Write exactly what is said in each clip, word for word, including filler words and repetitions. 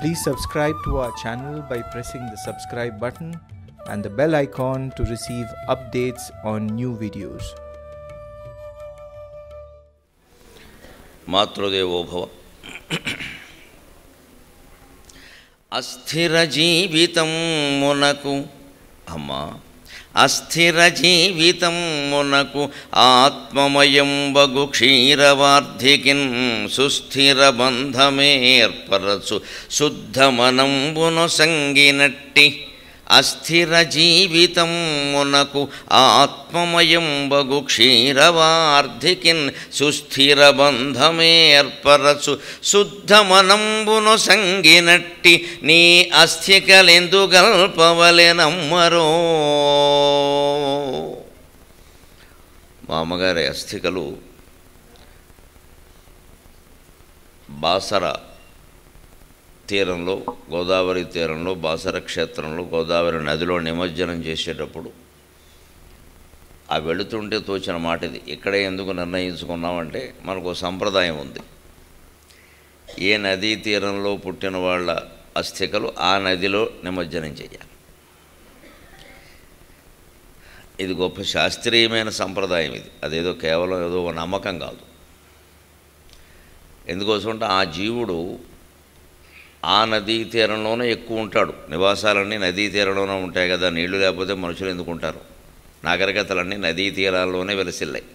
Please subscribe to our channel by pressing the subscribe button and the bell icon to receive updates on new videos. Matrudevo Bhava. Asthira jeevitam munaku amma. Asthira jeevitam munaku atmamayam bagu kshira vardhikin susthira bandhamer parasu suddhamanam buno sanginatti. Asthira jeevitam munaku atmamayam bagu kshira vardhikin susthira bandhamer parasu suddhamanambuno sanginatti nee asthikalendu galpavalenamaro మామగారి అస్థికలు బాసర తీరంలో గోదావరి తీరంలో బాసర క్షేత్రంలో గోదావరి నదిలో నిమజ్జనం చేసేటప్పుడు ఆ వెళుతుంటే తోచిన మాట ఇది. ఇక్కడే ఎందుకు నిర్ణయించుకున్నామంటే మనకు సంప్రదాయం ఉంది. ఏ నదీ తీరంలో పుట్టిన వాళ్ళ అస్థికలు ఆ నదిలో నిమజ్జనం చేయాలి. ఇది గొప్ప శాస్త్రీయమైన సంప్రదాయం. ఇది అదేదో కేవలం ఏదో నమ్మకం కాదు. ఎందుకోసం అంటే ఆ జీవుడు ఆ నదీ తీరంలోనే ఎక్కువ ఉంటాడు. నివాసాలన్నీ నదీ తీరంలోనే ఉంటాయి కదా. నీళ్లు లేకపోతే మనుషులు ఎందుకుంటారు? నాగరికతలన్నీ నదీ తీరాల్లోనే వెలసిల్లాయి.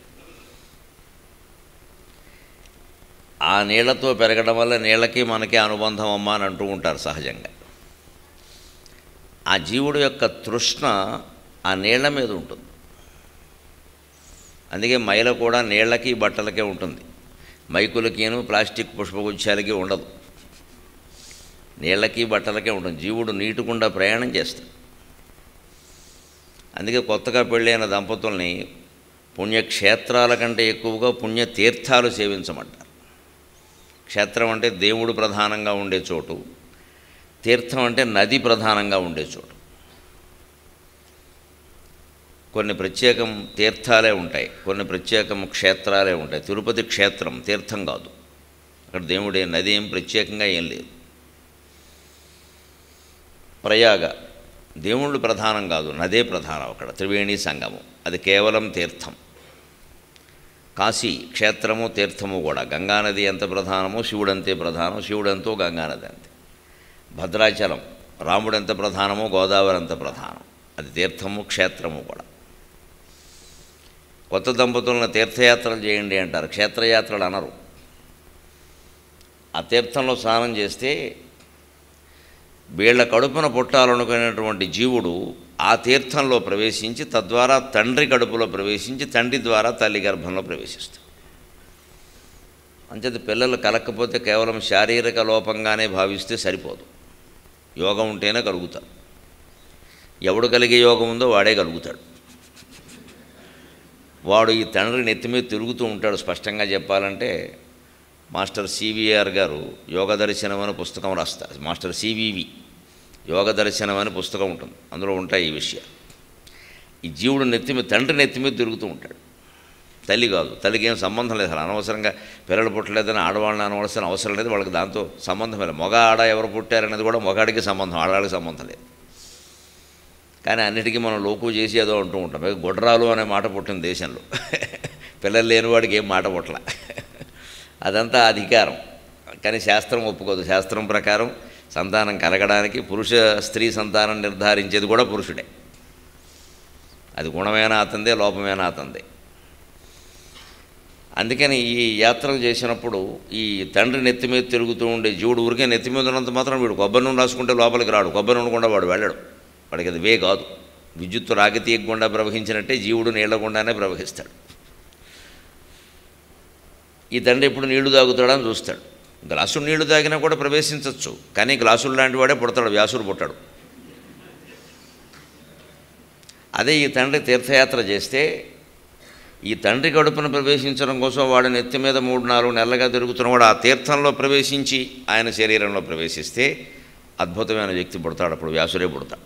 ఆ నీళ్లతో పెరగడం వల్ల నీళ్ళకి మనకి అనుబంధం అమ్మ అని అంటూ ఉంటారు సహజంగా. ఆ జీవుడు యొక్క తృష్ణ ఆ నీళ్ల మీద ఉంటుంది. అందుకే మైల కూడా నీళ్ళకి బట్టలకే ఉంటుంది. మైకులకేను ప్లాస్టిక్ పుష్పగుచ్చాలకి ఉండదు. నీళ్ళకి బట్టలకే ఉంటుంది. జీవుడు నీటికుండా ప్రయాణం చేస్తాడు. అందుకే కొత్తగా పెళ్ళైన దంపతుల్ని పుణ్యక్షేత్రాల కంటే ఎక్కువగా పుణ్యతీర్థాలు సేవించమంటారు. క్షేత్రం అంటే దేవుడు ప్రధానంగా ఉండే చోటు, తీర్థం అంటే నది ప్రధానంగా ఉండే చోటు. కొన్ని ప్రత్యేకం తీర్థాలే ఉంటాయి, కొన్ని ప్రత్యేకం క్షేత్రాలే ఉంటాయి. తిరుపతి క్షేత్రం తీర్థం కాదు. అక్కడ దేవుడే నది ఏం ప్రత్యేకంగా ఏం లేదు. ప్రయాగ దేవుళ్ళు ప్రధానం కాదు, నదే ప్రధానం. అక్కడ త్రివేణి సంగమం అది కేవలం తీర్థం. కాశీ క్షేత్రము తీర్థము కూడా. గంగానది ఎంత ప్రధానమో శివుడంతే ప్రధానం, శివుడంతో గంగానది అంతే. భద్రాచలం రాముడు ఎంత ప్రధానమో గోదావరి అంత ప్రధానం. అది తీర్థము క్షేత్రము కూడా. కొత్త దంపతులను తీర్థయాత్రలు చేయండి అంటారు, క్షేత్రయాత్రలు అనరు. ఆ తీర్థంలో స్నానం చేస్తే వీళ్ళ కడుపున పుట్టాలనుకునేటువంటి జీవుడు ఆ తీర్థంలో ప్రవేశించి తద్వారా తండ్రి కడుపులో ప్రవేశించి తండ్రి ద్వారా తల్లి గర్భంలో ప్రవేశిస్తాడు. అంచేత పిల్లలు కలక్కపోతే కేవలం శారీరక లోపంగానే భావిస్తే సరిపోదు. యోగం ఉంటేనే కలుగుతారు. ఎవడు కలిగే యోగం ఉందో వాడే కలుగుతాడు. వాడు ఈ తండ్రి నెత్తి మీద తిరుగుతూ ఉంటాడు. స్పష్టంగా చెప్పాలంటే మాస్టర్ సివిఆర్ గారు యోగ దర్శనం అనే పుస్తకం రాస్తారు. మాస్టర్ సివివి యోగ దర్శనం అనే పుస్తకం ఉంటుంది. అందులో ఉంటాయి ఈ విషయాలు. ఈ జీవుడు నెత్తి మీద తండ్రి నెత్తి మీద తిరుగుతూ ఉంటాడు. తల్లి కాదు. తల్లికి ఏం సంబంధం లేదు. అసలు అనవసరంగా పిల్లలు పుట్టలేదని ఆడవాళ్ళని అనవలసిన అవసరం లేదు. వాళ్ళకి దాంతో సంబంధం లేదు. మగ ఆడ ఎవరు పుట్టారనేది కూడా మగాడికి సంబంధం, ఆడవాళ్ళకి సంబంధం లేదు. కానీ అన్నిటికీ మనం లోకు చేసి ఏదో అంటూ ఉంటాం. గుడ్రాలు అనే మాట పుట్టిన దేశంలో పిల్లలు లేని వాడికి ఏం మాట పుట్టలే. అదంతా అధికారం. కానీ శాస్త్రం ఒప్పుకోదు. శాస్త్రం ప్రకారం సంతానం కలగడానికి పురుష స్త్రీ సంతానం నిర్ధారించేది కూడా పురుషుడే. అది గుణమైన అతందే, లోపమైన అతందే. అందుకని ఈ యాత్రలు చేసినప్పుడు ఈ తండ్రి నెత్తి మీద తిరుగుతూ ఉండే జీవుడు ఊరికే నెత్తి మీద ఉన్నంత మాత్రం వీడు కొబ్బరి నూనె రాసుకుంటే లోపలికి రాడు. కొబ్బరి నూనె కూడా వాడు వెళ్ళడు. వాడికి అది వే కాదు. విద్యుత్తు రాగితీయకుండా ప్రవహించినట్టే జీవుడు నీళ్లకుండానే ప్రవహిస్తాడు. ఈ తండ్రి ఎప్పుడు నీళ్లు తాగుతాడని చూస్తాడు. గ్లాసుడు నీళ్లు తాగినా కూడా ప్రవేశించవచ్చు, కానీ గ్లాసుడు లాంటి వాడే పుడతాడు. వ్యాసుడు పుట్టాడు. అదే ఈ తండ్రి తీర్థయాత్ర చేస్తే ఈ తండ్రి కడుపును ప్రవేశించడం కోసం వాడు నెత్తి మీద మూడు నాలుగు నెలలుగా తిరుగుతున్నవాడు ఆ తీర్థంలో ప్రవేశించి ఆయన శరీరంలో ప్రవేశిస్తే అద్భుతమైన వ్యక్తి పుడతాడు. అప్పుడు వ్యాసుడే పుడతాడు.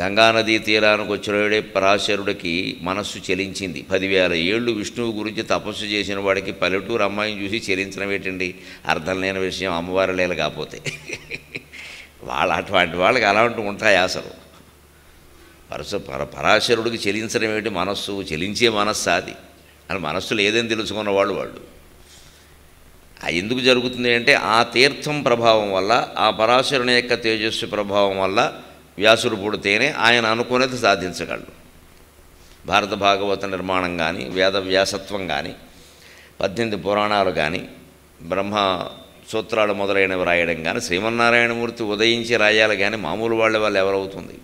గంగానదీ తీరానికి వచ్చినడే పరాశరుడికి మనస్సు చెలించింది. పదివేల ఏళ్ళు విష్ణువు గురించి తపస్సు చేసిన వాడికి పల్లెటూరు అమ్మాయిని చూసి చెలించడం ఏంటండి, అర్థం లేని విషయం. అమ్మవారి లీల కాకపోతే వాళ్ళ అటువంటి వాళ్ళకి అలాంటి ఉంటాయి అసలు. పరశ పర పరాశరుడికి చెలించడం ఏమిటి, మనస్సు చెలించే మనస్సు అది అని మనస్సు లేదని తెలుసుకున్న వాళ్ళు వాళ్ళు ఎందుకు జరుగుతుంది అంటే ఆ తీర్థం ప్రభావం వల్ల, ఆ పరాశరుని యొక్క తేజస్సు ప్రభావం వల్ల వ్యాసుడు పుడితేనే ఆయన అనుకునేది సాధించగలడు. భారత భాగవత నిర్మాణం కానీ, వేద వ్యాసత్వం కానీ, పద్దెనిమిది పురాణాలు కానీ, బ్రహ్మ సూత్రాలు మొదలైనవి రాయడం కానీ, శ్రీమన్నారాయణమూర్తి ఉదయించి రాయాలి కానీ మామూలు వాళ్ళ వాళ్ళు ఎవరవుతుంది.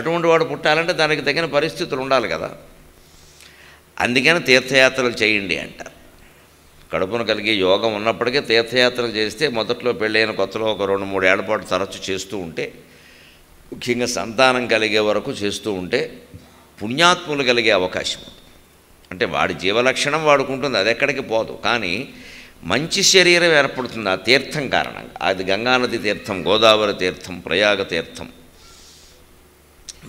అటువంటి వాడు పుట్టాలంటే దానికి తగిన పరిస్థితులు ఉండాలి కదా. అందుకని తీర్థయాత్రలు చేయండి అంటారు. కడుపును కలిగే యోగం ఉన్నప్పటికీ తీర్థయాత్రలు చేస్తే మొదట్లో పెళ్ళైన కొత్తలో ఒక రెండు మూడు ఏళ్ల పాటు తరచు చేస్తూ ఉంటే, ముఖ్యంగా సంతానం కలిగే వరకు చేస్తూ ఉంటే పుణ్యాత్ములు కలిగే అవకాశం ఉంది. అంటే వాడి జీవలక్షణం వాడుకుంటుంది, అది ఎక్కడికి పోదు. కానీ మంచి శరీరం ఏర్పడుతుంది ఆ తీర్థం కారణంగా. అది గంగానది తీర్థం, గోదావరి తీర్థం, ప్రయాగ తీర్థం.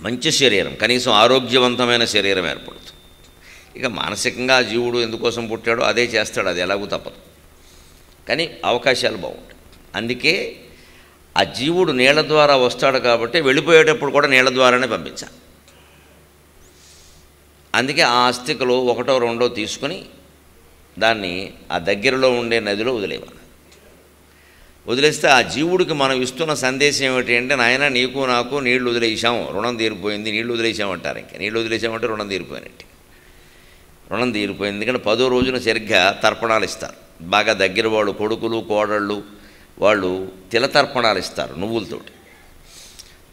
మంచి శరీరం, కనీసం ఆరోగ్యవంతమైన శరీరం ఏర్పడుతుంది. ఇక మానసికంగా జీవుడు ఎందుకోసం పుట్టాడో అదే చేస్తాడు, అది ఎలాగూ తప్పదు. కానీ అవకాశాలు బాగుంటాయి. అందుకే ఆ జీవుడు నీళ్ల ద్వారా వస్తాడు కాబట్టి వెళ్ళిపోయేటప్పుడు కూడా నీళ్ల ద్వారానే పంపించాలి. అందుకే ఆ అస్థికలు ఒకటో రెండో తీసుకుని దాన్ని ఆ దగ్గరలో ఉండే నదిలో వదిలేవాలి. వదిలేస్తే ఆ జీవుడికి మనం ఇస్తున్న సందేశం ఏమిటి అంటే, నాయన నీకు నాకు నీళ్లు వదిలేసాము, రుణం తీరిపోయింది, నీళ్లు వదిలేసామంటారు. ఇంకా నీళ్లు వదిలేసామంటే రుణం తీరిపోయినట్టు, రుణం తీరిపోయింది. ఎందుకంటే పదో రోజున సరిగ్గా తర్పణాలు ఇస్తారు. బాగా దగ్గర వాళ్ళు కొడుకులు కోడళ్ళు వాళ్ళు తిలతర్పణాలు ఇస్తారు నువ్వులతోటి.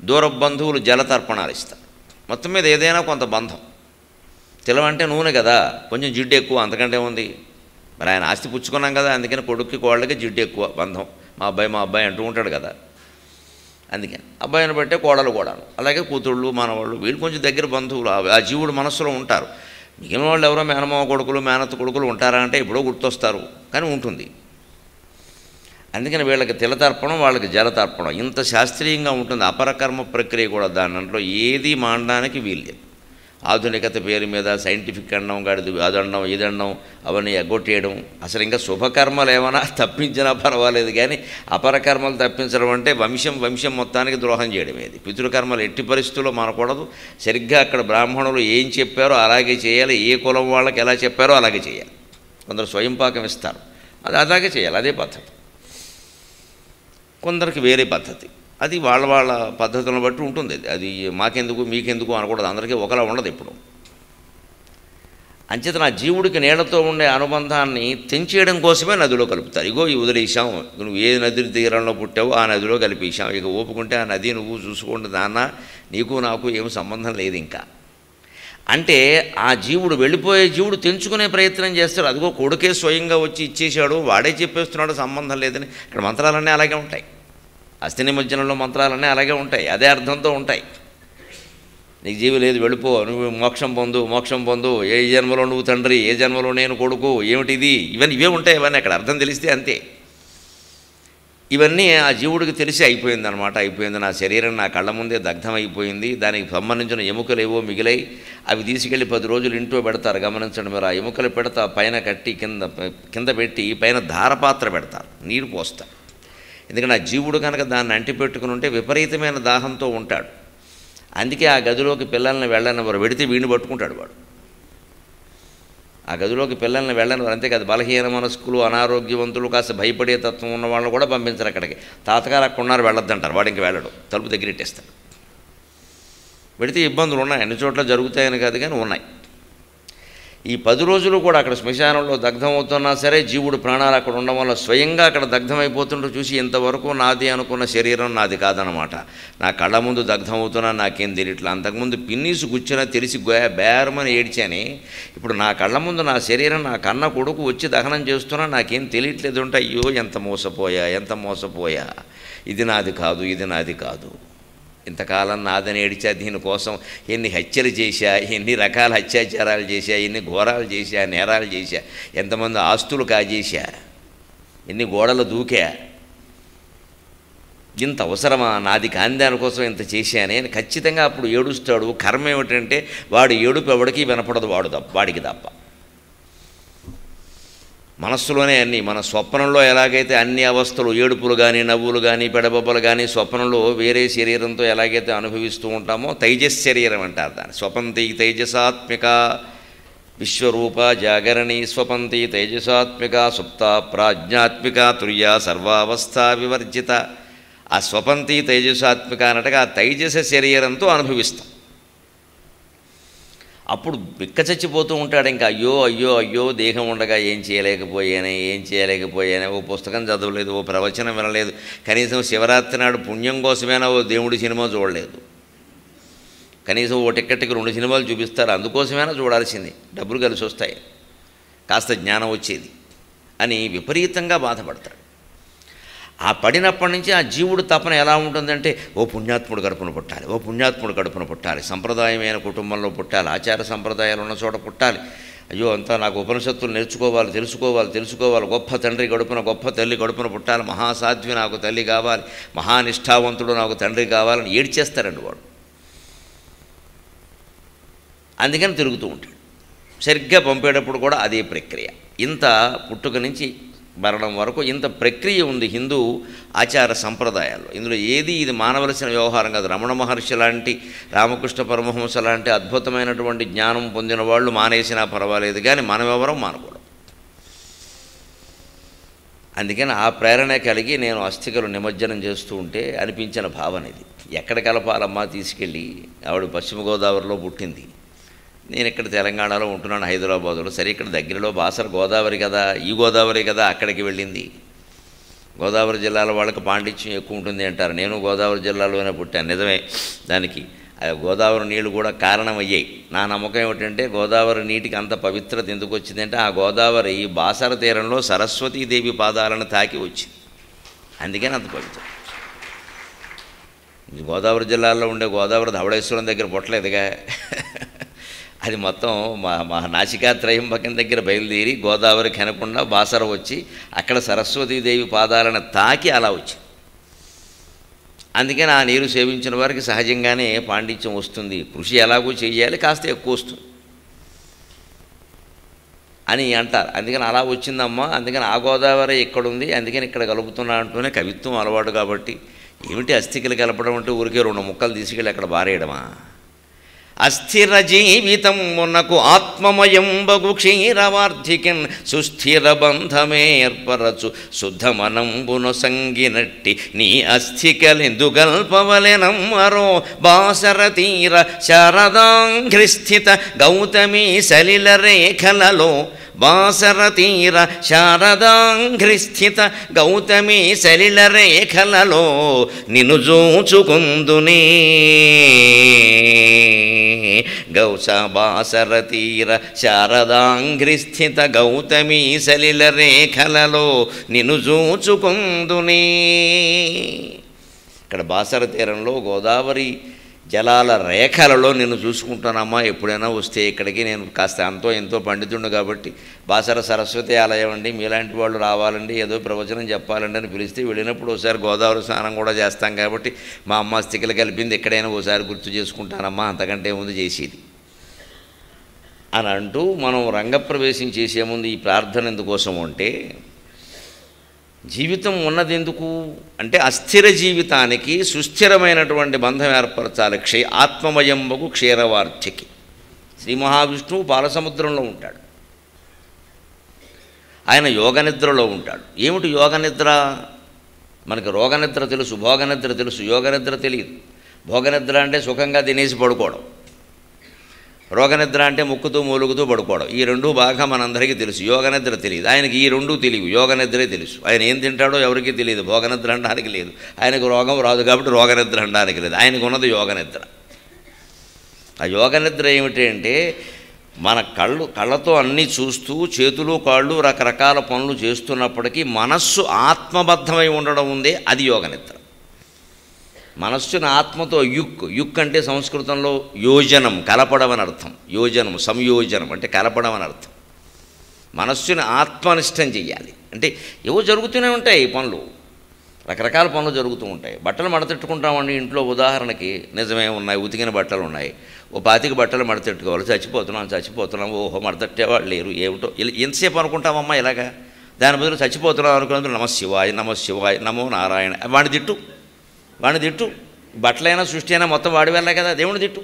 దూర బంధువులు జలతర్పణాలు ఇస్తారు. మొత్తం మీద ఏదైనా కొంత బంధం. తిలం అంటే నూనె కదా, కొంచెం జిడ్డు ఎక్కువ, అంతకంటే ఉంది. మరి ఆయన ఆస్తి పుచ్చుకున్నాం కదా, అందుకని కొడుక్కి కోడలకి జిడ్డు ఎక్కువ బంధం. మా అబ్బాయి మా అబ్బాయి అంటూ ఉంటాడు కదా, అందుకని అబ్బాయిని బట్టే కోడలు కోడలు, అలాగే కూతుళ్ళు మనవాళ్ళు వీళ్ళు కొంచెం దగ్గర బంధువులు ఆ జీవుడు మనస్సులో ఉంటారు. మిగిలిన వాళ్ళు ఎవరో మేనమావ కొడుకులు మేనత్త కొడుకులు ఉంటారా అంటే ఎప్పుడో గుర్తొస్తారు, కానీ ఉంటుంది. అందుకని వీళ్ళకి తిలతర్పణం, వాళ్ళకి జలతర్పణం. ఇంత శాస్త్రీయంగా ఉంటుంది అపరకర్మ ప్రక్రియ కూడా. దానిలో ఏది మాండడానికి వీల్లేదు. ఆధునికత పేరు మీద సైంటిఫిక్ అండం, గడిది అదండం ఇదండం అవన్నీ ఎగ్గొట్టేయడం. అసలు ఇంకా శుభకర్మలు ఏమైనా తప్పించినా పర్వాలేదు, కానీ అపరకర్మలు తప్పించడం అంటే వంశం వంశం మొత్తానికి ద్రోహం చేయడం. ఏది పితృకర్మలు ఎట్టి పరిస్థితుల్లో మానకూడదు. సరిగ్గా అక్కడ బ్రాహ్మణులు ఏం చెప్పారో అలాగే చేయాలి, ఏ కులం వాళ్ళకి ఎలా చెప్పారో అలాగే చేయాలి. కొందరు స్వయంపాకం ఇస్తారు, అది అలాగే చేయాలి, అదే పద్ధతి. కొందరికి వేరే పద్ధతి, అది వాళ్ళ వాళ్ళ పద్ధతులను బట్టి ఉంటుంది. అది మాకెందుకు మీకెందుకు అనకూడదు, అందరికీ ఒకలా ఉండదు ఇప్పుడు. అంచేత నా జీవుడికి నీళ్లతో ఉండే అనుబంధాన్ని తెంచేయడం కోసమే నదిలో కలుపుతారు. ఇగో ఈ వదిలేసాం, నువ్వు ఏ నది తీరంలో పుట్టావో ఆ నదిలో కలిపేసాం, ఇక ఓపుకుంటే ఆ నది నువ్వు చూసుకోండి నాన్న, నీకు నాకు ఏమి సంబంధం లేదు ఇంకా అంటే ఆ జీవుడు వెళ్ళిపోయే జీవుడు తెంచుకునే ప్రయత్నం చేస్తాడు. అదిగో కొడుకే స్వయంగా వచ్చి ఇచ్చేశాడు, వాడే చెప్పేస్తున్నాడు సంబంధం లేదని. ఇక్కడ మంత్రాలన్నీ అలాగే ఉంటాయి, అస్థి నిమజ్జనంలో మంత్రాలన్నీ అలాగే ఉంటాయి, అదే అర్థంతో ఉంటాయి. నీకు జీవి లేదు, వెళ్ళిపో, నువ్వు మోక్షం పొందు మోక్షం పొందు, ఏ జన్మలో నువ్వు తండ్రి, ఏ జన్మలో నేను కొడుకు, ఏమిటిది, ఇవన్నీ ఇవే ఉంటాయి. ఇవన్నీ అక్కడ అర్థం తెలిస్తే అంతే. ఇవన్నీ ఆ జీవుడికి తెలిసి అయిపోయింది అనమాట. అయిపోయింది, నా శరీరం నా కళ్ళ ముందే దగ్ధం అయిపోయింది, దానికి సంబంధించిన ఎముకలు ఏవో మిగిలాయి, అవి తీసుకెళ్ళి పది రోజులు ఇంట్లో పెడతారు. గమనించండి మీరు, ఆ ఎముకలు పెడతా పైన కట్టి కింద కింద పెట్టి పైన దారపాత్ర పెడతారు, నీరు పోస్తారు. ఎందుకంటే ఆ జీవుడు కనుక దాన్ని అంటిపెట్టుకుని ఉంటే విపరీతమైన దాహంతో ఉంటాడు. అందుకే ఆ గదిలోకి పిల్లల్ని వెళ్ళని వారు, వెడితే వీణు పట్టుకుంటాడు వాడు. ఆ గదిలోకి పిల్లల్ని వెళ్ళని వారు, అంతేకాదు బలహీన మనస్కులు, అనారోగ్యవంతులు, కాస్త భయపడే తత్వం ఉన్న వాళ్ళు కూడా పంపించరు అక్కడికి. తాతగారు అక్కడ ఉన్నారు వెళ్ళొద్దంటారు, వాడు ఇంక వెళ్ళడు, తలుపు దగ్గర ఇట్టేస్తాడు. వెడితే ఇబ్బందులు ఉన్నాయి, అన్ని చోట్ల జరుగుతాయని కాదు కానీ ఉన్నాయి. ఈ పది రోజులు కూడా అక్కడ శ్మశానంలో దగ్ధం అవుతున్నా సరే జీవుడు ప్రాణాలు అక్కడ ఉండడం వల్ల స్వయంగా అక్కడ దగ్ధమైపోతుంటూ చూసి, ఇంతవరకు నాది అనుకున్న శరీరం నాది కాదనమాట, నా కళ్ళ ముందు దగ్ధం అవుతున్నా నాకేం తెలియట్లా, అంతకుముందు పిన్నీసు గుచ్చినా తెలిసి బేరమని ఏడ్చాని, ఇప్పుడు నా కళ్ళ ముందు నా శరీరం నా కన్న కొడుకు వచ్చి దహనం చేస్తున్నా నాకేం తెలియట్లేదు అంటే అయ్యో ఎంత మోసపోయా ఎంత మోసపోయా, ఇది నాది కాదు ఇది నాది కాదు, ఇంతకాలం నాదని ఏడిచా, దీనికోసం ఎన్ని హత్యలు చేశా, ఎన్ని రకాల అత్యాచారాలు చేశా, ఎన్ని ఘోరాలు చేశా, నేరాలు చేశా, ఎంతమంది ఆస్తులు కాజేశా, ఎన్ని గోడలు దూకా, ఇంత అవసరమా, నాది కాందాని కోసం ఇంత చేశానే అని ఖచ్చితంగా అప్పుడు ఏడుస్తాడు. కర్మ ఏమిటంటే వాడు ఏడుపు ఎవడికి వినపడదు, వాడు తప్ప వాడికి తప్ప. మనస్సులోనే అన్నీ, మన స్వప్నంలో ఎలాగైతే అన్ని అవస్థలు ఏడుపులు కానీ నవ్వులు కానీ పెడబొబ్బలు కానీ స్వప్నంలో వేరే శరీరంతో ఎలాగైతే అనుభవిస్తూ ఉంటామో తైజస్ శరీరం అంటారు దాన్ని. స్వపంతి తైజసాత్మిక విశ్వరూప జాగరణి స్వపంతి తేజసాత్మిక సుప్త ప్రాజ్ఞాత్మిక తుర్య సర్వావస్థా వివర్జిత. ఆ స్వపంతి తేజసాత్మిక అన్నట్టుగా ఆ తైజస శరీరంతో అనుభవిస్తాం. అప్పుడు బిక్క చచ్చిపోతూ ఉంటాడు. ఇంకా అయ్యో అయ్యో అయ్యో దేహం ఉండగా ఏం చేయలేకపోయానే ఏం చేయలేకపోయానే ఓ పుస్తకం చదవలేదు, ఓ ప్రవచనం వినలేదు, కనీసం శివరాత్రి నాడు పుణ్యం కోసమైనా ఓ దేవుడి సినిమా చూడలేదు, కనీసం ఓ టిక్కెట్కి రెండు సినిమాలు చూపిస్తారు అందుకోసమైనా చూడాల్సింది, డబ్బులు కలిసి వస్తాయి, కాస్త జ్ఞానం వచ్చేది అని విపరీతంగా బాధపడతాడు. ఆ పడినప్పటి నుంచి ఆ జీవుడు తపన ఎలా ఉంటుందంటే ఓ పుణ్యాత్ముడు కడుపున పుట్టాలి, ఓ పుణ్యాత్ముడు కడుపున పుట్టాలి, సంప్రదాయమైన కుటుంబంలో పుట్టాలి, ఆచార సంప్రదాయాలు ఉన్న చోట పుట్టాలి, అయ్యో అంతా నాకు ఉపనిషత్తులు నేర్చుకోవాలి, తెలుసుకోవాలి తెలుసుకోవాలి, గొప్ప తండ్రి గడుపున గొప్ప తల్లి గడుపున పుట్టాలి, మహాసాధ్వి నాకు తల్లి కావాలి, మహానిష్ఠావంతుడు నాకు తండ్రి కావాలని ఏడ్చేస్తారండి వాడు. అందుకని తిరుగుతూ ఉంటాడు. సరిగ్గా పంపేటప్పుడు కూడా అదే ప్రక్రియ. ఇంత పుట్టుక నుంచి మరణం వరకు ఇంత ప్రక్రియ ఉంది హిందూ ఆచార సంప్రదాయాల్లో. ఇందులో ఏది ఇది మానవలసిన వ్యవహారం కాదు. రమణ మహర్షి లాంటి, రామకృష్ణ పరమహంస లాంటి అద్భుతమైనటువంటి జ్ఞానం పొందిన వాళ్ళు మానేసినా పర్వాలేదు, కానీ మనమెవరం మానకూడదు. అందుకని ఆ ప్రేరణ కలిగి నేను అస్థికలు నిమజ్జనం చేస్తూ ఉంటే అనిపించిన భావన ఇది. ఎక్కడ కలపాలమ్మా తీసుకెళ్ళి? ఆవిడ పశ్చిమ గోదావరిలో పుట్టింది, నేను ఇక్కడ తెలంగాణలో ఉంటున్నాను, హైదరాబాదులో. సరే ఇక్కడ దగ్గరలో బాసర గోదావరి కదా, ఈ గోదావరి కదా, అక్కడికి వెళ్ళింది. గోదావరి జిల్లాలో వాళ్ళకి పాండిత్యం ఎక్కువ ఉంటుంది అంటారు. నేను గోదావరి జిల్లాలోనే పుట్టాను, నిజమే. దానికి గోదావరి నీళ్ళు కూడా కారణమయ్యాయి. నా నమ్మకం ఏమిటంటే గోదావరి నీటికి అంత పవిత్రత ఎందుకు వచ్చిందంటే ఆ గోదావరి బాసర తీరంలో సరస్వతీదేవి పాదాలను తాకి వచ్చింది, అందుకని అంత పవిత్రం. గోదావరి జిల్లాలో ఉండే గోదావరి ధవళేశ్వరం దగ్గర పుట్టలేదుగా, అది మొత్తం మా మా నాసికా త్రయంబకం దగ్గర బయలుదేరి గోదావరి కనకుండా బాసర వచ్చి అక్కడ సరస్వతీదేవి పాదాలను తాకి అలా వచ్చింది. అందుకని ఆ నీరు సేవించిన వారికి సహజంగానే పాండిత్యం వస్తుంది. కృషి ఎలాగో చేయాలి, కాస్త ఎక్కువ వస్తుంది అని అంటారు. అందుకని అలా వచ్చిందమ్మా, అందుకని ఆ గోదావరి ఇక్కడుంది, అందుకని ఇక్కడ కలుపుతున్నా అంటూనే కవిత్వం అలవాటు కాబట్టి. ఏమిటి అస్థికలు కలపడం అంటే ఊరికే రెండు ముక్కలు తీసుకెళ్ళి అక్కడ బారేయడమా? అస్థిర జీవితం మునకు ఆత్మమయంబగు క్షీరవార్ధికిన్ సుస్థిర బంధమేర్పరచు శుద్ధమనంబును సంగినట్టి నీ అస్థికలిందుగల్పవలెనమ్మరో బాసరతీర శారదాంఘ్రిస్థిత గౌతమీ సలిల రేఖలలో బాసరతీర శారదాంఘ్రిస్థిత గౌతమీ సలిల రేఖలలో నిను జూచుకుందునే గౌస బాసరతీర శారదాంఘ్రిస్థిత గౌతమీ సలిల రేఖలలో నిను జూచుకుందునే. ఇక్కడ బాసర తీరంలో గోదావరి జలాల రేఖలలో నేను చూసుకుంటానమ్మా, ఎప్పుడైనా వస్తే ఇక్కడికి. నేను కాస్త ఎంతో ఎంతో పండితుండు కాబట్టి బాసర సరస్వతి ఆలయం అండి, మీలాంటి వాళ్ళు రావాలండి, ఏదో ప్రవచనం చెప్పాలండి అని పిలిస్తే వెళ్ళినప్పుడు ఒకసారి గోదావరి స్నానం కూడా చేస్తాం కాబట్టి మా అమ్మ అస్థికలు కలిపింది ఎక్కడైనా ఒకసారి గుర్తు చేసుకుంటానమ్మా, అంతకంటే ముందు చేసేది అని అంటూ మనం రంగప్రవేశం చేసే ముందు ఈ ప్రార్థన ఎందుకోసం అంటే జీవితం ఉన్నది ఎందుకు అంటే అస్థిర జీవితానికి సుస్థిరమైనటువంటి బంధం ఏర్పరచాలి. క్షే ఆత్మమయంబగు క్షీరవార్ధికి. శ్రీ మహావిష్ణువు పాలసముద్రంలో ఉంటాడు, ఆయన యోగనిద్రలో ఉంటాడు. ఏమిటి యోగనిద్ర? మనకి రోగనిద్ర తెలుసు, భోగనిద్ర తెలుసు, యోగనిద్ర తెలియదు. భోగనిద్ర అంటే సుఖంగా తినేసి పడుకోవడం, రోగనిద్ర అంటే ముక్కుతూ మూలుగుతూ పడుకోవడం. ఈ రెండూ బాగా మనందరికీ తెలుసు, యోగనిద్ర తెలియదు. ఆయనకి ఈ రెండూ తెలియవు, యోగనిద్రే తెలుసు. ఆయన ఏం తింటాడో ఎవరికీ తెలియదు, భోగనిద్ర అనడానికి లేదు. ఆయనకు రోగం రాదు కాబట్టి రోగనిద్ర అనడానికి లేదు, ఆయనకు ఉన్నది యోగనిద్ర. ఆ యోగనిద్ర ఏమిటి అంటే మన కళ్ళు కళ్ళతో అన్నీ చూస్తూ చేతులు కాళ్ళు రకరకాల పనులు చేస్తున్నప్పటికీ మనస్సు ఆత్మబద్ధమై ఉండడం ఉందే, అది యోగనిద్ర. మనస్సును ఆత్మతో యుక్ యుక్ అంటే సంస్కృతంలో యోజనం, కలపడం అని అర్థం. యోజనం సంయోజనం అంటే కలపడం అని అర్థం. మనస్సును ఆత్మనిష్టం చేయాలి అంటే ఏవో జరుగుతూనే ఉంటాయి పనులు, రకరకాల పనులు జరుగుతూ ఉంటాయి. బట్టలు మడతెట్టుకుంటామండి ఇంట్లో. ఉదాహరణకి నిజమే ఉన్నాయి, ఉతికిన బట్టలు ఉన్నాయి, ఓ పాతికి బట్టలు మడతెట్టుకోవాలి. చచ్చిపోతున్నాం చచ్చిపోతున్నాం ఓహో మడతట్టేవాళ్ళు లేరు ఏమిటో ఎంతసేపు అనుకుంటామమ్మా ఇలాగా. దాని బదులు చచ్చిపోతున్నాం అనుకున్నందుకు నమ శివాయ నమ శివాయ నమో నారాయణ వాణి తిట్టు వాణి తిట్టు బట్టలైనా సృష్టి అయినా మొత్తం వాడి వెళ్ళా కదా, దేవుని తిట్టు.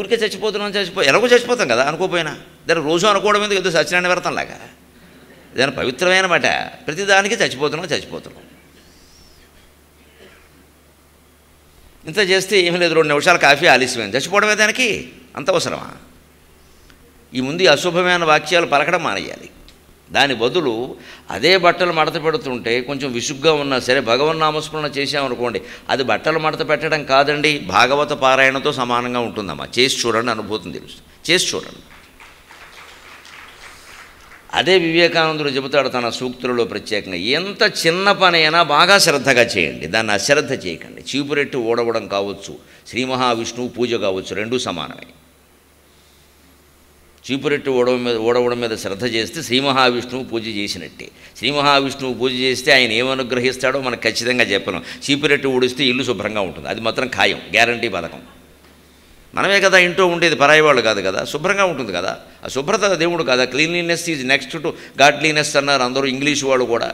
ఊరికే చచ్చిపోతున్నాం చచ్చిపో ఎలాగో చచ్చిపోతాం కదా అనుకోపోయినా దాన్ని రోజు అనుకోవడం ఎందుకు, ఏదో సత్యనారాయణ వ్రతం లాగా. దాని పవిత్రమైన మాట ప్రతిదానికి చచ్చిపోతున్నాం చచ్చిపోతున్నాం. ఇంత చేస్తే ఏమీ లేదు, రెండు నిమిషాలు కాఫీ ఆలస్యమైంది, చచ్చిపోవడమే దానికి అంత అవసరమా? ఈ ముందు అశుభమైన వాక్యాలు పలకడం మానేయాలి. దాని బదులు అదే బట్టలు మడత పెడుతుంటే కొంచెం విసుగ్గా ఉన్నా సరే భగవన్నామస్మరణ చేశామనుకోండి, అది బట్టలు మడత పెట్టడం కాదండి, భాగవత పారాయణతో సమానంగా ఉంటుందమ్మా. చేసి చూడండి, అనుభూతిని తెలుస్తుంది, చేసి చూడండి. అదే వివేకానందుడు చెబుతాడు తన సూక్తులలో ప్రత్యేకంగా, ఎంత చిన్న పని అయినా బాగా శ్రద్ధగా చేయండి, దాన్ని అశ్రద్ధ చేయకండి. చీపురెట్టు ఊడవడం కావచ్చు, శ్రీ మహావిష్ణువు పూజ కావచ్చు, రెండూ సమానమే. చీపురెట్టు ఓడవ మీద ఓడవడం మీద శ్రద్ధ చేస్తే శ్రీ మహావిష్ణువు పూజ చేసినట్టే. శ్రీ మహావిష్ణువు పూజ చేస్తే ఆయన ఏమనుగ్రహిస్తాడో మనకు ఖచ్చితంగా చెప్పను. చీపురెట్టు ఊడిస్తే ఇల్లు శుభ్రంగా ఉంటుంది, అది మాత్రం ఖాయం, గ్యారంటీ పథకం. మనమే కదా ఇంట్లో ఉండేది, పరాయి వాళ్ళు కాదు కదా, శుభ్రంగా ఉంటుంది కదా. ఆ శుభ్రత దేవుడు కదా. Cleanliness is next to godliness అన్నారు అందరూ, ఇంగ్లీష్ వాళ్ళు కూడా.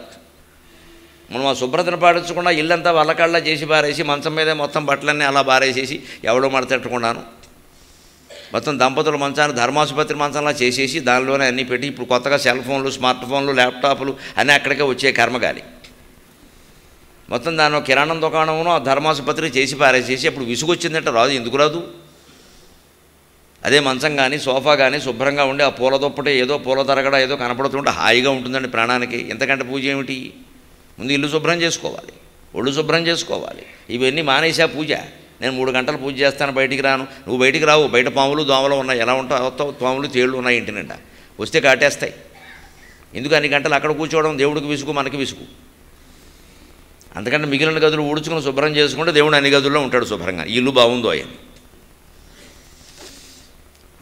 మనం ఆ శుభ్రతను పాటించకుండా ఇల్లంతా వల్లకాళ్ళ చేసి బారేసి, మంచం మీదే మొత్తం బట్టలన్నీ అలా బారేసేసి, ఎవడో మడతెట్టకుండాను మొత్తం దంపతుల మంచాన్ని ధర్మాసుపత్రి మంచంలా చేసేసి దానిలోనే అన్నీ పెట్టి, ఇప్పుడు కొత్తగా సెల్ ఫోన్లు స్మార్ట్ ఫోన్లు ల్యాప్టాప్లు అన్నీ అక్కడికే వచ్చే కర్మగాలి. మొత్తం దాని కిరాణం దుకాణమును ఆ ధర్మాసుపత్రి చేసి పారేసేసి, అప్పుడు విసుగొచ్చిందంటే రాదు, ఎందుకు రాదు? అదే మంచం కానీ సోఫా కానీ శుభ్రంగా ఉండి ఆ పూల దుప్పటి ఏదో పూల తరగడ ఏదో కనపడుతుంటే హాయిగా ఉంటుందండి ప్రాణానికి. ఎంతకంటే పూజ ఏమిటి? ముందు ఇల్లు శుభ్రం చేసుకోవాలి, ఒళ్ళు శుభ్రం చేసుకోవాలి. ఇవన్నీ మానేసా పూజ, నేను మూడు గంటలు పూజ చేస్తాను బయటికి రాను. నువ్వు బయటికి రావు, బయట పాములు దోమలు ఉన్నాయి, ఎలా ఉంటావు? పాములు తేళ్ళు ఉన్నాయి ఇంటి నిండా, వస్తే కాటేస్తాయి. ఎందుకు అన్ని గంటలు అక్కడ కూర్చోవడం? దేవుడికి విసుగు, మనకి విసుగు. అంతకంటే మిగిలిన గదులు ఊడ్చుకుని శుభ్రం చేసుకుంటే దేవుడు అన్ని గదుల్లో ఉంటాడు శుభ్రంగా, ఇల్లు బాగుందో అని.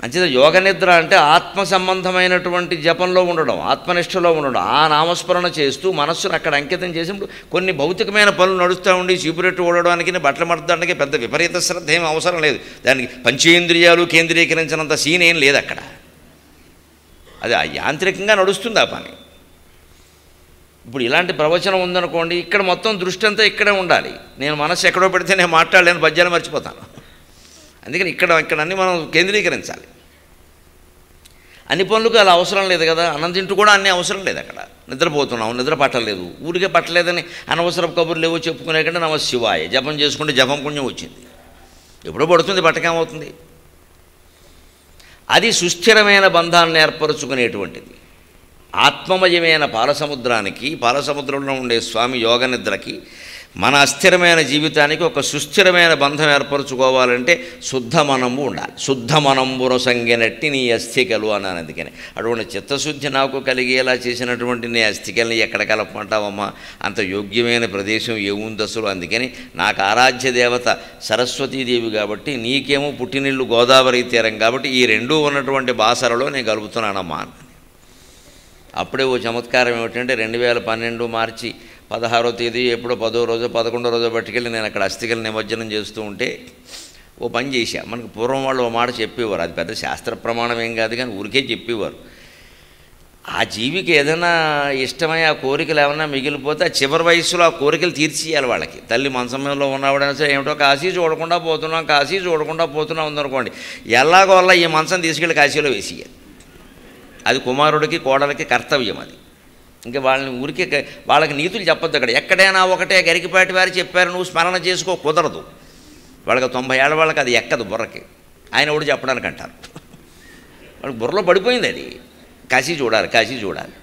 అంచేత యోగ నిద్ర అంటే ఆత్మ సంబంధమైనటువంటి జపంలో ఉండడం, ఆత్మనిష్టలో ఉండడం, ఆ నామస్మరణ చేస్తూ మనస్సును అక్కడ అంకితం చేసినప్పుడు కొన్ని భౌతికమైన పనులు నడుస్తూ ఉండి, చీపురెట్టు ఓడడానికి బట్టలు మడతడానికి పెద్ద విపరీత శ్రద్ధ ఏం అవసరం లేదు. దానికి పంచేంద్రియాలు కేంద్రీకరించినంత సీన్ ఏం లేదు అక్కడ, అది యాంత్రికంగా నడుస్తుంది ఆ పని. ఇప్పుడు ఇలాంటి ప్రవచనం ఉందనుకోండి, ఇక్కడ మొత్తం దృష్టి అంతా ఇక్కడే ఉండాలి. నేను మనస్సు ఎక్కడో పెడితే నేను మాట్లాడలేను, పద్యాలు మర్చిపోతాను. అందుకని ఇక్కడ ఇక్కడ అన్నీ మనం కేంద్రీకరించాలి. అన్ని పనులకు అలా అవసరం లేదు కదా, అన్నం తింటూ కూడా అన్నీ అవసరం లేదు. అక్కడ నిద్రపోతున్నాం, నిద్ర పట్టలేదు, ఊరికే పట్టలేదని అనవసరం కబుర్లు ఏవో చెప్పుకునే కంటే నమ శివాయ జపం చేసుకుంటే జపం పుణ్యం వచ్చింది. ఎప్పుడో పడుతుంది, పట్టకేమవుతుంది? అది సుస్థిరమైన బంధాలను ఏర్పరచుకునేటువంటిది. ఆత్మమయమైన పాలసముద్రానికి, పాలసముద్రంలో ఉండే స్వామి యోగ నిద్రకి, మన అస్థిరమైన జీవితానికి ఒక సుస్థిరమైన బంధం ఏర్పరచుకోవాలంటే శుద్ధ మనంబు ఉండాలి. శుద్ధ మనంబును సంగినట్టి నీ అస్థికలు అన్నాను. అందుకని అటువంటి చిత్తశుద్ధి నాకు కలిగేలా చేసినటువంటి నీ అస్థికల్ని ఎక్కడ కలపమంటావమ్మా? అంత యోగ్యమైన ప్రదేశం ఏముంది అసలు? అందుకని నాకు ఆరాధ్య దేవత సరస్వతీదేవి కాబట్టి, నీకేమో పుట్టినిల్లు గోదావరి తీరం కాబట్టి, ఈ రెండూ ఉన్నటువంటి బాసరలో నేను కలుపుతున్నానమ్మా. అప్పుడే ఓ చమత్కారం ఏమిటంటే, రెండు వేల పన్నెండు మార్చి పదహారో తేదీ ఎప్పుడో పదో రోజు పదకొండో రోజు పట్టుకెళ్ళి నేను అక్కడ అస్థికలు నిమజ్జనం చేస్తూ ఉంటే ఓ పని చేశా. మనకు పూర్వం వాళ్ళు ఓ మాట చెప్పేవారు, అది పెద్ద శాస్త్ర ప్రమాణం ఏం కాదు కానీ ఊరికే చెప్పేవారు. ఆ జీవికి ఏదైనా ఇష్టమై ఆ కోరికలు ఏమైనా మిగిలిపోతే ఆ చివరి వయసులో ఆ కోరికలు తీర్చేయాలి వాళ్ళకి. తల్లి మనసంలో ఉన్నవాడైనా సరే, ఏమిటో కాశీ చూడకుండా పోతున్నాం, కాశీ చూడకుండా పోతున్నాం ఉందనుకోండి, ఎలాగోలా ఈ మనసం తీసుకెళ్ళి కాశీలో వేసేయాలి. అది కుమారుడికి కోడలికి కర్తవ్యం. అది ఇంకా వాళ్ళని ఊరికే వాళ్ళకి నీతులు చెప్పద్దు. అక్కడ ఎక్కడైనా ఒకటే గరికిపాటి వారు చెప్పారు, నువ్వు స్మరణ చేసుకో, కుదరదు వాళ్ళకి. తొంభై ఏళ్ళ వాళ్ళకి అది ఎక్కదు బుర్రకి, ఆయన కూడా చెప్పడానికి అంటారు. వాళ్ళకి బుర్రలో పడిపోయింది అది, కాశీ చూడాలి కాశీ చూడాలి.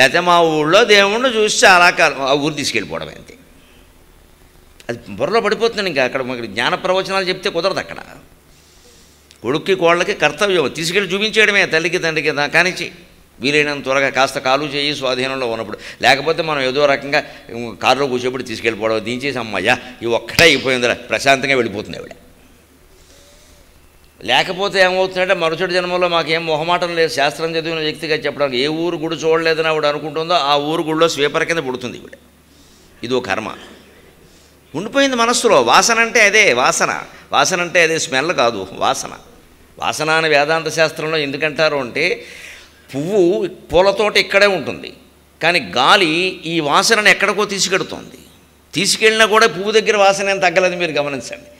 లేకపోతే మా ఊళ్ళో దేవుణ్ణి చూసి చాలా కాలం ఆ ఊరు తీసుకెళ్ళిపోవడం అంతే, అది బుర్రలో పడిపోతుంది. ఇంకా అక్కడ మనకి జ్ఞాన ప్రవచనాలు చెప్తే కుదరదు. అక్కడ కొడుక్కి కోళ్ళకి కర్తవ్యం తీసుకెళ్ళి చూపించేయడమే తల్లికి తండ్రికి కానిచ్చి, వీలైనంత త్వరగా కాస్త కాలు చేయి స్వాధీనంలో ఉన్నప్పుడు. లేకపోతే మనం ఏదో రకంగా కారులో కూర్చోబెట్టి తీసుకెళ్ళిపోవడం, దించేసి అమ్మయ్యా ఇవి ఒక్కటే అయిపోయిందిరా ప్రశాంతంగా వెళ్ళిపోతుంది ఆవిడ. లేకపోతే ఏమవుతుందంటే మరుసటి జన్మలో మాకేం మొహమాటం లేదు శాస్త్రం చదివిన వ్యక్తిగా చెప్పడానికి, ఏ ఊరు గుడి చూడలేదని ఆవిడ అనుకుంటుందో ఆ ఊరు గుడిలో స్వీపర్ కింద పుడుతుంది ఈవిడ. ఇదో కర్మ. ఉండిపోయింది మనస్సులో. వాసన అంటే అదే వాసన. వాసన అంటే అదే స్మెల్ కాదు, వాసన. వాసన అని వేదాంత శాస్త్రంలో ఎందుకంటారు అంటే, పువ్వు పూలతోట ఇక్కడే ఉంటుంది, కానీ గాలి ఈ వాసనను ఎక్కడికో తీసుకెడుతుంది. తీసుకెళ్ళినా కూడా పువ్వు దగ్గర వాసన ఏం తగ్గలేదు. మీరు గమనించండి,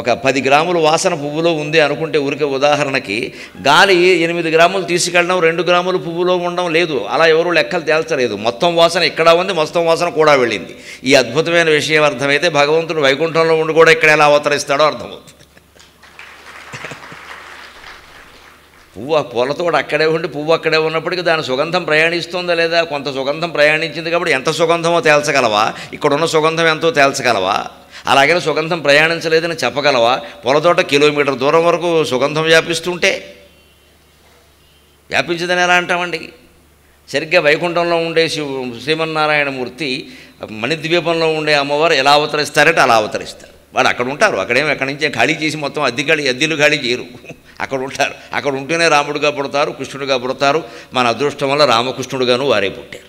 ఒక పది గ్రాములు వాసన పువ్వులో ఉంది అనుకుంటే, ఊరికే ఉదాహరణకి, గాలి ఎనిమిది గ్రాములు తీసుకెళ్ళడం, రెండు గ్రాములు పువ్వులో ఉండడం లేదు. అలా ఎవరు లెక్కలు తేల్చలేదు. మొత్తం వాసన ఇక్కడ ఉంది, మొత్తం వాసన కూడా వెళ్ళింది. ఈ అద్భుతమైన విషయం అర్థమైతే భగవంతుడు వైకుంఠంలో ఉండి కూడా ఇక్కడ ఎలా అవతరిస్తాడో అర్థమవుతుంది. పువ్వు ఆ పూలతోడు అక్కడే ఉండి, పువ్వు అక్కడే ఉన్నప్పటికీ దాని సుగంధం ప్రయాణిస్తుందా లేదా? కొంత సుగంధం ప్రయాణించింది కాబట్టి ఎంత సుగంధమో తేల్చగలవా? ఇక్కడున్న సుగంధం ఎంతో తేల్చగలవా? అలాగే సుగంధం ప్రయాణించలేదని చెప్పగలవా? పొలతోట కిలోమీటర్ దూరం వరకు సుగంధం వ్యాపిస్తుంటే వ్యాపించదని ఎలా అంటామండి? సరిగ్గా వైకుంఠంలో ఉండే శ్రీమన్నారాయణమూర్తి, మణిద్వీపంలో ఉండే అమ్మవారు ఎలా అవతరిస్తారంటే అలా అవతరిస్తారు. వాడు అక్కడ ఉంటారు. అక్కడేమి ఎక్కడి నుంచే ఖాళీ చేసి మొత్తం అద్దె ఖాళీ అద్దెలు ఖాళీ చేయరు. అక్కడ ఉంటారు. అక్కడ ఉంటేనే రాముడుగా పుడతారు, కృష్ణుడిగా పుడతారు. మన అదృష్టం వల్ల రామకృష్ణుడుగాను వారే పుట్టారు.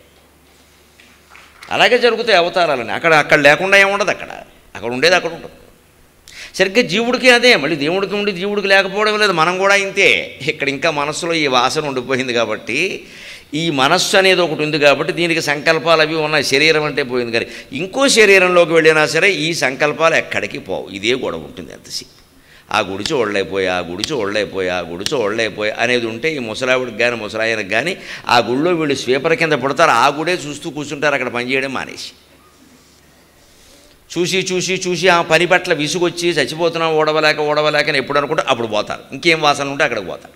అలాగే జరుగుతాయి అవతారాలని. అక్కడ అక్కడ లేకుండా ఏముండదు. అక్కడ అక్కడ ఉండేది అక్కడ ఉండదు. సరిగ్గా జీవుడికి అదే, మళ్ళీ దేవుడికి ఉండి జీవుడికి లేకపోవడం లేదు. మనం కూడా ఇంతే. ఇక్కడ ఇంకా మనస్సులో ఈ వాసన ఉండిపోయింది కాబట్టి, ఈ మనస్సు అనేది ఒకటి ఉంది కాబట్టి, దీనికి సంకల్పాలు అవి ఉన్నాయి. శరీరం అంటే పోయింది కానీ ఇంకో శరీరంలోకి వెళ్ళినా సరే ఈ సంకల్పాలు ఎక్కడికి పోవు. ఇదే గొడవ ఉంటుంది ఎంతసేపు. ఆ గుడిచి ఒళ్ళైపోయి, ఆ గుడిచి ఒళ్ళైపోయి, ఆ గుడిచి ఒళ్ళైపోయి అనేది ఉంటే, ఈ ముసలావిడికి కానీ ముసలాయనకు కానీ ఆ గుడిలో వీళ్ళు స్వీపర్ కింద పడతారు. ఆ గుడే చూస్తూ కూర్చుంటారు. అక్కడ పనిచేయడం మానేసి చూసి చూసి చూసి ఆ పని పట్ల విసుగొచ్చి చచ్చిపోతున్నాం, ఓడవలేక ఓడవలేకని ఎప్పుడు అనుకుంటే అప్పుడు పోతారు. ఇంకేం వాసన ఉంటే అక్కడికి పోతారు.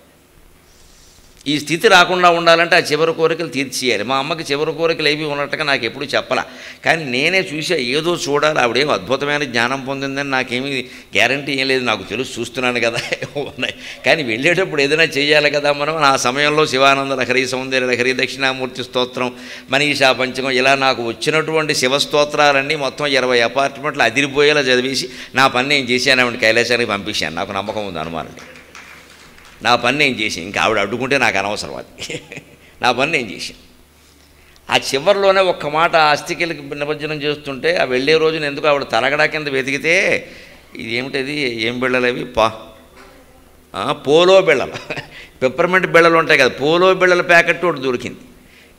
ఈ స్థితి రాకుండా ఉండాలంటే ఆ చివరి కోరికలు తీర్చేయాలి. మా అమ్మకి చివరి కోరికలు ఏవి ఉన్నట్టుగా నాకు ఎప్పుడు చెప్పలా, కానీ నేనే చూసా. ఏదో చూడాలి. ఆవిడేం అద్భుతమైన జ్ఞానం పొందిందని నాకేమీ గ్యారంటీ ఏం లేదు. నాకు తెలుసు, చూస్తున్నాను కదా ఉన్నాయి. కానీ వెళ్ళేటప్పుడు ఏదైనా చేయాలి కదా మనం. ఆ సమయంలో శివానంద లహరి, సౌందర్య లహరి, దక్షిణామూర్తి స్తోత్రం, మనీషా పంచకం, ఇలా నాకు వచ్చినటువంటి శివస్తోత్రాలన్నీ మొత్తం ఇరవై అపార్ట్మెంట్లు అదిరిపోయేలా చదివేసి నా పని నేను చేశాను. ఆవిడ కైలాసానికి పంపించాను. నాకు నమ్మకం ఉంది, అనుమానం లేదు. నా పని నేను చేసాను. ఇంకా ఆవిడ అడ్డుకుంటే నాకు అనవసరం. అది నా పని నేను చేశాను. ఆ చివరిలోనే ఒక్క మాట అస్థికలకి నిమజ్జనం చేస్తుంటే, ఆ వెళ్ళే రోజున ఎందుకు ఆవిడ తలగడా కింద వెతికితే, ఇదేమిటది, ఏం బిళ్ళలు అవి, పా పోలో బిళ్ళలు, పెప్పర్మెంట్ బిళ్ళలు ఉంటాయి కదా, పోలో బిళ్ళల ప్యాకెట్ ఒకటి దొరికింది.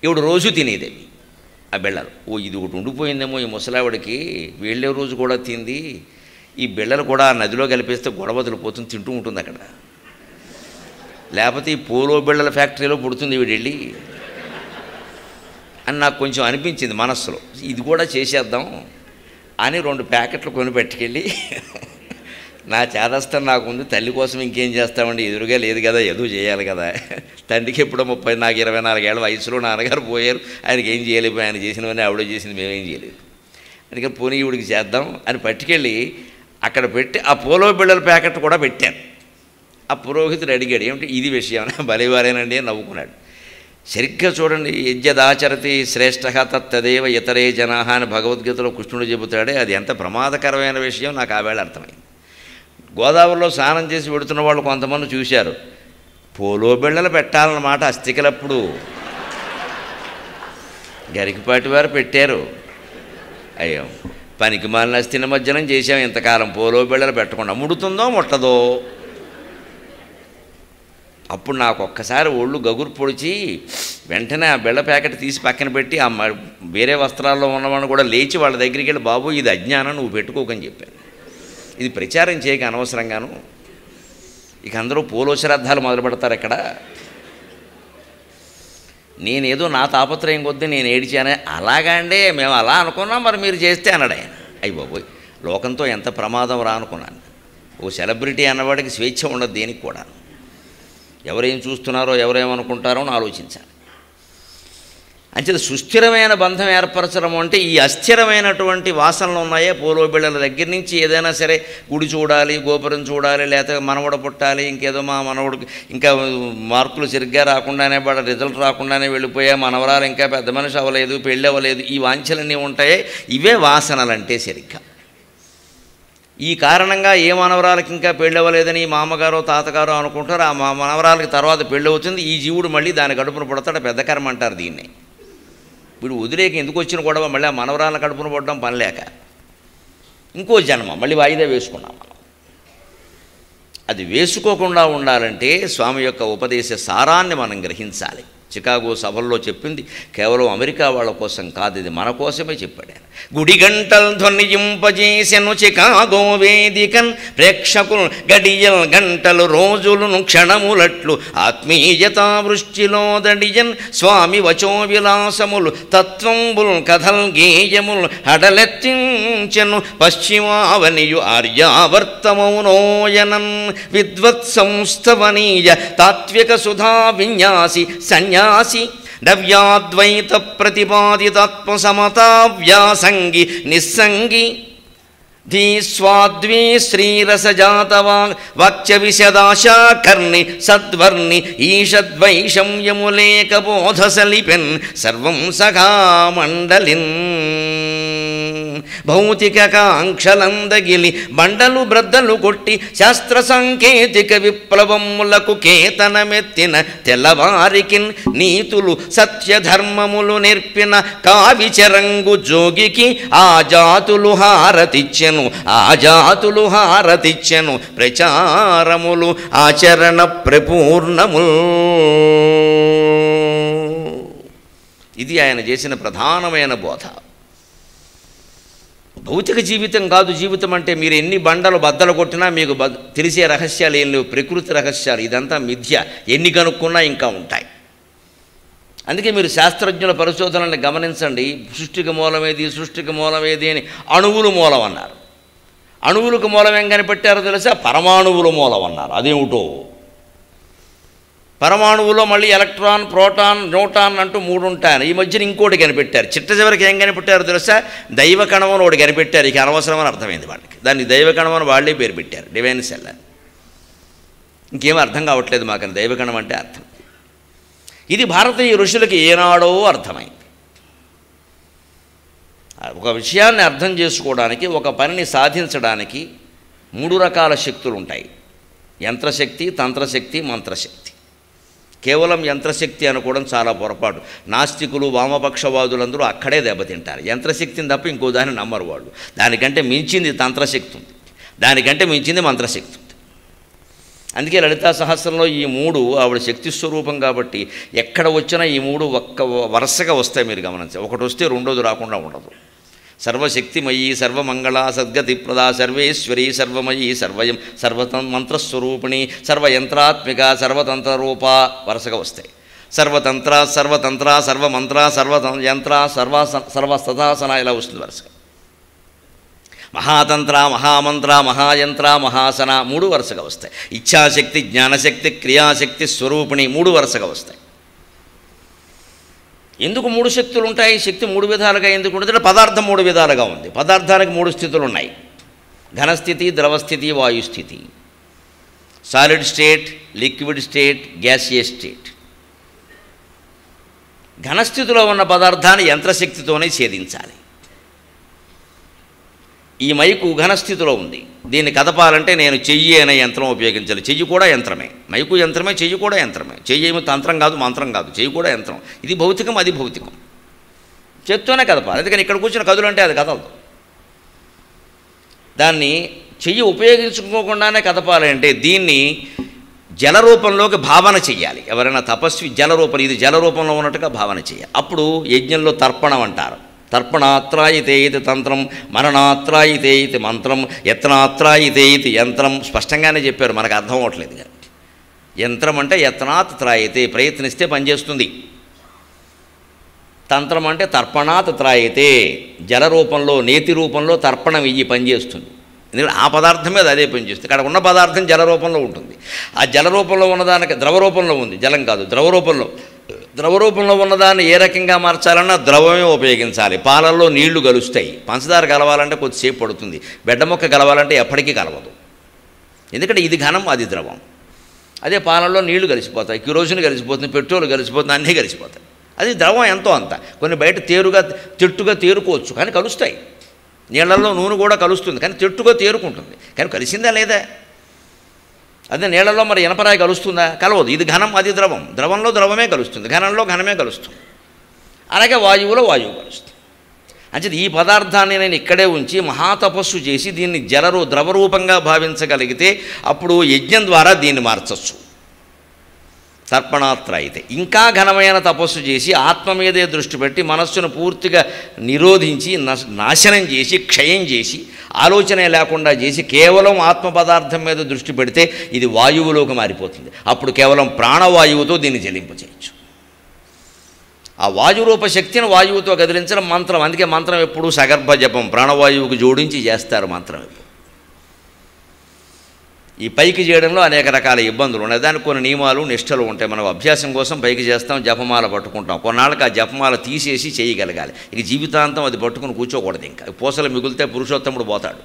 ఇవిడు రోజు తినేది అవి ఆ బిళ్ళలు. ఓ ఇది ఒకటి ఉండిపోయిందేమో ఈ ముసలావిడికి, వెళ్ళే రోజు కూడా తింది. ఈ బిళ్ళలు కూడా నదిలో కలిపేస్తే గొడవదులు పోతుంది, తింటూ ఉంటుంది అక్కడ. లేకపోతే ఈ పోలో బిళ్ళల ఫ్యాక్టరీలో పుడుతుంది వీడెళ్ళి అని నాకు కొంచెం అనిపించింది మనస్సులో. ఇది కూడా చేసేద్దాం అని రెండు ప్యాకెట్లు కొని పెట్టుకెళ్ళి, నా చేదస్తం నాకుంది, తల్లి కోసం ఇంకేం చేస్తామండి, ఎదురుగా లేదు కదా, ఏదో చేయాలి కదా. తండ్రికి ఎప్పుడో ముప్పై, నాకు ఇరవై నాలుగేళ్ళ వయసులో నాన్నగారు పోయారు. ఆయనకి ఏం చేయలేదు. ఆయన చేసినవన్నీ ఆవిడ చేసింది, మేమేం చేయలేదు. అందుకని పోనీ ఈవిడికి చేద్దాం అని పట్టుకెళ్ళి అక్కడ పెట్టి ఆ పోలో బిళ్ళల ప్యాకెట్ కూడా పెట్టాను. ఆ పురోహితుడు అడిగాడు, ఏమిటి ఇది విషయం, బలివారేనండి అని నవ్వుకున్నాడు. సరిగ్గా చూడండి, యజ్ఞదాచరతి శ్రేష్ఠ తత్తదేవ ఇతరే జనా అని భగవద్గీతలో కృష్ణుడు చెబుతాడే. అది ఎంత ప్రమాదకరమైన విషయం నాకు ఆవేళ అర్థమైంది. గోదావరిలో స్నానం చేసి పెడుతున్న వాళ్ళు కొంతమంది చూశారు. పోలో బిళ్ళలు పెట్టాలన్నమాట అస్థికలప్పుడు. గరికిపాటి వారు పెట్టారు. అయ్యో పనికి మాలిన అస్థి నిమజ్జనం చేశాం ఇంతకాలం పోలో బిళ్ళలు పెట్టకుండా. ముడుతుందో ముట్టదో. అప్పుడు నాకు ఒక్కసారి ఒళ్ళు గగురు పొడిచి, వెంటనే ఆ బిళ్ళ ప్యాకెట్ తీసి పక్కన పెట్టి, ఆ వేరే వస్త్రాల్లో ఉన్నవాడిని కూడా లేచి వాళ్ళ దగ్గరికి వెళ్ళి, బాబు ఇది అజ్ఞానం, నువ్వు పెట్టుకోకని చెప్పాను. ఇది ప్రచారం చేయక అనవసరంగాను. ఇక అందరూ పోలో శ్రాద్ధాలు మొదలు పెడతారు ఇక్కడ. నేనేదో నా తాపత్రయం కొద్దీ నేను ఏడిచానే. అలాగా అండి, మేము అలా అనుకున్నాం, మరి మీరు చేస్తే అన్నాడు ఆయన. అయ్యి బాబోయ్, లోకంతో ఎంత ప్రమాదం రా అనుకున్నాను. ఓ సెలబ్రిటీ అన్నవాడికి స్వేచ్ఛ ఉండదు దేనికి కూడా. ఎవరేం చూస్తున్నారో, ఎవరేమనుకుంటారో అని ఆలోచించాలి. అంచేత సుస్థిరమైన బంధం ఏర్పరచడం అంటే, ఈ అస్థిరమైనటువంటి వాసనలు ఉన్నాయే పోలో బిళ్ళల దగ్గర నుంచి ఏదైనా సరే, గుడి చూడాలి, గోపురం చూడాలి, లేకపోతే మనవడ పుట్టాలి, ఇంకేదో మా మనవడికి ఇంకా మార్కులు సరిగ్గా రాకుండానే, వాడు రిజల్ట్ రాకుండానే వెళ్ళిపోయా, మనవరాలు ఇంకా పెద్ద మనిషి అవ్వలేదు, పెళ్ళి అవ్వలేదు, ఈ వాంఛలన్నీ ఉంటాయే. ఇవే వాసనలంటే సరిగ్గా. ఈ కారణంగా ఏ మనవరాలకి ఇంకా పెళ్ళవలేదని మామగారు తాతగారు అనుకుంటారు. ఆ మా మనవరాలకి తర్వాత పెళ్ళవుతుంది. ఈ జీవుడు మళ్ళీ దాని కడుపున పుడతాడు. పెద్ద కర్మ అంటారు దీన్ని. వీడు ఉదిరేకి ఎందుకు వచ్చిన గొడవ మళ్ళీ మనవరాలను కడుపున పడడం పనిలేక ఇంకో జన్మ మళ్ళీ వాయిదా వేసుకున్నాం మనం. అది వేసుకోకుండా ఉండాలంటే స్వామి యొక్క ఉపదేశ సారాన్ని మనం గ్రహించాలి. చికాగో సభల్లో చెప్పింది కేవలం అమెరికా వాళ్ళ కోసం కాదు, ఇది మన కోసమే చెప్పాడు ఆయన. గుడి గంటలు ధ్వనింపజేసెను చికాగో వేదికన్ ప్రేక్షకులు గడియల్ గంటలు రోజులను క్షణములట్లు ఆత్మీయతా వృష్టిలో దడిజన్ స్వామి వచో విలాసములు తత్వంబుల్ కథల్ గేయములు హడలెత్తించెను పశ్చిమావనియు ఆర్యావర్తమౌనోయనన్ విద్వత్ సంస్థవనీయ తాత్విక సుధా విన్యాసి సన్యా ద్వైత ప్రతిపాదితాత్మసమతా వ్యాసంగి నిస్సంగి ధీస్వాద్వీ శ్రీరసజాతవా వాక్య విశదాశా కర్ణి సద్వర్ణి ఈషద్వైషమ్యములేక బోధసలిపెన్ సర్వం సఖా మండలిన్ భౌతిక కాంక్షలందగిలి బండలు బ్రద్దలు కొట్టి శాస్త్ర సాంకేతిక విప్లవములకు కేతనమెత్తిన తెల్లవారికిన్ నీతులు సత్యధర్మములు నేర్పిన కావిచరంగు జోగికి ఆ జాతులు హారతిచ్చెను ఆ జాతులు హారతిచ్చెను ప్రచారములు ఆచరణ ప్రపూర్ణము. ఇది ఆయన చేసిన ప్రధానమైన బోధ. భౌతిక జీవితం కాదు జీవితం అంటే, మీరు ఎన్ని బండలు బద్దలు కొట్టినా మీకు బ తెలిసే రహస్యాలు ఏం లేవు, ప్రకృతి రహస్యాలు, ఇదంతా మిథ్య, ఎన్ని కనుక్కున్నా ఇంకా ఉంటాయి. అందుకే మీరు శాస్త్రజ్ఞుల పరిశోధనలను గమనించండి. సృష్టికి మూలమేది, సృష్టికి మూలమేది అని అణువులు మూలం అన్నారు. అణువులకు మూలం ఏం కనిపెట్టారో తెలిసా, పరమాణువులు మూలం అన్నారు. అదేమిటో పరమాణువులో మళ్ళీ ఎలక్ట్రాన్, ప్రోటాన్, న్యూటాన్ అంటూ మూడు ఉంటాయని ఈ మధ్యన ఇంకోటి కనిపెట్టారు. చిట్ట చివరికి ఏం కనిపెట్టారో తెలుసా, దైవ కణమని ఒకటి కనిపెట్టారు. ఇక అనవసరమని అర్థమైంది వాళ్ళకి, దాన్ని దైవ కణమని వాళ్ళే పేరు పెట్టారు, డివైన్ సెల్ అని. ఇంకేం అర్థం కావట్లేదు మాకు దైవకణం అంటే అర్థం. ఇది భారతీయ ఋషులకి ఏనాడో అర్థమైంది. ఒక విషయాన్ని అర్థం చేసుకోవడానికి, ఒక పనిని సాధించడానికి మూడు రకాల శక్తులు ఉంటాయి: యంత్రశక్తి, తంత్రశక్తి, మంత్రశక్తి. కేవలం యంత్రశక్తి అనుకోవడం చాలా పొరపాటు. నాస్తికులు, వామపక్షవాదులందరూ అక్కడే దెబ్బతింటారు. యంత్రశక్తిని తప్ప ఇంకో దాన్ని నమ్మరు వాళ్ళు. దానికంటే మించింది తంత్రశక్తి ఉంది, దానికంటే మించింది మంత్రశక్తి ఉంది. అందుకే లలితా సహస్రంలో ఈ మూడు ఆవిడ శక్తి స్వరూపం కాబట్టి ఎక్కడ వచ్చినా ఈ మూడు ఒక్క వరుసగా వస్తాయి. మీరు గమనించాలి, ఒకటి వస్తే రెండోది రాకుండా ఉండదు. సర్వశక్తిమయీ సర్వమంగళ సద్గతి ప్రదా సర్వేశ్వరీ సర్వమయీ సర్వయం సర్వమంత్రస్వరూపిణి సర్వయంత్రాత్మిక సర్వతంత్రరూప వరుసగా వస్తాయి. సర్వతంత్ర సర్వతంత్ర సర్వమంత్ర సర్వయంత్ర సర్వ సర్వసతాసన ఇలా వస్తుంది వరుసగా. మహాతంత్ర మహామంత్ర మహాయంత్ర మహాసన మూడు వరుసగా వస్తాయి. ఇచ్ఛాశక్తి, జ్ఞానశక్తి, క్రియాశక్తి స్వరూపిణి మూడు వరుసగా వస్తాయి. ఎందుకు మూడు శక్తులు ఉంటాయి? శక్తి మూడు విధాలుగా ఎందుకు ఉంటుంది? పదార్థం మూడు విధాలుగా ఉంది. పదార్థానికి మూడు స్థితులు ఉన్నాయి: ఘనస్థితి, ద్రవస్థితి, వాయుస్థితి. Solid state, liquid state, gaseous state. ఘనస్థితిలో ఉన్న పదార్థాన్ని యంత్రశక్తితోనే ఛేదించాలి. ఈ మైకు ఘనస్థితిలో ఉంది, దీన్ని కదపాలంటే నేను చెయ్యి అనే యంత్రం ఉపయోగించాలి. చెయ్యి కూడా యంత్రమే, మైకు యంత్రమే, చెయ్యి కూడా యంత్రమే. చెయ్యి ఏమి తంత్రం కాదు, మంత్రం కాదు, చెయ్యి కూడా యంత్రం. ఇది భౌతికం, అది భౌతికం. చేత్తోనే కదపాలి. అందుకని ఇక్కడ కూర్చుని కదులంటే అది కదలదు. దాన్ని చెయ్యి ఉపయోగించుకోకుండానే కదపాలి అంటే దీన్ని జలరూపంలోకి భావన చెయ్యాలి. ఎవరైనా తపస్వి జలరూపం, ఇది జలరూపంలో ఉన్నట్టుగా భావన చేయాలి. అప్పుడు యజ్ఞంలో తర్పణం అంటారు. తర్పణాత్రాయితే ఇది తంత్రం, మరణాత్రాయితే ఇది మంత్రం, యత్నాత్రాయితే ఇది యంత్రం. స్పష్టంగానే చెప్పారు, మనకు అర్థం అవ్వట్లేదు కాబట్టి. యంత్రం అంటే యత్నాత్ త్రాయితే, ప్రయత్నిస్తే పనిచేస్తుంది. తంత్రం అంటే తర్పణాత్ త్రాయితే, జల రూపంలో, నేతి రూపంలో తర్పణం ఇయ్యి పనిచేస్తుంది. ఎందుకంటే ఆ పదార్థం మీద అదే పనిచేస్తుంది. అక్కడ ఉన్న పదార్థం జల రూపంలో ఉంటుంది. ఆ జల రూపంలో ఉన్నదానికి ద్రవరూపంలో ఉంది, జలం కాదు ద్రవరూపంలో. ద్రవరూపంలో ఉన్నదాన్ని ఏ రకంగా మార్చాలన్నా ద్రవమే ఉపయోగించాలి. పాలల్లో నీళ్లు కలుస్తాయి. పంచదార కలవాలంటే కొద్దిసేపు పడుతుంది, బెడ్డ మొక్క కలవాలంటే ఎప్పటికీ కలవదు. ఎందుకంటే ఇది ఘనం, అది ద్రవం. అదే పాలల్లో నీళ్లు కలిసిపోతాయి, కిరోసిన్ కలిసిపోతుంది, పెట్రోల్ కలిసిపోతుంది, అన్నీ కలిసిపోతాయి. అది ద్రవం ఎంతో అంత. కొన్ని బయట తేరుగా తిట్టుగా తేరుకోవచ్చు, కానీ కలుస్తాయి. నీళ్లలో నూనె కూడా కలుస్తుంది, కానీ తిట్టుగా తేరుకుంటుంది, కానీ కలిసిందా లేదా? అదే నీళ్లలో మరి ఇనపరాయి కలుస్తుందా? కలవదు. ఇది ఘనం, అది ద్రవం. ద్రవంలో ద్రవమే కలుస్తుంది, ఘనంలో ఘనమే కలుస్తుంది. అలాగే వాయువులో వాయువు కలుస్తుంది. అంచేది ఈ పదార్థాన్ని నేను ఇక్కడే ఉంచి మహాతపస్సు చేసి దీన్ని జలరు ద్రవరూపంగా భావించగలిగితే అప్పుడు యజ్ఞం ద్వారా దీన్ని మార్చచ్చు. తర్పణాత్ర అయితే ఇంకా ఘనమైన తపస్సు చేసి ఆత్మ మీదే దృష్టి పెట్టి మనస్సును పూర్తిగా నిరోధించి నాశనం చేసి క్షయం చేసి ఆలోచనే లేకుండా చేసి కేవలం ఆత్మ పదార్థం మీద దృష్టి పెడితే ఇది వాయువులోకి మారిపోతుంది. అప్పుడు కేవలం ప్రాణవాయువుతో దీన్ని చెల్లింపు చేయొచ్చు. ఆ వాయురూప శక్తిని వాయువుతో కదిలించడం మంత్రం. అందుకే మంత్రం ఎప్పుడు సగర్భ జపం ప్రాణవాయువుకు జోడించి చేస్తారు. మంత్రం ఎప్పుడు ఈ పైకి చేయడంలో అనేక రకాల ఇబ్బందులు ఉన్నాయి. దానికి కొన్ని నియమాలు నిష్టలు ఉంటాయి. మనం అభ్యాసం కోసం పైకి చేస్తాం, జపమాల పట్టుకుంటాం. కొన్నాళ్ళకి ఆ జపమాల తీసేసి చేయగలగాలి. ఇక జీవితాంతం అది పట్టుకుని కూర్చోకూడదు. ఇంకా పూసలు మిగులితే పురుషోత్తముడు పోతాడు.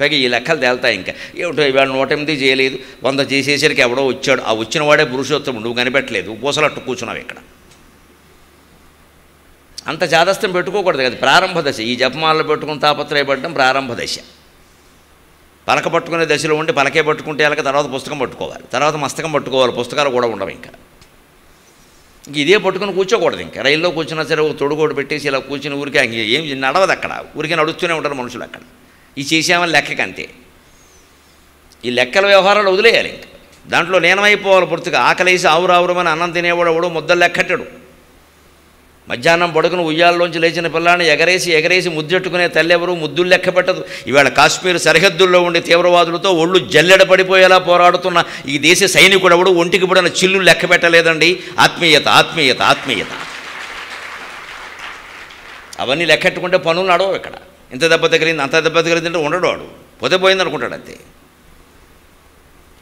పైగా ఈ లెక్కలు తేలుతాయి. ఇంకా ఏమిటో ఇవాళ నూట ఎనిమిది చేయలేదు, వంద చేసేసరికి ఎవడో వచ్చాడు. ఆ వచ్చిన వాడే పురుషోత్తముడు, నువ్వు కనిపెట్టలేదు, పూసలు అట్టు కూర్చున్నావు. ఇక్కడ అంత జాదస్తం పెట్టుకోకూడదు కదా. ప్రారంభ దశ ఈ జపమాలలో పెట్టుకుని తాపత్రయపడడం ప్రారంభ దశ. పలక పట్టుకునే దశలో ఉండి పలకే పట్టుకుంటే అలాగే తర్వాత పుస్తకం పట్టుకోవాలి, తర్వాత మస్తకం పట్టుకోవాలి. పుస్తకాలు కూడా ఉండవు. ఇంకా ఇదే పట్టుకుని కూర్చోకూడదు. ఇంకా రైల్లో కూర్చున్నా సరే ఒక తొడుగోడు పెట్టేసి ఇలా కూర్చుని ఊరికే ఏం నడవదు. అక్కడ ఊరికే నడుస్తూనే ఉంటారు మనుషులు. అక్కడ ఈ చేసామని లెక్కకి అంతే. ఈ లెక్కల వ్యవహారాలు వదిలేయాలి. ఇంకా దాంట్లో నేనమైపోవాలి పూర్తిగా. ఆకలేసి ఆవురావురమని అన్నం తినేవాడు ఎవడు ముద్దలు లెక్కట్టాడు. మధ్యాహ్నం పడుకుని ఉయ్యాల్లోంచి లేచిన పిల్లాన్ని ఎగరేసి ఎగరేసి ముద్దెట్టుకునే తల్లెవరు ముద్దులు లెక్క పెట్టదు. ఈవేళ కాశ్మీర్ సరిహద్దుల్లో ఉండే తీవ్రవాదులతో ఒళ్ళు జల్లెడ పడిపోయేలా పోరాడుతున్న ఈ దేశ సైనికుడెవడు ఒంటికి పడిన చిల్లు లెక్క పెట్టలేదండి. ఆత్మీయత ఆత్మీయత ఆత్మీయత అవన్నీ లెక్కెట్టుకుంటే పనులు నడవు. ఇక్కడ ఇంత దెబ్బ తగిలింది అంత దెబ్బ తగిలిందంటే ఉండడు వాడు, పొదే పోయిందనుకుంటాడు అంతే.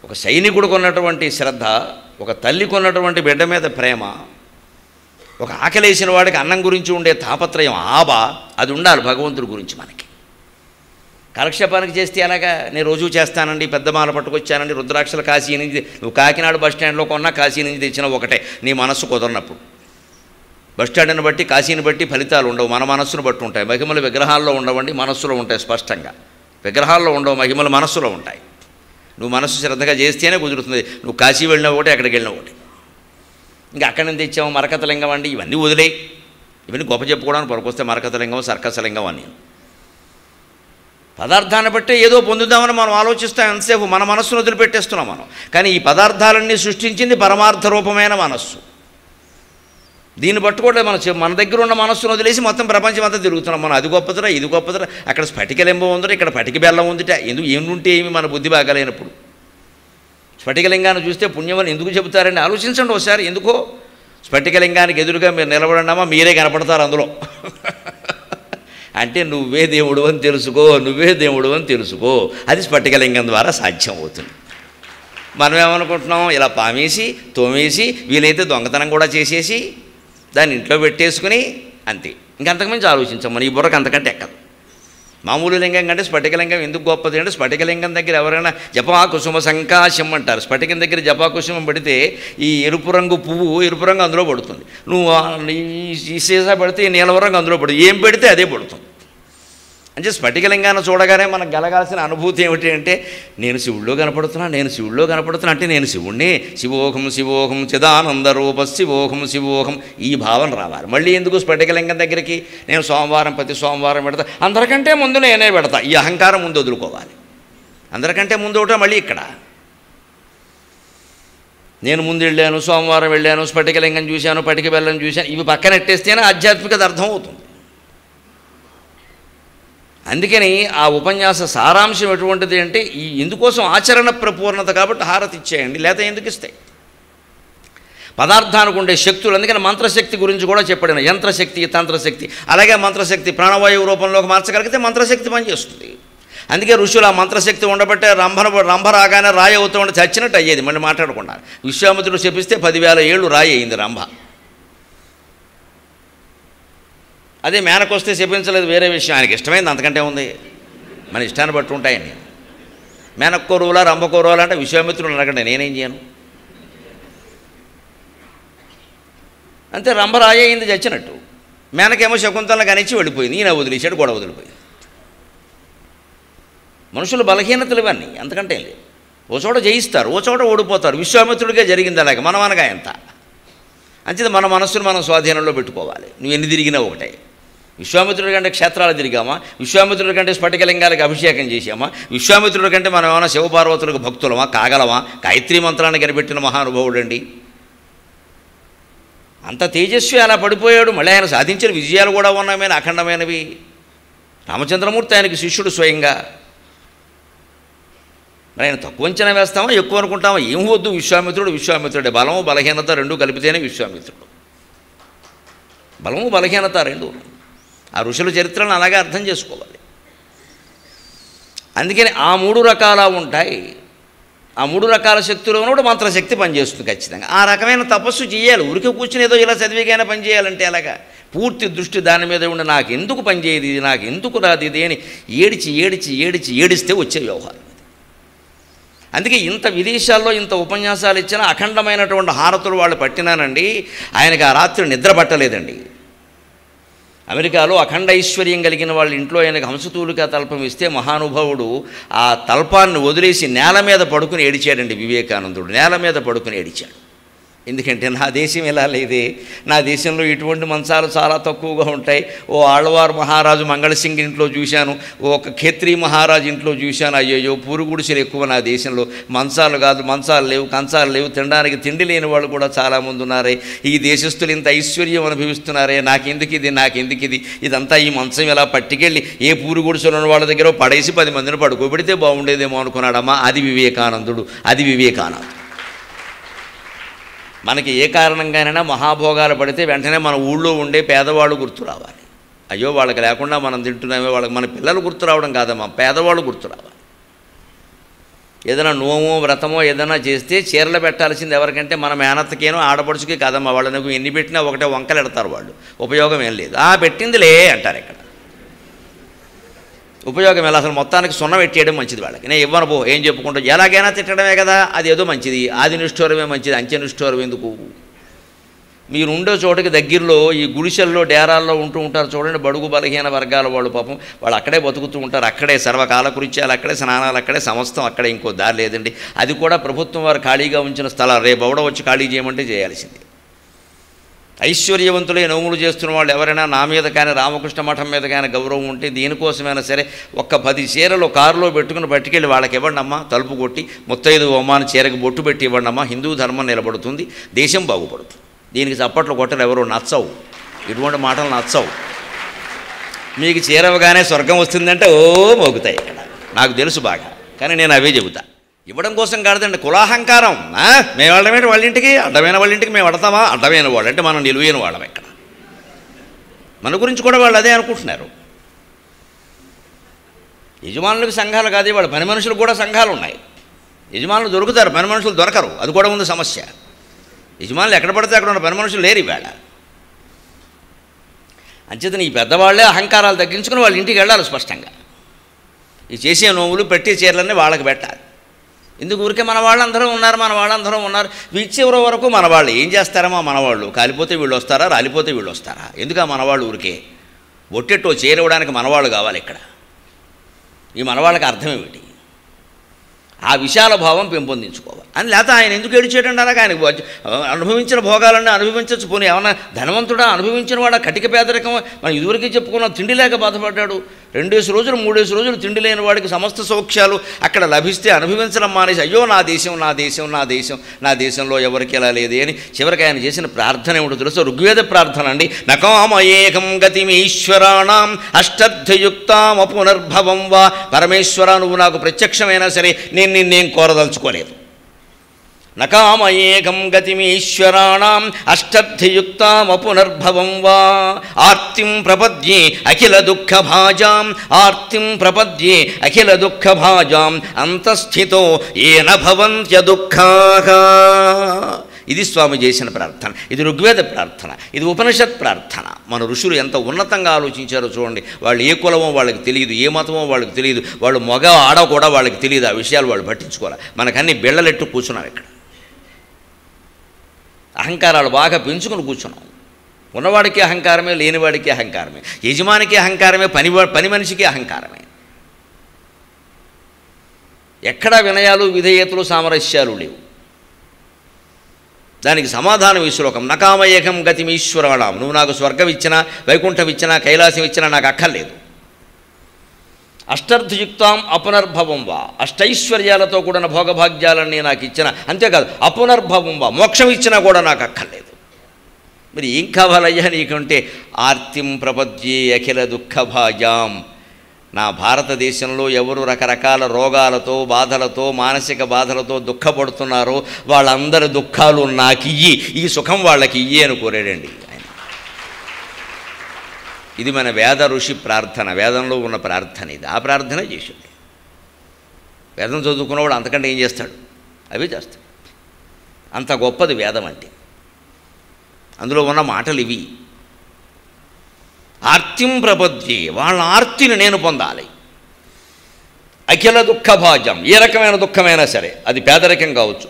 ఒక సైనికుడు కొన్నటువంటి శ్రద్ధ, ఒక తల్లి కొన్నటువంటి బిడ్డ మీద ప్రేమ, ఒక ఆకలేసిన వాడికి అన్నం గురించి ఉండే తాపత్రయం ఆబ అది ఉండాలి భగవంతుడి గురించి మనకి. కాలక్షేపానికి చేస్తే అలాగా నేను రోజు చేస్తానండి, పెద్దమాల పట్టుకొచ్చానండి, రుద్రాక్షలు కాశీ నుంచి, నువ్వు కాకినాడ బస్టాండ్లో కొన్నా కాశీ నుంచి తెచ్చినా ఒకటే. నీ మనస్సు కుదరినప్పుడు బస్టాండ్ని బట్టి కాశీని బట్టి ఫలితాలు ఉండవు, మన మనస్సును బట్టి ఉంటాయి. మహిమలు విగ్రహాల్లో ఉండవండి, మనస్సులో ఉంటాయి. స్పష్టంగా విగ్రహాల్లో ఉండవు మహిమలు, మనస్సులో ఉంటాయి. నువ్వు మనస్సు శ్రద్ధగా చేస్తేనే కుదురుతుంది. నువ్వు కాశీ వెళ్ళినా ఒకటి, అక్కడికి వెళ్ళినా ఒకటి. ఇంకా అక్కడి నుంచి తెచ్చాము మరకతలింగం అండి. ఇవన్నీ వదిలే, ఇవన్నీ గొప్ప చెప్పుకోవడానికి పరకొస్తే మరకతలింగం సర్కసలింగం అని పదార్థాన్ని బట్టి ఏదో పొందుదామని మనం ఆలోచిస్తాం. ఎంతసేపు మన మనస్సును వదిలిపెట్టేస్తున్నాం మనం. కానీ ఈ పదార్థాలన్నీ సృష్టించింది పరమార్థ రూపమైన మనస్సు. దీన్ని పట్టుకోవట్లేదు మనం. మన దగ్గర ఉన్న మనస్సును వదిలేసి మొత్తం ప్రపంచం అంతా తిరుగుతున్నాం మనం. అది గొప్పదిరా ఇది గొప్పదిరా, అక్కడ స్ఫటికలింబం ఉందిరా, ఇక్కడ పటిక బెల్లం ఉందిట. ఎందుకు ఏమిటి ఏమి మన బుద్ధి బాగాలేనప్పుడు స్ఫటికలింగాన్ని చూస్తే పుణ్యమని ఎందుకు చెబుతారని ఆలోచించండి ఒకసారి. ఎందుకో స్ఫటికలింగానికి ఎదురుగా మీరు నిలబడినామా మీరే కనపడతారు అందులో. అంటే నువ్వే దేవుడు అని తెలుసుకో, నువ్వే దేవుడు అని తెలుసుకో. అది స్ఫటికలింగం ద్వారా సాధ్యం అవుతుంది. మనం ఏమనుకుంటున్నాం, ఇలా పామేసి తోమేసి వీలైతే దొంగతనం కూడా చేసేసి దాన్ని ఇంట్లో పెట్టేసుకుని అంతే. ఇంకంతకుమించి ఆలోచించాం మనం. ఈ బుర్రకు అంతకంటే ఎక్కదు. మామూలు లింగం కంటే స్ఫటికలింగం ఎందుకు గొప్పది అంటే స్ఫటికలింగం దగ్గర ఎవరైనా జపా కుసుమ సంకాశం అంటారు. స్ఫటికం దగ్గర జపా కుసుమం పడితే ఈ ఎరుపు రంగు పువ్వు ఎరుపు రంగు అందులో పడుతుంది. నువ్వు సీసా పడితే నీలవ రంగు అందులో పడుతుంది. ఏం పెడితే అదే పడుతుంది. అంటే స్ఫటికలింగాన్ని చూడగానే మనకు కలగాల్సిన అనుభూతి ఏమిటి అంటే నేను శివుడిలో కనపడుతున్నా, నేను శివుడిలో కనపడుతున్నా అంటే నేను శివుణ్ణి. శివోహం శివోహం చిదానంద రూప శివోహం శివోహం ఈ భావన రావాలి. మళ్ళీ ఎందుకు స్ఫటికలింగం దగ్గరికి నేను సోమవారం ప్రతి సోమవారం పెడతా, అందరికంటే ముందు నేనే పెడతా. ఈ అహంకారం ముందు వదులుకోవాలి. అందరికంటే ముందు ఒకటో మళ్ళీ ఇక్కడ నేను ముందు వెళ్ళాను, సోమవారం వెళ్ళాను, స్ఫటికలింగం చూశాను, పటిక బెల్లం చూశాను, ఇవి పక్కనెట్టేస్తేనే ఆధ్యాత్మికత అర్థం అవుతుంది. అందుకని ఆ ఉపన్యాస సారాంశం ఎటువంటిది అంటే ఈ ఇందుకోసం ఆచరణ ప్రపూర్ణత. కాబట్టి హారతి ఇచ్చేయండి, లేకపోతే ఎందుకు ఇస్తాయి పదార్థానికి ఉండే శక్తులు. అందుకని మంత్రశక్తి గురించి కూడా చెప్పాడు. యంత్రశక్తి తంత్రశక్తి అలాగే మంత్రశక్తి ప్రాణవాయువు రూపంలోకి మార్చగలిగితే మంత్రశక్తి పనిచేస్తుంది. అందుకే ఋషులు ఆ మంత్రశక్తి ఉండబట్టే రంభన రంభ రాగానే రాయి అవుతూ ఉంటే చచ్చినట్టు అయ్యేది. మళ్ళీ మాట్లాడకుండా విశ్వామిత్రుడు చెప్పిస్తే పదివేల ఏళ్ళు రాయి అయింది రంభ. అదే మేనకొస్తే చెప్పించలేదు, వేరే విషయం. ఆయనకి ఇష్టమైంది, అంతకంటే ఉంది. మన ఇష్టాన్ని బట్టి ఉంటాయని మేనక్కోరువులా రంభకోరువులా అంటే విశ్వామిత్రుడు అనకండి, నేనేం చేయను. అంతే రంభ రాయ అయింది చచ్చినట్టు. మేనకేమో శకుంతలను కనిచ్చి వెళ్ళిపోయింది, ఈయన వదిలేశాడు, గొడవ వదిలిపోయింది. మనుషుల బలహీనతలు ఇవన్నీ, అంతకంటే లేదు. ఓ చోట జయిస్తారు, ఓ చోట ఓడిపోతారు. విశ్వామిత్రుడికే జరిగింది అలాగే. మనమనగా ఎంత అంచేత మన మనస్సును మనం స్వాధీనంలో పెట్టుకోవాలి. నువ్వు ఎన్ని తిరిగినా ఒకటే. విశ్వామిత్రుడి కంటే క్షేత్రాలు తిరిగామా? విశ్వామిత్రుడి కంటే స్ఫటికలింగాలకు అభిషేకం చేశామా? విశ్వామిత్రుడి కంటే మనం ఏమైనా శివపార్వతులకు భక్తులమా, కాగలమా? గాయత్రీ మంత్రాన్ని కనిపెట్టిన మహానుభావుడు అండి. అంత తేజస్వి అలా పడిపోయాడు. మళ్ళీ ఆయన సాధించిన విజయాలు కూడా ఉన్నామైన అఖండమైనవి. రామచంద్రమూర్తి ఆయనకి శిష్యుడు స్వయంగా. మరి ఆయన తక్కువ అంచనా వేస్తామా, ఎక్కువ అనుకుంటామా? ఏం వద్దు, విశ్వామిత్రుడు విశ్వామిత్రుడే. బలము బలహీనత రెండు కలిపితేనే విశ్వామిత్రుడు. బలము బలహీనత రెండు. ఆ ఋషుల చరిత్రను అలాగే అర్థం చేసుకోవాలి. అందుకని ఆ మూడు రకాల ఉంటాయి. ఆ మూడు రకాల శక్తులను కూడా మంత్రశక్తి పనిచేస్తుంది ఖచ్చితంగా. ఆ రకమైన తపస్సు చేయాలి. ఊరికి కూర్చుని ఏదో ఇలా చదివికైనా పనిచేయాలంటే అలాగా పూర్తి దృష్టి దాని మీద ఉండి నాకు ఎందుకు పనిచేయదు ఇది, నాకు ఎందుకు రాదు ఇది అని ఏడిచి ఏడిచి ఏడిచి ఏడిస్తే వచ్చే వ్యవహారం. అందుకే ఇంత విదేశాల్లో ఇంత ఉపన్యాసాలు ఇచ్చినా అఖండమైనటువంటి హారతులు వాళ్ళు పట్టినానండి. ఆయనకు ఆ రాత్రి నిద్ర పట్టలేదండి. అమెరికాలో అఖండ ఐశ్వర్యం కలిగిన వాళ్ళ ఇంట్లో ఆయనకు హంసతూలిక తల్పం ఇస్తే మహానుభావుడు ఆ తల్పాన్ని వదిలేసి నేల మీద పడుకుని ఏడిచాడండి. వివేకానందుడు నేల మీద పడుకుని ఏడిచాడు. ఎందుకంటే నా దేశం ఎలా లేదే, నా దేశంలో ఇటువంటి మంచాలు చాలా తక్కువగా ఉంటాయి. ఓ ఆళ్వార్ మహారాజు మంగళసింగ్ ఇంట్లో చూశాను, ఓ ఒక ఖేత్రి మహారాజు ఇంట్లో చూశాను. అయ్యో పూరుగుడిసెలు ఎక్కువ నా దేశంలో. మంచాలు కాదు, మంచాలు లేవు, కంచాలు లేవు, తినడానికి తిండి లేని వాళ్ళు కూడా చాలామంది ఉన్నారే. ఈ దేశస్తులు ఇంత ఐశ్వర్యం అనుభవిస్తున్నారే, నాకెందుకు ఇది, నాకెందుకు ఇది, ఇదంతా ఈ మంచం ఇలా పట్టుకెళ్ళి ఏ పూరుగుడిసెలు ఉన్న వాళ్ళ దగ్గర పడేసి పది మందిని పడుకోబెడితే బాగుండేదేమో అనుకున్నాడమ్మా. అది వివేకానందుడు, అది వివేకానందుడు. మనకి ఏ కారణంగానైనా మహాభోగాలు పడితే వెంటనే మన ఊళ్ళో ఉండే పేదవాళ్ళు గుర్తు రావాలి. అయ్యో వాళ్ళకి లేకుండా మనం తింటున్నామే, వాళ్ళకి మన పిల్లలు గుర్తు రావడం కాదమ్మా, పేదవాళ్ళు గుర్తు రావాలి. ఏదైనా నోమో వ్రతమో ఏదైనా చేస్తే చీరలు పెట్టాల్సింది ఎవరికంటే మన మేనత్తకేనో ఆడపడుచుకి కాదమ్మా. వాళ్ళకు ఎన్ని పెట్టినా ఒకటే వంకలు ఎడతారు. వాళ్ళు ఉపయోగం ఏం లేదు. ఆ పెట్టిందిలే అంటారు. ఇక్కడ ఉపయోగం ఎలా? అసలు మొత్తానికి సున్నం ఎట్టేయడం మంచిది. వాళ్ళకి నేను ఇవ్వను పో, ఏం చెప్పుకుంటా, ఎలాగైనా తిట్టడమే కదా, అది ఏదో మంచిది. ఆది నిష్ఠూరమే మంచిది, అంచె నిష్ఠూరం ఎందుకు? మీరు ఉండే చోటకి దగ్గరలో ఈ గుడిసెల్లో డేరాల్లో ఉంటూ ఉంటారు చూడండి బడుగు బలహీన వర్గాల వాళ్ళు. పాపం వాళ్ళు అక్కడే బతుకుతూ ఉంటారు, అక్కడే సర్వకాల కృత్యాలు, అక్కడే స్నానాలు, అక్కడే సమస్తం, అక్కడే ఇంకో దారి లేదండి. అది కూడా ప్రభుత్వం వారు ఖాళీగా ఉంచిన స్థలాలు. రేపు ఎవడో వచ్చి ఖాళీ చేయమంటే చేయాల్సింది. ఐశ్వర్యవంతులే నోములు చేస్తున్న వాళ్ళు ఎవరైనా నా మీద కానీ రామకృష్ణ మఠం మీద కానీ గౌరవం ఉంటే దీనికోసమైనా సరే ఒక్క పది చీరలు కారులో పెట్టుకుని పట్టుకెళ్ళి వాళ్ళకి ఇవ్వండమ్మా. తలుపు కొట్టి ముత్తైదు బొమ్మని చీరకు బొట్టు పెట్టి ఇవ్వండమ్మా. హిందూ ధర్మం నిలబడుతుంది, దేశం బాగుపడుతుంది. దీనికి చప్పట్లు కొట్టలు ఎవరు నచ్చవు, ఇటువంటి మాటలు నచ్చవు. మీకు చీరవగానే స్వర్గం వస్తుందంటే ఓ మోగుతాయి ఇక్కడ, నాకు తెలుసు బాగా. కానీ నేను అవే చెబుతా. ఇవ్వడం కోసం కాదండి, కులాహంకారం. మేము వెళ్ళడమేంటి వాళ్ళ ఇంటికి, అడ్డమైన వాళ్ళ ఇంటికి మేము అడతామా? అడ్డమైన వాళ్ళు అంటే మనం నిలువైన వాళ్ళం. ఇక్కడ మన గురించి కూడా వాళ్ళు అదే అనుకుంటున్నారు. యజమానులకు సంఘాలు కాదే, వాళ్ళు పని మనుషులు కూడా సంఘాలు ఉన్నాయి. యజమానులు దొరుకుతారు, పని మనుషులు దొరకరు. అది కూడా ఉంది సమస్య. యజమానులు ఎక్కడ పడితే అక్కడ ఉన్న పని మనుషులు లేరు ఇవాళ. అంచేత ఈ పెద్దవాళ్లే అహంకారాలు తగ్గించుకుని వాళ్ళ ఇంటికి వెళ్ళాలి స్పష్టంగా. ఈ చేసే నోములు పెట్టే చీరలన్నీ వాళ్ళకి పెట్టాలి. ఎందుకు ఊరికే మన వాళ్ళందరూ ఉన్నారు, మన వాళ్ళందరూ ఉన్నారు, వీచ్చేవరో వరకు మన వాళ్ళు ఏం చేస్తారమ్మా? మనవాళ్ళు కాలిపోతే వీళ్ళు వస్తారా, రాలిపోతే వీళ్ళు వస్తారా? ఎందుకు మనవాళ్ళు ఊరికే ఒట్టెట్టో చేరవడానికి మనవాళ్ళు కావాలి ఇక్కడ. ఈ మనవాళ్ళకి అర్థం ఏమిటి? ఆ విశాల భావం పెంపొందించుకోవాలి. అని లేకపోతే ఆయన ఎందుకు ఏడిచేయడం? అలాగే ఆయన అనుభవించిన భోగాలన్నీ అనుభవించవచ్చు. పోనీ ఏమన్నా ధనవంతుడా? అనుభవించిన వాడు కటిక పేదరికం మనం ఇదివరకే చెప్పుకున్నాం. తిండి లేక బాధపడ్డాడు. రెండేసి రోజులు మూడేసి రోజులు తిండి లేని వాడికి సమస్త సౌఖ్యాలు అక్కడ లభిస్తే అనుభవించడం మానేసి అయ్యో నా దేశం, నా దేశం, నా దేశం, నా దేశంలో ఎవరికి ఎలా లేదు అని చివరికి ఆయన చేసిన ప్రార్థన ఏమిటో తెలుసు? ఋగ్వేద ప్రార్థన అండి. నకామయేకం గతిమీశ్వరాణం అష్టర్థయుక్తాం అపునర్భవం వా. పరమేశ్వర నువ్వు నాకు ప్రత్యక్షమైనా సరే నేను నిన్నేం కోరదలుచుకోలేదు. నకామయేకం గతిమీశ్వరాణం అష్టర్థయుక్తాం అపునర్భవం వా. ఆర్తిం ప్రపద్యే అఖిల దుఃఖభాజాం, ఆర్తిం ప్రపద్యే అఖిల దుఃఖభాజాం, అంతస్థితో ఏన భవంత్య దుఃఖాః. ఇది స్వామి చేసిన ప్రార్థన. ఇది ఋగ్వేద ప్రార్థన, ఇది ఉపనిషత్ ప్రార్థన. మన ఋషులు ఎంత ఉన్నతంగా ఆలోచించారో చూడండి. వాళ్ళు ఏ కులమో వాళ్ళకి తెలియదు, ఏ మతమో వాళ్ళకి తెలియదు, వాళ్ళు మగ ఆడ కూడా వాళ్ళకి తెలియదు. ఆ విషయాలు వాళ్ళు పట్టించుకోవాలి. మనకన్నీ బిళ్ళలెట్టు కూర్చున్నాం ఇక్కడ. అహంకారాలు బాగా పెంచుకుని కూర్చున్నాం. ఉన్నవాడికి అహంకారమే, లేనివాడికి అహంకారమే, యజమానికి అహంకారమే, పని పని మనిషికి అహంకారమే. ఎక్కడా వినయాలు, విధేయతలు, సామరస్యాలు లేవు. దానికి సమాధానం ఈ శ్లోకం. నకామయేకం గతిం ఈశ్వరాణం. నువ్వు నాకు స్వర్గం ఇచ్చినా వైకుంఠం ఇచ్చినా కైలాసం ఇచ్చినా నాకు అక్కర్లేదు. అష్టర్థయుక్తాం అపునర్భవం వా, అష్టైశ్వర్యాలతో కూడిన భోగభాగ్యాలన్నీ నాకు ఇచ్చిన, అంతేకాదు అపునర్భవం వా, మోక్షం ఇచ్చినా కూడా నాకు అక్కర్లేదు. మరి ఏం కావాలయ్యా నీకంటే, ఆర్తిం ప్రపద్యే అఖిల దుఃఖభాజాం. నా భారతదేశంలో ఎవరు రకరకాల రోగాలతో బాధలతో మానసిక బాధలతో దుఃఖపడుతున్నారో వాళ్ళందరి దుఃఖాలు నాకు ఇయ్యి, ఈ సుఖం వాళ్ళకి ఇయ్యి అని కోరాడండి ఆయన. ఇది మన వేద ఋషి ప్రార్థన, వేదంలో ఉన్న ప్రార్థన ఇది. ఆ ప్రార్థన చేశాడు. వేదం చదువుకున్నవాడు అంతకంటే ఏం చేస్తాడు, అవే చేస్తాడు. అంత గొప్పది వేదం అంటే. అందులో ఉన్న మాటలు ఇవి. ఆర్తిం ప్రపద్యే, వాళ్ళ ఆర్తిని నేను పొందాలి. అఖిల దుఃఖభాజం, ఏ రకమైన దుఃఖమైనా సరే, అది పేదరికం కావచ్చు,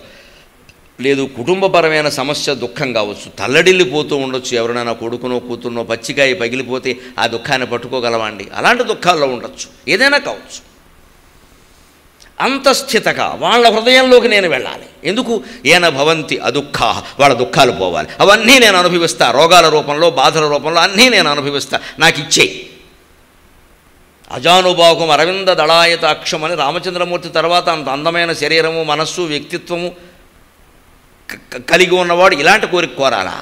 లేదు కుటుంబపరమైన సమస్య దుఃఖం కావచ్చు, తల్లడిల్లిపోతూ ఉండొచ్చు, ఎవరైనా కొడుకునో కూతుర్నో పచ్చికాయ పగిలిపోతే ఆ దుఃఖాన్ని పట్టుకోగలవాండి, అలాంటి దుఃఖాల్లో ఉండొచ్చు, ఏదైనా కావచ్చు. అంతఃస్థితగా వాళ్ళ హృదయంలోకి నేను వెళ్ళాలి. ఎందుకు, ఏన భవంతి అదుఃఖా, వాళ్ళ దుఃఖాలు పోవాలి, అవన్నీ నేను అనుభవిస్తా, రోగాల రూపంలో బాధల రూపంలో అన్నీ నేను అనుభవిస్తా, నాకు ఇచ్చే. అజానుబాహుం అరవింద దళాయతాక్షం అని రామచంద్రమూర్తి తర్వాత అంత అందమైన శరీరము మనస్సు వ్యక్తిత్వము కలిగి ఉన్నవాడు ఇలాంటి కోరిక కోరాలా?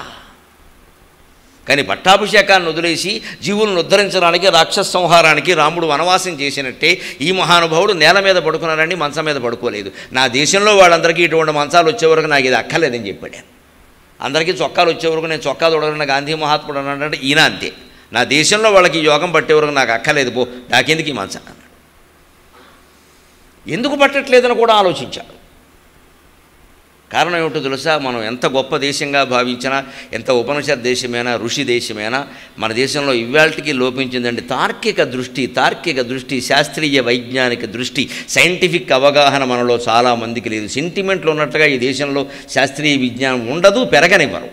కానీ పట్టాభిషేకాన్ని వదిలేసి జీవులను ఉద్ధరించడానికి రాక్షస సంహారానికి రాముడు వనవాసం చేసినట్టే ఈ మహానుభావుడు నేల మీద పడుకున్నారండి, మంచం మీద పడుకోలేదు. నా దేశంలో వాళ్ళందరికీ ఇటువంటి మంచాలు వచ్చేవరకు నాకు ఇది అక్కర్లేదని చెప్పాడు. అందరికీ చొక్కాలు వచ్చేవరకు నేను చొక్కా తొడగలన్న గాంధీ మహాత్ముడు అన్నాడంటే ఈయన అంతే. నా దేశంలో వాళ్ళకి యోగం పట్టేవరకు నాకు అక్కర్లేదు, పో నాకెందుకు ఈ మంచం అన్నాడు. ఎందుకు పట్టట్లేదని కూడా ఆలోచించాడు. కారణం ఏమిటో తెలుసా, మనం ఎంత గొప్ప దేశంగా భావించినా, ఎంత ఉపనిషత్ దేశమైనా, ఋషి దేశమైనా, మన దేశంలో ఇవాళకి లోపించిందండి తార్కిక దృష్టి. తార్కిక దృష్టి, శాస్త్రీయ వైజ్ఞానిక దృష్టి, సైంటిఫిక్ అవగాహన మనలో చాలామందికి లేదు. సెంటిమెంట్లు ఉన్నట్టుగా ఈ దేశంలో శాస్త్రీయ విజ్ఞానం ఉండదు, పెరగనివ్వరు.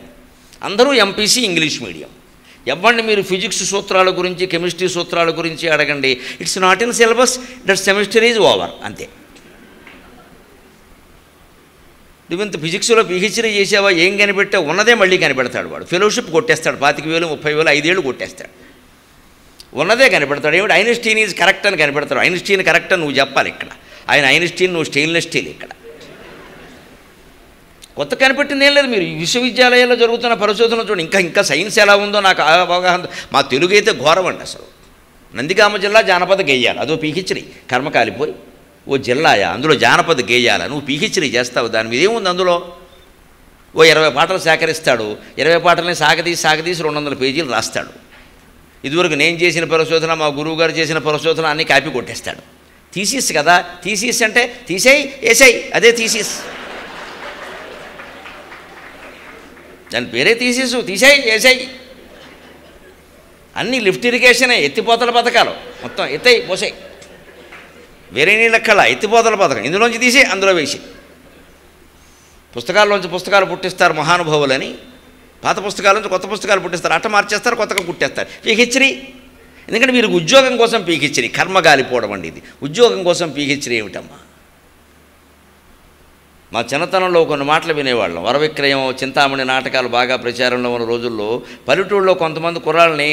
అందరూ ఎంపీసీ ఇంగ్లీష్ మీడియం. ఎవ్వండి మీరు ఫిజిక్స్ సూత్రాల గురించి కెమిస్ట్రీ సూత్రాల గురించి అడగండి, it's not in syllabus, that semester is over, అంతే. నువ్వు ఇంత ఫిజిక్స్లో పిహెచ్డీ చేసావా, ఏం కనిపెట్టావు, ఉన్నదే మళ్ళీ కనిపెడతాడు వాడు. ఫెలోషిప్ కొట్టేస్తాడు, పాతిక వేలు ముప్పై వేలు ఐదేళ్ళు కొట్టేస్తాడు. ఉన్నదే కనిపెడతాడు. ఏమిటి, ఐన్స్టీన్ ఈజ్ కరెక్ట్ అని కనిపెడతాడు. ఐన్స్టీన్ కరెక్ట్ అని నువ్వు చెప్పాలి ఇక్కడ, ఆయన ఐన్స్టీన్, నువ్వు స్టెయిన్లెస్ స్టీల్. ఇక్కడ కొత్త కనిపెట్టింది ఏం లేదు. మీరు విశ్వవిద్యాలయాల్లో జరుగుతున్న పరిశోధనలు చూడండి. ఇంకా ఇంకా సైన్స్ ఎలా ఉందో నాకు అవగాహన. మా తెలుగు అయితే ఘోరం అండి అసలు. నందిగామ జిల్లా జానపద గేయాలి, అదో పిహెచ్డీ, కర్మకాలిపోయి ఓ జిల్లాయా, అందులో జానపద గేయాల, నువ్వు పిహెచ్డీ చేస్తావు, దాని మీద ఏముంది అందులో? ఓ ఇరవై పాటలు సేకరిస్తాడు, ఇరవై పాటలని సాగతీసి సాగతీసి రెండు వందల పేజీలు రాస్తాడు. ఇదివరకు నేను చేసిన పరిశోధన, మా గురువుగారు చేసిన పరిశోధన అన్నీ కాపీ కొట్టేస్తాడు. థీసిస్ కదా, థీసిస్ అంటే తీసేయి వేసేయి, అదే థీసిస్, దాని పేరే థీసిస్, తీసేయి వేసేయి. అన్నీ లిఫ్ట్ ఇరిగేషనే, ఎత్తిపోతల పథకాలు మొత్తం, ఎత్తయి పోసేయి, వేరే నీళ్ళక్కల ఎత్తిపోతల పథకం, ఇందులోంచి తీసి అందులో వేసి పుస్తకాల్లోంచి పుస్తకాలు పుట్టిస్తారు మహానుభావులని. పాత పుస్తకాల నుంచి కొత్త పుస్తకాలు పుట్టిస్తారు, అట్ట మార్చేస్తారు, కొత్తగా పుట్టేస్తారు. పీకిచ్చిరి, ఎందుకంటే మీరు ఉద్యోగం కోసం పీకిచ్చిరి, కర్మగాలిపోవడం అండి ఇది. ఉద్యోగం కోసం పీకిచ్చిరి ఏమిటమ్మా? మా చిన్నతనంలో కొన్ని మాటలు వినేవాళ్ళం. వరవిక్రయం, చింతామణి నాటకాలు బాగా ప్రచారంలో ఉన్న రోజుల్లో పల్లెటూళ్ళలో కొంతమంది కుర్రాళ్ళని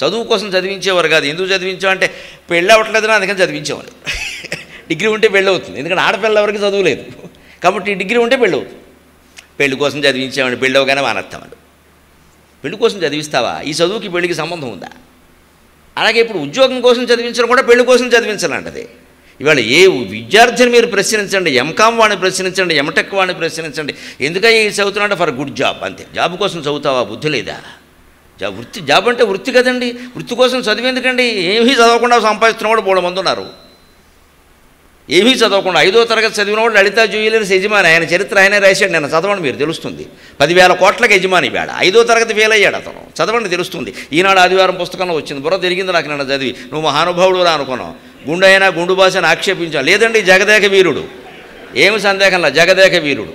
చదువు కోసం చదివించేవారు కాదు. ఎందుకు చదివించామంటే పెళ్ళి అవ్వట్లేదని అందుకని చదివించేవారు. డిగ్రీ ఉంటే పెళ్ళి అవుతుంది, ఎందుకంటే ఆడపిల్ల ఎవరికి చదువు లేదు కాబట్టి డిగ్రీ ఉంటే పెళ్ళి అవుతుంది. పెళ్లి కోసం చదివించేవాడిని, పెళ్ళి అవగానే మానేస్తామని. పెళ్లి కోసం చదివిస్తావా? ఈ చదువుకి పెళ్ళికి సంబంధం ఉందా? అలాగే ఇప్పుడు ఉద్యోగం కోసం చదివించడం కూడా పెళ్లి కోసం చదివించాలంటది. ఇవాళ ఏ విద్యార్థిని మీరు ప్రశ్నించండి, ఎంకామ్ వాడిని ప్రశ్నించండి, ఎంటెక్ వాడిని ప్రశ్నించండి, ఎందుకని ఇది చదువుతున్నాడు? ఫర్ గుడ్ జాబ్, అంతే. జాబ్ కోసం చదువుతావా, బుద్ధి లేదా? జా వృత్తి, జాబ్ అంటే వృత్తి కదండి, వృత్తి కోసం చదివేందుకండి? ఏమీ చదవకుండా సంపాదిస్తున్న కూడా మూడు మంది ఉన్నారు, ఏమీ చదవకుండా. ఐదో తరగతి చదివిన వాడు లలితా జ్యువెలర్స్ యజమాని, ఆయన చరిత్ర ఆయనే రాశాడు. నేను చదవండి మీరు తెలుస్తుంది. పదివేల కోట్లకు యజమాని వేడ, ఐదో తరగతి ఫెయిల్ అయ్యాడు అతను. చదవండి తెలుస్తుంది. ఈనాడు ఆదివారం పుస్తకంలో వచ్చింది, బుర్ర తిరిగింది నాకు నిన్న చదివి. నువ్వు మహానుభావుడు రా అనుకున్నావు, గుండు అయినా గుండు భాషను ఆక్షేపించాను. లేదండి, జగదేక వీరుడు, ఏమి సందేహంలా, జగదేక వీరుడు.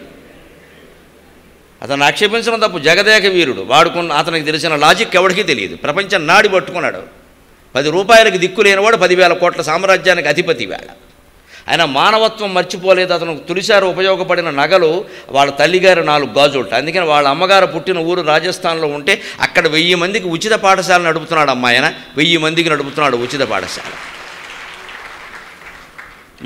అతను ఆక్షేపించడం తప్పు, జగదేక వీరుడు. వాడుకున్న అతనికి తెలిసిన లాజిక్ ఎవరికీ తెలియదు. ప్రపంచం నాడి పట్టుకున్నాడు. పది రూపాయలకి దిక్కు లేనివాడు పదివేల కోట్ల సామ్రాజ్యానికి అధిపతి వేళ. ఆయన మానవత్వం మర్చిపోలేదు. అతను తొలిసారి ఉపయోగపడిన నగలు వాళ్ళ తల్లిగారు నాలుగు గాజులు. అందుకని వాళ్ళ అమ్మగారు పుట్టిన ఊరు రాజస్థాన్లో ఉంటే అక్కడ వెయ్యి మందికి ఉచిత పాఠశాల నడుపుతున్నాడు అమ్మాయన, వెయ్యి మందికి నడుపుతున్నాడు ఉచిత పాఠశాల.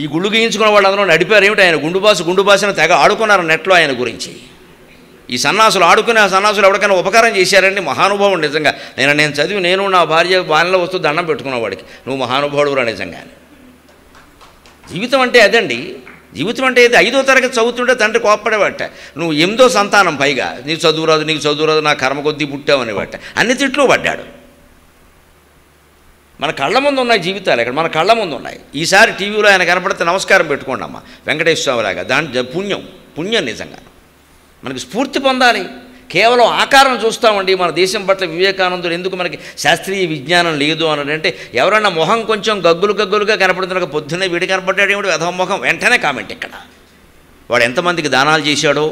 ఈ గుళ్ళు గీయించుకున్న వాళ్ళు అందరూ నడిపారు. ఏమిటి ఆయన గుండుబాసు గుండుబాసిన తెగ ఆడుకున్నారు నెట్లో ఆయన గురించి. ఈ సన్నాసులు ఆడుకుని ఆ సన్నాసులు ఎవరికైనా ఉపకారం చేశారండి? మహానుభావుడు నిజంగా. నేను నేను చదివి నేను నా భార్య బాణలో వస్తూ దండం పెట్టుకున్నవాడికి, నువ్వు మహానుభావుడు రా నిజంగా. జీవితం అంటే అదండి. జీవితం అంటే ఇది. ఐదో తరగతి చదువుతుంటే తండ్రి కోప్పడేవాట, నువ్వు ఎనిమిదో సంతానం పైగా, నీకు చదువురాదు నీకు చదువురాదు నా కర్మ కొద్దీ పుట్టావనేవాట, అన్ని తిట్లు పడ్డాడు. మన కళ్ళ ముందు ఉన్నాయి జీవితాలు, ఇక్కడ మన కళ్ళ ముందు ఉన్నాయి. ఈసారి టీవీలో ఆయన కనపడితే నమస్కారం పెట్టుకోండి అమ్మ వెంకటేశ్వర స్వామిలాగా. దాని పుణ్యం, పుణ్యం నిజంగా. మనకి స్ఫూర్తి పొందాలి. కేవలం ఆకారం చూస్తామండి. మన దేశం పట్ల వివేకానందుడు ఎందుకు మనకి శాస్త్రీయ విజ్ఞానం లేదు అని అంటే, ఎవరైనా మొహం కొంచెం గగ్గులు గగ్గులుగా కనపడుతున్న పొద్దున్నే వీడి కనపడ్డాడు ఏమిటి వెధవ మొహం, వెంటనే కామెంట్. ఇక్కడ వాడు ఎంతమందికి దానాలు చేశాడో,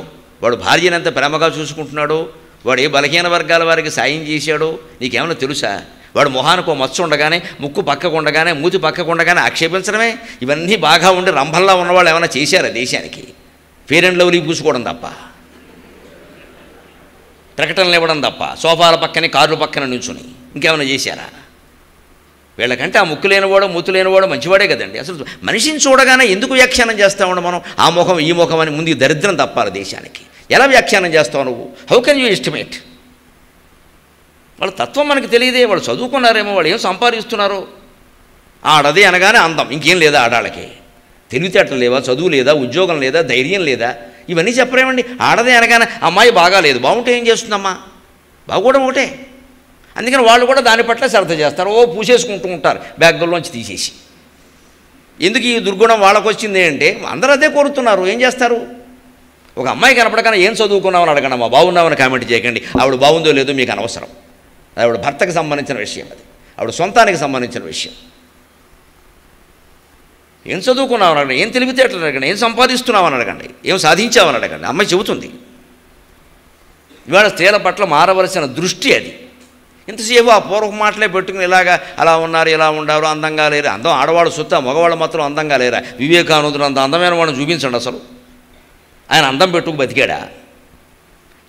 వాడు భార్యను ఎంత ప్రేమగా చూసుకుంటున్నాడో, వాడు ఏ బలహీన వర్గాల వారికి సాయం చేశాడో నీకేమైనా తెలుసా? వాడు మొహానికో మచ్చ ఉండగానే, ముక్కు పక్కకు ఉండగానే, మూతి పక్కకు ఉండగానే ఆక్షేపించడమే. ఇవన్నీ బాగా ఉండి రంభంలా ఉన్నవాళ్ళు ఏమైనా చేశారా దేశానికి? ఫెయిర్ అండ్ లవ్లీ పూసుకోవడం తప్ప, ప్రకటనలు ఇవ్వడం తప్ప, సోఫాల పక్కనే కార్లు పక్కన నుంచుని ఇంకేమైనా చేశారా? వీళ్ళకంటే ఆ ముక్కు లేనివాడు మూతు లేనివాడు మంచివాడే కదండి. అసలు మనిషిని చూడగానే ఎందుకు వ్యాఖ్యానం చేస్తామండి మనం? ఆ ముఖం ఈ ముఖం అని ముందు దరిద్రం తప్పాలి దేశానికి. ఎలా వ్యాఖ్యానం చేస్తావు నువ్వు? How can you estimate? వాళ్ళ తత్వం మనకు తెలియదే. వాళ్ళు చదువుకున్నారేమో, వాళ్ళు ఏం సంపాదిస్తున్నారో. ఆడది అనగానే అందం, ఇంకేం లేదా ఆడాళ్ళకి? తెలివితేటలు లేవా? చదువు లేదా? ఉద్యోగం లేదా? ధైర్యం లేదా? ఇవన్నీ చెప్పరేమండి. ఆడదే అనగానే అమ్మాయి బాగాలేదు, బాగుంటే ఏం చేస్తుందమ్మా? బాగోవడం ఒకటే. అందుకని వాళ్ళు కూడా దాని పట్ల శ్రద్ధ చేస్తారు. ఓ పూసేసుకుంటూ ఉంటారు బ్యాగ్లోంచి తీసేసి. ఎందుకు ఈ దుర్గుణం వాళ్ళకు వచ్చింది అంటే అందరూ అదే కోరుతున్నారు. ఏం చేస్తారు? ఒక అమ్మాయి కనపడకన్నా ఏం చదువుకున్నామని అడగండమ్మా, బాగున్నామని కామెంట్ చేయకండి. ఆవిడ బాగుందో లేదో మీకు అనవసరం. ఆవిడ భర్తకు సంబంధించిన విషయం, అది ఆవిడ సొంతానికి సంబంధించిన విషయం. ఏం చదువుకున్నావు అనగండి, ఏం తెలివితేటలు అడగండి, ఏం సంపాదిస్తున్నామని అడగండి, ఏం సాధించామని అడగండి. అమ్మాయి చెబుతుంది. ఇవాళ స్త్రీల పట్ల మారవలసిన దృష్టి అది. ఇంతసేపు ఆ పూర్వక మాటలే పెట్టుకుని ఇలాగా అలా ఉన్నారు, ఇలా ఉండారు, అందంగా లేరు. అందం ఆడవాళ్ళు సుత్తా, మగవాళ్ళు మాత్రం అందంగా లేరా? వివేకానందుడు అంత అందమైన వాళ్ళని చూపించండి. అసలు ఆయన అందం పెట్టుకు బతికాడా?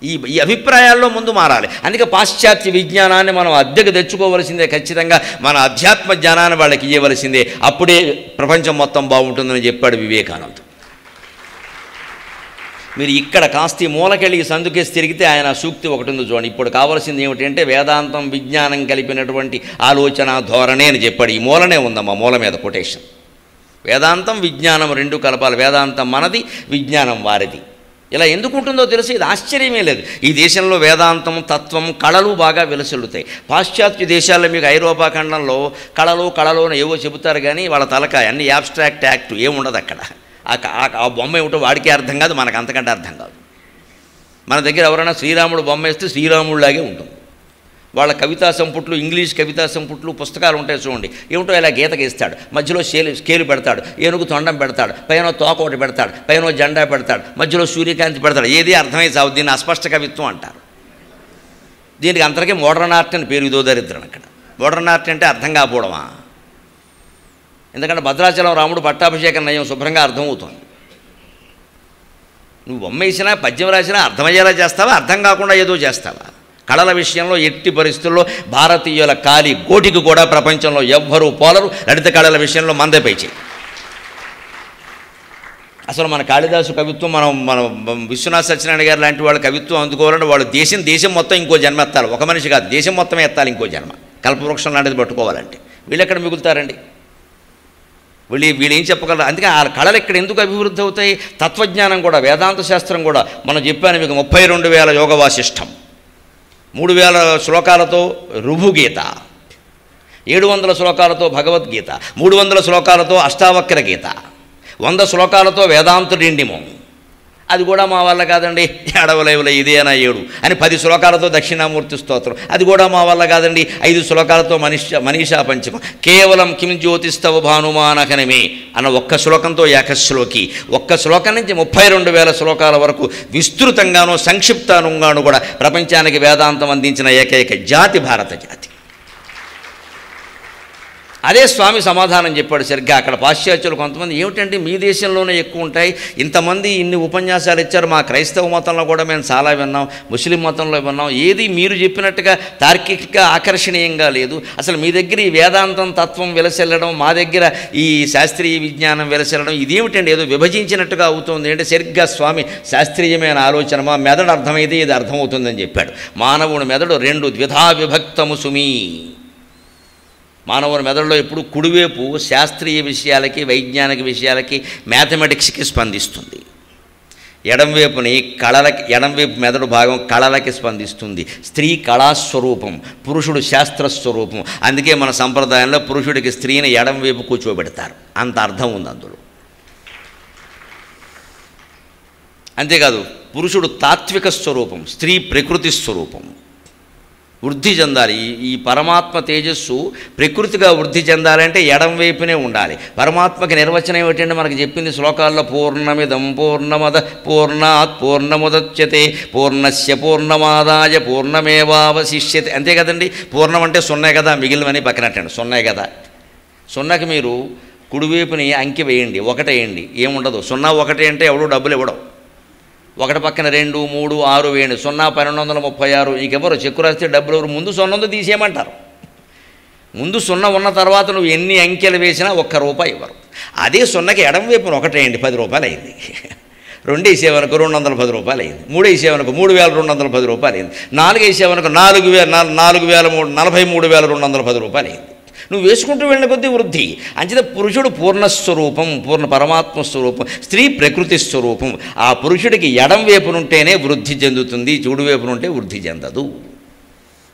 ఈ ఈ అభిప్రాయాల్లో ముందు మారాలి. అందుకే పాశ్చాత్య విజ్ఞానాన్ని మనం అద్దెకు తెచ్చుకోవలసిందే. ఖచ్చితంగా మన అధ్యాత్మ జ్ఞానాన్ని వాళ్ళకి ఇవ్వవలసిందే. అప్పుడే ప్రపంచం మొత్తం బాగుంటుందని చెప్పాడు వివేకానంద. మీరు ఇక్కడ కాస్త మూలకెళ్ళి సందుకేసి తిరిగితే ఆయన సూక్తి ఒకటి ఉంది చూడండి. ఇప్పుడు కావాల్సింది ఏమిటంటే వేదాంతం విజ్ఞానం కలిపినటువంటి ఆలోచన ధోరణి అని చెప్పాడు. ఈ మూలనే ఉందమ్మా, మూల మీద కొటేషన్. వేదాంతం విజ్ఞానం రెండు కలపాలి. వేదాంతం మనది, విజ్ఞానం వారిది. ఇలా ఎందుకు ఉంటుందో తెలుసు. ఇది ఆశ్చర్యమే లేదు. ఈ దేశంలో వేదాంతం, తత్వం, కళలు బాగా విలసిల్లుతాయి. పాశ్చాత్య దేశాల్లో మీకు ఐరోపా ఖండంలో కళలు కళలు ఏవో చెబుతారు కానీ వాళ్ళ తలకాయ అన్ని యాబ్స్ట్రాక్ట్ యాక్ట్ ఏముండదు అక్కడ. ఆ బొమ్మ ఏమిటో వాడికే అర్థం కాదు, మనకు అంతకంటే అర్థం కాదు. మన దగ్గర ఎవరైనా శ్రీరాముడు బొమ్మ వేస్తే శ్రీరాముడిలాగే ఉంటుంది. వాళ్ళ కవితా సంపుట్లు, ఇంగ్లీష్ కవితా సంపుట్లు, పుస్తకాలు ఉంటాయి చూడండి. ఏమిటో ఇలా గీత గీస్తాడు, మధ్యలో స్కేలు స్కేలు పెడతాడు, ఏనుగు తొండం పెడతాడు, పైన తోక ఒకటి పెడతాడు, పైన జెండా పెడతాడు, మధ్యలో సూర్యకాంతి పెడతాడు. ఏది అర్థమై సావు. దీన్ని అస్పష్ట కవిత్వం అంటారు. దీనికి అంతకే మోడర్న్ ఆర్ట్ అని పేరు. ఇదో దరిద్రం. అక్కడ మోడర్న్ ఆర్ట్ అంటే అర్థం కాకపోవడమా? ఎందుకంటే భద్రాచలం రాముడు పట్టాభిషేకం నయం శుభ్రంగా అర్థమవుతుంది. నువ్వు బొమ్మ వేసినా పద్యం రాసినా అర్థమయ్యేలా చేస్తావా, అర్థం కాకుండా ఏదో చేస్తావా? కళల విషయంలో ఎట్టి పరిస్థితుల్లో భారతీయుల కాలి గోటికి కూడా ప్రపంచంలో ఎవ్వరూ పోలరు. లలిత కళల విషయంలో మందే పైచి. అసలు మన కాళిదాసు కవిత్వం, మనం మన విశ్వనాథ సత్యనారాయణ గారు లాంటి వాళ్ళ కవిత్వం అందుకోవాలంటే వాళ్ళు దేశం దేశం మొత్తం ఇంకో జన్మ ఎత్తాలి. ఒక మనిషి కాదు, దేశం మొత్తం ఎత్తాలి ఇంకో జన్మ. కల్పవృక్షం లాంటిది పట్టుకోవాలంటే వీళ్ళు ఎక్కడ మిగులుతారండి? వీళ్ళు వీళ్ళు ఏం చెప్పగలరు? అందుకే ఆ కళలు ఇక్కడ ఎందుకు అభివృద్ధి అవుతాయి? తత్వజ్ఞానం కూడా, వేదాంత శాస్త్రం కూడా. మనం చెప్పాను మీకు, ముప్పై రెండు వేల యోగ వాసిష్టం, మూడు వేల శ్లోకాలతో రుభుగీత, ఏడు వందల శ్లోకాలతో భగవద్గీత, మూడు వందల శ్లోకాలతో అష్టావక్ర గీత, వంద శ్లోకాలతో వేదాంతుడిండిమో. అది కూడా మా వల్ల కాదండి. ఏడవలైవుల ఇదేనా ఏడు అని పది శ్లోకాలతో దక్షిణామూర్తి స్తోత్రం. అది కూడా మా వల్ల కాదండి. ఐదు శ్లోకాలతో మనీష మనీషా పంచకం. కేవలం కిం జ్యోతిస్తవ భానుమానకనమే అన్న ఒక్క శ్లోకంతో ఏకశ్లోకి. ఒక్క శ్లోకం నుంచి ముప్పై రెండు వేల శ్లోకాల వరకు విస్తృతంగానూ సంక్షిప్తంగానూ కూడా ప్రపంచానికి వేదాంతం అందించిన ఏకైక జాతి భారత జాతి. అదే స్వామి సమాధానం చెప్పాడు సరిగ్గా. అక్కడ పాశ్చాత్యులు కొంతమంది ఏమిటంటే మీ దేశంలోనే ఎక్కువ ఉంటాయి, ఇంతమంది ఇన్ని ఉపన్యాసాలు ఇచ్చారు, మా క్రైస్తవ మతంలో కూడా మేము చాలా విన్నాం, ముస్లిం మతంలో విన్నాం, ఏది మీరు చెప్పినట్టుగా తార్కికంగా ఆకర్షణీయంగా లేదు. అసలు మీ దగ్గర ఈ వేదాంతం తత్వం వెలసెల్లడం, మా దగ్గర ఈ శాస్త్రీయ విజ్ఞానం వెలసెల్లడం, ఇదేమిటండి ఏదో విభజించినట్టుగా అవుతుంది అంటే సరిగ్గా స్వామి శాస్త్రీయమైన ఆలోచన మా మెదడు అర్థమైతే ఇది అర్థమవుతుందని చెప్పాడు. మానవుని మెదడు రెండు ద్విధా విభక్తము సుమి. మానవుని మెదడులో ఎప్పుడు కుడివైపు శాస్త్రీయ విషయాలకి, వైజ్ఞానిక విషయాలకి, మ్యాథమెటిక్స్కి స్పందిస్తుంది. ఎడంవైపుని కళలకి, ఎడంవైపు మెదడు భాగం కళలకి స్పందిస్తుంది. స్త్రీ కళాస్వరూపం, పురుషుడు శాస్త్రస్వరూపం. అందుకే మన సంప్రదాయంలో పురుషుడికి స్త్రీని ఎడంవైపు కూర్చోబెడతారు, అంత అర్థం ఉంది అందులో. అంతేకాదు పురుషుడు తాత్విక స్వరూపం, స్త్రీ ప్రకృతి స్వరూపం, వృద్ధి చెందాలి. ఈ పరమాత్మ తేజస్సు ప్రకృతిగా వృద్ధి చెందాలంటే ఎడం వైపునే ఉండాలి. పరమాత్మకి నిర్వచనం ఏమిటంటే మనకు చెప్పింది శ్లోకాల్లో, పూర్ణమిదం పూర్ణమద పూర్ణాత్ పూర్ణముదచ్యతే పూర్ణస్య పూర్ణమాదాయ పూర్ణమేవావశిష్యతే. అంతే కదండి, పూర్ణం అంటే సున్నే కదా, మిగిలినవని పక్కనట్టండి, సున్నే కదా. సున్నకి మీరు కుడివైపుని అంకె వేయండి, ఒకటేయండి, ఏముండదు. సున్నా ఒకటే అంటే ఎవడో డబ్బులు ఇవ్వడం, ఒకటి పక్కన రెండు మూడు ఆరు వేయండి, సున్నా పన్నెండు వందల ముప్పై ఆరు నీకెవరు చెక్కు రాస్తే డబ్బులు ఎవరు, ముందు సున్నందు తీసేయమంటారు. ముందు సున్న ఉన్న తర్వాత నువ్వు ఎన్ని అంకెలు వేసినా ఒక్క రూపాయి ఇవ్వరు. అదే సున్నకి ఎడం వైపున ఒకటేయండి, పది రూపాయలు అయింది. రెండు వేసేవరకు రెండు వందల పది రూపాయలు అయింది, మూడు వేసేవరకు మూడు వేల రెండు వందల పది రూపాయలు అయింది, నాలుగు వేసేవరకు నాలుగు వేల నాలుగు వేల మూడు నలభై మూడు వేల రెండు వందల పది రూపాయలు అయింది. నువ్వు వేసుకుంటూ వెళ్ళిన కొద్దీ వృద్ధి. అంచేత పురుషుడు పూర్ణస్వరూపం, పూర్ణ పరమాత్మ స్వరూపం, స్త్రీ ప్రకృతి స్వరూపం. ఆ పురుషుడికి ఎడం వైపునుంటేనే వృద్ధి చెందుతుంది, చూడు వైపునుంటే వృద్ధి చెందదు.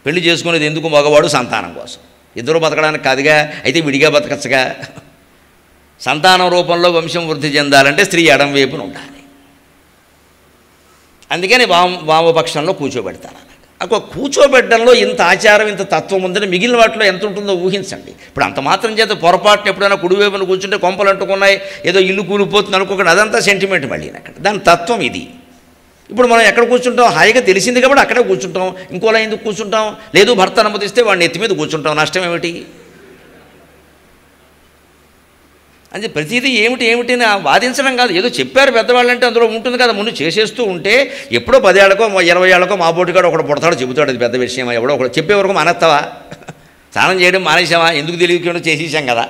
పెళ్లి చేసుకునేది ఎందుకు? మగవాడు సంతానం కోసం, ఇద్దరు బతకడానికి కాదుగా. అయితే విడిగా బతకచ్చుగా. సంతానం రూపంలో వంశం వృద్ధి చెందాలంటే స్త్రీ ఎడం వైపున ఉండాలి. అందుకని వామ వామపక్షంలో కూర్చోబెడతారు. అక్కడ కూర్చోబెట్టడంలో ఇంత ఆచారం, ఇంత తత్వం ఉందని మిగిలిన వాటిలో ఎంత ఉంటుందో ఊహించండి. ఇప్పుడు అంత మాత్రం చేత పొరపాటున ఎప్పుడైనా కుడివైపున కూర్చుంటే కొంపలు అంటుకున్నాయి, ఏదో ఇల్లు కూలిపోతుంది అనుకోకండి, అదంతా సెంటిమెంట్ మళ్ళీ అక్కడ. దాని తత్వం ఇది. ఇప్పుడు మనం ఎక్కడ కూర్చుంటాం? హాయిగా తెలిసింది కాబట్టి అక్కడే కూర్చుంటాం, ఇంకోలా ఎందుకు కూర్చుంటాం? లేదు, భర్త అనుమతిస్తే వాడిని ఎత్తి మీద కూర్చుంటాం, నష్టం ఏమిటి? అంటే ప్రతిదీ ఏమిటి ఏమిటి అని వాదించడం కాదు, ఏదో చెప్పారు పెద్దవాళ్ళంటే అందులో ఉంటుంది కదా. ముందు చేసేస్తూ ఉంటే ఎప్పుడో పదేళ్లకో ఇరవై ఏళ్ళకో మా బోటికాడు ఒకడు పుడతాడు, చెబుతాడు అది పెద్ద విషయమా, ఎవడో ఒకడు చెప్పే వరకు మానేస్తావా? స్నానం చేయడం మానేసావా? ఎందుకు తెలియకుండా చేసేసాం కదా.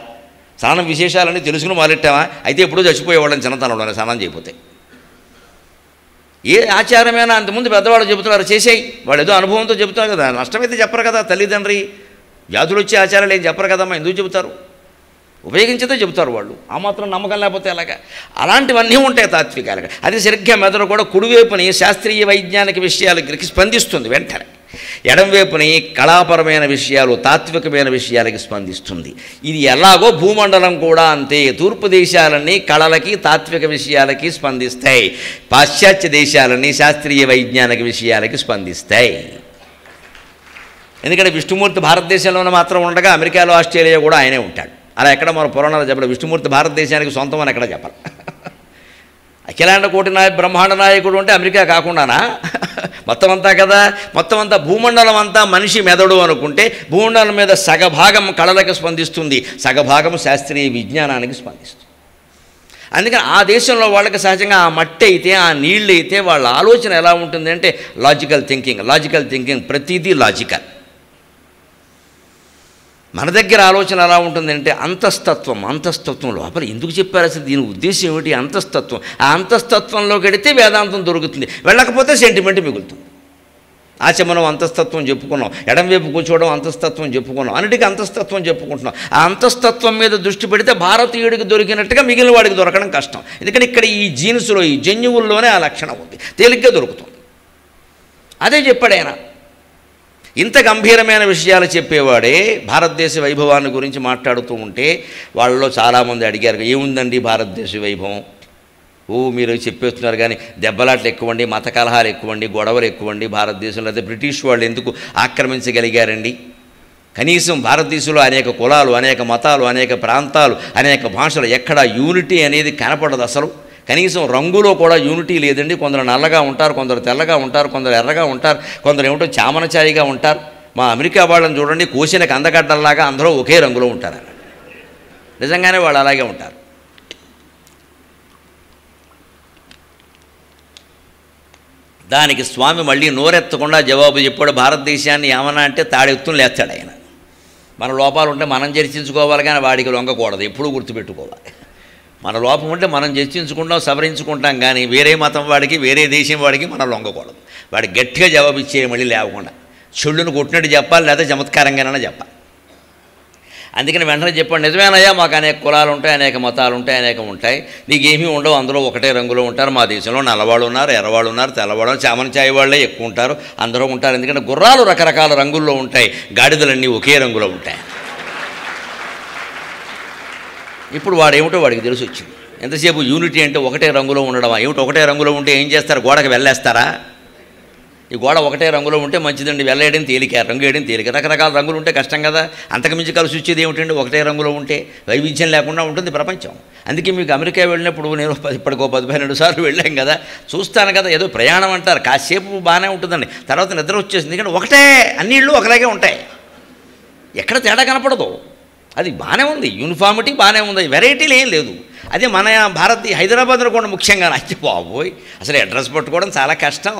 స్నానం విశేషాలని తెలుసుకుని మొదలెట్టావా? అయితే ఎప్పుడో చచ్చిపోయేవాళ్ళని చిన్నతనంలోనే స్నానం చేయకపోతే. ఏ ఆచారమైనా అంతకుముందు పెద్దవాళ్ళు చెబుతున్నారు చేసేయి, వాడు ఏదో అనుభవంతో చెబుతారు కదా. నష్టమైతే చెప్పరు కదా తల్లిదండ్రి, వ్యాధులు వచ్చే ఆచారాలు ఏం చెప్పరు కదమ్మా, ఎందుకు చెబుతారు? ఉపయోగించేదే చెబుతారు వాళ్ళు. ఆ మాత్రం నమ్మకం లేకపోతే ఎలాగా? అలాంటివన్నీ ఉంటాయి తాత్వికాలుగా. అది సరిగ్గా మెదడు కూడా కుడివైపుని శాస్త్రీయ వైజ్ఞానిక విషయాలకి స్పందిస్తుంది వెంటనే, ఎడంవైపుని కళాపరమైన విషయాలు, తాత్వికమైన విషయాలకి స్పందిస్తుంది. ఇది ఎలాగో భూమండలం కూడా అంతే. తూర్పు దేశాలన్నీ కళలకి, తాత్విక విషయాలకి స్పందిస్తాయి, పాశ్చాత్య దేశాలన్నీ శాస్త్రీయ వైజ్ఞానిక విషయాలకి స్పందిస్తాయి. ఎందుకంటే విష్ణుమూర్తి భారతదేశంలోనే మాత్రం ఉండగా అమెరికాలో, ఆస్ట్రేలియా కూడా ఆయనే ఉంటాడు. అలా ఎక్కడ మన పురాణాలు చెప్పాలి, విష్ణుమూర్తి భారతదేశానికి సొంతం అని ఎక్కడ చెప్పాలి. అఖిలాండ కోటి నాయ బ్రహ్మాండ నాయకుడు అంటే అమెరికా కాకుండానా? మొత్తం అంతా కదా, మొత్తం అంతా భూమండలం అంతా మనిషి మెదడు అనుకుంటే భూమండలం మీద సగభాగం కళలకు స్పందిస్తుంది, సగభాగం శాస్త్రీయ విజ్ఞానానికి స్పందిస్తుంది. అందుకని ఆ దేశంలో వాళ్ళకి సహజంగా ఆ మట్టి అయితే, ఆ నీళ్ళు అయితే వాళ్ళ ఆలోచన ఎలా ఉంటుంది అంటే లాజికల్ థింకింగ్, లాజికల్ థింకింగ్, ప్రతిదీ లాజికల్. మన దగ్గర ఆలోచన ఎలా ఉంటుందంటే అంతస్తత్వం, అంతస్తత్వం లోపల ఎందుకు చెప్పారు అసలు, దీని ఉద్దేశం ఏమిటి, అంతస్తత్వం. ఆ అంతస్తత్వంలోకి వెడితే వేదాంతం దొరుకుతుంది, వెళ్ళకపోతే సెంటిమెంట్ మిగులుతుంది. ఆచ మనం అంతస్తత్వం చెప్పుకున్నాం, ఎడంవైపు కూర్చోవడం అంతస్తత్వం చెప్పుకున్నాం, అన్నిటికీ అంతస్తత్వం చెప్పుకుంటున్నాం. ఆ అంతస్తత్వం మీద దృష్టి పెడితే భారతీయుడికి దొరికినట్టుగా మిగిలిన వాడికి దొరకడం కష్టం. ఎందుకంటే ఇక్కడ ఈ జీన్స్లో, ఈ జన్యువుల్లోనే ఆ లక్షణం ఉంది, తేలిగ్గా దొరుకుతుంది. అదే చెప్పాడు ఆయన. ఇంత గంభీరమైన విషయాలు చెప్పేవాడే భారతదేశ వైభవాన్ని గురించి మాట్లాడుతూ ఉంటే వాళ్ళలో చాలామంది అడిగారు, ఏముందండి భారతదేశ వైభవం? ఓ మీరు చెప్పేస్తున్నారు కానీ దెబ్బలాట్లు ఎక్కువండి, మత కలహాలు ఎక్కువండి, గొడవలు ఎక్కువండి భారతదేశంలో. అయితే బ్రిటిష్ వాళ్ళు ఎందుకు ఆక్రమించగలిగారండి? కనీసం భారతదేశంలో అనేక కులాలు, అనేక మతాలు, అనేక ప్రాంతాలు, అనేక భాషలు, ఎక్కడ యూనిటీ అనేది కనపడదు అసలు. కనీసం రంగులో కూడా యూనిటీ లేదండి. కొందరు నల్లగా ఉంటారు, కొందరు తెల్లగా ఉంటారు, కొందరు ఎర్రగా ఉంటారు, కొందరు ఏమిటో చామనచాయిగా ఉంటారు. మా అమెరికా వాళ్ళని చూడండి, కోసిన కందగడ్డల్లాగా అందరూ ఒకే రంగులో ఉంటారు. నిజంగానే వాళ్ళు అలాగే ఉంటారు. దానికి స్వామి మళ్ళీ నోరెత్తకుండా జవాబు చెప్పాడు. భారతదేశాన్ని ఏమన్నా అంటే తాడెత్తును లేస్తాడు ఆయన. మన లోపాలు ఉంటే మనం చర్చించుకోవాలి, కానీ వాడికి లొంగకూడదు. ఎప్పుడూ గుర్తుపెట్టుకోవాలి, మన లోపం ఉంటే మనం చర్చించుకుంటాం, సవరించుకుంటాం, కానీ వేరే మతం వాడికి, వేరే దేశం వాడికి మనం లొంగకూడదు. వాడికి గట్టిగా జవాబు ఇచ్చే, మళ్ళీ లేవకుండా చెళ్ళును కొట్టినట్టు చెప్పాలి, లేదా చమత్కారంగానైనా చెప్పాలి. అందుకని వెంటనే చెప్పండి, నిజమేనయ్యా మాకు అనేక కులాలు ఉంటాయి, అనేక మతాలు ఉంటాయి, అనేకం ఉంటాయి, నీకేమీ ఉండవు, అందరూ ఒకటే రంగులో ఉంటారు. మా దేశంలో నల్లవాళ్ళు ఉన్నారు, ఎర్రవాళ్ళు ఉన్నారు, తెల్లవాళ్ళు, చామన చాయి వాళ్ళే ఎక్కువ ఉంటారు, అందరూ ఉంటారు. ఎందుకంటే గుర్రాలు రకరకాల రంగుల్లో ఉంటాయి, గాడిదలన్నీ ఒకే రంగులో ఉంటాయి. ఇప్పుడు వాడేమిటో వాడికి తెలిసి వచ్చింది. ఎంతసేపు యూనిటీ అంటే ఒకటే రంగులో ఉండడమా? ఏమిటి ఒకటే రంగులో ఉంటే ఏం చేస్తారు? గోడకి వెళ్ళేస్తారా? ఈ గోడ ఒకటే రంగులో ఉంటే మంచిదండి, వెళ్ళేయడం తేలిక, రంగు వేయడం తేలిక. రకరకాల రంగులు ఉంటే కష్టం కదా, అంతకుమించి కలిసి వచ్చేది ఏమిటండి? ఒకటే రంగులో ఉంటే వైవిధ్యం లేకుండా ఉంటుంది ప్రపంచం. అందుకే మీకు అమెరికా వెళ్ళినప్పుడు నేను ఇప్పటికో పది పన్నెండు సార్లు వెళ్ళాం కదా, చూస్తాను కదా, ఏదో ప్రయాణం అంటారు, కాసేపు బాగానే ఉంటుందండి, తర్వాత నిద్ర వచ్చేసింది. ఎందుకంటే ఒకటే, అన్ని ఇళ్ళు ఒకలాగే ఉంటాయి, ఎక్కడ తేడా కనపడదు. అది బాగానే ఉంది, యూనిఫార్మిటీ బాగానే ఉంది, వెరైటీలు ఏం లేదు. అదే మన భారతీయ హైదరాబాద్లో కూడా ముఖ్యంగా నచ్చి బాబోయ్ అసలు అడ్రస్ పట్టుకోవడం చాలా కష్టం.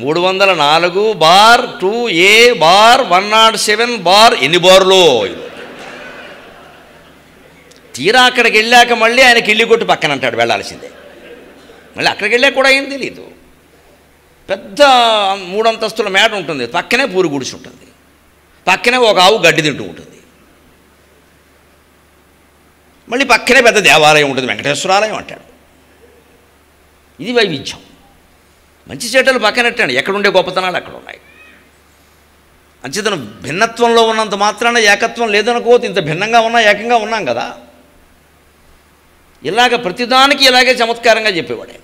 మూడు వందల నాలుగు bar two a bar one nought seven bar ఎన్ని బార్లో తీరా అక్కడికి వెళ్ళాక మళ్ళీ ఆయన కిళ్ళి కొట్టి పక్కన అంటాడు వెళ్ళాల్సిందే. మళ్ళీ అక్కడికి వెళ్ళాక కూడా ఏం తెలియదు. పెద్ద మూడంతస్తుల మేడ ఉంటుంది, పక్కనే పూరి గుడిసి ఉంటుంది, పక్కనే ఒక ఆవు గడ్డి తింటూ ఉంటుంది, మళ్ళీ పక్కనే పెద్ద దేవాలయం ఉంటుంది, వెంకటేశ్వరాలయం అంటాడు. ఇది వైవిధ్యం. మంచి చెడ్డలు పక్కనట్టండి, ఎక్కడుండే గొప్పతనాలు అక్కడ ఉన్నాయి. అంచేతను భిన్నత్వంలో ఉన్నంత మాత్రాన ఏకత్వం లేదనుకోవద్దు. ఇంత భిన్నంగా ఉన్నా ఏకంగా ఉన్నాం కదా. ఇలాగ ప్రతిదానికి ఇలాగే చమత్కారంగా చెప్పేవాడే.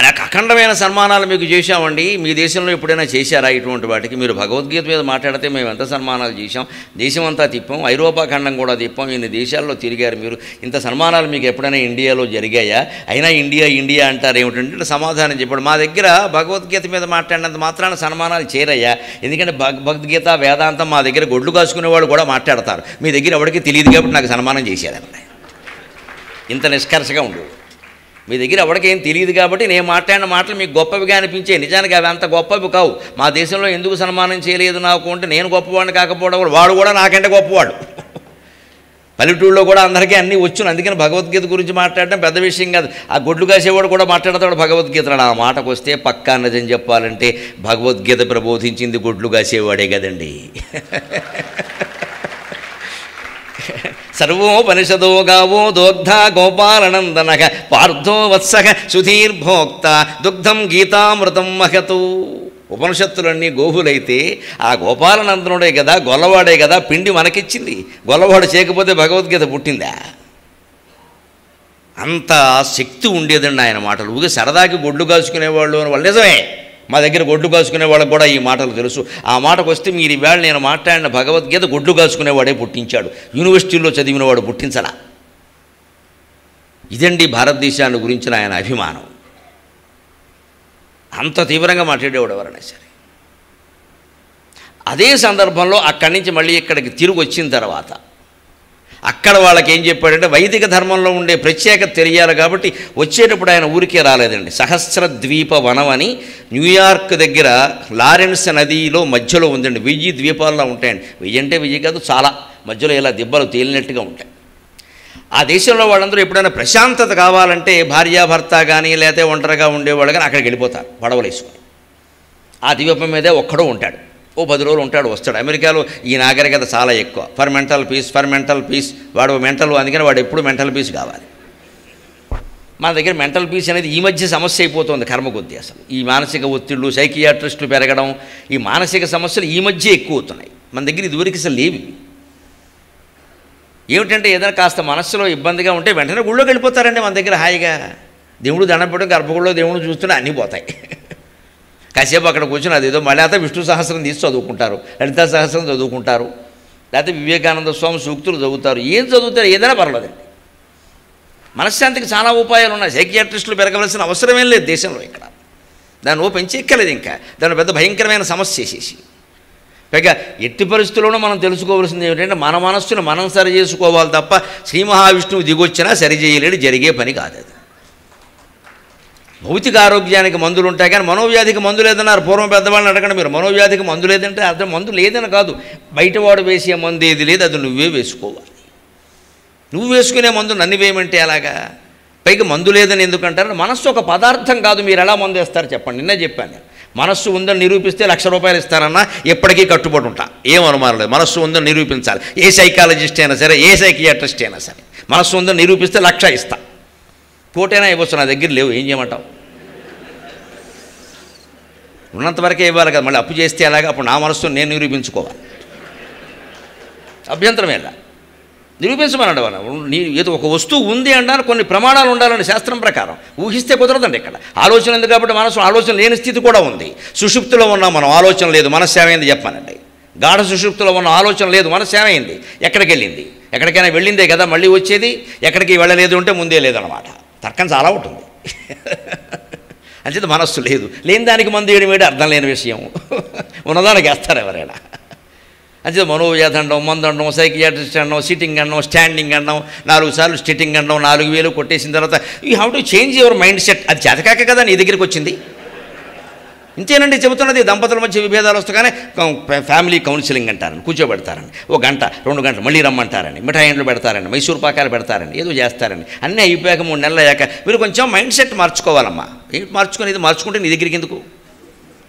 అనేక అఖండమైన సన్మానాలు మీకు చేశామండి. మీ దేశంలో ఎప్పుడైనా చేశారా ఇటువంటి వాటికి? మీరు భగవద్గీత మీద మాట్లాడితే మేము ఎంత సన్మానాలు చేశాం, దేశం అంతా తిప్పాం, ఐరోపా ఖండం కూడా తిప్పాం, ఇన్ని దేశాల్లో తిరిగారు మీరు, ఇంత సన్మానాలు మీకు ఎప్పుడైనా ఇండియాలో జరిగాయా? అయినా ఇండియా ఇండియా అంటారు ఏమిటంటే సమాధానం చెప్పాడు, మా దగ్గర భగవద్గీత మీద మాట్లాడినంత మాత్రాన సన్మానాలు చేరయ్యా, ఎందుకంటే భగవద్గీత వేదాంతం మా దగ్గర గొడ్లు కాసుకునేవాళ్ళు కూడా మాట్లాడతారు, మీ దగ్గర ఎవరికి తెలియదు కాబట్టి నాకు సన్మానం చేశారండి. ఇంత నిష్కర్షగా ఉండేవాడు. మీ దగ్గర ఎవరికేం తెలియదు కాబట్టి నేను మాట్లాడిన మాటలు మీకు గొప్పవిగా అనిపించే, నిజానికి అవి అంత గొప్పవి కావు. మా దేశంలో ఎందుకు సన్మానం చేయలేదు నాకు అంటే, నేను గొప్పవాడిని కాకపోవడం, వాడు కూడా నాకంటే గొప్పవాడు. పల్లెటూళ్ళలో కూడా అందరికీ అన్నీ వచ్చును, అందుకని భగవద్గీత గురించి మాట్లాడడం పెద్ద విషయం కాదు. ఆ గొడ్లు కాసేవాడు కూడా మాట్లాడతాడు భగవద్గీతలో. ఆ మాటకు వస్తే పక్కా నిజం చెప్పాలంటే భగవద్గీత ప్రబోధించింది గొడ్లు కాసేవాడే కదండి. సర్వోపనిషదో గావో దోగ్ధ గోపాలనందనః పార్థో వత్సః సుధీర్భోక్త దుగ్ధం గీతామృతం మహతు. ఉపనిషత్తులన్నీ గోవులైతే ఆ గోపాలనందనుడే కదా, గొల్లవాడే కదా పిండి మనకిచ్చింది. గొల్లవాడు చేయకపోతే భగవద్గీత పుట్టిందా? అంత శక్తి ఉండేదండి ఆయన మాటలు. ఊగే సరదాకి గొడ్లు కాసుకునేవాళ్ళు అని వాళ్ళు, నిజమే మా దగ్గర గొడ్లు కాసుకునే వాళ్ళకు కూడా ఈ మాటలు తెలుసు. ఆ మాటకు వస్తే మీరు ఈవేళ నేను మాట్లాడిన భగవద్గీత గొడ్లు కాసుకునేవాడే పుట్టించాడు, యూనివర్సిటీల్లో చదివిన వాడు పుట్టించలా. ఇదండి భారతదేశాన్ని గురించిన ఆయన అభిమానం. అంత తీవ్రంగా మాట్లాడేవాడు ఎవరైనా సరే. అదే సందర్భంలో అక్కడి నుంచి మళ్ళీ ఇక్కడికి తిరిగి వచ్చిన తర్వాత అక్కడ వాళ్ళకి ఏం చెప్పాడంటే, వైదిక ధర్మంలో ఉండే ప్రత్యేకత తెలియాలి కాబట్టి వచ్చేటప్పుడు ఆయన ఊరికే రాలేదండి. సహస్రద్వీప వనం అని న్యూయార్క్ దగ్గర లారెన్స్ నదిలో మధ్యలో ఉందండి. వెయ్యి ద్వీపాల్లో ఉంటాయండి. వెయ్యి అంటే వెయ్యి కాదు, చాలా మధ్యలో ఇలా దిబ్బలు తేలినట్టుగా ఉంటాయి. ఆ దేశంలో వాళ్ళందరూ ఎప్పుడైనా ప్రశాంతత కావాలంటే భార్యాభర్త కానీ లేకపోతే ఒంటరిగా ఉండేవాళ్ళు కానీ అక్కడికి వెళ్ళిపోతారు పడవలు వేసుకొని. ఆ ద్వీపం మీదే ఒక్కడో ఉంటాడు, ఓ పది రోజులు ఉంటాడు, వస్తాడు. అమెరికాలో ఈ నాగరికత చాలా ఎక్కువ. For mental peace, for mental peace, వాడు మెంటల్, అందుకని వాడు ఎప్పుడు మెంటల్ పీస్ కావాలి. మన దగ్గర మెంటల్ పీస్ అనేది ఈ మధ్య సమస్య అయిపోతుంది కర్మ కొద్ది. అసలు ఈ మానసిక ఒత్తిళ్ళు, సైకియాట్రిస్టులు పెరగడం, ఈ మానసిక సమస్యలు ఈ మధ్య ఎక్కువ అవుతున్నాయి. మన దగ్గర ఇదివరకు అసలు లేవి. ఏమిటంటే ఏదైనా కాస్త మనస్సులో ఇబ్బందిగా ఉంటే వెంటనే గుళ్ళోకి వెళ్ళిపోతారండి. మన దగ్గర హాయిగా దేవుడు దండం పెట్టడం, గర్భగుడిలో దేవుడు చూస్తున్నా అన్నీ పోతాయి. కాసేపు అక్కడ కూర్చుని అదేదో మళ్ళీ అయితే విష్ణు సహస్రం తీసి చదువుకుంటారు, లలితా సహస్రం చదువుకుంటారు, లేకపోతే వివేకానంద స్వామి సూక్తులు చదువుతారు. ఏం చదువుతారు? ఏదైనా పర్వాలేదండి. మనశ్శాంతికి చాలా ఉపాయాలు ఉన్నాయి. సైకియాట్రిస్టులు పెరగవలసిన అవసరం ఏం లేదు దేశంలో. ఇక్కడ దాన్ని ఓ పెంచి ఎక్కలేదు, ఇంకా దాన్ని పెద్ద భయంకరమైన సమస్య చేసేసి పైగా ఎట్టి పరిస్థితుల్లోనూ మనం తెలుసుకోవాల్సింది ఏంటంటే మన మనస్సును మనం సరి చేసుకోవాలి తప్ప శ్రీ మహావిష్ణువు దిగొచ్చినా సరి చేయలేడు, జరిగే పని కాదు అది. భౌతిక ఆరోగ్యానికి మందులు ఉంటాయి కానీ మనోవ్యాధికి మందు లేదన్నారు పూర్వం పెద్దవాళ్ళని అడగండి మీరు. మనోవ్యాధికి మందు లేదంటే అర్థం మందు లేదని కాదు, బయటవాడు వేసే మందు ఏది లేదు, అది నువ్వే వేసుకోవాలి. నువ్వు వేసుకునే మందు నన్ను వేయమంటే ఎలాగా? పైగా మందు లేదని ఎందుకంటారు? మనస్సు ఒక పదార్థం కాదు, మీరు ఎలా మందు వేస్తారు చెప్పండి. నిన్న చెప్పాను నేను, మనస్సు ఉందని నిరూపిస్తే లక్ష రూపాయలు ఇస్తానన్నా ఎప్పటికీ కట్టుబడి ఉంటా, ఏం అనుమానం లేదు. మనస్సు ఉందని నిరూపించాలి, ఏ సైకాలజిస్ట్ అయినా సరే, ఏ సైకియాట్రిస్ట్ అయినా సరే. మనస్సు ఉందని నిరూపిస్తే లక్ష ఇస్తా, కోటైనా ఇవ్వచ్చు, నా దగ్గర లేవు, ఏం చేయమంటావు? ఉన్నంతవరకే ఇవ్వాలి కదా, మళ్ళీ అప్పు చేస్తే అలాగే? అప్పుడు నా మనస్సును నేను నిరూపించుకోవాలి, అభ్యంతరమేలా నిరూపించమనండి. వాళ్ళ నీ ఏదో ఒక వస్తువు ఉంది అంటారు, కొన్ని ప్రమాణాలు ఉండాలని శాస్త్రం ప్రకారం, ఊహిస్తే కుదరదండి. ఇక్కడ ఆలోచన ఉంది కాబట్టి మనసు, ఆలోచన లేని స్థితి కూడా ఉంది. సుషుప్తిలో ఉన్నాం మనం, ఆలోచన లేదు, మనసు ఏమైంది చెప్పానండి. గాఢ సుషుప్తిలో ఉన్న ఆలోచన లేదు, మనసు ఏమైంది, ఎక్కడికి వెళ్ళింది? ఎక్కడికైనా వెళ్ళిందే కదా మళ్ళీ వచ్చేది, ఎక్కడికి వెళ్ళలేదు అంటే ముందే లేదనమాట. తర్కం చాలా ఉంటుంది, అంచేత మనస్సు లేదు. లేని దానికి మందు వేయడం ఏడు అర్థం లేని విషయం, ఉన్నదానికి వేస్తారు ఎవరైనా. అంతే మనోవ్యాధి అండం, మందు అండం, సైకియాట్రిస్ట్ అండం, సిట్టింగ్ అండం, స్టాండింగ్ అండం, నాలుగు సార్లు స్టిట్టింగ్ అండం, నాలుగు వేలు కొట్టేసిన తర్వాత you have to change your mindset. అది చేతకాక కదా నీ దగ్గరికి వచ్చింది. ఇంతేనండి చెబుతున్నది. దంపతుల మధ్య విభేదాలు వస్తగానే ఫ్యామిలీ కౌన్సిలింగ్ అంటారని కూర్చోబెడతారని, ఓ గంట రెండు గంటలు, మళ్ళీ రమ్మంటారని, మిఠాయిండ్లు పెడతారని, మైసూరు పాకాలు పెడతారని, ఏదో చేస్తారని. అన్నీ అయిపోయాక మూడు నెలలు అయ్యాక మీరు కొంచెం మైండ్ సెట్ మార్చుకోవాలమ్మా. ఏంటి మార్చుకునేది? మార్చుకుంటే నీ దగ్గరికి ఎందుకు?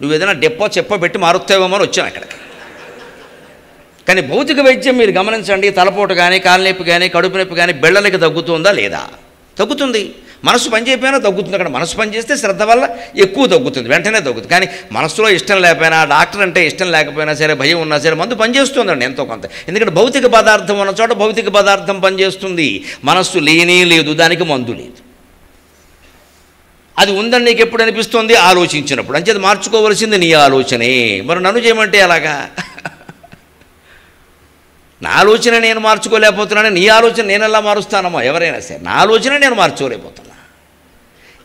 నువ్వు ఏదైనా డెప్పో చెప్పో పెట్టి మారుతావేమో అని వచ్చాను అక్కడికి. కానీ భౌతిక వైద్యం మీరు గమనించండి, తలపోటు కానీ, కాళ్ళనొప్పి కానీ, కడుపు నొప్పి కానీ బిళ్ళలకి తగ్గుతుందా లేదా? తగ్గుతుంది. మనసు పనిచేయపోయినా తగ్గుతుంది. అక్కడ మనసు పనిచేస్తే శ్రద్ధ వల్ల ఎక్కువ తగ్గుతుంది, వెంటనే తగ్గుతుంది. కానీ మనసులో ఇష్టం లేకపోయినా, డాక్టర్ అంటే ఇష్టం లేకపోయినా సరే, భయం ఉన్నా సరే మందు పనిచేస్తుందండి ఎంతో కొంత. ఎందుకంటే భౌతిక పదార్థం ఉన్న చోట భౌతిక పదార్థం పనిచేస్తుంది, మనస్సు లేనే లేదు, దానికి మందు లేదు. అది ఉందని నీకు ఎప్పుడు అనిపిస్తుంది? ఆలోచించినప్పుడు. అంచేది మార్చుకోవలసింది నీ ఆలోచనే, మరి నన్ను చేయమంటే ఎలాగా? నా ఆలోచన నేను మార్చుకోలేకపోతున్నాను, నీ ఆలోచన నేను ఎలా మారుస్తానమ్మా? ఎవరైనా సరే నా ఆలోచన నేను మార్చుకోలేకపోతున్నా.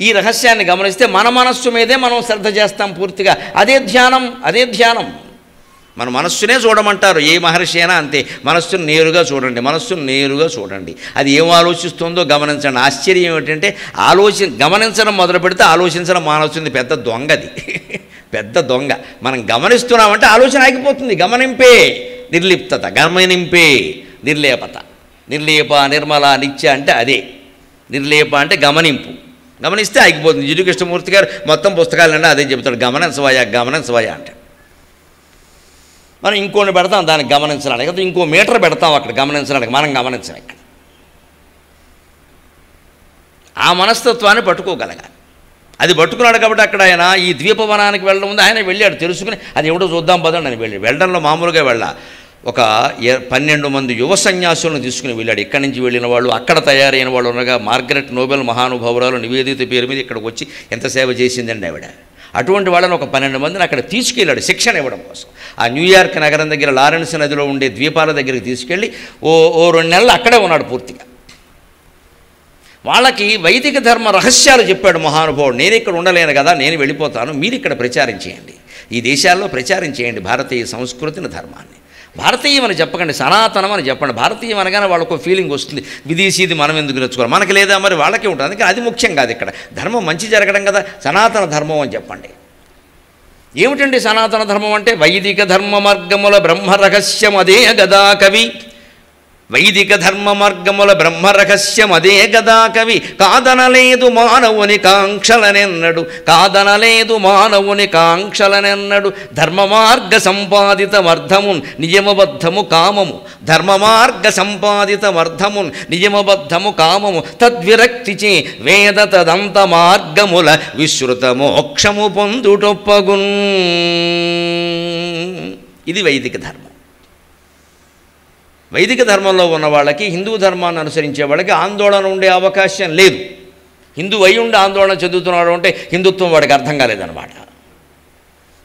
ఈ రహస్యాన్ని గమనిస్తే మన మనస్సు మీదే మనం శ్రద్ధ చేస్తాం పూర్తిగా. అదే ధ్యానం, అదే ధ్యానం. మన మనస్సునే చూడమంటారు ఏ మహర్షి అయినా అంతే. మనస్సును నేరుగా చూడండి, మనస్సును నేరుగా చూడండి, అది ఏం ఆలోచిస్తుందో గమనించండి. ఆశ్చర్యం ఏమిటంటే ఆలోచన గమనించడం మొదలు పెడితే ఆలోచించడం మానవుతుంది. పెద్ద దొంగది, పెద్ద దొంగ. మనం గమనిస్తున్నామంటే ఆలోచన ఆగిపోతుంది. గమనింపే నిర్లిప్తత, గమనింపే నిర్లేపత. నిర్లేప నిర్మల నిత్య అంటే అదే. నిర్లేప అంటే గమనింపు, గమనిస్తే ఆగిపోతుంది. జిడ్డు కృష్ణమూర్తి గారు మొత్తం పుస్తకాలన్నా అదే చెబుతాడు, గమనించవాయా గమనించవాయా అంటే. మనం ఇంకోటి పెడతాం దానికి గమనించడానికి, అయితే ఇంకో మీటర్ పెడతాం అక్కడ గమనించడానికి, మనం గమనించడం. ఇక్కడ ఆ మనస్తత్వాన్ని పట్టుకోగలగాలి. అది పట్టుకున్నాడు కాబట్టి అక్కడ ఆయన ఈ ద్వీపవనానికి వెళ్ళడం ఉంది, ఆయన వెళ్ళాడు తెలుసుకుని అది ఎవడో చూద్దాం పదండి అని వెళ్ళి, వెళ్ళడంలో మామూలుగా వెళ్ళ ఒక పన్నెండు మంది యువ సన్యాసులను తీసుకుని వెళ్ళాడు. ఇక్కడి నుంచి వెళ్ళిన వాళ్ళు, అక్కడ తయారైన వాళ్ళు ఉండగా మార్గరెట్ నోబెల్ మహానుభావురాలు నివేదిత పేరు మీద ఇక్కడికి వచ్చి ఎంత సేవ చేసిందండి ఆవిడ. అటువంటి వాళ్ళని ఒక పన్నెండు మందిని అక్కడ తీసుకెళ్ళాడు శిక్షణ ఇవ్వడం కోసం. ఆ న్యూయార్క్ నగరం దగ్గర లారెన్స్ నదిలో ఉండే ద్వీపాల దగ్గరికి తీసుకెళ్ళి ఓ ఓ రెండు నెలలు అక్కడే ఉన్నాడు పూర్తిగా. వాళ్ళకి వైదిక ధర్మ రహస్యాలు చెప్పాడు మహానుభావుడు. నేను ఇక్కడ ఉండలేను కదా, నేను వెళ్ళిపోతాను, మీరు ఇక్కడ ప్రచారం చేయండి, ఈ దేశాల్లో ప్రచారం చేయండి భారతీయ సంస్కృతిని, ధర్మాన్ని. భారతీయం అని చెప్పకండి, సనాతనం అని చెప్పండి. భారతీయం అనగానే వాళ్ళకు ఫీలింగ్ వస్తుంది, విదేశీది మనం ఎందుకు నేర్చుకోవాలి, మనకి లేదా మరి వాళ్ళకే ఉంటుంది. అందుకని అది ముఖ్యం కాదు ఇక్కడ, ధర్మం మంచి జరగడం కదా, సనాతన ధర్మం అని చెప్పండి. ఏమిటండి సనాతన ధర్మం అంటే? వైదిక ధర్మ మార్గముల బ్రహ్మ రహస్యం అదే గదా కవి, వైదిక ధర్మ మార్గముల బ్రహ్మ రహస్యం అదే గదా కవి, కాదనలేదు మానవుని కాంక్షలనెన్నడు, కాదనలేదు మానవుని కాంక్షలనెన్నడు, ధర్మ మార్గ సంపాదితమర్థమున్ నియమబద్ధము కామము, ధర్మ మార్గ సంపాదితమర్థమున్ నియమబద్ధము కామము, తద్విరక్తిచే వేద తదంత మార్గముల విశ్రుత మోక్షము పొందుటొప్పగున్. ఇది వైదిక ధర్మం. వైదిక ధర్మంలో ఉన్న వాళ్ళకి, హిందూ ధర్మాన్ని అనుసరించే వాళ్ళకి ఆందోళన ఉండే అవకాశం లేదు. హిందూ అయి ఉండి ఆందోళన చెందుతున్నాడు అంటే హిందుత్వం వాడికి అర్థం కాలేదన్నమాట.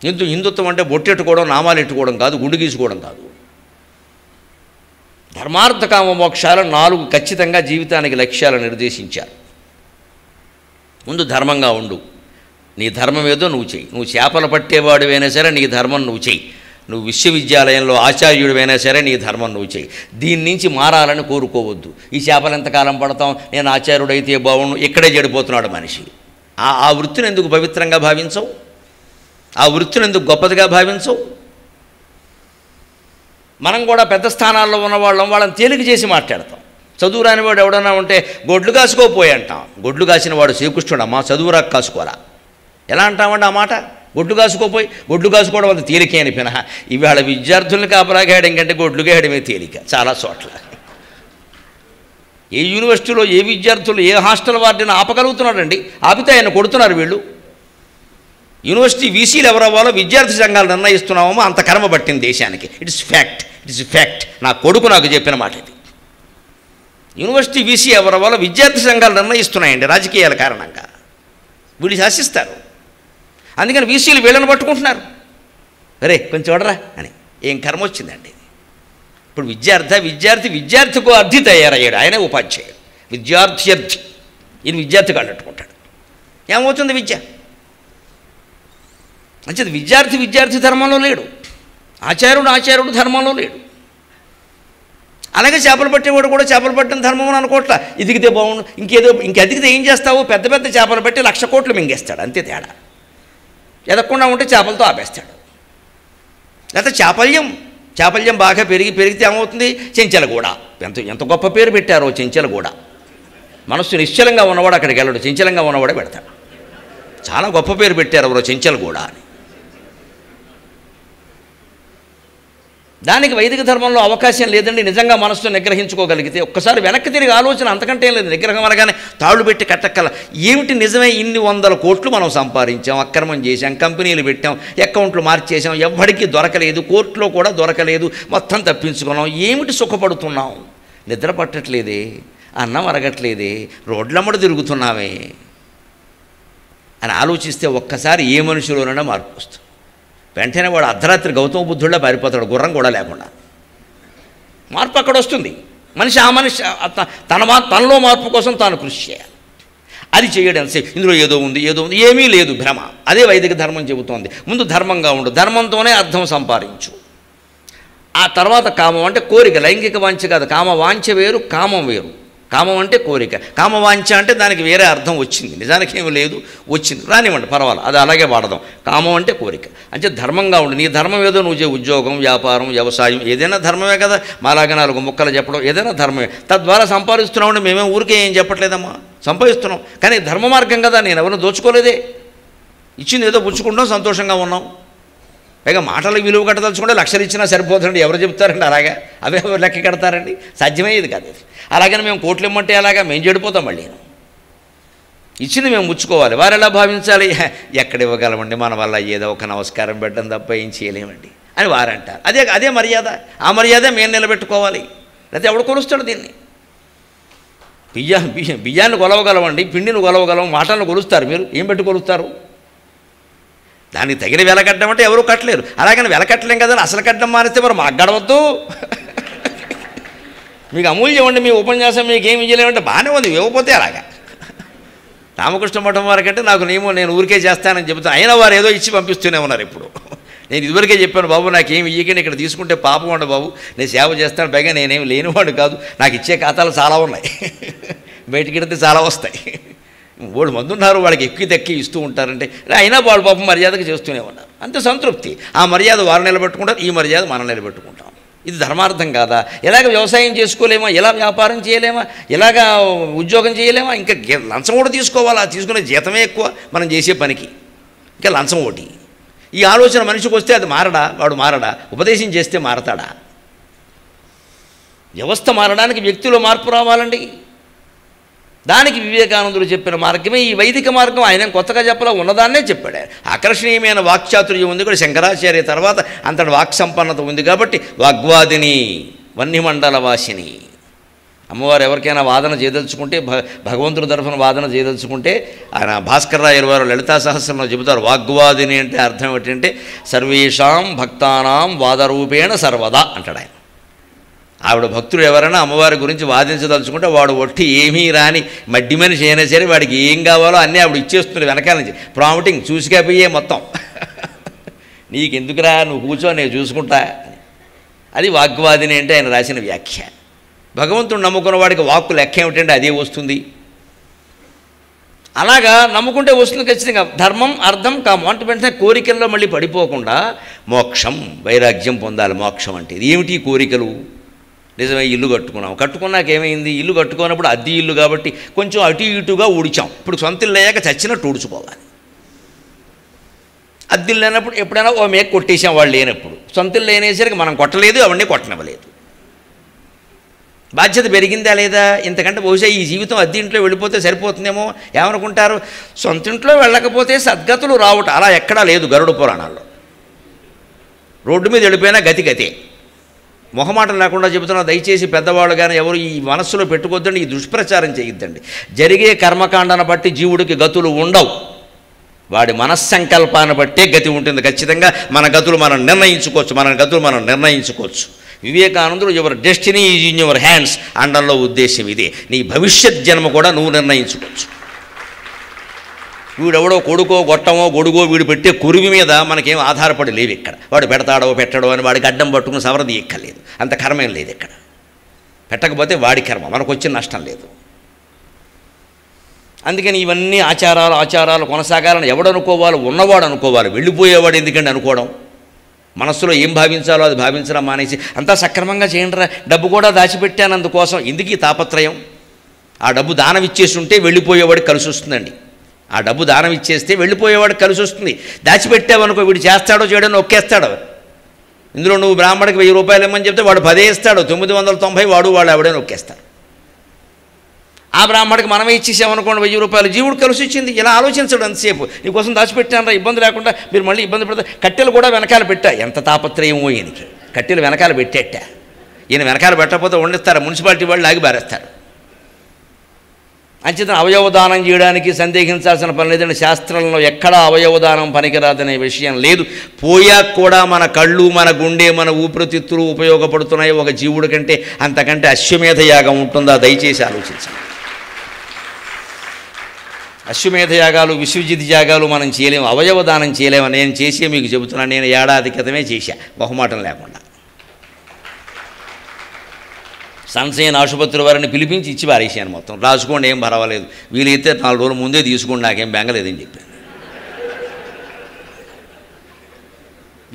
హిందూ హిందుత్వం అంటే బొట్టెట్టుకోవడం, నామాలు ఎట్టుకోవడం కాదు, గుండు గీసుకోవడం కాదు. ధర్మార్థ కామ మోక్షాలు నాలుగు ఖచ్చితంగా జీవితానికి లక్ష్యాలు నిర్దేశించారు. ముందు ధర్మంగా ఉండు, నీ ధర్మం ఏదో నువ్వు చేయి. నువ్వు చేపలు పట్టేవాడివైనా సరే నీ ధర్మం నువ్వు చేయి. నువ్వు విశ్వవిద్యాలయంలో ఆచార్యుడివైనా సరే నీ ధర్మం నువ్వు చేయి. దీని నుంచి మారాలని కోరుకోవద్దు. ఈ చేపలు ఎంతకాలం పడతాం, నేను ఆచార్యుడు అయితే బావును, ఇక్కడే చెడిపోతున్నాడు మనిషి. ఆ వృత్తిని ఎందుకు పవిత్రంగా భావించవు? ఆ వృత్తిని ఎందుకు గొప్పదిగా భావించవు? మనం కూడా పెద్ద స్థానాల్లో ఉన్నవాళ్ళం, వాళ్ళని తేలిక చేసి మాట్లాడతాం. చదువు రాని వాడు ఎవడన్నా ఉంటే గొడ్లు కాసుకోపోయి అంటాం. గొడ్లు కాసిన వాడు శ్రీకృష్ణుడు, అమ్మా చదువురా కాసుకోరా ఎలా అంటామండి ఆ మాట? గొడ్లు కాసుకోపోయి గొడ్లు కాసుకోవడం అంత తేలికే అని పినహా ఇవాళ విద్యార్థుల్ని కాపలాగాయడం కంటే గొడ్లు గాయడమే తేలిక చాలా చోట్ల. ఏ యూనివర్సిటీలో ఏ విద్యార్థులు ఏ హాస్టల్ వార్డుని ఆపగలుగుతున్నాడండి? ఆపితే ఆయన కొడుతున్నారు వీళ్ళు. యూనివర్సిటీ వీసీలు ఎవరవ్వాలో విద్యార్థి సంఘాలు నిర్ణయిస్తున్నామో అంత కర్మ పట్టింది దేశానికి. It's fact, it's fact. నా కొడుకు నాకు చెప్పిన మాట ఇది. యూనివర్సిటీ వీసీ ఎవరవ్వాలో విద్యార్థి సంఘాలు నిర్ణయిస్తున్నాయండి రాజకీయాల కారణంగా. వీళ్ళు శాసిస్తారు, అందుకని వీసీలు వీళ్ళని పట్టుకుంటున్నారు. అరే కొంచెం చూడరా అని. ఏం కర్మ వచ్చిందండి ఇది? ఇప్పుడు విద్యార్థి విద్యార్థి విద్యార్థికు అర్థి తయారయ్యాడు, ఆయనే ఉపాధ్యాయుడు. విద్యార్థి అర్థి ఈయన విద్యార్థి కాళ్ళట్టుకుంటాడు. ఏమవుతుంది విద్య? మంచిది. విద్యార్థి విద్యార్థి ధర్మంలో లేడు, ఆచార్యుడు ఆచార్యుడు ధర్మంలో లేడు. అలాగే చేపలు పట్టేవాడు కూడా చేపలు పట్టిన ధర్మం అని అనుకోట్లా, ఇదిగితే బాగుండు ఇంకేదో ఇంకెదిగితే ఏం చేస్తావో పెద్ద పెద్ద చేపలు పెట్టి లక్ష కోట్లు మింగేస్తాడు, అంతే తేడా. ఎదగకుండా ఉంటే చేపలతో ఆపేస్తాడు. లేకపోతే చాపల్యం చాపల్యం బాగా పెరిగి పెరిగితే ఏమవుతుంది? చెంచలగూడ. ఎంత ఎంత గొప్ప పేరు పెట్టారో చెంచలగూడ. మనస్సు నిశ్చలంగా ఉన్నవాడు అక్కడికి వెళ్ళడు, చెంచలంగా ఉన్నవాడే పెడతాడు. చాలా గొప్ప పేరు పెట్టారు ఎవరో చెంచలగూడ అని. దానికి వైదిక ధర్మంలో అవకాశం లేదండి. నిజంగా మనస్సు నిగ్రహించుకోగలిగితే ఒక్కసారి వెనక్కి తిరిగి ఆలోచన, అంతకంటే ఏం లేదు. నిగ్రహం అనగానే తాళ్ళు పెట్టి కట్టక్కల ఏమిటి నిజమే? ఇన్ని వందల కోట్లు మనం సంపాదించాం, అక్రమం చేశాం, కంపెనీలు పెట్టాం, అకౌంట్లు మార్చేసాం, ఎవ్వడికి దొరకలేదు, కోర్టులో కూడా దొరకలేదు, మొత్తం తప్పించుకున్నాం. ఏమిటి సుఖపడుతున్నాం? నిద్ర పట్టట్లేదే, అన్నం అరగట్లేదే, రోడ్లమ్మడ తిరుగుతున్నామే అని ఆలోచిస్తే ఒక్కసారి ఏ మనిషిలోనైనా మార్పు వస్తుంది. వెంటనే వాడు అర్ధరాత్రి గౌతమ బుద్ధుడిలా పారిపోతాడు, గుర్రం కూడా లేకుండా. మార్పు అక్కడ వస్తుంది. మనిషి ఆ మనిషి తన మా తనలో మార్పు కోసం తాను కృషి చేయాలి. అది చేయడం సేపు ఇందులో ఏదో ఉంది ఏదో ఉంది ఏమీ లేదు, భ్రమ. అదే వైదిక ధర్మం చెబుతోంది. ముందు ధర్మంగా ఉండు, ధర్మంతోనే అర్థం సంపాదించు. ఆ తర్వాత కామం అంటే కోరిక, లైంగిక వాంఛ కాదు. కామ వాంఛ వేరు, కామం వేరు. కామం అంటే కోరిక, కామవాంఛ అంటే దానికి వేరే అర్థం వచ్చింది. నిజానికి ఏమి లేదు, వచ్చింది, రానివ్వండి, పర్వాలేదు, అది అలాగే వాడదాం. కామం అంటే కోరిక, అంటే ధర్మంగా ఉండు. నీ ధర్మం ఏదో నువ్వు చే ఉద్యోగం, వ్యాపారం, వ్యవసాయం, ఏదైనా ధర్మమే కదా. మాలాగా నాలుగు ముక్కలు చెప్పడం ఏదైనా ధర్మమే. తద్వారా సంపాదిస్తున్నామంటే మేమేం ఊరికే ఏం చెప్పట్లేదమ్మా, సంపాదిస్తున్నాం. కానీ ధర్మ మార్గం కదా, నేను ఎవరిని దోచుకోలేదే. ఇచ్చింది ఏదో పుచ్చుకుంటాం, సంతోషంగా ఉన్నాం. పైగా మాటలు విలువ కట్టదలుచుకుంటే లక్షలు ఇచ్చినా సరిపోతుందండి, ఎవరు చెప్తారండి? అలాగా అవే ఎవరు లెక్క కడతారండి? సాధ్యమయ్యేది కాదు. అలాగని మేము కోట్లు ఇమ్మంటే అలాగా మేము చెడిపోతాం. మళ్ళీ ఇచ్చింది మేము ముచ్చుకోవాలి. వారు ఎలా భావించాలి? ఎక్కడ ఇవ్వగలమండి, మన వల్ల ఏదో ఒక నమస్కారం పెట్టడం తప్ప ఏం చేయలేమండి అని వారంటారు. అదే అదే మర్యాద. ఆ మర్యాద మేము నిలబెట్టుకోవాలి. లేకపోతే ఎవడు కొలుస్తాడు దీన్ని? బియ్యా బియ్యం బియ్యాన్ని కొలవగలవండి, పిండిని కొలవగలం, మాటలను కొలుస్తారు. మీరు ఏం పెట్టి కొలుస్తారు? దానికి తగిన వెల కట్టమంటే ఎవరు కట్టలేరు. అలాగని వెల కట్టలేం కదండి. అసలు కట్టడం మానేస్తే మరి మాకు గడవద్దు, మీకు అమూల్యం అండి మీ ఉపన్యాసం, మీకు ఏమి చేయలేమంటే బాగానే ఉంది, ఇవ్వకపోతే అలాగా. రామకృష్ణ మఠం వారికంటే నాకు నియమం, నేను ఊరికే చేస్తానని చెబుతాను. అయినా వారు ఏదో ఇచ్చి పంపిస్తూనే ఉన్నారు. ఇప్పుడు నేను ఇదివరకే చెప్పాను, బాబు నాకేమి ఇయ్యకండి, ఇక్కడ తీసుకుంటే పాపం అండి బాబు, నేను సేవ చేస్తాను, పైగా నేనేమి లేనివాడు కాదు, నాకు ఇచ్చే ఖాతాలు చాలా ఉన్నాయి, బయటికి వెళితే చాలా వస్తాయి. వాళ్ళు మంది ఉన్నారు, వాళ్ళకి ఎక్కి తెక్కి ఇస్తూ ఉంటారంటే అయినా వాళ్ళు పాపం మర్యాదకు చేస్తూనే ఉన్నారు. అంతే సంతృప్తి. ఆ మర్యాద వారు నిలబెట్టుకుంటారు, ఈ మర్యాద మనం నిలబెట్టుకుంటాం. ఇది ధర్మార్థం కాదా? ఎలాగ వ్యవసాయం చేసుకోలేమా, ఎలా వ్యాపారం చేయలేమా, ఎలాగ ఉద్యోగం చేయలేమా? ఇంకా లంచం కూడా తీసుకోవాలా? తీసుకునే జీతమే ఎక్కువ మనం చేసే పనికి, ఇంకా లంచం ఒకటి. ఈ ఆలోచన మనిషికి వస్తే అది మారడా? వాడు మారడా? ఉపదేశం చేస్తే మారతాడా? వ్యవస్థ మారడానికి వ్యక్తిలో మార్పు రావాలండి. దానికి వివేకానందుడు చెప్పిన మార్గమే ఈ వైదిక మార్గం. ఆయన కొత్తగా చెప్పలా, ఉన్నదాన్నే చెప్పాడు. ఆకర్షణీయమైన వాక్చాతుర్యం ఉంది కూడా శంకరాచార్య తర్వాత, అంతటి వాక్ సంపన్నత ఉంది కాబట్టి. వాగ్వాదిని, వన్యమండల వాసిని అమ్మవారు ఎవరికైనా వాదన చేయదలుచుకుంటే, భ భగవంతుడి తరఫున వాదన చేయదలుచుకుంటే, ఆయన భాస్కర్ రాయల వారు లలితా సహస్రంలో చెబుతారు, వాగ్వాదిని అంటే అర్థం ఏంటంటే సర్వేషాం భక్తానాం వాదరూపేణ సర్వదా అంటాడు ఆయన. ఆవిడ భక్తుడు ఎవరైనా అమ్మవారి గురించి వాదించదలుచుకుంటే వాడు ఒట్టి ఏమీ రాని మడ్డి మనిషి అయినా సరే వాడికి ఏం కావాలో అన్నీ ఆవిడ ఇచ్చేస్తుంది వెనకాల నుంచి. ప్రామిటింగ్ చూసుకపోయే మొత్తం నీకెందుకురా నువ్వు కూర్చో నేను చూసుకుంటా అని. అది వాగ్వాదిని అంటే ఆయన రాసిన వ్యాఖ్య. భగవంతుడు నమ్ముకున్న వాడికి వాక్కు లెక్క ఏమిటంటే అదే వస్తుంది. అలాగా నమ్ముకుంటే వస్తుంది ఖచ్చితంగా. ధర్మం అర్థం కామం అంటే వెంటనే కోరికల్లో మళ్ళీ పడిపోకుండా మోక్షం వైరాగ్యం పొందాలి. మోక్షం అంటే ఇది ఏమిటి? కోరికలు. నిజమే, ఇల్లు కట్టుకున్నాం. కట్టుకున్నాక ఏమైంది? ఇల్లు కట్టుకున్నప్పుడు అద్దె ఇల్లు కాబట్టి కొంచెం అటు ఇటుగా ఊడిచాం. ఇప్పుడు సొంత ఇల్లు అయ్యాక చచ్చినట్టు ఊడ్చుకోవాలి. అద్దెలు లేనప్పుడు ఎప్పుడైనా ఓ మేక కొట్టేసాం వాళ్ళు లేనప్పుడు. సొంత ఇల్లు లేనేసరికి మనం కొట్టలేదు, అవన్నీ కొట్టనివ్వలేదు. బాధ్యత పెరిగిందా లేదా? ఇంతకంటే బహుశా ఈ జీవితం అద్దె ఇంట్లో వెళ్ళిపోతే సరిపోతుందేమో ఏమనుకుంటారు. సొంత ఇంట్లో వెళ్ళకపోతే సద్గతులు రావట అలా ఎక్కడా లేదు గరుడ పురాణాల్లో. రోడ్డు మీద వెళ్ళిపోయినా గతి గతే. మొహమాటం లేకుండా చెబుతున్నా, దయచేసి పెద్దవాళ్ళు కానీ ఎవరు ఈ మనస్సులో పెట్టుకోద్దండి, ఈ దుష్ప్రచారం చేయొద్దండి. జరిగే కర్మకాండను బట్టి జీవుడికి గతులు ఉండవు, వాడి మనస్సంకల్పాన్ని బట్టే గతి ఉంటుంది. ఖచ్చితంగా మన గతులు మనం నిర్ణయించుకోవచ్చు, మన గతులు మనం నిర్ణయించుకోవచ్చు. వివేకానందుడు your destiny is in your hands అండంలో ఉద్దేశం ఇదే. నీ భవిష్యత్ జన్మ కూడా నువ్వు నిర్ణయించుకోవచ్చు. వీడెవడో కొడుకో గొట్టమో గొడుగో వీడు పెట్టే కురివి మీద మనకేం ఆధారపడి లేవు ఇక్కడ. వాడు పెడతాడో పెట్టడో అని వాడికి అడ్డం పట్టుకుని సవరది ఎక్కలేదు, అంత కర్మేం లేదు ఇక్కడ. పెట్టకపోతే వాడి కర్మ, మనకు వచ్చిన నష్టం లేదు. అందుకని ఇవన్నీ ఆచారాలు ఆచారాలు కొనసాగాలని ఎవడనుకోవాలి? ఉన్నవాడు అనుకోవాలి. వెళ్ళిపోయేవాడు ఎందుకండి అనుకోవడం? మనస్సులో ఏం భావించాలో అది భావించరా మానేసి అంతా సక్రమంగా చేయండి రా. డబ్బు కూడా దాచిపెట్టాను అందుకోసం, ఎందుకు ఈ తాపత్రయం? ఆ డబ్బు దానం ఇచ్చేసి ఉంటే వెళ్ళిపోయేవాడికి కలిసి వస్తుందండి. ఆ డబ్బు దానం ఇచ్చేస్తే వెళ్ళిపోయేవాడికి కలిసి వస్తుంది. దాచిపెట్టావనుకో వీడు చేస్తాడో చేయడో నొక్కేస్తాడో. ఇందులో నువ్వు బ్రాహ్మణికి వెయ్యి రూపాయలు ఇవ్వమని చెప్తే వాడు పదే ఇస్తాడు, తొమ్మిది వందల తొంభై వాడు వాళ్ళు ఎవడే నొక్కేస్తారు. ఆ బ్రాహ్మణికి మనమే ఇచ్చేసామనుకోండి వెయ్యి రూపాయలు, జీవుడు కలిసి ఇచ్చింది. ఇలా ఆలోచించడం అంతసేపు. నీకోసం దాచిపెట్టానరా ఇబ్బంది లేకుండా, మీరు మళ్ళీ ఇబ్బంది పెడతా. కట్టెలు కూడా వెనకాల పెట్టా, ఎంత తాపత్రయమో ఈయనకి. కట్టెలు వెనకాల పెట్టేట, ఈయన వెనకాల పెట్టకపోతే వండిస్తారు మున్సిపాలిటీ వాళ్ళు, లాగి బారేస్తారు. అంచేతను అవయవదానం చేయడానికి సందేహించాల్సిన పని లేదండి. శాస్త్రంలో ఎక్కడా అవయవదానం పనికిరాదనే విషయం లేదు. పోయాక కూడా మన కళ్ళు మన గుండె మన ఊపిరితిత్తులు ఉపయోగపడుతున్నాయి. ఒక జీవుడి కంటే అంతకంటే అశ్వమేధయాగం ఉంటుందా? దయచేసి ఆలోచించండి. అశ్వమేధ యాగాలు విశ్వజిత్ యాగాలు మనం చేయలేము, అవయవదానం చేయలేము. నేను చేసే మీకు చెబుతున్నాను, నేను ఏడాది క్రితమే చేశా బహుమాటం లేకుండా. సంశయన ఆసుపత్రి వారిని పిలిపించి ఇచ్చి పారేసాను. మొత్తం రాసుకోండి, ఏం పర్వాలేదు, వీలైతే నాలుగు రోజుల ముందే తీసుకోండి, నాకేం బెంగలేదని చెప్పాను.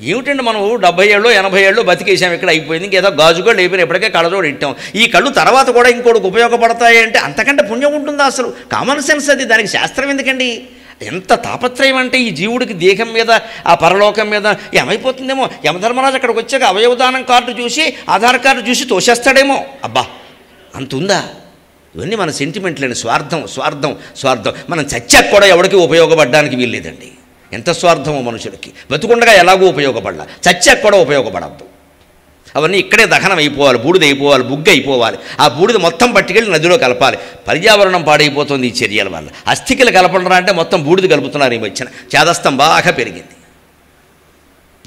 ఏమిటండి మనం డెబ్బై ఏళ్ళు ఎనభై ఏళ్ళు బతికేసాం, ఇక్కడ అయిపోయింది. ఇంకేదో గాజుగోళ్ళు అయిపోయినా ఎప్పటికే కళ్ళజోడు ఇట్టాం. ఈ కళ్ళు తర్వాత కూడా ఇంకోటికి ఉపయోగపడతాయి అంటే అంతకంటే పుణ్యం ఉంటుందా అసలు? కామన్ సెన్స్ అది, దానికి శాస్త్రం ఎందుకండి? ఎంత తాపత్రయం అంటే ఈ జీవుడికి దేహం మీద ఆ పరలోకం మీద ఏమైపోతుందేమో. యమధర్మరాజు అక్కడికి వచ్చాక అవయవదానం కార్డు చూసి ఆధార్ కార్డు చూసి తోసేస్తాడేమో. అబ్బా అంత ఉందా? ఇవన్నీ మన సెంటిమెంట్లని, స్వార్థం స్వార్థం స్వార్థం. మనం చచ్చాక కూడా ఎవరికి ఉపయోగపడడానికి వీల్లేదండి. ఎంత స్వార్థమో మనుషులకి. బతుకుండగా ఎలాగో ఉపయోగపడాల, చచ్చాక కూడా ఉపయోగపడద్దు. అవన్నీ ఇక్కడే దహనం అయిపోవాలి, బూడిద అయిపోవాలి, బుగ్గ అయిపోవాలి. ఆ బూడిద మొత్తం పట్టుకెళ్ళి నదిలో కలపాలి. పర్యావరణం పాడైపోతుంది ఈ చర్యల వల్ల. అస్థికలు కలపడరా అంటే మొత్తం బూడిద కలుపుతున్నారు ఈ మధ్యన. చేదస్తం బాగా పెరిగింది.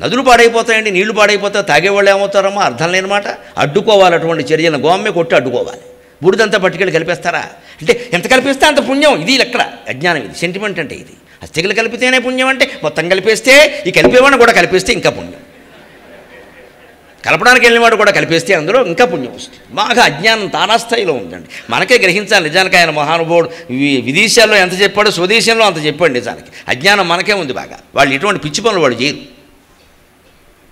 నదులు పాడైపోతాయండి, నీళ్లు పాడైపోతాయి. తాగేవాళ్ళు ఏమవుతారమ్మా అర్థం లేనమాట. అడ్డుకోవాలి అటువంటి చర్యలను, గోమే కొట్టి అడ్డుకోవాలి. బూడిదంతా పట్టుకెళ్ళి కలిపేస్తారా అంటే ఎంత కలిపిస్తే అంత పుణ్యం. ఇది ఎక్కడ అజ్ఞానం, ఇది సెంటిమెంట్ అంటే ఇది. అస్థికలు కలిపితేనే పుణ్యం అంటే మొత్తం కలిపేస్తే, ఈ కలిపేవాడిని కూడా కలిపేస్తే ఇంకా పుణ్యం, కలపడానికి వెళ్ళినవాడు కూడా కలిపేస్తే అందులో ఇంకా పుణ్యం వస్తుంది. బాగా అజ్ఞానం తారాస్థాయిలో ఉందండి, మనకే గ్రహించాలి. నిజానికి ఆయన మహానుభావుడు విదేశాల్లో ఎంత చెప్పాడు, స్వదేశంలో అంత చెప్పాడు. నిజానికి అజ్ఞానం మనకే ఉంది బాగా. వాళ్ళు ఎటువంటి పిచ్చి పనులు వాళ్ళు చేయరు,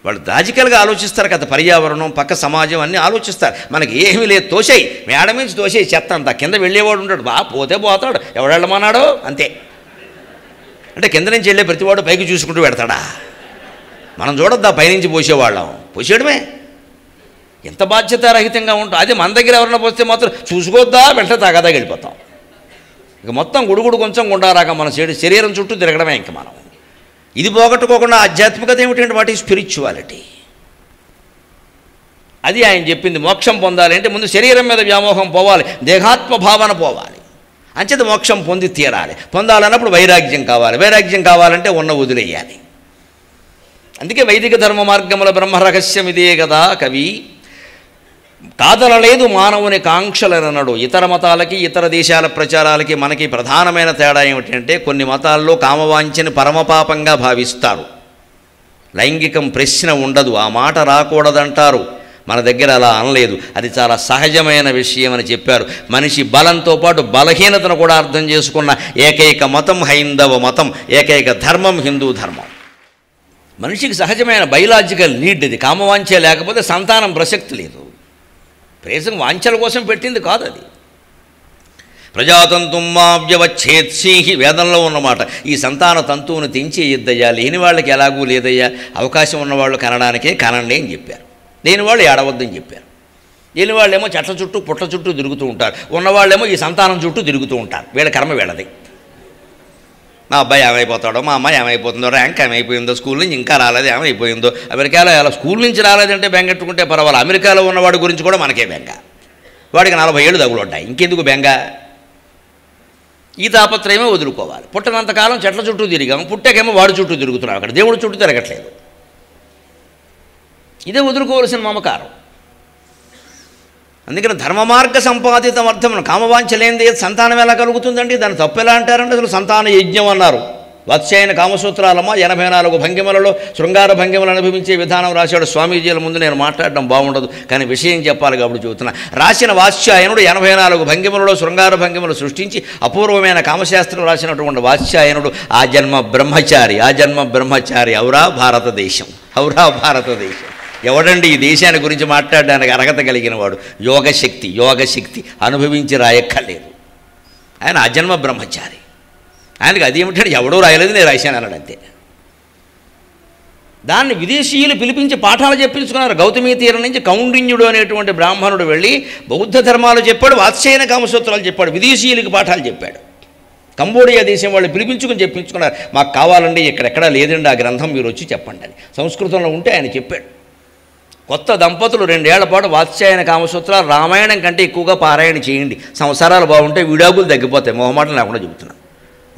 వాళ్ళు రాజకీయాలుగా ఆలోచిస్తారు కదా. పర్యావరణం, పక్క సమాజం అన్నీ ఆలోచిస్తారు. మనకి ఏమీ లేదు, తోసేయి మేడ మీద తోసేయి చెత్త అంతా. కింద వెళ్ళేవాడు ఉంటాడు, బా పోతే పోతాడు, ఎవడెళ్ళమన్నాడో అంతే. అంటే కింద నుంచి వెళ్ళే ప్రతివాడు పైకి చూసుకుంటూ పెడతాడా? మనం చూడొద్దా పైనుంచి పోసేవాళ్ళం? పోసేయడమే. ఎంత బాధ్యతారహితంగా ఉంటాం. అదే మన దగ్గర ఎవరైనా పోస్తే మాత్రం చూసుకోద్దా వెంట తాగదా వెళ్ళిపోతాం. ఇక మొత్తం గుడుగుడు కొంచెం గుండారాక మన శరీరం చుట్టూ తిరగడమే ఇంక మనం. ఇది పోగొట్టుకోకుండా ఆధ్యాత్మికత ఏమిటంటే వాటి స్పిరిచువాలిటీ. అది ఆయన చెప్పింది. మోక్షం పొందాలి అంటే ముందు శరీరం మీద వ్యామోహం పోవాలి, దేహాత్మ భావన పోవాలి. అంచేత మోక్షం పొంది తీరాలి. పొందాలన్నప్పుడు వైరాగ్యం కావాలి, వైరాగ్యం కావాలంటే ఉన్న వదిలేయాలి. అందుకే వైదిక ధర్మ మార్గముల బ్రహ్మరహస్యం ఇదే కదా. కవి కాదనలేదు మానవుని కాంక్షలనడు. ఇతర మతాలకి ఇతర దేశాల ప్రచారాలకి మనకి ప్రధానమైన తేడా ఏమిటంటే కొన్ని మతాల్లో కామవాంఛని పరమపాపంగా భావిస్తారు, లైంగికం ప్రశ్న ఉండదు, ఆ మాట రాకూడదంటారు. మన దగ్గర అలా అనలేదు, అది చాలా సహజమైన విషయం అని చెప్పారు. మనిషి బలంతో పాటు బలహీనతను కూడా అర్థం చేసుకున్న ఏకైక మతం హైందవ మతం, ఏకైక ధర్మం హిందూ ధర్మం. మనిషికి సహజమైన బయలాజికల్ నీడ్ ఇది. కామవాంఛ లేకపోతే సంతానం ప్రసక్తి లేదు. ప్రేసం వాంఛల కోసం పెట్టింది కాదు అది. ప్రజాతంతుం మావ్యవచ్ఛేత్సీ వేదంలో ఉన్నమాట. ఈ సంతాన తంతువును తెంచేయద్దయ్యా, లేని వాళ్ళకి ఎలాగూ లేదయ్యా, అవకాశం ఉన్నవాళ్ళు కనడానికే కనండి అని చెప్పారు. లేని వాళ్ళు ఏడవద్దని చెప్పారు. లేని వాళ్ళేమో చెట్ల చుట్టూ పుట్ల చుట్టూ తిరుగుతూ ఉంటారు, ఉన్నవాళ్ళేమో ఈ సంతానం చుట్టూ తిరుగుతూ ఉంటారు. వీళ్ళ కర్మ వీళ్ళది. మా అబ్బాయి ఏమైపోతాడో, మా అమ్మాయి ఏమైపోతుందో, ర్యాంక్ ఏమైపోయిందో, స్కూల్ నుంచి ఇంకా రాలేదు ఏమైపోయిందో, అమెరికాలో ఎలా స్కూల్ నుంచి రాలేదంటే బెంగట్టుకుంటే పర్వాలేదు, అమెరికాలో ఉన్నవాడి గురించి కూడా మనకే బెంగ. వాడికి నలభై ఏళ్ళు తగులుంటాయి, ఇంకెందుకు బెంగ? ఈ తాపత్రయమే వదులుకోవాలి. పుట్టనంతకాలం చెట్ల చుట్టూ తిరిగాము, పుట్టాకేమో వాడి చుట్టూ తిరుగుతున్నాం, అక్కడ దేవుడి చుట్టూ తిరగట్లేదు. ఇదే వదులుకోవలసిన మమకారం. అందుకని ధర్మ మార్గ సంపాదితం అర్థం కామవాంఛలేంది సంతానం ఎలా కలుగుతుందండి? దాన్ని తప్పు ఎలా అంటారంటే అసలు సంతాన యజ్ఞం అన్నారు. వాత్స్యాయన కామసూత్రాలమా ఎనభై నాలుగు భంగిమలలో శృంగార భంగిమలు అనుభవించే విధానం రాశాడు స్వామీజీల ముందు. నేను మాట్లాడడం బాగుండదు కానీ విషయం చెప్పాలి కాబట్టి చెబుతున్నా. రాసిన వాత్స్యాయనుడు ఎనభై నాలుగు భంగిమలలో శృంగార భంగిమలు సృష్టించి అపూర్వమైన కామశాస్త్రం రాసినటువంటి వాత్స్యాయనుడు ఆ జన్మ బ్రహ్మచారి, ఆ జన్మ బ్రహ్మచారి. ఔరా భారతదేశం, ఔరా భారతదేశం. ఎవడండి ఈ దేశాన్ని గురించి మాట్లాడడానికి అర్హత కలిగిన వాడు? యోగశక్తి, యోగశక్తి అనుభవించి రాయక్కర్లేదు. ఆయన అజన్మ బ్రహ్మచారి. ఆయనకు అది ఏమిటంటే ఎవడో రాయలేదు నేను రాశాను అన్నాడు అంతే. దాన్ని విదేశీయులు పిలిపించి పాఠాలు చెప్పించుకున్నారు. గౌతమీ తీరం నుంచి కౌండిన్యుడు అనేటువంటి బ్రాహ్మణుడు వెళ్ళి బౌద్ధ ధర్మాలు చెప్పాడు, వాత్స్యాయన కామసూత్రాలు చెప్పాడు, విదేశీయులకు పాఠాలు చెప్పాడు. కంబోడియా దేశం వాళ్ళు పిలిపించుకుని చెప్పించుకున్నారు. మాకు కావాలండి, ఎక్కడెక్కడా లేదండి ఆ గ్రంథం, మీరు వచ్చి చెప్పండి అని. సంస్కృతంలో ఉంటే ఆయన చెప్పాడు. కొత్త దంపతులు రెండేళ్ల పాటు వాత్స్యాయన కామసూత్రాలు రామాయణం కంటే ఎక్కువగా పారాయణ చేయండి, సంసారాలు బాగుంటాయి, విడాకులు తగ్గిపోతాయి. మొహమాటం లేకుండా చెబుతున్నాను.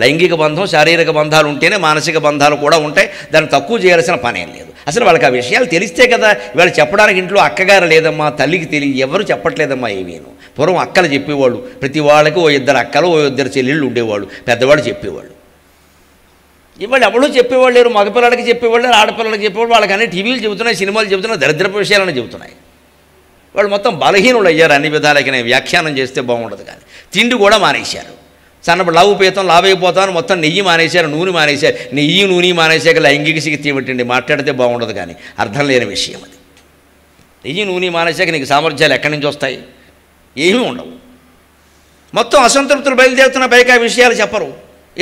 లైంగిక బంధం, శారీరక బంధాలు ఉంటేనే మానసిక బంధాలు కూడా ఉంటాయి. దాన్ని తక్కువ చేయాల్సిన పనేం లేదు. అసలు వాళ్ళకి ఆ విషయాలు తెలిస్తే కదా. వీళ్ళు చెప్పడానికి ఇంట్లో అక్కగారు లేదమ్మా, తల్లికి తెలియ ఎవరు చెప్పట్లేదమ్మా ఏమేను. పూర్వం అక్కలు చెప్పేవాళ్ళు, ప్రతి వాళ్ళకి ఓ ఇద్దరు అక్కలు ఓ ఇద్దరు చెల్లెళ్ళు ఉండేవాళ్ళు, పెద్దవాళ్ళు చెప్పేవాళ్ళు. ఇవాళ ఎవడో చెప్పేవాళ్ళు లేరు. మగపిల్లలకి చెప్పేవాళ్ళు లేరు, ఆడపిల్లలకి చెప్పేవాళ్ళు. వాళ్ళకన్నీ టీవీలు చెబుతున్నాయి, సినిమాలు చెబుతున్నాయి, దరిద్రపు విషయాలని చెబుతున్నాయి. వాళ్ళు మొత్తం బలహీనులు అయ్యారు అన్ని విధాలకి. నేను వ్యాఖ్యానం చేస్తే బాగుండదు కానీ తిండి కూడా మానేశారు. సన్నప్పుడు లావు పీతం, లావైపోతాను, మొత్తం నెయ్యి మానేశారు, నూనె మానేశారు. నెయ్యి నూనె మానేశాక లైంగిక శక్తి ఏమిటండి? మాట్లాడితే బాగుండదు కానీ అర్థం లేని విషయం అది. నెయ్యి నూనె మానేశాక నీకు సామర్థ్యాలు ఎక్కడి నుంచి వస్తాయి? ఏమీ ఉండవు. మొత్తం అసంతృప్తులు బయలుదేరుతున్న పైకి ఆ విషయాలు చెప్పరు,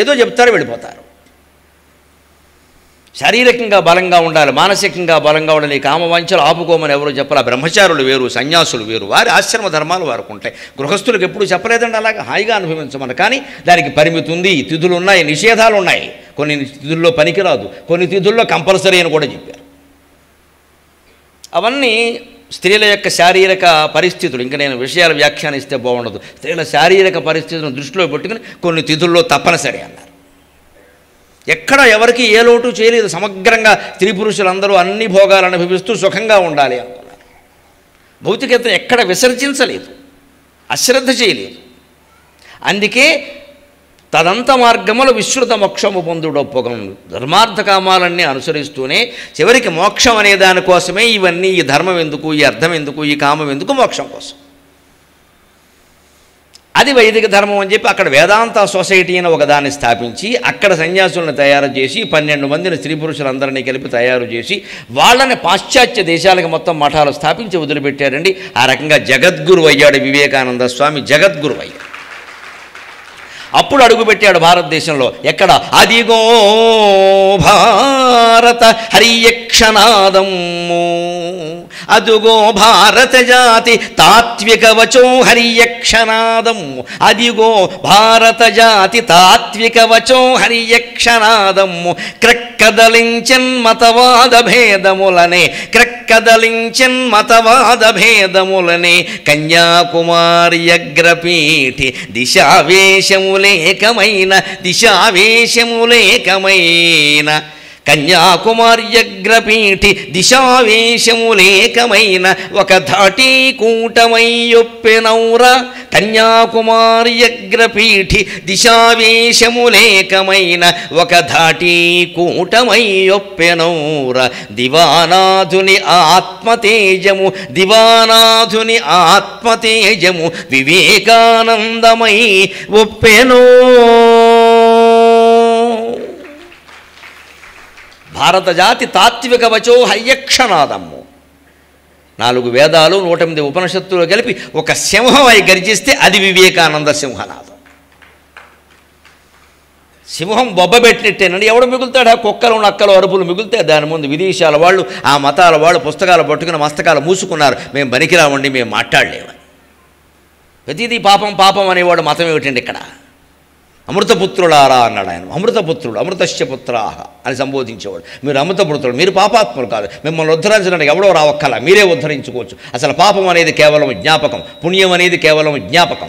ఏదో చెప్తారు, వెళ్ళిపోతారు. శారీరకంగా బలంగా ఉండాలి, మానసికంగా బలంగా ఉండాలి, ఈ కామవాంఛలు ఆపుకోమని ఎవరు చెప్పాలి. బ్రహ్మచారులు వేరు, సన్యాసులు వేరు, వారి ఆశ్రమ ధర్మాలు వారికి ఉంటాయి. గృహస్థులకు ఎప్పుడు చెప్పలేదండి అలాగా హాయిగా అనుభవించమని. కానీ దానికి పరిమితి ఉంది, తిథులు ఉన్నాయి, నిషేధాలు ఉన్నాయి. కొన్ని తిథుల్లో పనికిరాదు, కొన్ని తిథుల్లో కంపల్సరీ అని కూడా చెప్పారు. అవన్నీ స్త్రీల యొక్క శారీరక పరిస్థితులు. ఇంకా నేను విషయాలు వ్యాఖ్యానిస్తే బాగుండదు. స్త్రీల శారీరక పరిస్థితులను దృష్టిలో పెట్టుకుని కొన్ని తిథుల్లో తప్పనిసరి అన్నారు. ఎక్కడ ఎవరికి ఏ లోటు చేయలేదు. సమగ్రంగా స్త్రీ పురుషులందరూ అన్ని భోగాలు అనుభవిస్తూ సుఖంగా ఉండాలి అనుకున్నారు. భౌతికతను ఎక్కడ విసర్జించలేదు, అశ్రద్ధ చేయలేదు. అందుకే తదంత మార్గములు విశ్రుత మోక్షము పొందుడొప్పగం. ధర్మార్థ కామాలన్నీ అనుసరిస్తూనే చివరికి మోక్షం అనే దానికోసమే ఇవన్నీ. ఈ ధర్మం ఎందుకు, ఈ అర్థం ఎందుకు, ఈ కామం ఎందుకు? మోక్షం కోసం. అది వైదిక ధర్మం అని చెప్పి అక్కడ వేదాంత సొసైటీ అని ఒకదాన్ని స్థాపించి అక్కడ సన్యాసులను తయారు చేసి పన్నెండు మందిని స్త్రీ పురుషులందరినీ కలిపి తయారు చేసి వాళ్ళని పాశ్చాత్య దేశాలకు మొత్తం మఠాలు స్థాపించి వదిలిపెట్టారండి. ఆ రకంగా జగద్గురు అయ్యాడు వివేకానంద స్వామి, జగద్గురు అయ్యాడు. అప్పుడు అడుగుపెట్టాడు భారతదేశంలో. ఎక్కడ? అదిగో భారత హరియక్షనాదము, అదుగో భారత జాతి తాత్విక వచో హరియక్షనాదం, అదిగో భారత జాతి తాత్విక వచో హరియక్షనాదము, క్రక్కదలించన్ మతవాద భేదములనే, క్రక్కదలించన్ మతవాద భేదములనే, కన్యాకుమారి అగ్రపీఠి దిశావేశములేకమైన, దిశావేశములేకమైన కన్యాకుమార్యగ్రపీఠి దిశావేశములేకమైన ఒక ధాటి కూటమయ్యొప్పెనౌరా కన్యాకుమార్యగ్రపీఠి దిశావేశములేకమైన ఒక ధాటి కూటమయ్యొప్పెనౌరా దివానాధుని ఆత్మతేజము దివానాధుని ఆత్మతేజము వివేకానందమై ఒప్పెనో. భారత జాతి తాత్విక వచో హయ్యక్షణాదమ్ము. నాలుగు వేదాలు నూట ఎనిమిది ఉపనిషత్తులు కలిపి ఒక సింహమై గర్జిస్తే అది వివేకానంద సింహనాదం. సింహం బొబ్బబెట్టినట్టేనండి, ఎవడు మిగులుతాడు? ఆ కుక్కలు నక్కలు అరుపులు మిగులుతాయి. దాని ముందు విదేశాల వాళ్ళు, ఆ మతాల వాళ్ళు పుస్తకాలు పట్టుకుని మస్తకాలు మూసుకున్నారు. మేము బనికిరావండి, మేము మాట్లాడలేము. ప్రతిదీ పాపం పాపం అనేవాడు మతం ఏమిటండి? ఇక్కడ అమృతపుత్రులారా అన్నాడు ఆయన. అమృతపుత్రుడు అమృతస్య పుత్రాహ అని సంబోధించేవాడు. మీరు అమృతపుత్రుడు, మీరు పాపాత్ములు కాదు. మిమ్మల్ని ఉద్ధరించడానికి ఎవడో రావక్కల, మీరే ఉద్ధరించుకోవచ్చు. అసలు పాపం అనేది కేవలం జ్ఞాపకం, పుణ్యం అనేది కేవలం జ్ఞాపకం.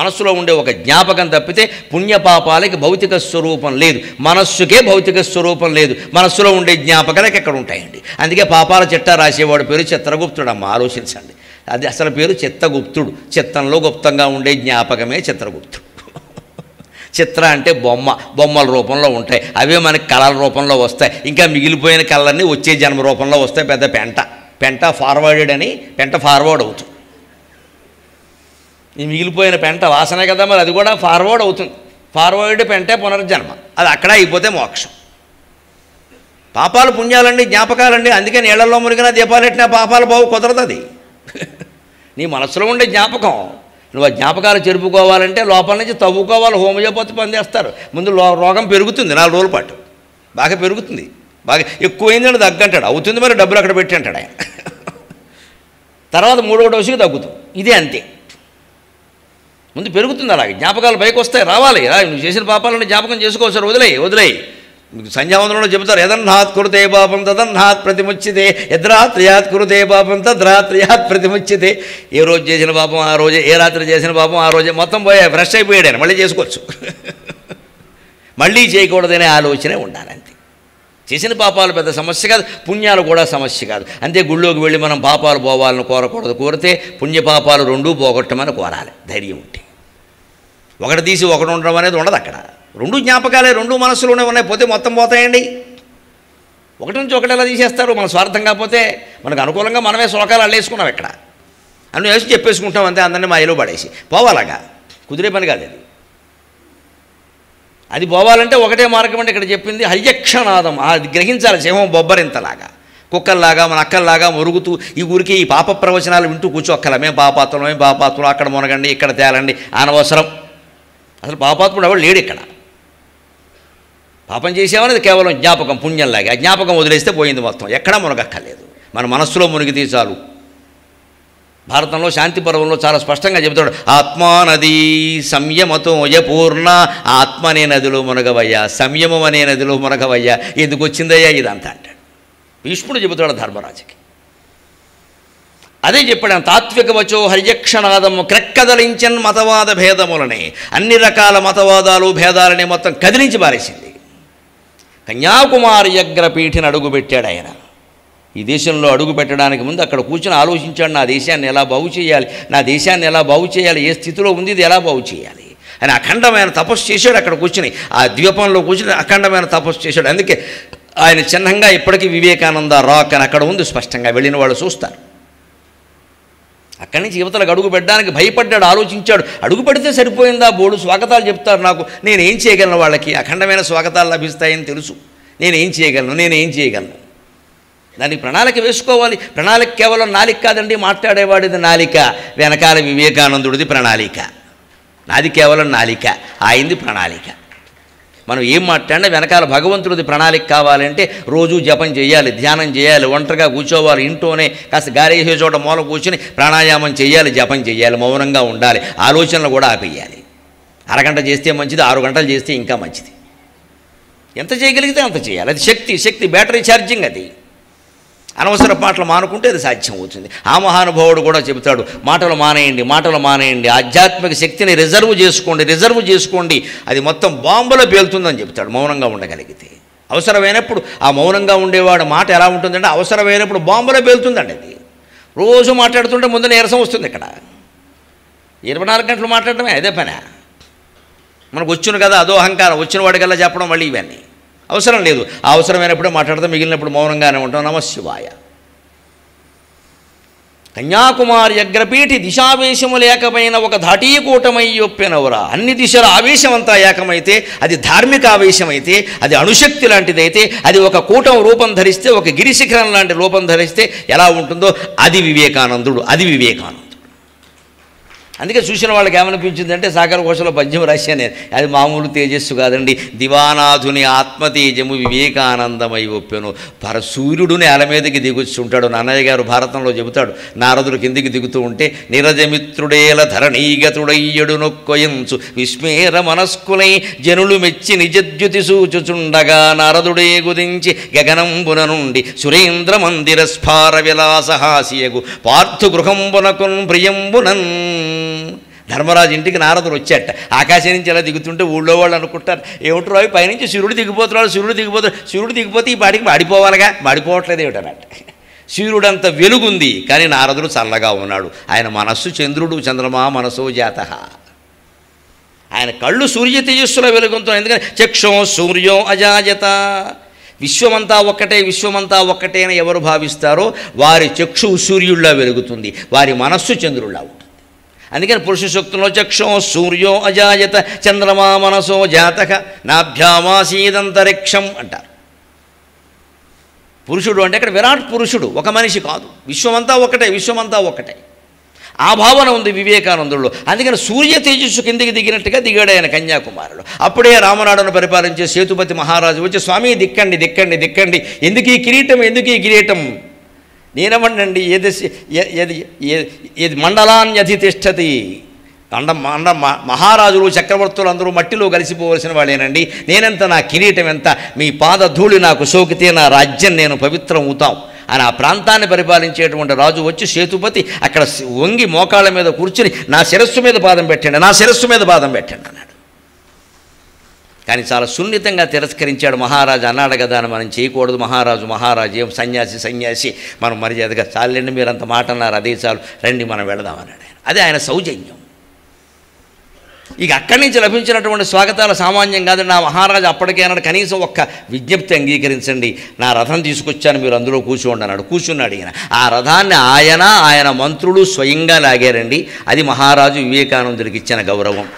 మనస్సులో ఉండే ఒక జ్ఞాపకం తప్పితే పుణ్యపాపాలకి భౌతిక స్వరూపం లేదు, మనస్సుకే భౌతిక స్వరూపం లేదు. మనస్సులో ఉండే జ్ఞాపకాలకి ఎక్కడ ఉంటాయండి? అందుకే పాపాల చిట్టా రాసేవాడు పేరు చిత్రగుప్తుడమ్మ, ఆలోచించండి. అది అసలు పేరు చిత్తగుప్తుడు. చిత్తంలో గుప్తంగా ఉండే జ్ఞాపకమే చిత్రగుప్తుడు. చిత్ర అంటే బొమ్మ, బొమ్మల రూపంలో ఉంటాయి, అవే మనకి కళల రూపంలో వస్తాయి. ఇంకా మిగిలిపోయిన కళలన్నీ వచ్చే జన్మ రూపంలో వస్తాయి. పెద్ద పెంట పెంట ఫార్వర్డెడ్ అని పెంట ఫార్వర్డ్ అవుతుంది. ఈ మిగిలిపోయిన పెంట వాసనే కదా, మరి అది కూడా ఫార్వర్డ్ అవుతుంది. ఫార్వర్డ్ పెంటే పునర్జన్మ, అది అక్కడ అయిపోతే మోక్షం. పాపాలు పుణ్యాలండి, జ్ఞాపకాలండి. అందుకే నీళ్ళల్లో మునిగిన దీపాలెట్టినా పాపాలు బావు కుదరదు. అది నీ మనసులో ఉండే జ్ఞాపకం. నువ్వు ఆ జ్ఞాపకాలు జరుపుకోవాలంటే లోపల నుంచి తవ్వుకోవాలి. హోమియోపతి పనిచేస్తారు. ముందు రోగం పెరుగుతుంది, నాలుగు రోజుల పాటు బాగా పెరుగుతుంది. బాగా ఎక్కువైందని దగ్గంటాడు, అవుతుంది మరి డబ్బులు అక్కడ పెట్టి అంటాడు ఆయన. తర్వాత మూడో డోసుకి తగ్గుతుంది. ఇదే అంతే, ముందు పెరుగుతుంది. అలాగే జ్ఞాపకాలు పైకి వస్తాయి, రావాలి. నువ్వు చేసిన పాపాలను జ్ఞాపకం చేసుకోవచ్చు. వదిలేయి వదిలేయి మీకు సంధ్యావందనంలో చెబుతారు, యదన్నాత్ కురుతే పాపం తదన్నాత్ ప్రతిముచ్చితే, యద్రాత్రియాత్ కురుతే పాపం తద్రాత్రియాత్ ప్రతిముచ్చితే. ఏ రోజు చేసిన పాపం ఆ రోజే, ఏ రాత్రి చేసిన పాపం ఆ రోజే మొత్తం పోయా, ఫ్రెష్ అయిపోయాడు ఆయన. మళ్ళీ చేసుకోవచ్చు, మళ్ళీ చేయకూడదనే ఆలోచనే ఉండాలంతే. చేసిన పాపాలు పెద్ద సమస్య కాదు, పుణ్యాలు కూడా సమస్య కాదు. అంతే, గుళ్ళోకి వెళ్ళి మనం పాపాలు పోవాలని కోరకూడదు. కోరితే పుణ్యపాపాలు రెండూ పోగొట్టమని కోరాలి. ధైర్యం ఉంటే ఒకటి తీసి ఒకటి ఉండడం అనేది ఉండదు. అక్కడ రెండు జ్ఞాపకాలే, రెండు మనసులోనే ఉన్నాయి. పోతే మొత్తం పోతాయండి. ఒకటి నుంచి ఒకటి ఎలా తీసేస్తారు? మన స్వార్థం కాకపోతే మనకు అనుకూలంగా మనమే శ్లోకాలు అల్లేసుకున్నాం. ఇక్కడ అన్ని వేసి చెప్పేసుకుంటాం అంతే, అందరినీ మాయలో పడేసి పోవాలగా కుదిరే పని కాదు. అది అది పోవాలంటే ఒకటే మార్గం అంటే ఇక్కడ చెప్పింది హయ్యక్షనాదం. అది గ్రహించాలి. సింహం బొబ్బరింతలాగా, కుక్కల్లాగా, మన అక్కల్లాగా మురుగుతూ ఈ ఊరికి ఈ పాప ప్రవచనాలు వింటూ కూర్చోక్కల. మేము పాపాత్ములు, మేము పాపాత్ములు, అక్కడ మునగండి, ఇక్కడ తేలండి అనవసరం. అసలు పాపాత్ముడు ఎవడు లేడు ఇక్కడ. పాపం చేసేవాళ్ళది కేవలం జ్ఞాపకం, పుణ్యంలాగే. ఆ జ్ఞాపకం వదిలేస్తే పోయింది మొత్తం. ఎక్కడా మునగక్కర్లేదు, మన మనస్సులో మునిగితే చాలు. భారతంలో శాంతి పర్వంలో చాలా స్పష్టంగా చెబుతాడు, ఆత్మానది సంయమతో యపూర్ణ, ఆత్మనే నదిలో మునగవయ్యా, సంయమం అనే నదిలో మునగవయ్యా. ఎందుకు వచ్చిందయ్యా ఇదంతా అంటాడు భీష్ముడు. చెబుతాడు ధర్మరాజుకి అదే చెప్పాడు, తాత్విక వచో హర్యక్షణాదము క్రెక్కదలించన్ మతవాద భేదములనే. అన్ని రకాల మతవాదాలు భేదాలనే మొత్తం కదిలించి పారేసింది. కన్యాకుమారి యగ్రపీఠిని అడుగు పెట్టాడు ఆయన. ఈ దేశంలో అడుగు పెట్టడానికి ముందు అక్కడ కూర్చొని ఆలోచించాడు, నా దేశాన్ని ఎలా బాగు చేయాలి, నా దేశాన్ని ఎలా బాగు చేయాలి, ఏ స్థితిలో ఉంది ఇది, ఎలా బాగు చేయాలి అని అఖండమైన తపస్సు చేశాడు. అక్కడ కూర్చొని ఆ ద్వీపంలో కూర్చొని అఖండమైన తపస్సు చేశాడు. అందుకే ఆయన చిహ్నంగా ఇప్పటికీ వివేకానంద రాక్ అని అక్కడ ఉంది స్పష్టంగా, వెళ్ళిన వాళ్ళు చూస్తారు. అక్కడి నుంచి యువతలకు అడుగు పెట్టడానికి భయపడ్డాడు, ఆలోచించాడు. అడుగు పెడితే సరిపోయిందా? బోడు స్వాగతాలు చెప్తారు నాకు, నేనేం చేయగలను? వాళ్ళకి అఖండమైన స్వాగతాలు లభిస్తాయని తెలుసు. నేనేం చేయగలను నేనేం చేయగలను దానికి ప్రణాళిక వేసుకోవాలి. ప్రణాళిక కేవలం నాలిక కాదండి, మాట్లాడేవాడిది నాలిక, వెనకాల వివేకానందుడిది ప్రణాళిక. నాది కేవలం నాలిక, ఆయనది ప్రణాళిక. మనం ఏం మాట్లాడినా వెనకాల భగవంతుడిది ప్రణాళిక కావాలంటే రోజు జపం చేయాలి, ధ్యానం చేయాలి, ఒంటరిగా కూర్చోవాలి, ఇంట్లోనే కాస్త గారేసే చోట మూల కూర్చొని ప్రాణాయామం చేయాలి, జపం చేయాలి, మౌనంగా ఉండాలి, ఆలోచనలు కూడా ఆపేయాలి. అరగంట చేస్తే మంచిది, ఆరు గంటలు చేస్తే ఇంకా మంచిది. ఎంత చేయగలిగితే అంత చేయాలి. అది శక్తి, శక్తి బ్యాటరీ ఛార్జింగ్. అది అనవసర మాటలు మానుకుంటే అది సాధ్యం అవుతుంది. ఆ మహానుభావుడు కూడా చెబుతాడు, మాటలు మానేయండి, మాటలు మానేయండి, ఆధ్యాత్మిక శక్తిని రిజర్వ్ చేసుకోండి, రిజర్వ్ చేసుకోండి, అది మొత్తం బాంబులో పేలుతుందని చెబుతాడు మౌనంగా ఉండగలిగితే. అవసరమైనప్పుడు ఆ మౌనంగా ఉండేవాడు మాట ఎలా ఉంటుందంటే అవసరమైనప్పుడు బాంబులో పేలుతుందండి. అది రోజు మాట్లాడుతుంటే ముందు నీరసం వస్తుంది. ఇక్కడ ఇరవై నాలుగు గంటలు మాట్లాడటమే అదే పని. మనకు వచ్చును కదా అదో అహంకారం, వచ్చిన వాడికల్లా చెప్పడం, మళ్ళీ ఇవన్నీ అవసరం లేదు. ఆ అవసరమైనప్పుడే మాట్లాడతాం, మిగిలినప్పుడు మౌనంగానే ఉంటాం. నమశివాయ. కన్యాకుమారి అగ్రపీఠి దిశావేశము లేకమైన ఒక ధాటీకూటమై ఒప్పెనవరా. అన్ని దిశల ఆవేశం అంతా ఏకమైతే అది ధార్మిక ఆవేశమైతే, అది అణుశక్తి లాంటిదైతే, అది ఒక కూటం రూపం ధరిస్తే, ఒక గిరిశిఖరం లాంటి రూపం ధరిస్తే ఎలా ఉంటుందో అది వివేకానందుడు, అది వివేకానందుడు. అందుకే చూసిన వాళ్ళకి ఏమనిపించిందంటే, సాగర ఘోషలో పద్యం రాశాను నేను, అది మామూలు తేజస్సు కాదండి. దివానాథుని ఆత్మతేజము వివేకానందమై ఒప్పెను. పరసూర్యుడు నేల మీదకి దిగుతుంటాడు. నాన్నయ్య గారు భారతంలో చెబుతాడు, నారదుడు కిందికి దిగుతూ ఉంటే, నిరజమిత్రుడేల ధరణీగతుడయ్యడు నొక్కొయంచు విస్మేర మనస్కులై జనులు మెచ్చి నిజద్యుతి సూచుచుండగా నారదుడే గురించి గగనంబున నుండి సురేంద్ర మందిర స్ఫార విలాసహాసియగు పార్థు గృహంబునకున్ ప్రియంబునన్. ధర్మరాజు ఇంటికి నారదుడు వచ్చాట. ఆకాశం నుంచి ఇలా దిగుతుంటే ఊళ్ళో వాళ్ళు అనుకుంటారు, ఏమిట్రో పైనుంచి సూర్యుడు దిగిపోతున్నాడు, సూర్యుడు దిగిపోతున్నాడు, సూర్యుడు దిగిపోతే ఈ పాటికి మాడిపోవాలిగా, మాడిపోవట్లేదు ఏమిటన్నట్టు. సూర్యుడంత వెలుగుంది కానీ నారదుడు చల్లగా ఉన్నాడు. ఆయన మనస్సు చంద్రుడు, చంద్రమా మనసో జాత. ఆయన కళ్ళు సూర్య తేజస్సులో వెలుగుతున్నాయి. ఎందుకంటే చక్షో సూర్యో అజాయత. విశ్వమంతా ఒక్కటే, విశ్వమంతా ఒక్కటే అని ఎవరు భావిస్తారో వారి చక్షు సూర్యుడిలా వెలుగుతుంది, వారి మనస్సు చంద్రుడిలా ఉంటుంది. అందుకని పురుష సూక్తంలో చక్షో సూర్యో అజాయత చంద్రమా మనసో జాతక నాభ్యామాసీదంతరిక్షం అంటారు. పురుషుడు అంటే ఇక్కడ విరాట్ పురుషుడు, ఒక మనిషి కాదు. విశ్వమంతా ఒకటే, విశ్వమంతా ఒకటే. ఆ భావన ఉంది వివేకానందుల్లో. అందుకని సూర్య తేజస్సు కిందికి దిగినట్టుగా దిగాడు ఆయన కన్యాకుమారిలో. అప్పుడే రామనాడును పరిపాలించే సేతుపతి మహారాజు వచ్చి, స్వామి దిక్కండి, దిక్కండి, దిక్కండి, ఎందుకు ఈ కిరీటం, ఎందుకు ఈ కిరీటం? నేనమండి ఏది ఏది ఏది మండలాన్యధితిష్టతి. అండ మండ మహారాజులు చక్రవర్తులు అందరూ మట్టిలో కలిసిపోవలసిన వాళ్ళేనండి. నేనెంత, నా కిరీటం ఎంత, మీ పాదధూళి నాకు సోకితే నా రాజ్యం నేను పవిత్రం అవుతాం అని ఆ ప్రాంతాన్ని పరిపాలించేటువంటి రాజు వచ్చి సేతుపతి అక్కడ వంగి మోకాళ్ళ మీద కూర్చుని, నా శిరస్సు మీద పాదం పెట్టండి, నా శిరస్సు మీద పాదం పెట్టండి అన్నాడు. కానీ చాలా సున్నితంగా తిరస్కరించాడు. మహారాజు అన్నాడు కదా అని మనం చేయకూడదు. మహారాజు మహారాజు ఏం సన్యాసి సన్యాసి, మనం మర్యాదగా చాలండి, మీరు అంత మాట అన్నారు, అదే చాలు, రండి మనం వెళదామన్నాడు. అదే ఆయన సౌజన్యం. ఇక అక్కడి నుంచి లభించినటువంటి స్వాగతాలు సామాన్యం కాదు. నా మహారాజు అప్పటికే అన్నాడు, కనీసం ఒక్క విజ్ఞప్తి అంగీకరించండి, నా రథం తీసుకొచ్చాను, మీరు అందులో కూర్చోండి అన్నాడు. కూర్చున్నాడు ఈయన. ఆ రథాన్ని ఆయన ఆయన మంత్రులు స్వయంగా లాగారండి. అది మహారాజు వివేకానందుడికి ఇచ్చిన గౌరవం.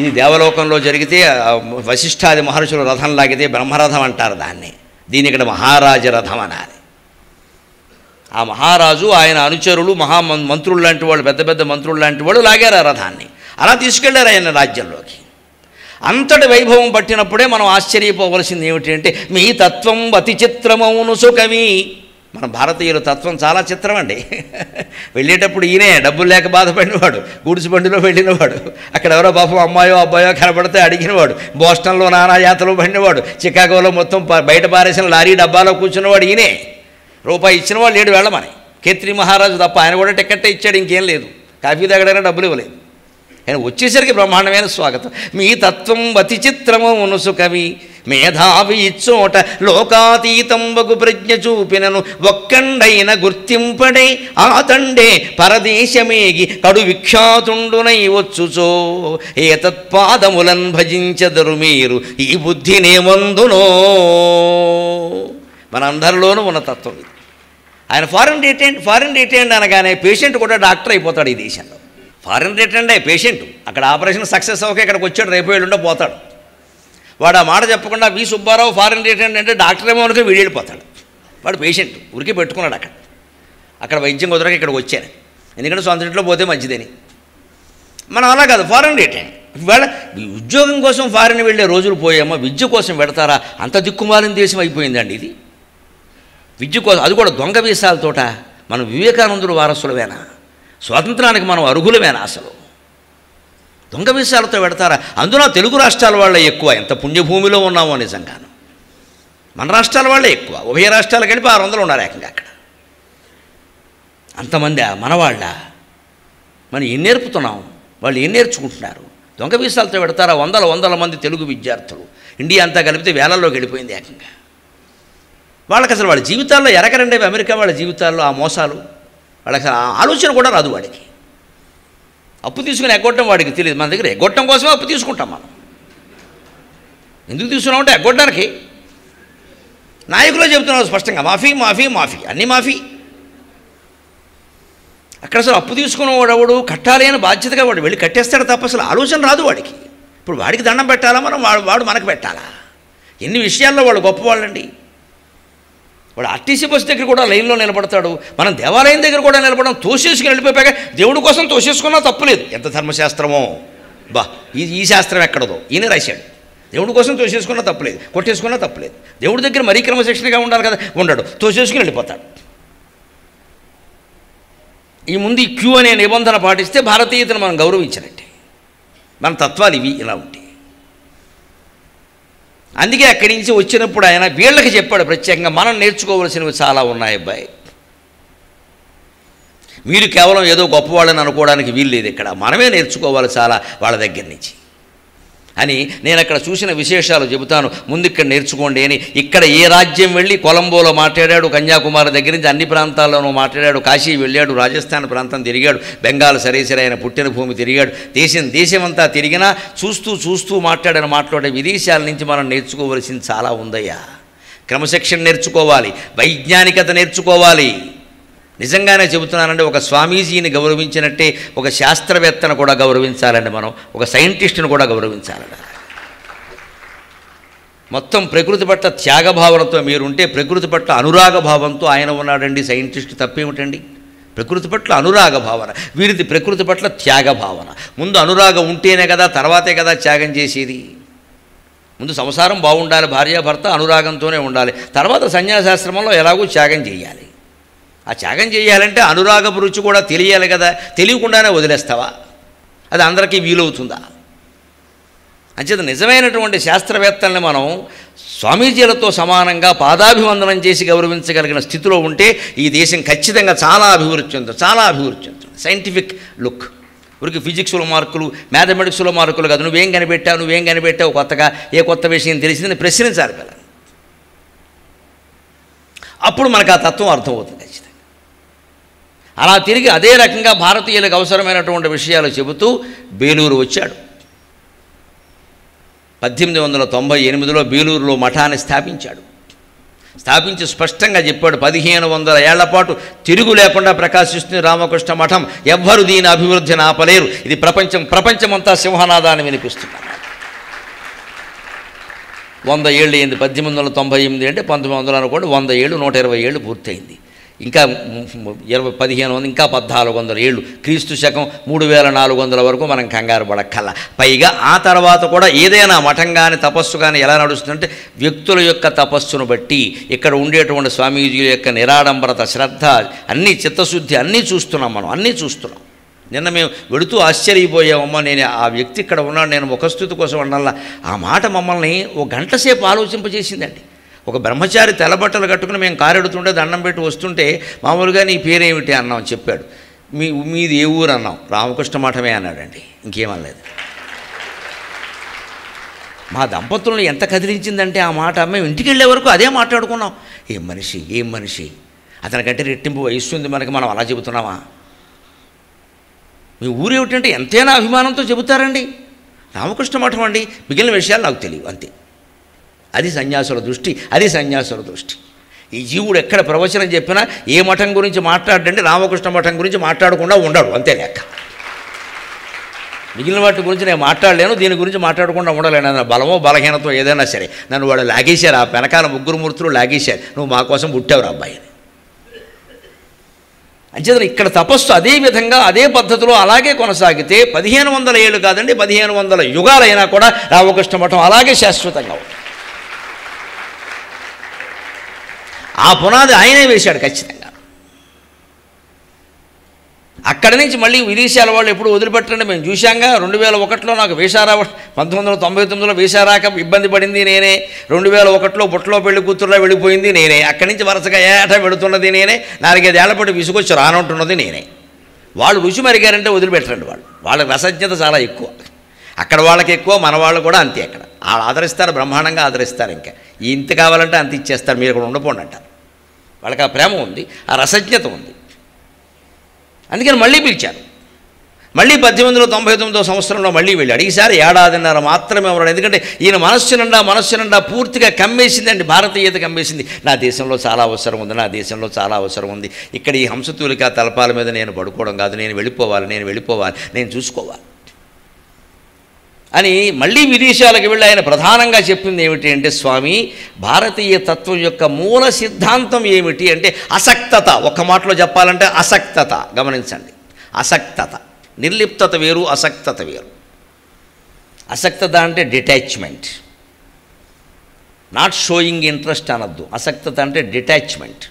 ఇది దేవలోకంలో జరిగితే వశిష్ఠాది మహర్షులు రథం లాగితే బ్రహ్మరథం అంటారు దాన్ని. దీని ఇక్కడ మహారాజ రథం అనాలి. ఆ మహారాజు ఆయన అనుచరులు మహా మంత్రులు లాంటి వాళ్ళు, పెద్ద పెద్ద మంత్రులు లాంటి వాళ్ళు లాగారు ఆ రథాన్ని. అలా తీసుకెళ్లారు ఆయన రాజ్యంలోకి. అంతటి వైభవం పట్టినప్పుడే మనం ఆశ్చర్యపోవలసింది ఏమిటంటే, మీ తత్వం అతి చిత్రమౌను సుకవి. మన భారతీయుల తత్వం చాలా చిత్రం అండి. వెళ్ళేటప్పుడు ఈయనే డబ్బులు లేక బాధపడినవాడు, గూడ్స్ బండిలో వెళ్ళినవాడు, అక్కడ ఎవరో పాపం అమ్మాయో అబ్బాయో కనబడితే అడిగినవాడు, బోస్టన్లో నానా యాత్రలు పడినవాడు, చికాగోలో మొత్తం బయట పారేసిన లారీ డబ్బాలో కూర్చున్నవాడు ఈయనే. రూపాయి ఇచ్చిన వాళ్ళు ఏడు వెళ్ళమని కేత్రి మహారాజు తప్ప, ఆయన కూడా టికెట్టే ఇచ్చాడు, ఇంకేం లేదు. కాఫీ తాగడానికి డబ్బులు ఇవ్వలేదు. ఆయన వచ్చేసరికి బ్రహ్మాండమైన స్వాగతం. మీ తత్వం అతి చిత్రము ఉనుసు కవి, మేధావి ఇచ్చోట లోకాతీతంబగు ప్రజ్ఞ చూపినను ఒక్కండైన గుర్తింపడే ఆ తండే పరదేశమేగి కడు విఖ్యాతుండునై వచ్చుచో ఏ తత్పాదములన్ భజించదరు మీరు ఈ బుద్ధినేమందునో. మనందరిలోనూ ఉన్న తత్వం ఇది. ఆయన ఫారెన్ రిటైండ్, ఫారెన్ రిటైండ్ అనగానే పేషెంట్ కూడా డాక్టర్ అయిపోతాడు ఈ దేశంలో. ఫారెన్ రిటైండ్ అయ్యే పేషెంట్ అక్కడ ఆపరేషన్ సక్సెస్ అవ్వక ఇక్కడికి వచ్చాడు, రేపు వెళ్ళుండో పోతాడు. వాడు ఆ మాట చెప్పకుండా వి సుబ్బారావు ఫారెన్ రిటైండ్ అంటే డాక్టర్ ఏమో అనుకో వీడి వెళ్ళిపోతాడు. వాడు పేషెంట్ ఉరికి పెట్టుకున్నాడు అక్కడ. అక్కడ వైద్యం కుదరక ఇక్కడికి వచ్చాను, ఎందుకంటే సొంత ఇంట్లో పోతే మంచిదని. మనం అలా కాదు, ఫారెన్ రిటైండ్. ఇవాళ ఉద్యోగం కోసం ఫారెన్ వెళ్ళే రోజులు పోయామో, విద్య కోసం పెడతారా? అంత దిక్కుమాలిన దేశం అయిపోయిందండి ఇది. విద్య కోసం, అది కూడా దొంగ వీసాలతోట. మనం వివేకానందుడు వారసులమేనా? స్వాతంత్రానికి మనం అర్హులమేనా? అసలు దొంగ వీసాలతో పెడతారా? అందున తెలుగు రాష్ట్రాల వాళ్ళే ఎక్కువ. ఎంత పుణ్యభూమిలో ఉన్నామో నిజంగాను. మన రాష్ట్రాల వాళ్ళే ఎక్కువ. ఉభయ రాష్ట్రాలు కలిపి ఆరు వందలు ఉన్నారు ఏకంగా అక్కడ. అంతమంది మనవాళ్ళ. మనం ఏం నేర్పుతున్నాం, వాళ్ళు ఏం నేర్చుకుంటున్నారు, దొంగ వీసాలతో పెడతారా? వందల వందల మంది తెలుగు విద్యార్థులు ఇండియా అంతా కలిపితే వేలల్లోకి వెళ్ళిపోయింది ఏకంగా. వాళ్ళకి అసలు వాళ్ళ జీవితాల్లో ఎరకరండి అమెరికా వాళ్ళ జీవితాల్లో ఆ మోసాలు, వాళ్ళకి ఆలోచన కూడా రాదు. వాడికి అప్పు తీసుకుని ఎగ్గొట్టడం వాడికి తెలియదు. మన దగ్గర ఎగ్గొట్టడం కోసమే అప్పు తీసుకుంటాం. మనం ఎందుకు తీసుకున్నామంటే ఎగ్గొట్టడానికి. నాయకులే చెబుతున్నారు స్పష్టంగా, మాఫీ మాఫీ మాఫీ అన్నీ మాఫీ. అక్కడ అసలు అప్పు తీసుకున్నవాడెవడు కట్టాలి అని బాధ్యతగా వాడు వెళ్ళి కట్టేస్తాడు తప్ప అసలు ఆలోచన రాదు వాడికి. ఇప్పుడు వాడికి దండం పెట్టాలా మనం, వాడు వాడు మనకు పెట్టాలా? ఎన్ని విషయాల్లో వాళ్ళు గొప్పవాళ్ళండి. వాడు ఆర్టీసీ బస్ దగ్గర కూడా లైన్లో నిలబడతాడు, మనం దేవాలయం దగ్గర కూడా నిలబడడం. తోసేసుకుని వెళ్ళిపోయాక దేవుడి కోసం తోసేసుకున్నా తప్పులేదు. ఎంత ధర్మశాస్త్రమో బా, ఈ ఈ శాస్త్రం ఎక్కడదో ఈయన రాశాడు. దేవుడి కోసం తోసేసుకున్నా తప్పులేదు, కొట్టేసుకున్నా తప్పులేదు. దేవుడి దగ్గర మరీ క్రమశిక్షణగా ఉండాలి కదా, ఉండడు, తోసేసుకుని వెళ్ళిపోతాడు. ఈ ముందు ఈ క్యూ అనే నిబంధన పాటిస్తే భారతీయతను మనం గౌరవించినట్టే. మన తత్వాలు ఇవి ఇలా ఉంటాయి. అందుకే అక్కడి నుంచి వచ్చినప్పుడు ఆయన వీళ్ళకి చెప్పాడు ప్రత్యేకంగా, మనం నేర్చుకోవలసినవి చాలా ఉన్నాయి అబ్బాయి, మీరు కేవలం ఏదో గొప్పవాళ్ళని అనుకోవడానికి వీలు లేదు, ఇక్కడ మనమే నేర్చుకోవాలి చాలా వాళ్ళ దగ్గర నుంచి అని. నేను అక్కడ చూసిన విశేషాలు చెబుతాను, ముందు ఇక్కడ నేర్చుకోండి అని. ఇక్కడ ఏ రాజ్యం వెళ్ళి కొలంబోలో మాట్లాడాడు, కన్యాకుమారి దగ్గర నుంచి అన్ని ప్రాంతాల్లోనూ మాట్లాడాడు, కాశీ వెళ్ళాడు, రాజస్థాన్ ప్రాంతం తిరిగాడు, బెంగాల్ సరేసరి ఆయన పుట్టిన భూమి తిరిగాడు, దేశం దేశమంతా తిరిగినా చూస్తూ చూస్తూ మాట్లాడిన మాట్లాడే విదేశాల నుంచి మనం నేర్చుకోవలసింది చాలా ఉందయ్యా. క్రమశిక్షణ నేర్చుకోవాలి, వైజ్ఞానికత నేర్చుకోవాలి. నిజంగానే చెబుతున్నానండి, ఒక స్వామీజీని గౌరవించినట్టే ఒక శాస్త్రవేత్తను కూడా గౌరవించాలండి మనం, ఒక సైంటిస్టును కూడా గౌరవించాలండి. మొత్తం ప్రకృతి పట్ల త్యాగభావనతో మీరుంటే ప్రకృతి పట్ల అనురాగ భావంతో ఆయన ఉన్నాడండి సైంటిస్ట్, తప్పేమిటండి? ప్రకృతి పట్ల అనురాగ భావన, వీరిది ప్రకృతి పట్ల త్యాగ భావన. ముందు అనురాగం ఉంటేనే కదా, తర్వాతే కదా త్యాగం చేసేది. ముందు సంసారం బాగుండాలి, భార్యాభర్త అనురాగంతోనే ఉండాలి, తర్వాత సన్యాసాశ్రమంలో ఎలాగూ త్యాగం చేయాలి. ఆ త్యాగం చేయాలంటే అనురాగపు రుచి కూడా తెలియాలి కదా, తెలియకుండానే వదిలేస్తావా? అది అందరికీ వీలవుతుందా? అంచేత నిజమైనటువంటి శాస్త్రవేత్తల్ని మనం స్వామీజీలతో సమానంగా పాదాభివందనం చేసి గౌరవించగలిగిన స్థితిలో ఉంటే ఈ దేశం ఖచ్చితంగా చాలా అభివృద్ధి చెందుతుంది, చాలా అభివృద్ధి చెందుతుంది. సైంటిఫిక్ లుక్, ఊరికి ఫిజిక్స్లో మార్కులు, మ్యాథమెటిక్స్లో మార్కులు కాదు. నువ్వేం కనిపెట్టావు, నువ్వేం కనిపెట్టావు కొత్తగా, ఏ కొత్త విషయం తెలిసిందని ప్రశ్నించాలి కదా. అప్పుడు మనకు ఆ తత్వం అర్థమవుతుంది. అలా తిరిగి అదే రకంగా భారతీయులకు అవసరమైనటువంటి విషయాలు చెబుతూ బేలూరు వచ్చాడు. పద్దెనిమిది వందల తొంభై ఎనిమిదిలో బేలూరులో మఠాన్ని స్థాపించాడు. స్థాపించి స్పష్టంగా చెప్పాడు, పదిహేను వందల ఏళ్ల పాటు తిరుగు లేకుండా ప్రకాశిస్తుంది రామకృష్ణ మఠం, ఎవ్వరు దీని అభివృద్ధిని ఆపలేరు, ఇది ప్రపంచం ప్రపంచమంతా సింహనాదాన్ని వినిపిస్తున్నారు. వంద ఏళ్ళు అయింది, పద్దెనిమిది వందల తొంభై ఎనిమిది అంటే పంతొమ్మిది వందలు అనుకోండి, వంద ఏళ్ళు నూట ఇరవై ఏళ్ళు పూర్తయింది. ఇంకా ఇరవై పదిహేను వందలు ఇంకా పద్నాలుగు వందల ఏళ్ళు క్రీస్తు శకం మూడు వేల నాలుగు వందల వరకు మనం కంగారు పడక్కల. పైగా ఆ తర్వాత కూడా ఏదైనా మఠం కానీ తపస్సు కానీ ఎలా నడుస్తుందంటే వ్యక్తుల యొక్క తపస్సును బట్టి, ఇక్కడ ఉండేటువంటి స్వామీజీల యొక్క నిరాడంబరత, శ్రద్ధ, అన్నీ చిత్తశుద్ధి అన్నీ చూస్తున్నాం మనం, అన్నీ చూస్తున్నాం. నిన్న మేము వెళుతూ ఆశ్చర్యపోయామమ్మా, నేను ఆ వ్యక్తి ఇక్కడ ఉన్నాడు, నేను ముఖస్థుతి కోసం ఉండాలా. ఆ మాట మమ్మల్ని ఓ గంట సేపు ఆలోచింపజేసిందండి. ఒక బ్రహ్మచారి తెల్లబట్టలు కట్టుకుని మేము కారెడుతుంటే దండం పెట్టి వస్తుంటే మామూలుగా నీ పేరేమిటి అన్నాం, చెప్పాడు. మీ మీది ఏ ఊరు అన్నాం, రామకృష్ణ మఠమే అన్నాడండి, ఇంకేమనలేదు. మా దంపతులను ఎంత కదిలించిందంటే ఆ మాట. మేము ఇంటికి వెళ్ళే వరకు అదే మాట్లాడుకున్నాం, ఏం మనిషి ఏం మనిషి, అతనికంటే రెట్టింపు వయస్సు ఉంది మనకి, మనం అలా చెబుతున్నామా? మీ ఊరు ఏమిటంటే ఎంతైనా అభిమానంతో చెబుతారండి. రామకృష్ణ మఠం అండి, మిగిలిన విషయాలు నాకు తెలియవు అంతే. అది సన్యాసుల దృష్టి, అది సన్యాసుల దృష్టి. ఈ జీవుడు ఎక్కడ ప్రవచనం చెప్పినా ఏ మఠం గురించి మాట్లాడండి, రామకృష్ణ మఠం గురించి మాట్లాడకుండా ఉండడు అంతే లెక్క. మిగిలిన వాటి గురించి నేను మాట్లాడలేను, దీని గురించి మాట్లాడకుండా ఉండలేను అన్న బలమో బలహీనతో ఏదైనా సరే నన్ను వాడు లాగేశారు. ఆ వెనకాల ముగ్గురు మూర్తులు లాగేశారు, నువ్వు మా కోసం పుట్టావురా అబ్బాయి అని. అంచేత ఇక్కడ తపస్సు అదే విధంగా అదే పద్ధతిలో అలాగే కొనసాగితే పదిహేను వందల ఏళ్ళు కాదండి, పదిహేను వందల యుగాలైనా కూడా రామకృష్ణ మఠం అలాగే శాశ్వతంగా ఉంటుంది. ఆ పునాది ఆయనే వేశాడు ఖచ్చితంగా. అక్కడి నుంచి మళ్ళీ విదేశాల వాళ్ళు ఎప్పుడు వదిలిపెట్టండి. మేము చూశాంగా, రెండు వేల ఒకటిలో నాకు వీసా రావ పంతొమ్మిది వందల తొంభై తొమ్మిదిలో వీసా రాక ఇబ్బంది పడింది నేనే, రెండు వేల ఒకటిలో బొట్లో పెళ్లి కూతురులో వెళ్ళిపోయింది నేనే, అక్కడి నుంచి వరుసగా ఏటా వెళుతున్నది నేనే, నాలుగైదేళ్ల పాటు విసుకొచ్చి రానుంటున్నది నేనే. వాళ్ళు రుచి మరిగారంటే వదిలిపెట్టండి, వాళ్ళు వాళ్ళ రసజ్ఞత చాలా ఎక్కువ. అక్కడ వాళ్ళకి ఎక్కువ, మన వాళ్ళు కూడా అంతే. అక్కడ వాళ్ళు ఆదరిస్తారు, బ్రహ్మాండంగా ఆదరిస్తారు. ఇంకా ఇంత కావాలంటే అంత ఇచ్చేస్తారు, మీరు కూడా ఉండపోండి అంటారు. వాళ్ళకి ఆ ప్రేమ ఉంది, ఆ రసజ్ఞత ఉంది. అందుకని మళ్ళీ పిలిచారు. మళ్ళీ పద్దెనిమిది వందల తొంభై తొమ్మిదో సంవత్సరంలో మళ్ళీ వెళ్ళాడు. ఈసారి ఏడాదిన్నర మాత్రమే ఉన్నాడు. ఎందుకంటే ఈయన మనస్సు నిండా మనస్సు నిండా పూర్తిగా కమ్మేసిందండి, భారతీయత కమ్మేసింది. నా దేశంలో చాలా అవసరం ఉంది, నా దేశంలో చాలా అవసరం ఉంది. ఇక్కడ ఈ హంసతూలిక తలపాల మీద నేను పడుకోవడం కాదు, నేను వెళ్ళిపోవాలి, నేను వెళ్ళిపోవాలి, నేను చూసుకోవాలి అని మళ్ళీ విదేశాలకు వెళ్ళి ఆయన ప్రధానంగా చెప్పింది ఏమిటి అంటే, స్వామి, భారతీయ తత్వం యొక్క మూల సిద్ధాంతం ఏమిటి అంటే అసక్తత. ఒక్క మాటలో చెప్పాలంటే అసక్తత. గమనించండి, అసక్తత, నిర్లిప్తత వేరు, అసక్తత వేరు. అసక్తత అంటే డిటాచ్మెంట్, నాట్ షోయింగ్ ఇంట్రెస్ట్ అనద్దు. అసక్తత అంటే డిటాచ్మెంట్.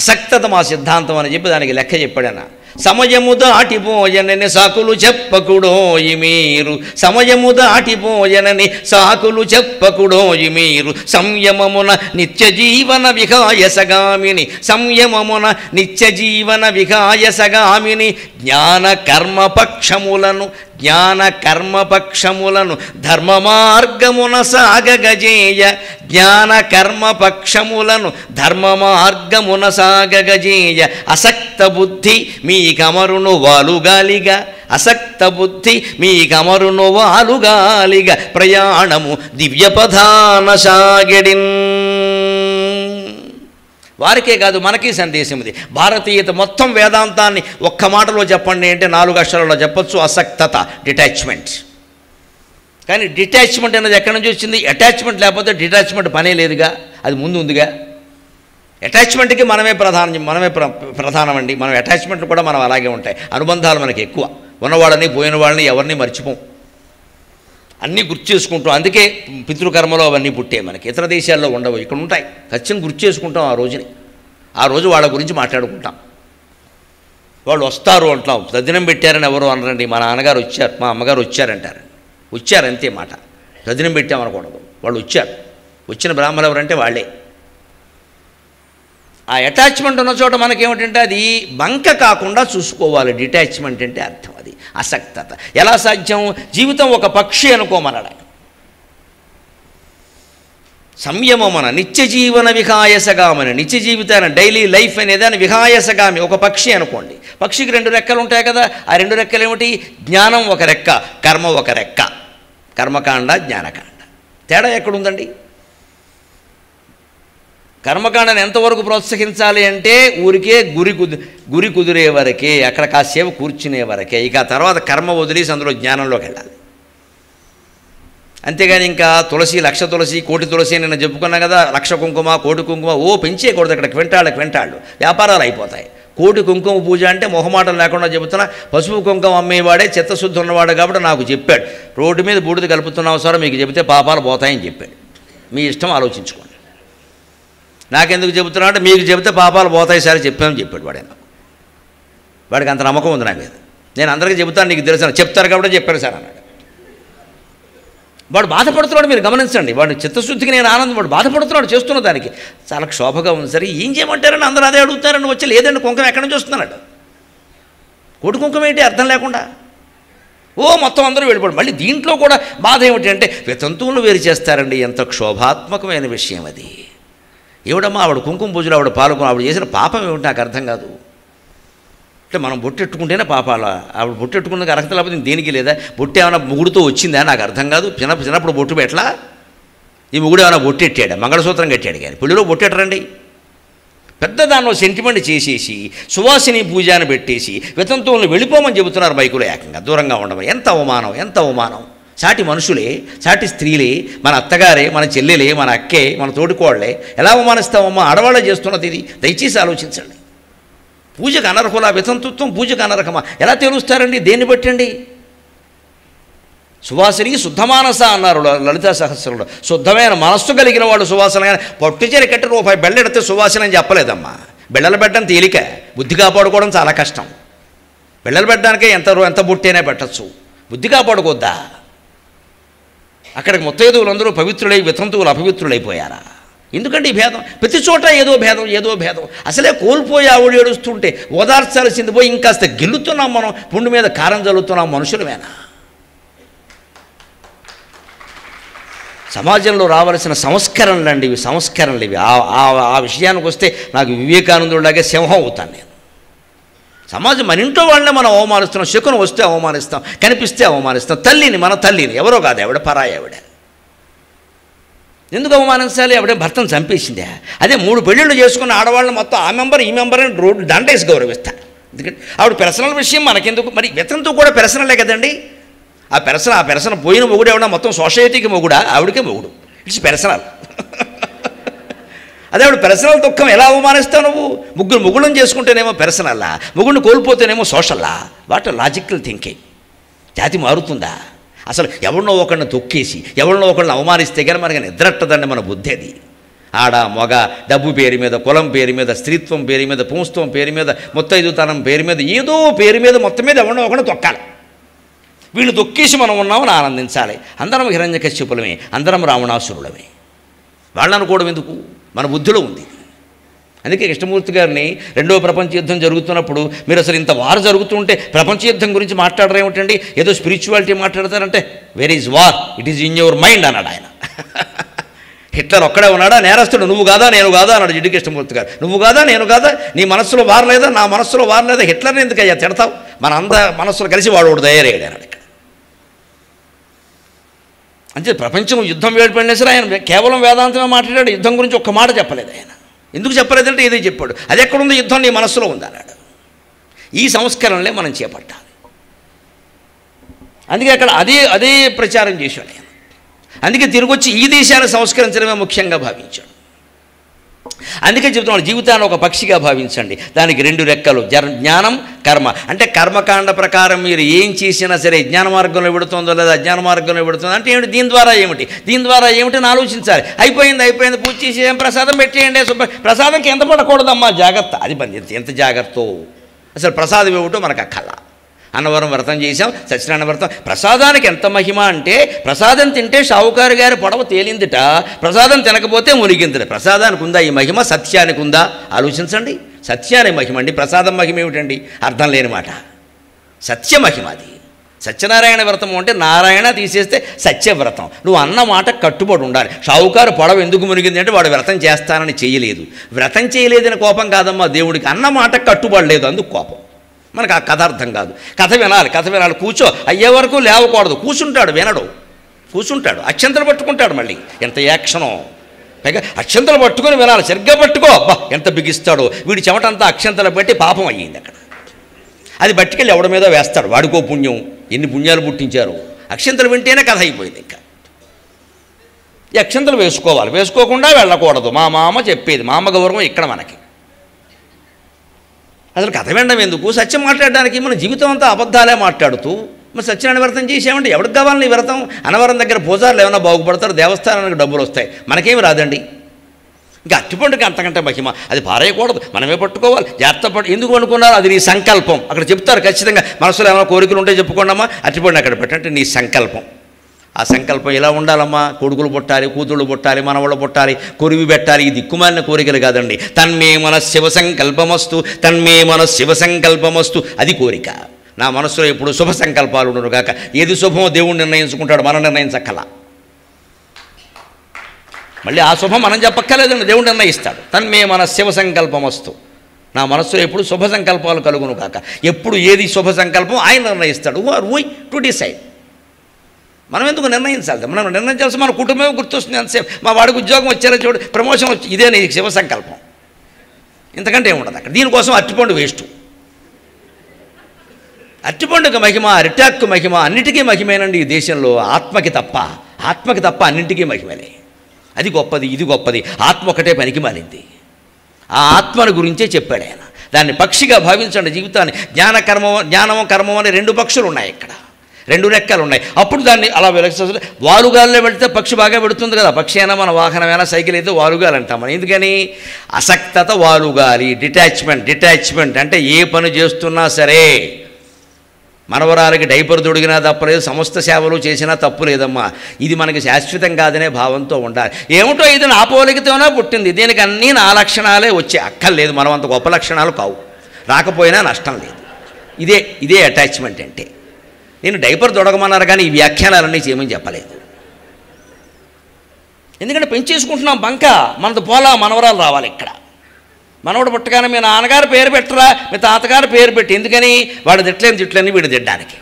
అసక్తత మా సిద్ధాంతం అని చెప్పి దానికి లెక్క చెప్పాడనా. సమయము దాటిపోయనని సాకులు చెప్పకుడోయి మీరు, సమయము దాటిపోయనని సాకులు చెప్పకుడోయి మీరు, సంయమమున నిత్య జీవన విహాయసగామిని, సంయమమున నిత్య జీవన విహాయసగామిని, జ్ఞాన కర్మపక్షములను, జ్ఞాన కర్మపక్షములను ధర్మ మార్గమున సాగగజేయ, జ్ఞాన కర్మపక్షములను ధర్మ మార్గమున సాగగజేయ, అసక్త బుద్ధి మీ కమరును వాలుగాలిగా, అసక్త బుద్ధి మీ కమరును వాలుగాలిగా, ప్రయాణము దివ్య పధాన సాగెడిన్. వారికే కాదు, మనకి సందేశం ఇది. భారతీయత మొత్తం వేదాంతాన్ని ఒక్క మాటలో చెప్పండి అంటే నాలుగు అక్షరాల్లో చెప్పచ్చు, అసక్తత, డిటాచ్మెంట్. కానీ డిటాచ్మెంట్ అనేది ఎక్కడి నుంచి వచ్చింది? అటాచ్మెంట్ లేకపోతే డిటాచ్మెంట్ పనే లేదుగా, అది ముందు ఉందిగా. అటాచ్మెంట్కి మనమే ప్రధానం, మనమే ప్రధానమండి. మనం అటాచ్మెంట్లు కూడా మనం అలాగే ఉంటాయి. అనుబంధాలు మనకి ఎక్కువ, ఉన్నవాళ్ళని పోయిన వాళ్ళని ఎవరిని మర్చిపోం, అన్నీ గుర్తు చేసుకుంటాం. అందుకే పితృకర్మలో అవన్నీ పుట్టాయి మనకి. ఇతర దేశాల్లో ఉండవు, ఇక్కడ ఉంటాయి. ఖచ్చితంగా గుర్తు చేసుకుంటాం ఆ రోజుని. ఆ రోజు వాళ్ళ గురించి మాట్లాడుకుంటాం. వాళ్ళు వస్తారు అంటాం, తదినం పెట్టారని ఎవరు అనరండి. మా నాన్నగారు వచ్చారు, మా అమ్మగారు వచ్చారంటారు. వచ్చారు అంతే మాట, తదినం పెట్టామనకూడదు. వాళ్ళు వచ్చారు, వచ్చిన బ్రాహ్మణులు ఎవరంటే వాళ్ళే. ఆ అటాచ్మెంట్ ఉన్న చోట మనకేమిటంటే అది బంక కాకుండా చూసుకోవాలి. డిటాచ్మెంట్ అంటే అర్థం అది, అసక్తత. ఎలా సాధ్యం? జీవితం ఒక పక్షి అనుకోమన్నాడు ఆయన. సంయమమన నిత్య జీవన విహాయసగామని, నిత్య జీవితాన్ని, డైలీ లైఫ్ అనేదాన్ని విహాయసగామి, ఒక పక్షి అనుకోండి. పక్షికి రెండు రెక్కలు ఉంటాయి కదా. ఆ రెండు రెక్కలు ఏమిటి? జ్ఞానం ఒక రెక్క, కర్మ ఒక రెక్క. కర్మకాండ, జ్ఞానకాండ. తేడా ఎక్కడుందండి? కర్మకాండను ఎంతవరకు ప్రోత్సహించాలి అంటే ఊరికే గురి కుదు గురి కుదిరే వరకే, అక్కడ కాసేపు కూర్చునే వరకే. ఇక తర్వాత కర్మ వదిలేసి అందులో జ్ఞానంలోకి వెళ్ళాలి. అంతేగాని ఇంకా తులసి, లక్ష తులసి, కోటి తులసి నేను చెప్పుకున్నా కదా. లక్ష కుంకుమ, కోటి కుంకుమ ఓ పెంచేయకూడదు. అక్కడ క్వింటాళ్ళ క్వింటాళ్ళు వ్యాపారాలు అయిపోతాయి. కోటి కుంకుమ పూజ అంటే మొహమాటం లేకుండా చెబుతున్నా. పసుపు కుంకుమ అమ్మేవాడే చిత్తశుద్ధి ఉన్నవాడు కాబట్టి నాకు చెప్పాడు, రోడ్డు మీద బూడిద కలుపుతున్న అవసరం మీకు చెబితే పాపాలు పోతాయని చెప్పాడు. మీ ఇష్టం, ఆలోచించుకోండి. నాకెందుకు చెబుతున్నా అంటే మీకు చెబితే పాపాలు పోతాయి సరే చెప్పామని చెప్పాడు వాడే. నాకు వాడికి అంత నమ్మకం ఉంది నా మీద. నేను అందరికీ చెబుతాను, నీకు తెలుసాను, చెప్తారు కాబట్టి చెప్పాను సార్ అన్నాడు. వాడు బాధపడుతున్నాడు, మీరు గమనించండి. వాడు చిత్తశుద్ధికి నేను ఆనందం, వాడు బాధపడుతున్నాడు చేస్తున్న దానికి. చాలా క్షోభగా ఉంది సరే, ఏం చేయమంటారని అందరూ అదే అడుగుతారని వచ్చి లేదండి కుంకుమ ఎక్కడి నుంచి వస్తున్నాడు, కోటి కుంకుమ ఏంటి అర్థం లేకుండా ఓ మొత్తం అందరూ వెళ్ళిపోడు. మళ్ళీ దీంట్లో కూడా బాధ ఏమిటి అంటే వితంతువులు వేరు చేస్తారండి. ఎంత క్షోభాత్మకమైన విషయం అది. ఏవిడమ్మా ఆవిడ కుంకుమ పూజలు ఆవిడ పాల్గొని ఆవిడ చేసిన పాపం ఏమిటి నాకు అర్థం కాదు. అంటే మనం బొట్టెట్టుకుంటేనే పాపాల? ఆవిడ బొట్టెట్టుకున్నందుకు అర్హత లేకపోతే దేనికి లేదా? బొట్టు ఏమైనా ముగుడుతో వచ్చిందా? నాకు అర్థం కాదు. చిన్న చిన్నప్పుడు బొట్టు పెట్టలా? ఈ ముగుడు ఏమైనా బొట్టెట్టాడు? మంగళసూత్రం కట్టాడు కానీ పెళ్ళిలో బొట్టెట్టరండి. పెద్ద దానిలో సెంటిమెంట్ చేసేసి సువాసిని పూజాన్ని పెట్టేసి వితంతువులను వెళ్ళిపోమని చెబుతున్నారు బైకులో ఏకంగా, దూరంగా ఉండమని. ఎంత అవమానం, ఎంత అవమానం. సాటి మనుషులే, సాటి స్త్రీలే, మన అత్తగారే, మన చెల్లెలే, మన అక్కే, మన తోటికోళ్లే ఎలా అవమానిస్తామమ్మా? ఆడవాళ్ళే చేస్తున్నది ఇది. దయచేసి ఆలోచించండి. పూజకు అనర్హులా? వితంతుత్వం పూజకు అనర్హమా? ఎలా తెలుస్తారండి? దేన్ని బట్టండి? సువాసని శుద్ధమానస అన్నారు లలితా సహస్రంలో. శుద్ధమైన మనస్సు కలిగిన వాడు సువాసన. కానీ పట్టుచేరి కట్టి రూపాయి బెల్లెడితే సువాసన అని చెప్పలేదమ్మా. బెల్లలు పెట్టడం తేలిక, బుద్ధి కాపాడుకోవడం చాలా కష్టం. బెల్లలు పెట్టడానికే ఎంత ఎంత బుట్టైనా పెట్టచ్చు, బుద్ధి కాపాడుకోద్దా? అక్కడికి ముత్తైదువులందరూ పవిత్రులై వితంతువులు అపవిత్రులైపోయారా? ఎందుకంటే ఈ భేదం ప్రతి చోట, ఏదో భేదం, ఏదో భేదం. అసలే కోల్పోయి ఆవిడ ఏడుస్తుంటే ఓదార్చాల్సింది పోయి ఇంకాస్త గెలుతున్నాం మనం, పుండు మీద కారం జల్లుతున్నాం మనుషులమేనా? సమాజంలో రావాల్సిన సంస్కరణలు అండి ఇవి, సంస్కరణలు ఇవి. ఆ విషయానికి వస్తే నాకు వివేకానందుడిలాగే సింహం అవుతాను నేను. సమాజం మన ఇంట్లో వాళ్ళనే మనం అవమానిస్తున్నాం, శకునం వస్తే అవమానిస్తాం, కనిపిస్తే అవమానిస్తాం, తల్లిని మన తల్లిని ఎవరో కాదు ఆవిడ, పరాయి ఆవిడ. ఎందుకు అవమానించాలి? ఆవిడే భర్తను చంపేసిందే. అదే మూడు పెళ్ళిళ్ళు చేసుకున్న ఆడవాళ్ళని మొత్తం ఆ మెంబర్ ఈ మెంబర్ అని రోడ్డు దండేసి గౌరవిస్తారు. ఎందుకంటే ఆవిడ పెర్సనల్ విషయం మనకెందుకు, మరి ఇతనితో కూడా పెర్సనలే కదండి. ఆ పెర్సన ఆ పెర్సన పోయిన మొగుడు ఎవడ మొత్తం సొసైటీకి మొగుడా, ఆవిడకే మొగుడు. It's personal. అదే ఆవిడ పెర్సనల్ దుఃఖం ఎలా అవమానిస్తావు నువ్వు? ముగ్గురు మొగుళ్ళని చేసుకుంటేనేమో పెర్సనల్లా, మొగుడిని కోల్పోతేనేమో సోషల్లా? What logical thinking! జాతి మారుతుందా అసలు? ఎవరినో ఒకరిని తొక్కేసి ఎవరినో ఒకరిని అవమానిస్తే కానీ మనకి నిద్రట్టదండి మన బుద్ధి. అది ఆడ మగ, డబ్బు పేరు మీద, కులం పేరు మీద, స్త్రీత్వం పేరు మీద, పుంస్త్వం పేరు మీద, ముత్తైదుతనం పేరు మీద, ఏదో పేరు మీద మొత్తం మీద ఎవరినో ఒకరిని తొక్కాలి. వీళ్ళు తొక్కేసి మనం ఉన్నామని ఆనందించాలి. అందరం హిరణ్యకశ్యపులమే, అందరం రావణాసురులమే. వాళ్ళని అనుకోవడం ఎందుకు? మన బుద్ధిలో ఉంది. అందుకే కృష్ణమూర్తి గారిని రెండవ ప్రపంచ యుద్ధం జరుగుతున్నప్పుడు మీరు అసలు ఇంత వార్ జరుగుతుంటే ప్రపంచ యుద్ధం గురించి మాట్లాడరేమిటండి, ఏదో స్పిరిచువాలిటీ మాట్లాడతారంటే where is war, it is in your mind అన్నాడు ఆయన. హిట్లర్ ఒక్కడే ఉన్నాడా నేరస్తుడు? నువ్వు కాదా నేను కాదా అన్నాడు జిడ్డు కృష్ణమూర్తి గారు. నువ్వు కాదా నేను కాదా, నీ మనస్సులో వార్ లేదా నా మనస్సులో వార్ లేదా, హిట్లర్ని ఎందుకయ్యా తిడతావు, మన అంద మనస్సులో కలిసి వాడు ఒకడు తయారయ్యాడు అన్నాడు. ఇక్కడ అంటే ప్రపంచం యుద్ధం వేడిపడినా సరే ఆయన కేవలం వేదాంతమే మాట్లాడాడు, యుద్ధం గురించి ఒక్క మాట చెప్పలేదు ఆయన. ఎందుకు చెప్పలేదంటే ఏదో చెప్పాడు, అది ఎక్కడుందో యుద్ధం నీ మనస్సులో ఉందన్నాడు. ఈ సంస్కరణలే మనం చేపట్టాలి. అందుకే అక్కడ అదే అదే ప్రచారం చేశాడు ఆయన. అందుకే తిరిగి వచ్చి ఈ దేశాన్ని సంస్కరించడమే ముఖ్యంగా భావించాడు. అందుకే చెబుతున్నాడు, జీవితాన్ని ఒక పక్షిగా భావించండి, దానికి రెండు రెక్కలు, జ్ఞానం కర్మ. అంటే కర్మకాండ ప్రకారం మీరు ఏం చేసినా సరే జ్ఞాన మార్గంలో పెడుతుందో లేదా అజ్ఞాన మార్గంలో పెడుతుందో అంటే ఏమిటి, దీని ద్వారా ఏమిటి, దీని ద్వారా ఏమిటని ఆలోచించాలి. అయిపోయింది అయిపోయింది పూజ చేసేయం, ప్రసాదం పెట్టేయండి, ప్రసాదంకి ఎంత పడకూడదమ్మా జాగ్రత్త. అది పని ఎంత జాగ్రత్త, అసలు ప్రసాదం ఏమిటో మనకు అక్కల. అన్నవరం వ్రతం చేశాం, సత్యనారాయణ వ్రతం, ప్రసాదానికి ఎంత మహిమ అంటే ప్రసాదం తింటే షావుకారు గారి పొడవ తేలిందిట, ప్రసాదం తినకపోతే మునిగిందిట. ప్రసాదానికి ఉందా ఈ మహిమ? సత్యానికి ఉందా? ఆలోచించండి. సత్యానికి మహిమ అండి, ప్రసాదం మహిమ ఏమిటండి? అర్థం లేని మాట. సత్య మహిమ అది. సత్యనారాయణ వ్రతం అంటే నారాయణ తీసేస్తే సత్యవ్రతం. నువ్వు అన్న మాట కట్టుబడి ఉండాలి. షావుకారు పొడవ ఎందుకు మునిగింది అంటే వాడు వ్రతం చేస్తానని చేయలేదు. వ్రతం చేయలేదని కోపం కాదమ్మా దేవుడికి, అన్న మాట కట్టుబడలేదు అందుకు కోపం. మనకు ఆ కథ అర్థం కాదు. కథ వినాలి, కథ వినాలి, కూర్చో అయ్యే వరకు లేవకూడదు. కూర్చుంటాడు, వినడు, కూర్చుంటాడు, అక్షంతలు పట్టుకుంటాడు. మళ్ళీ ఎంత యాక్షనో, పైగా అక్షంతలు పట్టుకొని వినాలి, సరిగ్గా పట్టుకో. అబ్బా ఎంత బిగిస్తాడో వీడి చెమటంతా అక్షంతలు పెట్టి పాపం అయ్యింది అక్కడ. అది బట్టికెళ్ళి ఎవడ మీద వేస్తాడు, వాడికో పుణ్యం, ఎన్ని పుణ్యాలు పుట్టించారు. అక్షంతలు వింటేనే కథ అయిపోయింది. ఇంకా ఈ అక్షంతలు వేసుకోవాలి, వేసుకోకుండా వెళ్ళకూడదు. మా మామ చెప్పేది, మా అమ్మ గౌరవం ఇక్కడ మనకి. అసలు కథ వినడం ఎందుకు? సత్యం మాట్లాడడానికి. మన జీవితం అంతా అబద్ధాలే మాట్లాడుతూ మరి సత్యనారాయణ వ్రతం చేసామంటే ఎవరికి కావాలని వ్రతం? అనవరం దగ్గర పూజారులు ఏమైనా బాగుపడతారు, దేవస్థానానికి డబ్బులు వస్తాయి, మనకేమి రాదండి. ఇంకా అట్టిపండుకి అంతకంటే మహిమ. అది పారేయకూడదు, మనమే పట్టుకోవాలి, జాగ్రత్త పట్టు. ఎందుకు అనుకున్నారు? అది నీ సంకల్పం. అక్కడ చెప్తారు ఖచ్చితంగా, మనసులో ఏమైనా కోరికలు ఉంటే చెప్పుకోండమ్మా, అట్టిపండు అక్కడ పెట్టంటే నీ సంకల్పం. ఆ సంకల్పం ఇలా ఉండాలమ్మా, కొడుకులు పుట్టాలి, కూతుళ్ళు పుట్టాలి, మనవాళ్ళు పుట్టాలి, కొరివి పెట్టాలి. ఈ దిక్కుమాలిన కోరికలు కాదండి. తన్మే మన శివ సంకల్పమస్తు, తన్మే మన శివ సంకల్పమస్తు, అది కోరిక. నా మనసులో ఎప్పుడు శుభ సంకల్పాలు ఉండను కాక. ఏది శుభమో దేవుడు నిర్ణయించుకుంటాడు, మనం నిర్ణయించక్కలా. మళ్ళీ ఆ శుభం మనం చెప్పక్కర్లేదండి, దేవుడు నిర్ణయిస్తాడు. తన్మే మన శివ సంకల్పమస్తు, నా మనసులో ఎప్పుడు శుభ సంకల్పాలు కలుగును కాక. ఎప్పుడు ఏది శుభ సంకల్పం ఆయన నిర్ణయిస్తాడు. Who are we to decide? మనం ఎందుకు నిర్ణయించాలి? మనం నిర్ణయించాల్సి మన కుటుంబమే గుర్తొస్తుంది అంతసేపు. మా వాడికి ఉద్యోగం వచ్చారో చూడు, ప్రమోషన్ వచ్చి, ఇదే నీ శివ సంకల్పం. ఇంతకంటే ఏముండదు అక్కడ. దీనికోసం అరటిపండు వేస్ట్. అరటిపండుకి మహిమ, అరిటాక్కు మహిమ, అన్నిటికీ మహిమేనండి ఈ దేశంలో. ఆత్మకి తప్ప, ఆత్మకి తప్ప అన్నింటికీ మహిమలే. అది గొప్పది, ఇది గొప్పది. ఆత్మ ఒకటే పనికి మాలింది. ఆ ఆత్మను గురించే చెప్పాడు ఆయన. దాన్ని పక్షిగా భావించండి జీవితాన్ని. జ్ఞాన కర్మ, జ్ఞానము కర్మం అనే రెండు పక్షులు ఉన్నాయి ఇక్కడ, రెండు రెక్కలు ఉన్నాయి. అప్పుడు దాన్ని అలా వెలక్సే వాలుగాల్లో వెళితే పక్షి బాగా పెడుతుంది కదా. పక్షి అయినా మన వాహనమైనా సైకిల్ అయితే వాలుగాలి అంటాం మనం. ఎందుకని? అసక్తత వాలుగాలి, డిటాచ్మెంట్. డిటాచ్మెంట్ అంటే ఏ పని చేస్తున్నా సరే, మనవరాలకి డైపర్ దొడిగినా తప్పలేదు, సమస్త సేవలు చేసినా తప్పు లేదమ్మా, ఇది మనకి శాశ్వతం కాదనే భావంతో ఉండాలి. ఏమిటో ఇది నా పోలికతోనే పుట్టింది, దీనికి అన్నీ నా లక్షణాలే వచ్చే అక్కర్లేదు, మనం అంత గొప్ప లక్షణాలు కావు, రాకపోయినా నష్టం లేదు. ఇదే ఇదే అటాచ్మెంట్ అంటే. నేను డైపర్ దొడగమన్నారు కానీ ఈ వ్యాఖ్యానాలన్నీ చేయమని చెప్పలేదు. ఎందుకంటే పెంచేసుకుంటున్నాం బంక, మనది పోలా మనవరాలు రావాలి. ఇక్కడ మనవడు పుట్టగానే మీ నాన్నగారు పేరు పెట్టరా, మీ తాతగారు పేరు పెట్టి, ఎందుకని వాడు తిట్లేని తిట్లని వీడు తిట్టడానికి.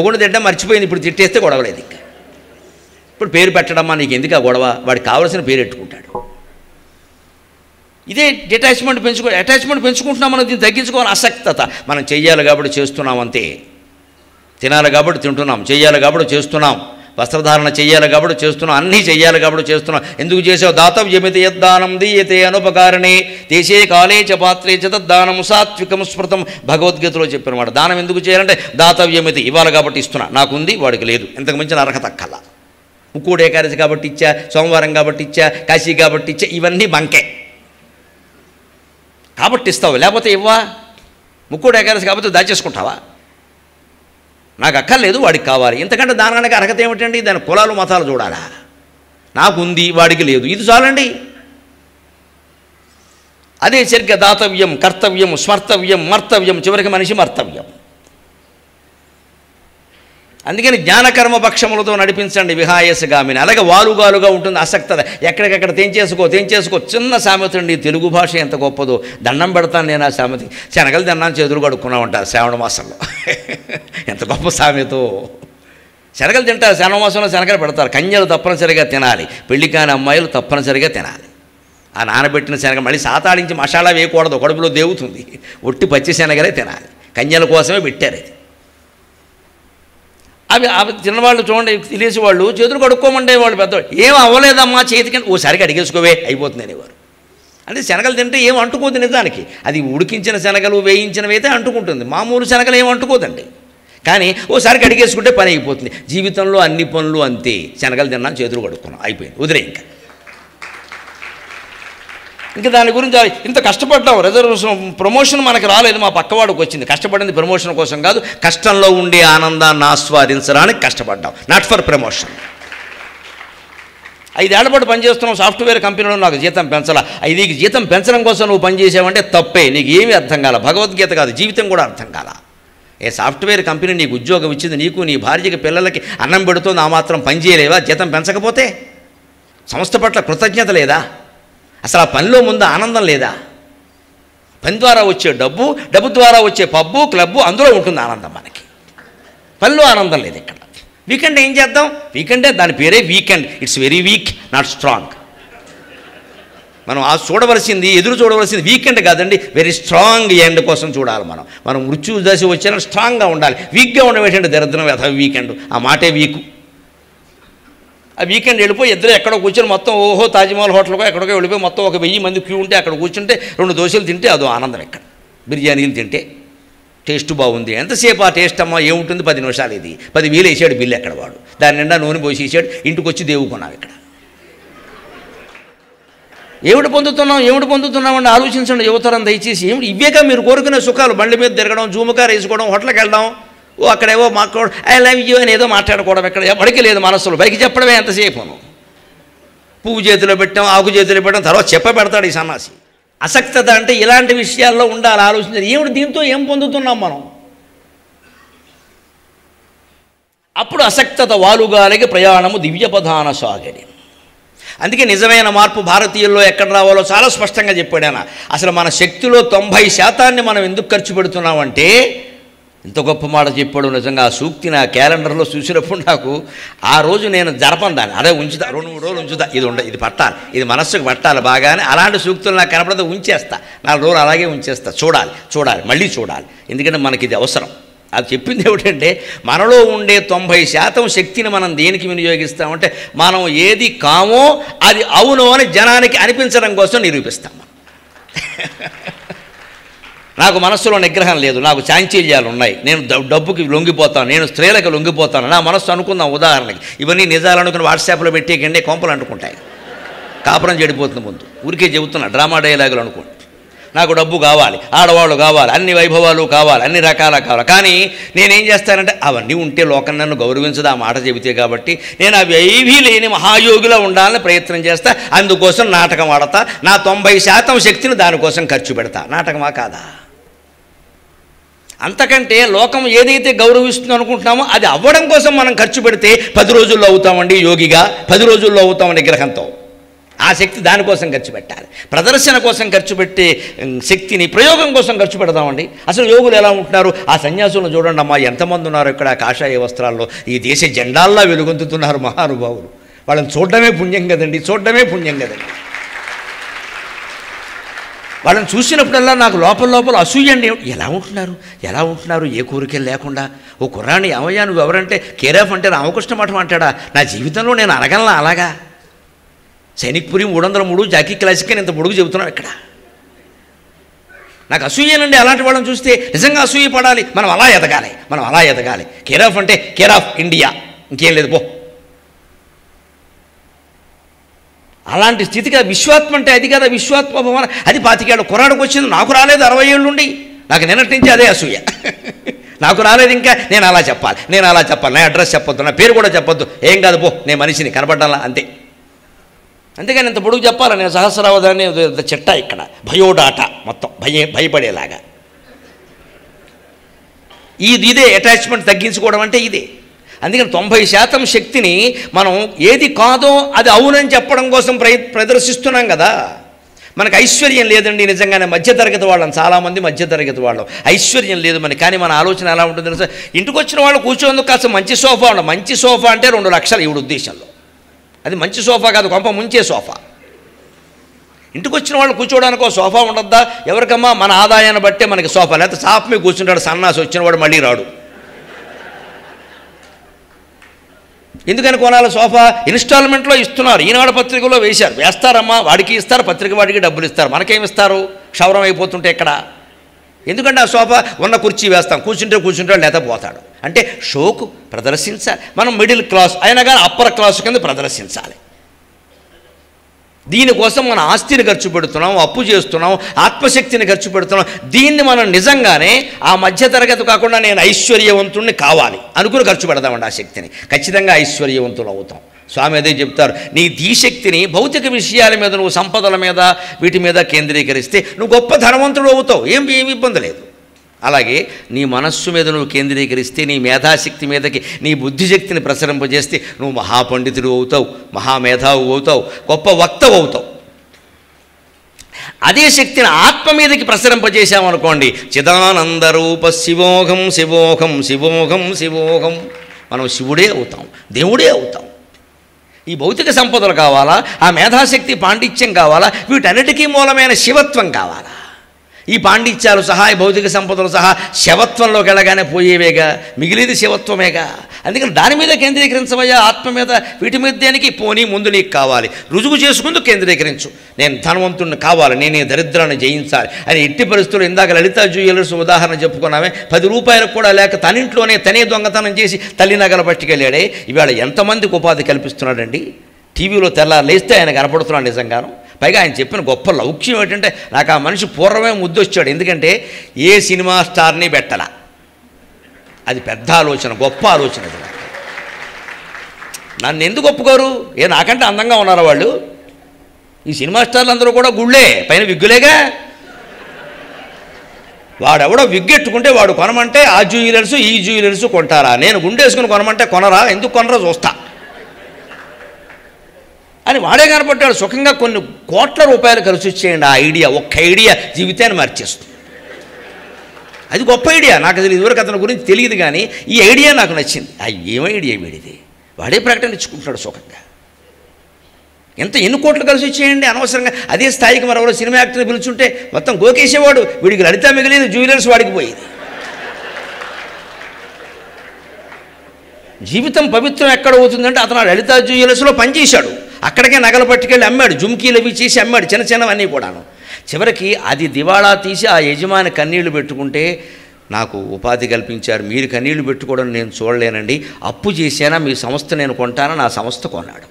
ఒకడు తిట్టడం మర్చిపోయింది, ఇప్పుడు తిట్టేస్తే గొడవలేదు. ఇంకా ఇప్పుడు పేరు పెట్టడమ్మా నీకు ఎందుకు ఆ గొడవ, వాడికి కావాల్సిన పేరు పెట్టుకుంటాడు. ఇదే డిటాచ్మెంట్ పెంచుకో, అటాచ్మెంట్ పెంచుకుంటున్నాం మనం, దీన్ని తగ్గించుకోవాలి. అసక్తత మనం చెయ్యాలి కాబట్టి చేస్తున్నాం అంతే, తినాలి కాబట్టి తింటున్నాం, చెయ్యాలి కాబట్టి చేస్తున్నాం, వస్త్రధారణ చేయాలి కాబట్టి చేస్తున్నాం, అన్నీ చేయాలి కాబట్టి చేస్తున్నాం. ఎందుకు చేసావు? దాతవ్యమితి యద్దానం దీయతే అనుపకారణే దేశే కాలే చ పాత్రే చ తద్దానం సాత్వికం స్మృతం భగవద్గీతలో చెప్పినమాట. దానం ఎందుకు చేయాలంటే దాతవ్యమితి, ఇవ్వాలి కాబట్టి ఇస్తున్నా, నాకుంది వాడికి లేదు, ఇంతకు మించిన అర్హత కల. ముక్కోడు ఏకాదశి కాబట్టి ఇచ్చా, సోమవారం కాబట్టి ఇచ్చా, కాశీ కాబట్టి ఇచ్చా, ఇవన్నీ బంకే కాబట్టి ఇస్తావు, లేకపోతే ఇవ్వా. ముక్కోడు ఏకాదశి కాబట్టి దాచేసుకుంటావా, నాకు అక్కర్లేదు వాడికి కావాలి. ఇంతకంటే దానానికి అర్హత ఏమిటండి? దాని కులాలు మతాలు చూడాలా? నాకుంది వాడికి లేదు, ఇది చాలండి. అదే సరిగ్గా దాతవ్యం, కర్తవ్యం, స్మర్తవ్యం, మర్తవ్యం, చివరికి మనిషి మర్తవ్యం. అందుకని జ్ఞానకర్మ పక్షములతో నడిపించండి విహాయసగామిని. అలాగే వాలుగాలుగా ఉంటుంది అసక్తత, ఎక్కడికక్కడ తెంచేసుకో తెంచేసుకో. చిన్న సామెత అండి, తెలుగు భాష ఎంత గొప్పదో, దండం పెడతాను నేను ఆ సామెతకి. శనగలు తిన్నాను చేతులు కడుక్కున్నా ఉంటారు శ్రావణ మాసంలో, ఎంత గొప్ప సామెతో. శనగలు తింటారు శ్రావణ మాసంలో, శనగలు పెడతారు. కన్యలు తప్పనిసరిగా తినాలి, పెళ్లి కాని అమ్మాయిలు తప్పనిసరిగా తినాలి. ఆ నానబెట్టిన శనగ మళ్ళీ సాతాడించి మసాలా వేయకూడదు, కడుపులో దేవుతుంది. ఒట్టి పచ్చి శనగలే తినాలి, కన్యల కోసమే పెట్టారు అది. అవి అవి తినవాళ్ళు చూడండి, తెలిసి వాళ్ళు చేతులు కడుక్కోమండే వాళ్ళు పెద్దవాళ్ళు, ఏం అవ్వలేదమ్మా చేతికి ఓసారి కడిగేసుకోవే అయిపోతుంది అనేవారు. అంటే శనగలు తింటే ఏం అంటుకోదు నిజానికి, అది ఉడికించిన శనగలు వేయించినవి అయితే అంటుకుంటుంది, మామూలు శనగలు ఏం అంటుకోదండి. కానీ ఓసారి కడిగేసుకుంటే పని అయిపోతుంది. జీవితంలో అన్ని పనులు అంతే, శనగలు తిన్నాను చేతులు కడుక్కున్నాం అయిపోయింది, వదిలే. ఇంకా ఇంకా దాని గురించి ఇంత కష్టపడ్డాం, రిజర్వేషన్ ప్రమోషన్ మనకు రాలేదు, మా పక్కవాడికి వచ్చింది. కష్టపడింది ప్రమోషన్ కోసం కాదు, కష్టంలో ఉండే ఆనందాన్ని ఆస్వాదించడానికి కష్టపడ్డాం, నాట్ ఫర్ ప్రమోషన్. ఐదేళ్ల పాటు పనిచేస్తున్నాం సాఫ్ట్వేర్ కంపెనీలో, నాకు జీతం పెంచాలా. ఐదు నీకు జీతం పెంచడం కోసం నువ్వు పనిచేసావంటే తప్పే, నీకు ఏమీ అర్థం కాల, భగవద్గీత కాదు జీవితం కూడా అర్థం కాల. ఏ సాఫ్ట్వేర్ కంపెనీ నీకు ఉద్యోగం ఇచ్చింది, నీకు నీ భార్యకి పిల్లలకి అన్నం పెడుతుంది, ఆ మాత్రం పని చేయలేవా? జీతం పెంచకపోతే సంస్థ పట్ల కృతజ్ఞత లేదా? అసలు ఆ పనిలో ముందు ఆనందం లేదా? పని ద్వారా వచ్చే డబ్బు, డబ్బు ద్వారా వచ్చే పబ్బు క్లబ్బు, అందులో ఉంటుంది ఆనందం. మనకి పనిలో ఆనందం లేదు. ఇక్కడ వీకెండ్ ఏం చేద్దాం? వీకెండే దాని పేరే weekend, it's very weak not strong. మనం ఆ చూడవలసింది, ఎదురు చూడవలసింది వీకెండ్ కాదండి, వెరీ స్ట్రాంగ్ ఎండ్ కోసం చూడాలి. మనం మనం మృత్యు దశ వచ్చినా స్ట్రాంగ్గా ఉండాలి, వీక్గా ఉండవేటండి దరిద్రం యథ వీకెండ్. ఆ మాటే వీకు. ఆ వీకెండ్ వెళ్ళిపోయి ఇద్దరు ఎక్కడో కూర్చొని మొత్తం ఓహో తాజ్మహల్ హోటల్కో ఎక్కడికో వెళ్ళిపోయి మొత్తం ఒక వెయ్యి మంది క్యూ ఉంటే అక్కడ కూర్చుంటే రెండు దోశలు తింటే అదో ఆనందం. ఇక్కడ బిర్యానీలు తింటే టేస్ట్ బాగుంది, ఎంతసేపు ఆ టేస్ట్ అమ్మా, ఏముంటుంది పది నిమిషాలు. ఇది పది వేలు వేసాడు బిల్లు ఎక్కడ వాడు, దాని నిండా నూనె పోసేసాడు, ఇంటికి వచ్చి దేవుకున్నాం. ఇక్కడ ఏమిటి పొందుతున్నాం, ఏమిటి పొందుతున్నామండి ఆలోచించండి యువతరం దయచేసి. ఏమిటి ఇవేగా మీరు కోరుకునే సుఖాలు? బండి మీద తిరగడం, జూమకారు వేసుకోవడం, హోటల్కి వెళ్ళడం, ఓ అక్కడేవో మాట్లాడు ఐ లవ్ యూ అని ఏదో మాట్లాడుకోవడం, ఎక్కడ ఎవరికి లేదు మనసులో. పైకి చెప్పడమే ఎంతసేపును, పువ్వు చేతిలో పెట్టాం, ఆకు చేతిలో పెట్టాం, తర్వాత చెప్ప పెడతాడు ఈ సన్నాసి. అసక్తత అంటే ఇలాంటి విషయాల్లో ఉండాలి ఆలోచించారు. ఏమిటి దీంతో ఏం పొందుతున్నాం మనం? అప్పుడు అసక్తత వాలుగాలికి ప్రయాణము దివ్యపధాన సాగడి. అందుకే నిజమైన మార్పు భారతీయుల్లో ఎక్కడ రావాలో చాలా స్పష్టంగా చెప్పాడు ఆయన. అసలు మన శక్తిలో తొంభై శాతాన్ని మనం ఎందుకు ఖర్చు పెడుతున్నామంటే, ఇంత గొప్ప మాట చెప్పాడు నిజంగా. ఆ సూక్తి నా క్యాలెండర్లో చూసినప్పుడు నాకు ఆ రోజు నేను జరపను దాన్ని, అదే ఉంచుతా, రెండు మూడు రోజులు ఉంచుతా, ఇది ఉండ ఇది పట్టాలి, ఇది మనస్సుకు పట్టాలి బాగానే. అలాంటి సూక్తులు నాకు కనపడదు, ఉంచేస్తా నాలుగు రోజులు అలాగే ఉంచేస్తా, చూడాలి చూడాలి మళ్ళీ చూడాలి, ఎందుకంటే మనకి ఇది అవసరం. అది చెప్పింది ఏమిటంటే, మనలో ఉండే తొంభై శాతం శక్తిని మనం దేనికి వినియోగిస్తామంటే, మనం ఏది కామో అది అవును అని జనానికి అనిపించడం కోసం నిరూపిస్తాం. నాకు మనస్సులో నిగ్రహం లేదు, నాకు చాంచల్యాలు ఉన్నాయి, నేను డబ్బుకి లొంగిపోతాను, నేను స్త్రీలకు లొంగిపోతాను, నా మనస్సు అనుకుందాం ఉదాహరణకి. ఇవన్నీ నిజాలు అనుకుని వాట్సాప్లో పెట్టేకండి, కొంపలు అంటుకుంటాయి, కాపురం చెడిపోతుంది. ముందు ఊరికే చెబుతున్నా, డ్రామా డైలాగులు అనుకోండి. నాకు డబ్బు కావాలి, ఆడవాళ్ళు కావాలి, అన్ని వైభవాలు కావాలి, అన్ని రకాల కావాలి, కానీ నేనేం చేస్తానంటే అవన్నీ ఉంటే లోకం నన్ను గౌరవించదు ఆ మాట చెబితే, కాబట్టి నేను అవి ఏవీ లేని మహాయోగిలా ఉండాలని ప్రయత్నం చేస్తా. అందుకోసం నాటకం ఆడతా, నా తొంభై శాతం శక్తిని దానికోసం ఖర్చు పెడతా. నాటకమా కాదా? అంతకంటే లోకం ఏదైతే గౌరవిస్తుంది అనుకుంటున్నామో అది అవ్వడం కోసం మనం ఖర్చు పెడితే పది రోజుల్లో అవుతామండి యోగిగా, పది రోజుల్లో అవుతామని గ్రహంతో. ఆ శక్తి దానికోసం ఖర్చు పెట్టాలి. ప్రదర్శన కోసం ఖర్చు పెట్టే శక్తిని ప్రయోగం కోసం ఖర్చు పెడదామండి. అసలు యోగులు ఎలా ఉంటున్నారు? ఆ సన్యాసులను చూడండి అమ్మా, ఎంతమంది ఉన్నారు ఇక్కడ కాషాయ వస్త్రాల్లో, ఈ దేశ జెండాల్లా వెలుగొందుతున్నారు మహానుభావులు. వాళ్ళని చూడడమే పుణ్యం కదండి, చూడడమే పుణ్యం కదండి. వాళ్ళని చూసినప్పుడల్లా నాకు లోపల లోపల అసూయండి, ఎలా ఉంటున్నారు ఎలా ఉంటున్నారు ఏ కోరికలు లేకుండా. ఓ కుర్రాన్ని ఏమయ్యా నువ్వు ఎవరంటే కేరాఫ్ అంటే రామకృష్ణ మఠం అంటాడా, నా జీవితంలో నేను అడగలనా అలాగా. సైనిక్పురి మూడు వందల మూడు జాకీ క్లాసిక్ అని ఇంత పొడుగు చెబుతున్నావు ఇక్కడ. నాకు అసూయేనండి అలాంటి వాళ్ళని చూస్తే, నిజంగా అసూయ పడాలి. మనం అలా ఎదగాలి, మనం అలా ఎదగాలి. కేరాఫ్ అంటే కేరాఫ్ ఇండియా, ఇంకేం లేదు పో. అలాంటి స్థితిగా విశ్వాత్మ అంటే అది కదా, విశ్వాత్మ భవన అది పాతికేళ్ళు కురాడుకు వచ్చింది, నాకు రాలేదు అరవై ఏళ్ళు ఉండి. నాకు నిన్నటి నుంచి అదే అసూయ, నాకు రాలేదు ఇంకా. నేను అలా చెప్పాలి, నేను అలా చెప్పాలి, నా అడ్రస్ చెప్పొద్దు, నా పేరు కూడా చెప్పొద్దు, ఏం కాదు పో, నేను మనిషిని కనపడ్డాలా అంతే. అంతేగాని ఇంత పొడుగు చెప్పాలి నేను సహస్రావధాన్ని చిట్ట ఇక్కడ భయోడాట మొత్తం భయ భయపడేలాగా. ఇది ఇదే అటాచ్మెంట్ తగ్గించుకోవడం అంటే ఇదే. అందుకని తొంభై శాతం శక్తిని మనం ఏది కాదో అది అవునని చెప్పడం కోసం ప్రయ ప్రదర్శిస్తున్నాం కదా. మనకు ఐశ్వర్యం లేదండి నిజంగానే, మధ్యతరగతి వాళ్ళం చాలామంది, మధ్యతరగతి వాళ్ళం ఐశ్వర్యం లేదు మనకి. కానీ మన ఆలోచన ఎలా ఉంటుంది సార్, ఇంటికి వచ్చిన వాళ్ళు కూర్చోందుకు కాస్త మంచి సోఫా ఉండదు. మంచి సోఫా అంటే రెండు లక్షలు ఈవిడ ఉద్దేశంలో, అది మంచి సోఫా కాదు, కొంప ముంచే సోఫా. ఇంటికి వచ్చిన వాళ్ళు కూర్చోవడానికి సోఫా ఉండద్దా? ఎవరికమ్మా మన ఆదాయాన్ని బట్టే మనకి సోఫా, లేకపోతే సాఫ్ మీద కూర్చుంటాడు సన్నాసి, వచ్చినవాడు మళ్ళీ రాడు. ఎందుకని కొనాలి సోఫా? ఇన్స్టాల్మెంట్లో ఇస్తున్నారు, ఈనాడు పత్రికలో వేశారు. వేస్తారమ్మా, వాడికి ఇస్తారు, పత్రిక వాడికి డబ్బులు ఇస్తారు, మనకేమిస్తారు? క్షౌరం అయిపోతుంటే ఇక్కడ ఎందుకంటే ఆ సోఫా ఉన్న కుర్చీ వేస్తాం, కూర్చుంటే కూర్చుంటాడు లేదా పోతాడు. అంటే షోకు ప్రదర్శించాలి. మనం మిడిల్ క్లాస్ అయినా కానీ అప్పర్ క్లాస్ కింద ప్రదర్శించాలి. దీనికోసం మన ఆస్తిని ఖర్చు పెడుతున్నాం, అప్పు చేస్తున్నాం, ఆత్మశక్తిని ఖర్చు పెడుతున్నాం. దీన్ని మనం నిజంగానే ఆ మధ్యతరగతి కాకుండా నేను ఐశ్వర్యవంతుణ్ణి కావాలి అనుకుని ఖర్చు పెడదామండి. ఆ శక్తిని ఖచ్చితంగా ఐశ్వర్యవంతులు అవుతాం. స్వామి అదే చెప్తారు, నీ ధీశక్తిని భౌతిక విషయాల మీద, నువ్వు సంపదల మీద వీటి మీద కేంద్రీకరిస్తే నువ్వు గొప్ప ధనవంతుడు అవుతావు, ఏం ఏమి ఇబ్బంది లేదు. అలాగే నీ మనస్సు మీద నువ్వు కేంద్రీకరిస్తే, నీ మేధాశక్తి మీదకి నీ బుద్ధిశక్తిని ప్రసరింపజేస్తే నువ్వు మహాపండితుడు అవుతావు, మహామేధావు అవుతావు, గొప్ప వక్తవు అవుతావు. అదే శక్తిని ఆత్మ మీదకి ప్రసరింపజేసామనుకోండి, చిదానందరూప శివోహం శివోహం శివోహం శివోహం, మనం శివుడే అవుతాం, దేవుడే అవుతాం. ఈ భౌతిక సంపదలు కావాలా, ఆ మేధాశక్తి పాండిత్యం కావాలా, వీటన్నిటికీ మూలమైన శివత్వం కావాలా. ఈ పాండిత్యాలు సహా, ఈ భౌతిక సంపదలు సహా శివత్వంలోకి వెళ్ళగానే పోయేవేగా, మిగిలిది శివత్వమేగా. అందుకని దాని మీద కేంద్రీకరించవయ్యా, ఆత్మ మీద, వీటి మీద దేనికి పోనీ ముందు నీకు కావాలి. రుజువు చేసుకుంటూ కేంద్రీకరించు, నేను ధనవంతుణ్ణి కావాలి, నేను ఈ దరిద్రాన్ని జయించాలి అని. ఎట్టి పరిస్థితులు ఇందాక లలితా జ్యువెలర్స్ ఉదాహరణ చెప్పుకున్నామే, పది రూపాయలకు కూడా లేక తనింట్లోనే తనే దొంగతనం చేసి తల్లి నగలు పట్టుకెళ్ళాడే. ఇవాళ ఎంతమందికి ఉపాధి కల్పిస్తున్నాడండి. టీవీలో తెల్లారు లేస్తే ఆయన కనపడుతున్నాడు నిజంగాను. పైగా ఆయన చెప్పిన గొప్ప లౌక్యం ఏంటంటే, నాకు ఆ మనిషి పూర్వమే ముద్దొచ్చాడు. ఎందుకంటే ఏ సినిమా స్టార్ని పెట్టాల, అది పెద్ద ఆలోచన, గొప్ప ఆలోచన. అది నాకు, నన్ను ఎందుకు ఒప్పుకోరు? ఏ నాకంటే అందంగా ఉన్నారా వాళ్ళు? ఈ సినిమా స్టార్లు అందరూ కూడా గుళ్ళే, పైన విగ్గులేగా. వాడెవడో విగ్గెట్టుకుంటే వాడు కొనమంటే ఆ జ్యువెలర్స్ ఈ జ్యువెలర్స్ కొంటారా, నేను గుండేసుకుని కొనమంటే కొనరా, ఎందుకు కొనరా చూస్తా అని వాడే కనపడ్డాడు. సుఖంగా కొన్ని కోట్ల రూపాయలు ఖర్చు చేయండి, ఆ ఐడియా, ఒక్క ఐడియా జీవితాన్ని మార్చేస్తుంది. అది గొప్ప ఐడియా. నాకు అసలు ఇదివరకు అతని గురించి తెలియదు, కానీ ఈ ఐడియా నాకు నచ్చింది. ఆ ఏం ఐడియా వీడిది, వాడే ప్రకటన ఇచ్చుకుంటున్నాడు సుఖంగా. ఎంత ఎన్ని కోట్లు ఖర్చు చేయండి అనవసరంగా. అదే స్థాయికి మరొకరు సినిమా యాక్టర్ని పిలుచుంటే మొత్తం గోకేసేవాడు, వీడికి లలిత మిగిలింది, జ్యువెలర్స్ వాడికి పోయేది. జీవితం పవిత్రం ఎక్కడ అవుతుందంటే, అతను లలిత జ్యువెలర్స్లో పనిచేశాడు, అక్కడికే నగలు పట్టుకెళ్ళి అమ్మాడు, జుమ్కీలు అవి చేసి అమ్మాడు, చిన్న చిన్నవన్నీ కూడాను. చివరికి అది దివాళా తీసి ఆ యజమాని కన్నీళ్లు పెట్టుకుంటే, నాకు ఉపాధి కల్పించారు, మీరు కన్నీళ్లు పెట్టుకోవడం నేను చూడలేనండి, అప్పు చేసినా మీ సంస్థ నేను కొంటానని నా సంస్థ కొన్నాడు.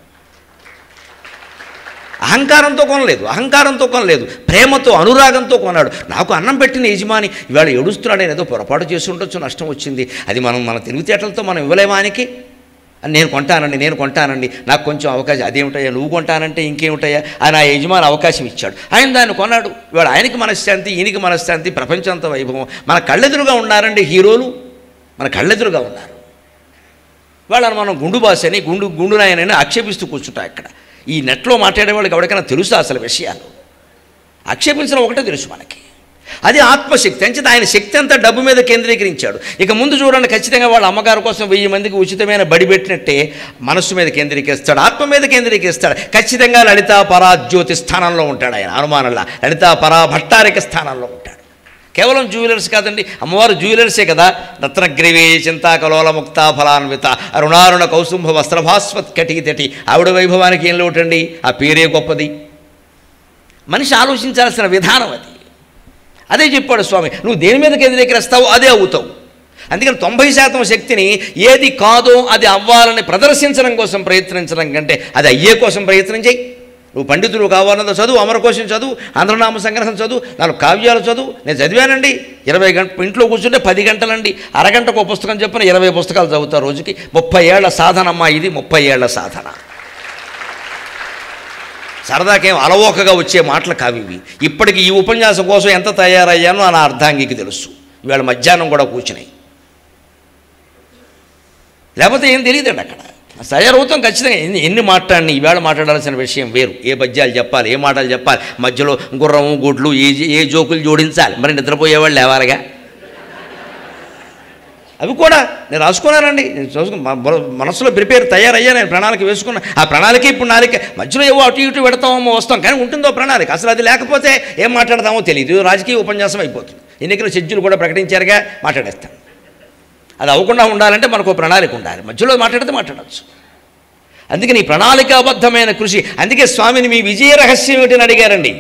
అహంకారంతో కొనలేదు, అహంకారంతో కొనలేదు, ప్రేమతో అనురాగంతో కొన్నాడు. నాకు అన్నం పెట్టిన యజమాని ఇవాళ ఏడుస్తున్నాడు, ఏదో పొరపాటు చేసి ఉండొచ్చు, నష్టం వచ్చింది, అది మనం మన తెలివితేటలతో మనం ఇవ్వలేమానికి. నేను కొంటానండి నేను కొంటానండి నాకు కొంచెం అవకాశం అదేమిటయ్యా నువ్వు కొంటానంటే ఇంకేమిటయ్యా అని ఆ యజమాని అవకాశం ఇచ్చాడు. ఆయన దాన్ని కొన్నాడు. ఇవాడు ఆయనకి మనశ్శాంతి, ఈయనకి మనశ్శాంతి, ప్రపంచంతో వైభవం. మన కళ్ళెదురుగా ఉన్నారండి హీరోలు, మన కళ్ళెదురుగా ఉన్నారు. వాళ్ళని మనం గుండు బాస్ అని గుండు గుండు నాయనని ఆక్షేపిస్తూ కూర్చుంటాం. ఇక్కడ ఈ నెట్లో మాట్లాడే వాళ్ళకి ఎవరికైనా తెలుసా అసలు విషయాలు? ఆక్షేపించడం ఒకటే తెలుసు మనకి, అది ఆత్మశక్తి అంచేత. ఆయన శక్తి అంతా డబ్బు మీద కేంద్రీకరించాడు. ఇక ముందు చూడండి, ఖచ్చితంగా వాళ్ళ అమ్మగారు కోసం వెయ్యి మందికి ఉచితమైన బడి పెట్టినట్టే మనస్సు మీద కేంద్రీకరిస్తాడు, ఆత్మ మీద కేంద్రీకరిస్తాడు. ఖచ్చితంగా లలితా పరాజ్యోతి స్థానంలో ఉంటాడు ఆయన, అనుమానంలా లలితా పరా భట్టారిక స్థానంలో ఉంటాడు. కేవలం జ్యువెలర్స్ కాదండి, అమ్మవారు జ్యువెలర్సే కదా. రత్నగ్రీవే చింతాకలోల ముక్తా ఫలాన్విత అరుణారుణ కౌసుంభ వస్త్రభాస్వత్ కటికి తటి. ఆవిడ వైభవానికి ఏం లోటండి? ఆ పేరే గొప్పది. మనిషి ఆలోచించాల్సిన విధానం అది. అదే చెప్పాడు స్వామి, నువ్వు దేని మీద కేంద్రీకరిస్తావో అదే అవుతావు. అందుకని తొంభై శాతం శక్తిని ఏది కాదో అది అవ్వాలని ప్రదర్శించడం కోసం ప్రయత్నించడం కంటే అది అయ్యే కోసం ప్రయత్నం చేయి. నువ్వు పండితుడు కావాలన్నదో చదువు, అమరకోశం చదువు, ఆంధ్రనామ సంగ్రహం చదువు, నాలుగు కావ్యాలు చదువు. నేను చదివానండి, ఇరవై గంట ఇంట్లో కూర్చుంటే పది గంటలండి, అరగంటకు ఒక పుస్తకం చెప్పిన ఇరవై పుస్తకాలు చదువుతారు రోజుకి. ముప్పై ఏళ్ల సాధనమ్మా ఇది, ముప్పై ఏళ్ల సాధన. సరదాకేం అలవోకగా వచ్చే మాటలు కావివి. ఇప్పటికి ఈ ఉపన్యాసం కోసం ఎంత తయారయ్యానో నా అర్ధాంగికి తెలుసు. ఇవాళ మధ్యాహ్నం కూడా కూర్చున్నాయి, లేకపోతే ఏం తెలియదండి. అక్కడ తయారవుతాం ఖచ్చితంగా. ఎన్ని ఎన్ని మాట్లాడినా ఈవేళ మాట్లాడాల్సిన విషయం వేరు. ఏ పద్యాలు చెప్పాలి, ఏ మాటలు చెప్పాలి, మధ్యలో గుర్రం గుడ్లు ఏ ఏ జోకులు జోడించాలి, మరి నిద్రపోయేవాళ్ళు లేవాలిగా. అవి కూడా నేను రాసుకున్నానండి, నేను చూసుకు మనసులో ప్రిపేర్ తయారయ్యా, నేను ప్రణాళిక వేసుకున్నా. ఆ ప్రణాళిక ఇప్పుడు నాలిక మధ్యలో ఏవో అటు ఇటు పెడతామో వస్తాం, కానీ ఉంటుందో ప్రణాళిక. అసలు అది లేకపోతే ఏం మాట్లాడతామో తెలియదు, రాజకీయ ఉపన్యాసం అయిపోతుంది. ఎన్నికల షెడ్యూల్ కూడా ప్రకటించారుగా, మాట్లాడేస్తాను. అది అవ్వకుండా ఉండాలంటే మనకు ప్రణాళిక ఉండాలి, మధ్యలో మాట్లాడితే మాట్లాడవచ్చు. అందుకని ఈ ప్రణాళికాబద్ధమైన కృషి. అందుకే స్వామిని మీ విజయ రహస్యం ఏమిటని అడిగారండి.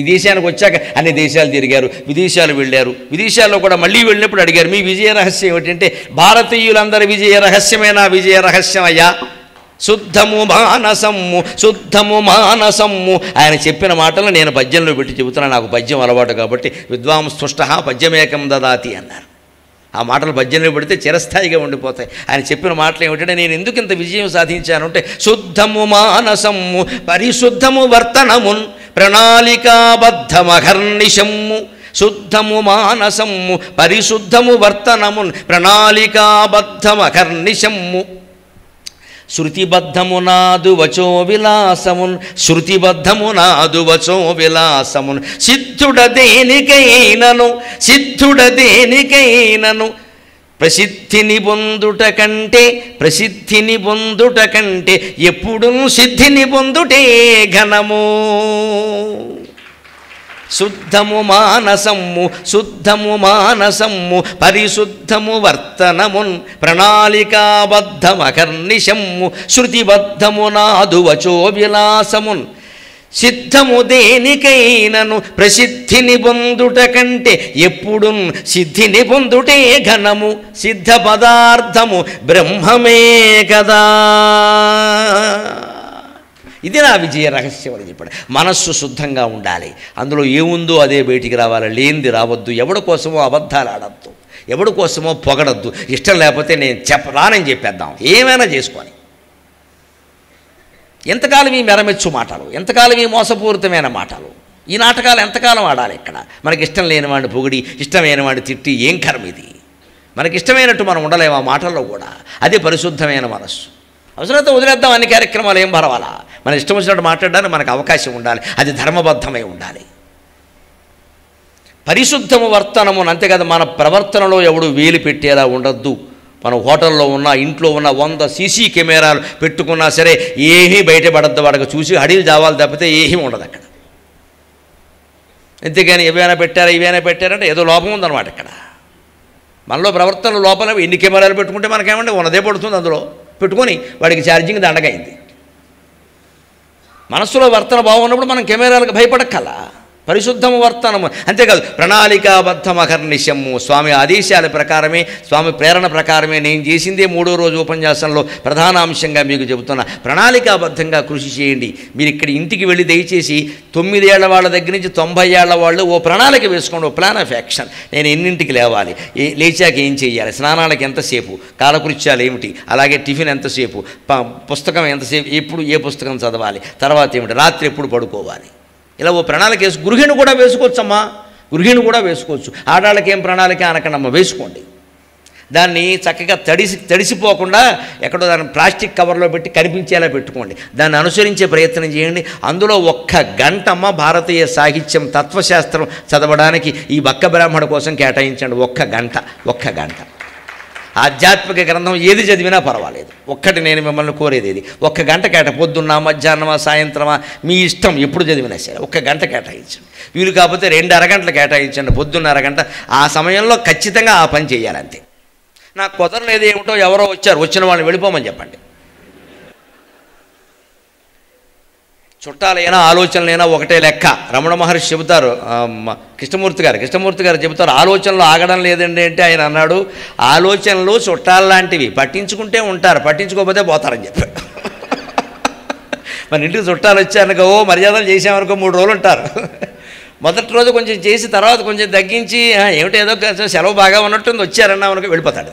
ఈ దేశానికి వచ్చాక అన్ని దేశాలు తిరిగారు, విదేశాలు వెళ్ళారు, విదేశాల్లో కూడా మళ్ళీ వెళ్ళినప్పుడు అడిగారు మీ విజయ రహస్యం ఏమిటంటే, భారతీయులందరి విజయ రహస్యమే నా విజయ రహస్యం అయ్యా, శుద్ధము మానసము శుద్ధము మానసము. ఆయన చెప్పిన మాటలు నేను పద్యంలో పెట్టి చెబుతున్నా, నాకు పద్యం అలవాటు కాబట్టి. విద్వాంస్తుష్ట పద్యమేకం దదాతి అన్నారు. ఆ మాటలు పద్యంలో పెడితే చిరస్థాయిగా ఉండిపోతాయి. ఆయన చెప్పిన మాటలు ఏమిటంటే, నేను ఎందుకు ఇంత విజయం సాధించాను అంటే, శుద్ధము మానసము పరిశుద్ధము వర్తనమున్ ప్రణాళికాబద్ధమహర్నిశము. శుద్ధము మానసము పరిశుద్ధము వర్తనమున్ ప్రణాళికాబద్ధమహర్నిశము. శృతిబద్ధము నాదు వచో విలాసమున్ శృతిబద్ధము నాదు వచో విలాసమున్. సిద్ధుడ దేనికైనను సిద్ధుడ దేనికైనను ప్రసిద్ధిని పొందుట కంటే ప్రసిద్ధిని పొందుట కంటే ఎప్పుడూ సిద్ధిని పొందుటే ఘనము. శుద్ధము మానసము శుద్ధము మానసము పరిశుద్ధము వర్తనమున్ ప్రణాళికాబద్ధమకర్నిశము. శృతిబద్ధము నాదు వచో విలాసమున్. సిద్ధము దేనికైనను ప్రసిద్ధిని పొందుట కంటే ఎప్పుడు సిద్ధిని పొందుటే ఘనము. సిద్ధ పదార్థము బ్రహ్మమే కదా, ఇది నా విజయ రహస్యం అని చెప్పాడు. మనస్సు శుద్ధంగా ఉండాలి, అందులో ఏముందో అదే బయటికి రావాలి, లేనిది రావద్దు. ఎవడి కోసమో అబద్ధాలు ఆడద్దు, ఎవడి కోసమో పొగడద్దు. ఇష్టం లేకపోతే నేను చెప్ప రానని చెప్పేద్దాం, ఏమైనా చేసుకొని. ఎంతకాలం ఈ మెరమెచ్చు మాటలు, ఎంతకాలం ఈ మోసపూరితమైన మాటలు, ఈ నాటకాలు ఎంతకాలం ఆడాలి? ఇక్కడ మనకి ఇష్టం లేని వాడిని పొగిడి, ఇష్టమైన వాడిని తిట్టి ఏం కర్మ ఇది? మనకి ఇష్టమైనట్టు మనం ఉండలేము ఆ మాటల్లో కూడా. అదే పరిశుద్ధమైన మనస్సు. అవసరమైతే వదిలేద్దాం అన్ని కార్యక్రమాలు, ఏం పర్వాలా. మన ఇష్టం వచ్చినట్టు మాట్లాడడానికి మనకు అవకాశం ఉండాలి, అది ధర్మబద్ధమై ఉండాలి. పరిశుద్ధము వర్తనము అంతేకాదు, మన ప్రవర్తనలో ఎవడు వేలు పెట్టేలా ఉండద్దు. మనం హోటల్లో ఉన్న, ఇంట్లో ఉన్న వంద సీసీ కెమెరాలు పెట్టుకున్నా సరే ఏమీ బయటపడద్దు. వాడికి చూసి హడీలు జావాలి తప్పితే ఏమీ ఉండదు అక్కడ. అంతేగాని ఏవైనా పెట్టారా ఇవైనా పెట్టారంటే ఏదో లోపం ఉందన్నమాట. ఇక్కడ మనలో ప్రవర్తన లోపల ఎన్ని కెమెరాలు పెట్టుకుంటే మనకేమంటే ఉన్నదే పడుతుంది. అందులో పెట్టుకొని వాడికి ఛార్జింగ్ దండగైంది. మనస్సులో వర్తన బాగున్నప్పుడు మనం కెమెరాలకు భయపడక్కల. పరిశుద్ధము వర్తనము అంతేకాదు ప్రణాళికాబద్ధమహర్నిశము స్వామి ఆదేశాల ప్రకారమే స్వామి ప్రేరణ ప్రకారమే నేను చేసిందే మూడో రోజు ఉపన్యాసంలో ప్రధానాంశంగా మీకు చెబుతున్నా. ప్రణాళికాబద్ధంగా కృషి చేయండి. మీరు ఇక్కడ ఇంటికి వెళ్ళి దయచేసి తొమ్మిదేళ్ల వాళ్ళ దగ్గర నుంచి తొంభై ఏళ్ల వాళ్ళు ఓ ప్రణాళిక వేసుకోండి, ఓ ప్లాన్ ఆఫ్ యాక్షన్. నేను ఎన్నింటికి లేవాలి, లేచాక ఏం చేయాలి, స్నానాలకు ఎంతసేపు, కాలకృత్యాలు ఏమిటి, అలాగే టిఫిన్ ఎంతసేపు, పుస్తకం ఎంతసేపు, ఎప్పుడు ఏ పుస్తకం చదవాలి, తర్వాత ఏమిటి, రాత్రి ఎప్పుడు పడుకోవాలి, ఇలా ఓ ప్రణాళిక వేసు. గృహిణి కూడా వేసుకోవచ్చమ్మా, గృహిణి కూడా వేసుకోవచ్చు. ఆడాళ్ళకి ఏం ప్రణాళిక అనకనమ్మ వేసుకోండి. దాన్ని చక్కగా తడిసి తడిసిపోకుండా ఎక్కడో దాన్ని ప్లాస్టిక్ కవర్లో పెట్టి కనిపించేలా పెట్టుకోండి. దాన్ని అనుసరించే ప్రయత్నం చేయండి. అందులో ఒక్క గంటమ్మ భారతీయ సాహిత్యం తత్వశాస్త్రం చదవడానికి ఈ బక్క బ్రాహ్మణ కోసం కేటాయించండి. ఒక్క గంట ఒక్క గంట ఆధ్యాత్మిక గ్రంథం ఏది చదివినా పర్వాలేదు. ఒక్కటి నేను మిమ్మల్ని కోరేది ఇది, ఒక్క గంట కేట పొద్దున్న మధ్యాహ్నమా సాయంత్రమా మీ ఇష్టం, ఎప్పుడు చదివినా సరే ఒక్క గంట కేటాయించండి. వీలు కాకపోతే రెండు అరగంటలు కేటాయించండి. పొద్దున్న అరగంట ఆ సమయంలో ఖచ్చితంగా ఆ పని చేయాలంతే. నాకు కుదరలేదు ఏమిటో ఎవరో వచ్చారు, వచ్చిన వాళ్ళని వెళ్ళిపోమని చెప్పండి. చుట్టాలైనా ఆలోచనలైనా ఒకటే లెక్క. రమణ మహర్షి చెబుతారు, కృష్ణమూర్తి గారు కృష్ణమూర్తి గారు చెబుతారు, ఆలోచనలు ఆగడం లేదండి అంటే ఆయన అన్నాడు, ఆలోచనలు చుట్టాలు లాంటివి, పట్టించుకుంటే ఉంటారు, పట్టించుకోకపోతే పోతారని చెప్పాడు. మన ఇంటికి చుట్టాలు వచ్చారనుకో, మర్యాదలు చేసామనుకో మూడు రోజులు ఉంటారు. మొదటి రోజు కొంచెం చేసి తర్వాత కొంచెం తగ్గించి ఏమిటో ఏదో సెలవు బాగా ఉన్నట్టుంది వచ్చారన్నా మనకు వెళ్ళిపోతాడు.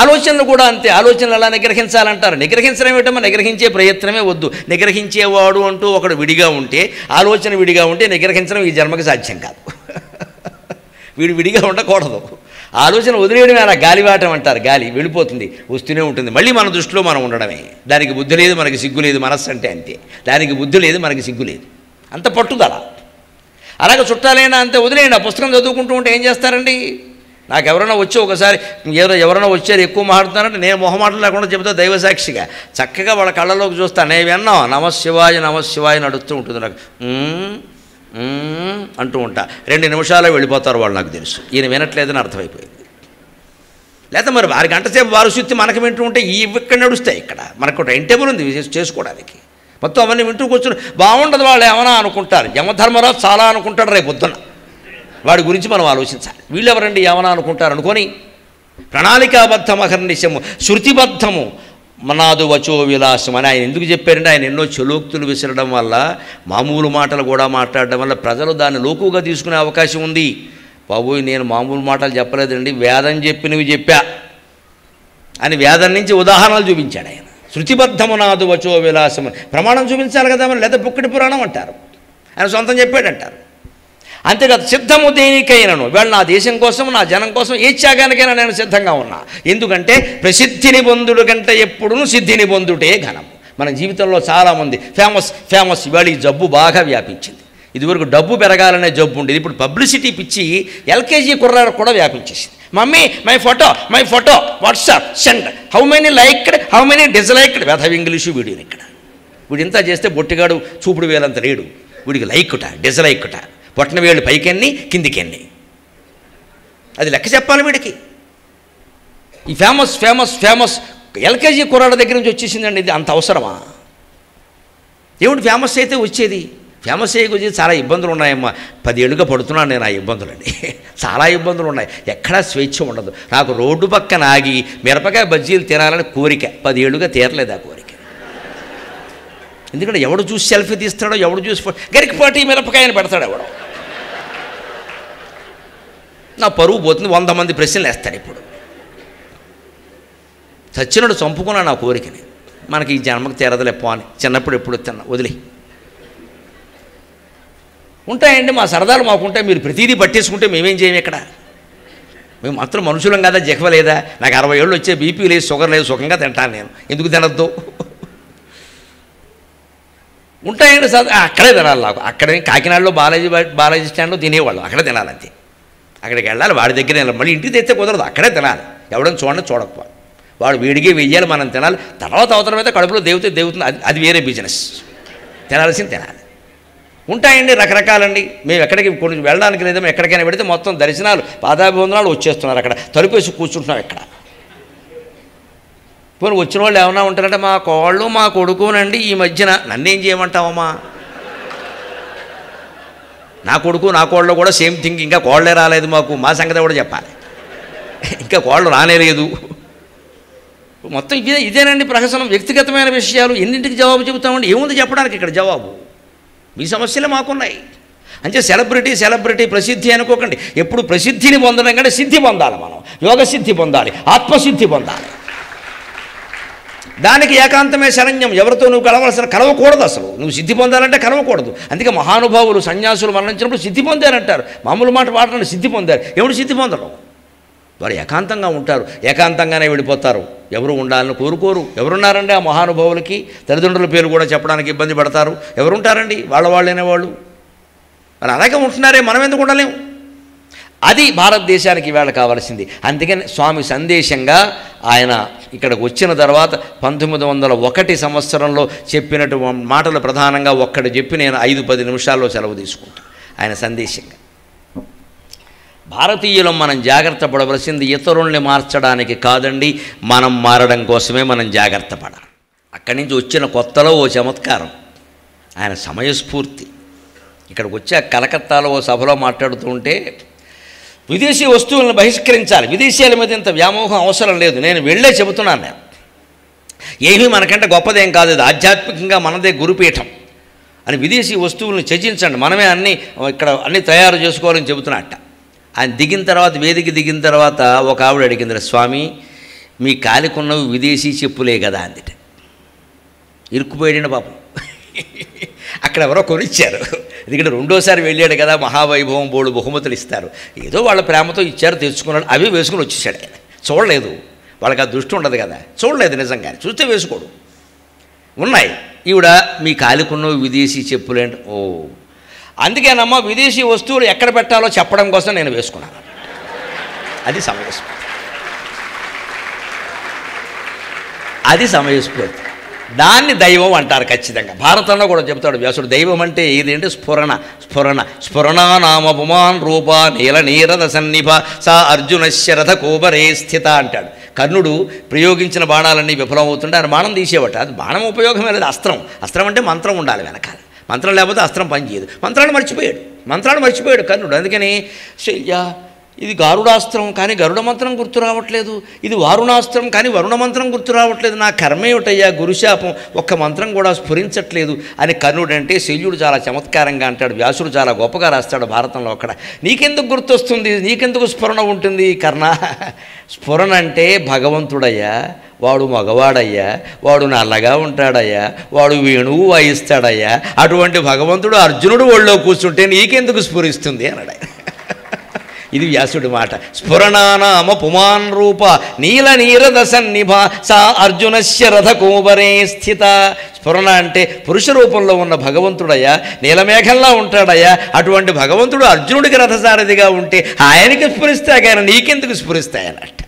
ఆలోచనలు కూడా అంతే. ఆలోచనలు అలా నిగ్రహించాలంటారు. నిగ్రహించడం ఏమిటమ్మా, నిగ్రహించే ప్రయత్నమే వద్దు. నిగ్రహించేవాడు అంటూ ఒకడు విడిగా ఉంటే, ఆలోచన విడిగా ఉంటే నిగ్రహించడం ఈ జన్మకి సాధ్యం కాదు. వీడు విడిగా ఉండకూడదు. ఆలోచన వదిలేయడమే, అలా గాలివాటం అంటారు. గాలి వెళ్ళిపోతుంది, వస్తూనే ఉంటుంది, మళ్ళీ మన దృష్టిలో మనం ఉండడమే. దానికి బుద్ధి లేదు, మనకి సిగ్గు లేదు. మనస్సు అంటే అంతే, దానికి బుద్ధి లేదు, మనకి సిగ్గు లేదు, అంత పట్టుదల. అలాగే చుట్టాలైనా అంతే, వదిలేయండి. ఆ పుస్తకం చదువుకుంటూ ఉంటే ఏం చేస్తారండి. నాకు ఎవరైనా వచ్చి ఒకసారి ఎవరో ఎవరైనా వచ్చారు ఎక్కువ మాట్లాడుతున్నారంటే నేను మొహమాటం లేకుండా చెబుతా దైవసాక్షిగా చక్కగా వాళ్ళ కళ్ళలోకి చూస్తాను. నేను విన్నాం నమశివాయ నమశివాయ నడుస్తూ ఉంటుంది, నాకు అంటూ ఉంటా. రెండు నిమిషాలు వెళ్ళిపోతారు వాళ్ళు, నాకు తెలుసు ఈయన వినట్లేదని అర్థమైపోయింది. లేకపోతే మరి వారి గంటసేపు వారు శుద్ధి మనకు వింటూ ఉంటే ఈ ఇక్కడ నడుస్తాయి. ఇక్కడ మనకు టైం టేబుల్ ఉంది చేసుకోవడానికి. మొత్తం అవన్నీ వింటూ కూర్చుని బాగుండదు. వాళ్ళు ఏమైనా అనుకుంటారు. యమధర్మరాజు చాలా అనుకుంటాడు రేపు పొద్దున్న, వాడి గురించి మనం ఆలోచించాలి. వీళ్ళెవరండి ఏమన్నా అనుకుంటారు అనుకొని ప్రణాళికాబద్ధం అహర్నిశము శృతిబద్ధము మనాదు వచో విలాసం అని ఆయన ఎందుకు చెప్పారంటే, ఆయన ఎన్నో చెలోక్తులు విసరడం వల్ల, మామూలు మాటలు కూడా మాట్లాడడం వల్ల ప్రజలు దాన్ని లోకుగా తీసుకునే అవకాశం ఉంది. బాబోయ్ నేను మామూలు మాటలు చెప్పలేదండి, వేదం చెప్పినవి చెప్పా అని వేదం నుంచి ఉదాహరణలు చూపించాడు ఆయన. శృతిబద్ధము నాదు వచో విలాసం అని ప్రమాణం చూపించాలి కదా మరి, లేదా పుక్కటి పురాణం అంటారు, ఆయన సొంతం చెప్పాడంటారు. అంతేకాదు సిద్ధము దేనికైనాను, వీళ్ళు నా దేశం కోసం నా జనం కోసం ఏ త్యాగానికైనా నేను సిద్ధంగా ఉన్నా. ఎందుకంటే ప్రసిద్ధిని పొందుడు కంటే ఎప్పుడూ సిద్ధిని పొందుటే ఘనము. మన జీవితంలో చాలామంది ఫేమస్ ఫేమస్ ఇవాళ ఈ జబ్బు బాగా వ్యాపించింది. ఇదివరకు డబ్బు పెరగాలనే జబ్బు ఉండేది, ఇప్పుడు పబ్లిసిటీ పిచ్చి ఎల్కేజీ కుర్రాడు కూడా వ్యాపించేసింది. Mummy my photo my photo WhatsApp send, how many liked how many disliked, వెధవ్ ఇంగ్లీషు వీడియోని. ఇక్కడ వీడింతా చేస్తే బొట్టిగాడు చూపుడు వేలంత లేడు, వీడికి లైక్ట డిస్లైక్ట, పొట్టన వేళ్ళు పైకెన్ని కిందికెన్ని, అది లెక్క చెప్పాలి వీడికి. ఈ ఫేమస్ ఫేమస్ ఫేమస్ ఎల్కేజీ కుర్రాడ దగ్గర నుంచి వచ్చేసిందండి. ఇది అంత అవసరమా? ఏమిటి ఫేమస్ అయితే వచ్చేది, ఫేమస్ అయ్యేది. చాలా ఇబ్బందులు ఉన్నాయమ్మా, పదేళ్ళుగా పడుతున్నాను నేను ఆ ఇబ్బందులండి. చాలా ఇబ్బందులు ఉన్నాయి, ఎక్కడా స్వేచ్ఛ ఉండదు. నాకు రోడ్డు పక్కన ఆగి మిరపకాయ బజ్జీలు తినాలని కోరిక పదేళ్ళుగా తీరలేదు ఆ కోరిక. ఎందుకంటే ఎవడు చూసి సెల్ఫీ తీస్తాడో, ఎవడు చూసి గరికపాటి మిరపకాయని పెడతాడు ఎవడో, నా పరువు పోతుంది. వంద మంది ప్రశ్నలు వేస్తాడు. ఇప్పుడు చచ్చినడు చంపుకున్నా నా కోరికని, మనకి ఈ జన్మకు తీరదలేపో అని చిన్నప్పుడు ఎప్పుడు తిన్నా వదిలే ఉంటాయండి. మా సరదాలు మాకుంటాయి, మీరు ప్రతిదీ పట్టేసుకుంటే మేమేం చేయము. ఇక్కడ మేము మాత్రం మనుషులం కదా, జెగవలేదా. నాకు అరవై ఏళ్ళు వచ్చే బీపీ లేదు, షుగర్ లేదు, సుఖంగా తింటాను నేను, ఎందుకు తినద్దు. ఉంటాయండి సార్, అక్కడే తినాలి. నాకు అక్కడే కాకినాడలో బాలాజీ బాలాజీ స్టాండ్లో తినేవాళ్ళు, అక్కడే తినాలంతే. అక్కడికి వెళ్ళాలి, వాడి దగ్గర వెళ్ళాలి, మళ్ళీ ఇంటికి తెస్తే కుదరదు, అక్కడే తినాలి. ఎవడని చూడండి చూడకపోవాలి, వాడు వీడికి వెయ్యాలి, మనం తినాలి. తర్వాత అవతరమైతే కడుపులో దేవుతే దేవుతుంది, అది అది వేరే బిజినెస్, తినాల్సింది తినాలి. ఉంటాయండి రకరకాలండి. మేము ఎక్కడికి కొంచెం వెళ్ళడానికి లేదా, ఎక్కడికైనా పెడితే మొత్తం దర్శనాలు పాదాభివందనాలు వచ్చేస్తున్నారు. అక్కడ తలుపేసి కూర్చుంటున్నాం. ఇక్కడ పోనీ వచ్చిన వాళ్ళు ఏమన్నా ఉంటారంటే, మా కోళ్ళు మా కొడుకునండి ఈ మధ్యన, నన్నేం చేయమంటావమ్మా, నా కొడుకు నా కోళ్ళలో కూడా సేమ్ థింగ్, ఇంకా కోళ్ళే రాలేదు మాకు, మా సంగతి కూడా చెప్పాలి, ఇంకా కోళ్ళు రానేలేదు. మొత్తం ఇదే ఇదేనండి ప్రహసనం. వ్యక్తిగతమైన విషయాలు ఎన్నింటికి జవాబు చెబుతామండి? ఏముంది చెప్పడానికి ఇక్కడ జవాబు? మీ సమస్యలే మాకున్నాయి. అంటే సెలబ్రిటీ సెలబ్రిటీ ప్రసిద్ధి అనుకోకండి. ఎప్పుడు ప్రసిద్ధిని పొందడం కంటే సిద్ధి పొందాలి. మనం యోగ సిద్ధి పొందాలి, ఆత్మసిద్ధి పొందాలి. దానికి ఏకాంతమే శరణ్యం. ఎవరితో నువ్వు కలవలసిన కలవకూడదు అసలు. నువ్వు సిద్ధి పొందాలంటే కలవకూడదు. అందుకే మహానుభావులు సన్యాసులు మరణించినప్పుడు సిద్ధి పొందారంటారు. మామూలు మాట వాడటండి, సిద్ధి పొందారు. ఎవడు సిద్ధి పొందడం? వారు ఏకాంతంగా ఉంటారు, ఏకాంతంగానే వెళ్ళిపోతారు. ఎవరు ఉండాలని కోరుకోరు. ఎవరున్నారండి ఆ మహానుభావులకి? తల్లిదండ్రుల పేరు కూడా చెప్పడానికి ఇబ్బంది పడతారు. ఎవరుంటారండి? వాళ్ళ వాళ్ళనే వాళ్ళు మరి అలాగే ఉంటున్నారే, మనం ఎందుకు ఉండలేము? అది భారతదేశానికి వేళ కావాల్సింది. అందుకని స్వామి సందేశంగా ఆయన ఇక్కడికి వచ్చిన తర్వాత పంతొమ్మిది వందల ఒకటి సంవత్సరంలో చెప్పినటువంటి మాటలు ప్రధానంగా ఒక్కటి చెప్పి నేను ఐదు పది నిమిషాల్లో సెలవు తీసుకుంటాను. ఆయన సందేశంగా భారతీయులం మనం జాగ్రత్త పడవలసింది ఇతరుల్ని మార్చడానికి కాదండి, మనం మారడం కోసమే మనం జాగ్రత్త పడాలి. అక్కడి నుంచి వచ్చిన కొత్తలో ఓ చమత్కారం, ఆయన సమయస్ఫూర్తి. ఇక్కడికి వచ్చి కలకత్తాలో ఓ సభలో మాట్లాడుతూ ఉంటే, విదేశీ వస్తువులను బహిష్కరించాలి, విదేశీయాల మీద ఇంత వ్యామోహం అవసరం లేదు, నేను వెళ్ళే చెబుతున్నాను. నేను ఏమీ మనకంటే గొప్పదేం కాదు, ఇది ఆధ్యాత్మికంగా మనదే గురుపీఠం అని విదేశీ వస్తువులను త్యజించండి, మనమే అన్నీ ఇక్కడ అన్నీ తయారు చేసుకోవాలని చెబుతున్నట్ట. ఆయన దిగిన తర్వాత, వేదిక దిగిన తర్వాత ఒక ఆవిడ అడిగింది, స్వామి మీ కాలికున్నవి విదేశీ చెప్పులే కదా అందిట. ఇరుక్కుపోయాడండి పాపం, అక్కడ ఎవరో కొనిచ్చారు. ఎందుకంటే రెండోసారి వెళ్ళాడు కదా, మహావైభవం, బోర్డు బహుమతులు ఇస్తారు, ఏదో వాళ్ళ ప్రేమతో ఇచ్చారు, తెచ్చుకున్నాడు, అవి వేసుకుని వచ్చేసాడు. ఆయన చూడలేదు, వాళ్ళకి ఆ దృష్టి ఉండదు కదా, చూడలేదు నిజంగా, చూస్తే వేసుకోడు. ఉన్నాయి ఈవిడ మీ కాలికున్నవి విదేశీ చెప్పులేంట. ఓ అందుకేనమ్మా విదేశీ వస్తువులు ఎక్కడ పెట్టాలో చెప్పడం కోసం నేను వేసుకున్నాను. అది సమయస్ఫూర్తి, అది సమయస్ఫూర్తి. దాన్ని దైవం అంటారు. ఖచ్చితంగా భారతంలో కూడా చెప్తాడు వ్యాసుడు, దైవం అంటే ఏదంటే స్ఫురణ, స్ఫురణ స్ఫురణానామపుమాన్ రూప నీల నీరద సన్నిభ సా అర్జునశ్యరథ కోబరే స్థిత అంటాడు. కర్ణుడు ప్రయోగించిన బాణాలన్నీ విఫలమవుతుంటే ఆయన బాణం తీసేవట. అది బాణం ఉపయోగమే లేదు, అస్త్రం. అస్త్రం అంటే మంత్రం ఉండాలి వెనకాల, మంత్రం లేకపోతే అస్త్రం పనిచేయదు. మంత్రాన్ని మర్చిపోయాడు, మంత్రాన్ని మర్చిపోయాడు కర్ణుడు. అందుకని శయ్య ఇది గారుడాస్త్రం కానీ గరుడ మంత్రం గుర్తు రావట్లేదు, ఇది వారుణాస్త్రం కానీ వరుణ మంత్రం గుర్తు రావట్లేదు, నా కర్మేమిటయ్యా గురుశాపం, ఒక్క మంత్రం కూడా స్ఫురించట్లేదు అని కర్ణుడు అంటే శల్యుడు చాలా చమత్కారంగా అంటాడు. వ్యాసుడు చాలా గొప్పగా రాస్తాడు భారతంలో. అక్కడ నీకెందుకు గుర్తొస్తుంది, నీకెందుకు స్ఫురణ ఉంటుంది కర్ణ? స్ఫురణ అంటే భగవంతుడయ్యా, వాడు మగవాడయ్యా, వాడు నల్లగా ఉంటాడయ్యా, వాడు వేణువు వాయిస్తాడయ్యా, అటువంటి భగవంతుడు అర్జునుడు ఒళ్ళో కూర్చుంటే నీకెందుకు స్ఫురిస్తుంది అన్నాడు. ఇది వ్యాసుడి మాట. స్ఫురణానామ పుమాన్ రూప నీల నీరద సన్నిభ సా అర్జునస్య రథ కోబరే స్థిత. స్ఫురణ అంటే పురుష రూపంలో ఉన్న భగవంతుడయ్యా, నీలమేఘంలా ఉంటాడయ్యా, అటువంటి భగవంతుడు అర్జునుడికి రథసారథిగా ఉంటే ఆయనకి స్ఫురిస్తాయి కానీ నీకెందుకు స్ఫురిస్తాయన్నట్టు.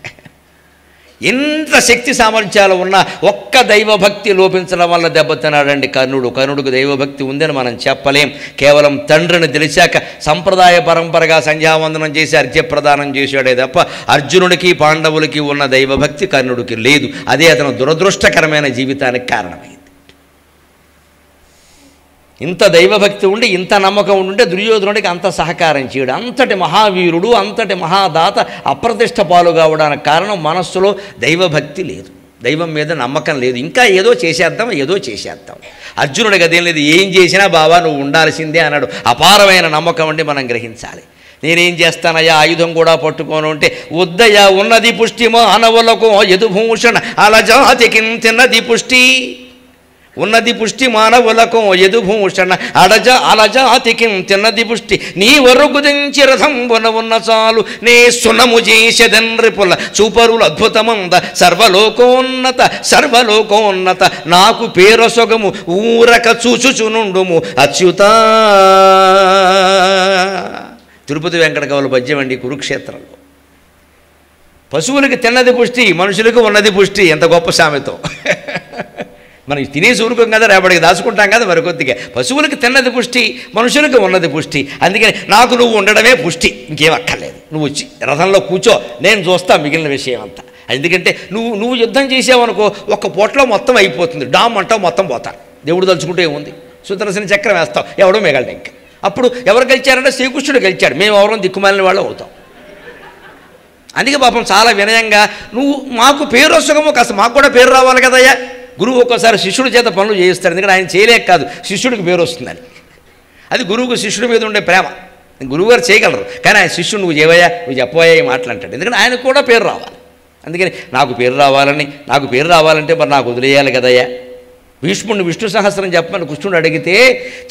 ఎంత శక్తి సామర్థ్యాలు ఉన్నా ఒక్క దైవభక్తి లోపించడం వల్ల దెబ్బతిన్నాడండి కర్ణుడు. కర్ణుడికి దైవభక్తి ఉందని మనం చెప్పలేం. కేవలం తండ్రిని తెలిసాక సంప్రదాయ పరంపరగా సంధ్యావందనం చేసి అర్ఘ్యప్రదానం చేశాడే తప్ప అర్జునుడికి పాండవులకి ఉన్న దైవభక్తి కర్ణుడికి లేదు. అదే అతను దురదృష్టకరమైన జీవితానికి కారణమైంది. ఇంత దైవభక్తి ఉండి ఇంత నమ్మకం ఉంటే దుర్యోధనుడికి అంత సహకారం చేయడు. అంతటి మహావీరుడు, అంతటి మహాదాత అప్రతిష్ట పాలు కావడానికి కారణం మనస్సులో దైవభక్తి లేదు, దైవం మీద నమ్మకం లేదు. ఇంకా ఏదో చేసేద్దాం, ఏదో చేసేద్దాం. అర్జునుడికి అదేం లేదు, ఏం చేసినా బావా నువ్వు ఉండాల్సిందే అన్నాడు. అపారమైన నమ్మకం అంటే మనం గ్రహించాలి. నేనేం చేస్తానయ్యా, ఆయుధం కూడా పట్టుకోను అంటే వద్దయ్యా, ఉన్నది పుష్టి మానవులకు యదుభూషణ అలజాతికి తిన్నది పుష్టి, ఉన్నది పుష్టి మానవులకం యదుభూషణ అడజ అలజాతికి తిన్నది పుష్టి, నీ వరుగుదించి రథంబున ఉన్న చాలు, నే సునము చేసెదన్ రిపుల చూపరులు అద్భుతమంద సర్వలోకోన్నత సర్వలోకోన్నత, నాకు పేరసొగము ఊరక చూచుచునుండుము అచ్యుత. తిరుపతి వెంకటకవుల పద్యం అండి, కురుక్షేత్రంలో. పశువులకి తిన్నది పుష్టి, మనుషులకు ఉన్నది పుష్టి. ఎంత గొప్ప సామెతో. మనం తినేసి ఊరుకోం కదా, రేపటికి దాచుకుంటాం కదా మరికొద్దిగా. పశువులకు తిన్నది పుష్టి, మనుషులకు ఉన్నది పుష్టి. అందుకని నాకు నువ్వు ఉండడమే పుష్టి, ఇంకేం అక్కర్లేదు. నువ్వు వచ్చి రథంలో కూర్చో, నేను చూస్తా మిగిలిన విషయం అంతా. ఎందుకంటే నువ్వు నువ్వు యుద్ధం చేసావనుకో ఒక్క పూటలో మొత్తం అయిపోతుంది, డామ్ అంటావు మొత్తం పోతాను. దేవుడు తలుచుకుంటే ఏముంది, సుదర్శన చక్రం వేస్తావు, ఎవడో మిగలడు. ఇంకా అప్పుడు ఎవరు గెలిచారంటే శ్రీకృష్ణుడు గెలిచాడు. మేము ఎవరో దిక్కుమాలిన వాళ్ళు అవుతాం. అందుకే పాపం చాలా వినయంగా నువ్వు మాకు పేరు వస్తగమో కాస్త మాకు కూడా పేరు రావాలి కదయ్యా. గురువు ఒక్కోసారి శిష్యుడి చేత పనులు చేయిస్తాడు, ఎందుకంటే ఆయన చేయలేక కాదు, శిష్యుడికి పేరు వస్తుందని. అది గురువుకు శిష్యుడి మీద ఉండే ప్రేమ. గురువుగారు చేయగలరు, కానీ ఆయన శిష్యుడు నువ్వు చేయవయ్యా, నువ్వు చెప్పవయ్యా ఈ మాటలు అంటాడు, ఎందుకంటే ఆయనకు కూడా పేరు రావాలి. అందుకని నాకు పేరు రావాలని, నాకు పేరు రావాలంటే మరి నాకు వదిలేయాలి కదయ్యా. భీష్ముడిని విష్ణు సహస్రం చెప్పమని కృష్ణుడు అడిగితే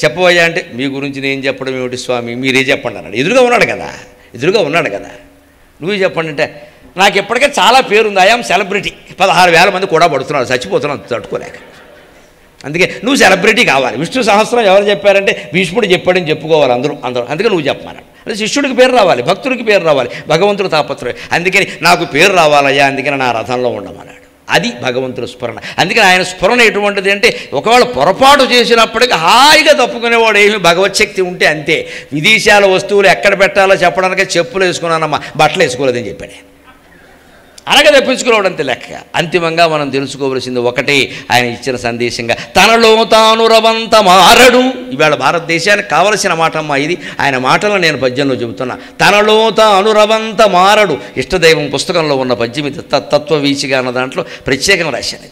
చెప్పవయ్యా అంటే మీ గురించి నేను చెప్పడం ఏమిటి స్వామి, మీరే చెప్పండి అన్నాడు. ఎదురుగా ఉన్నాడు కదా, ఎదురుగా ఉన్నాడు కదా నువ్వు చెప్పండి అంటే నాకు ఇప్పటికే చాలా పేరుంది, ఐఎమ్ సెలబ్రిటీ, పదహారు వేల మంది కూడా పడుతున్నారు, చచ్చిపోతున్నాను తట్టుకోలేక. అందుకే నువ్వు సెలబ్రిటీ కావాలి. విష్ణు సహస్రం ఎవరు చెప్పారంటే భీష్ముడు చెప్పాడని చెప్పుకోవాలి అందరూ అందరూ అందుకే నువ్వు చెప్పమన్నాడు. అంటే శిష్యుడికి పేరు రావాలి, భక్తుడికి పేరు రావాలి, భగవంతుడు తాపత్రయం. అందుకని నాకు పేరు రావాలయ్యా, అందుకని నా రథంలో ఉండమన్నాడు. అది భగవంతుడు స్మరణ. అందుకని ఆయన స్మరణ ఎటువంటిది అంటే ఒకవేళ పొరపాటు చేసినప్పటికీ హాయిగా తప్పుకునేవాడు. ఏమి భగవద్శక్తి ఉంటే అంతే. విదేశాల వస్తువులు ఎక్కడ పెట్టాలో చెప్పడానికి చెప్పులు వేసుకున్నానమ్మా, బట్టలు వేసుకోలేదని చెప్పాడు. అలాగే తప్పించుకునేవాడు అంతే లెక్క. అంతిమంగా మనం తెలుసుకోవలసింది ఒకటే, ఆయన ఇచ్చిన సందేశంగా తనలో తాను రవంత మారడు. ఇవాళ భారతదేశానికి కావలసిన మాట అమ్మా ఇది. ఆయన మాటలను నేను పద్యంలో చెబుతున్నా. తనలో తాను రవంత మారడు. ఇష్టదైవం పుస్తకంలో ఉన్న పద్యం ఇది, తత్వవీచిగా అన్న దాంట్లో ప్రత్యేకంగా రాశాను.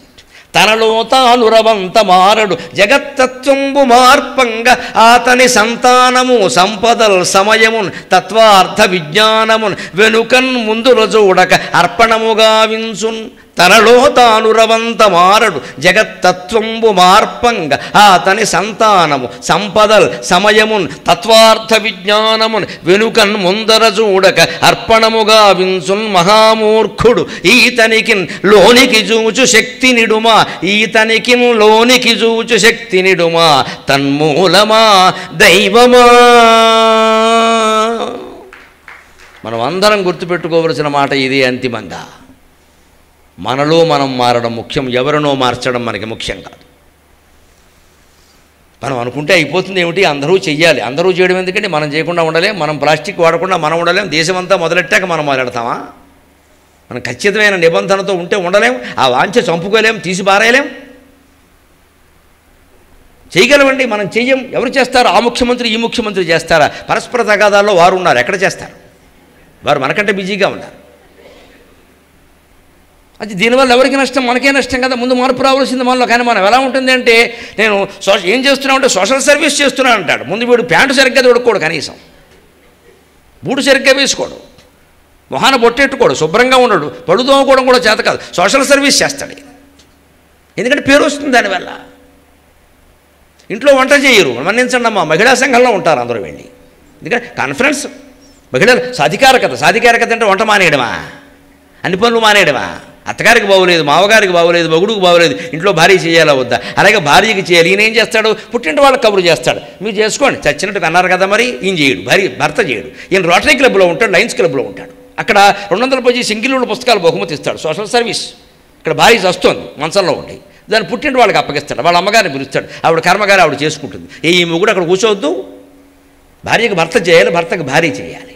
తనలో తాను రవంత మారడు, జగత్తత్వంబు మార్పంగా ఆతని సంతానము సంపదల్ సమయమున్ తత్వార్థ విజ్ఞానమున్ వెనుకన్ ముందు రజూడక అర్పణముగా వించున్. తనలో తాను రవంత మారడు, జగత్తత్వంబు మార్పంగా ఆతని సంతానము సంపదల్ సమయమున్ తత్వార్థ విజ్ఞానమున్ వెనుకన్ ముందర చూడక అర్పణముగా వింసున్. మహామూర్ఖుడు ఈతనికి లోనికి చూచు శక్తి నిడుమా, ఈతనికి లోనికి చూచు శక్తి నిడుమా, తన్మూలమా దైవమా. మనం అందరం గుర్తుపెట్టుకోవలసిన మాట ఇది. అంతిమంగా మనలో మనం మారడం ముఖ్యం, ఎవరినో మార్చడం మనకి ముఖ్యం కాదు. మనం అనుకుంటే అయిపోతుంది ఏమిటి, అందరూ చెయ్యాలి, అందరూ చేయడం ఎందుకంటే మనం చేయకుండా ఉండలేం, మనం ప్లాస్టిక్ వాడకుండా మనం ఉండలేం, దేశమంతా మొదలెట్టాక మనం మాట్లాడతామా? మనం ఖచ్చితమైన నిబంధనతో ఉంటే ఉండలేం, ఆ వాంఛ చంపుకోలేం, తీసి పారేయలేం. చేయగలమండి, మనం చెయ్యం. ఎవరు చేస్తారు? ఆ ముఖ్యమంత్రి ఈ ముఖ్యమంత్రి చేస్తారా? పరస్పర తగాదాల్లో వారు ఉన్నారు, ఎక్కడ చేస్తారు? వారు మనకంటే బిజీగా ఉన్నారు. అది దీనివల్ల ఎవరికి నష్టం? మనకే నష్టం కదా. ముందు మార్పు రావాల్సింది మనలో. కానీ మనం ఎలా ఉంటుంది అంటే నేను సోషల్ ఏం చేస్తున్నామంటే సోషల్ సర్వీస్ చేస్తున్నాను అంటాడు. ముందు వీడు ప్యాంటు సరిగ్గా తొడుక్కోడు, కనీసం బూటు సరిగ్గా వేసుకోడు, మొహాన బొట్టెట్టుకోడు, శుభ్రంగా ఉండడు, పళ్ళు తోముకోవడం కూడా చేత కాదు, సోషల్ సర్వీస్ చేస్తాడు. ఎందుకంటే పేరు వస్తుంది దానివల్ల. ఇంట్లో వంట చేయరు, మన్నించండి అమ్మా, మహిళా సంఘంలో ఉంటారు అందరూ వెళ్ళి, ఎందుకంటే కాన్ఫరెన్స్ మహిళలు సాధికారకత. సాధికారకత అంటే వంట మానేయడమా, అన్ని పనులు మానేయడమా? అత్తగారికి బాగోలేదు, మామగారికి బాగోలేదు, మొగుడుకు బాగోలేదు, ఇంట్లో భార్య చేయాలా వద్దా? అలాగే భార్యకి చేయాలి. ఈయన ఏం చేస్తాడు? పుట్టింటి వాళ్ళకి కబురు చేస్తాడు, మీరు చేసుకోండి, చచ్చినట్టు అన్నారు కదా మరి. ఈయన చేయడు, భార్య భర్త చేయడు. ఈయన రోటరీ క్లబ్లో ఉంటాడు, లయన్స్ క్లబ్లో ఉంటాడు. అక్కడ రెండు వందల పది సింగిల్ పుస్తకాలు బహుమతి ఇస్తాడు, సోషల్ సర్వీస్. ఇక్కడ భార్య వస్తుంది మంచంలో ఉండి, దాన్ని పుట్టింటి వాళ్ళకి అప్పగిస్తాడు, వాళ్ళ అమ్మగారిని పిలుస్తాడు, ఆవిడ కర్మగారు ఆవిడ చేసుకుంటుంది. ఏ ఈ మొగుడు అక్కడ కూర్చోవద్దు, భార్యకి భర్త చేయాలి, భర్తకు భార్య చేయాలి,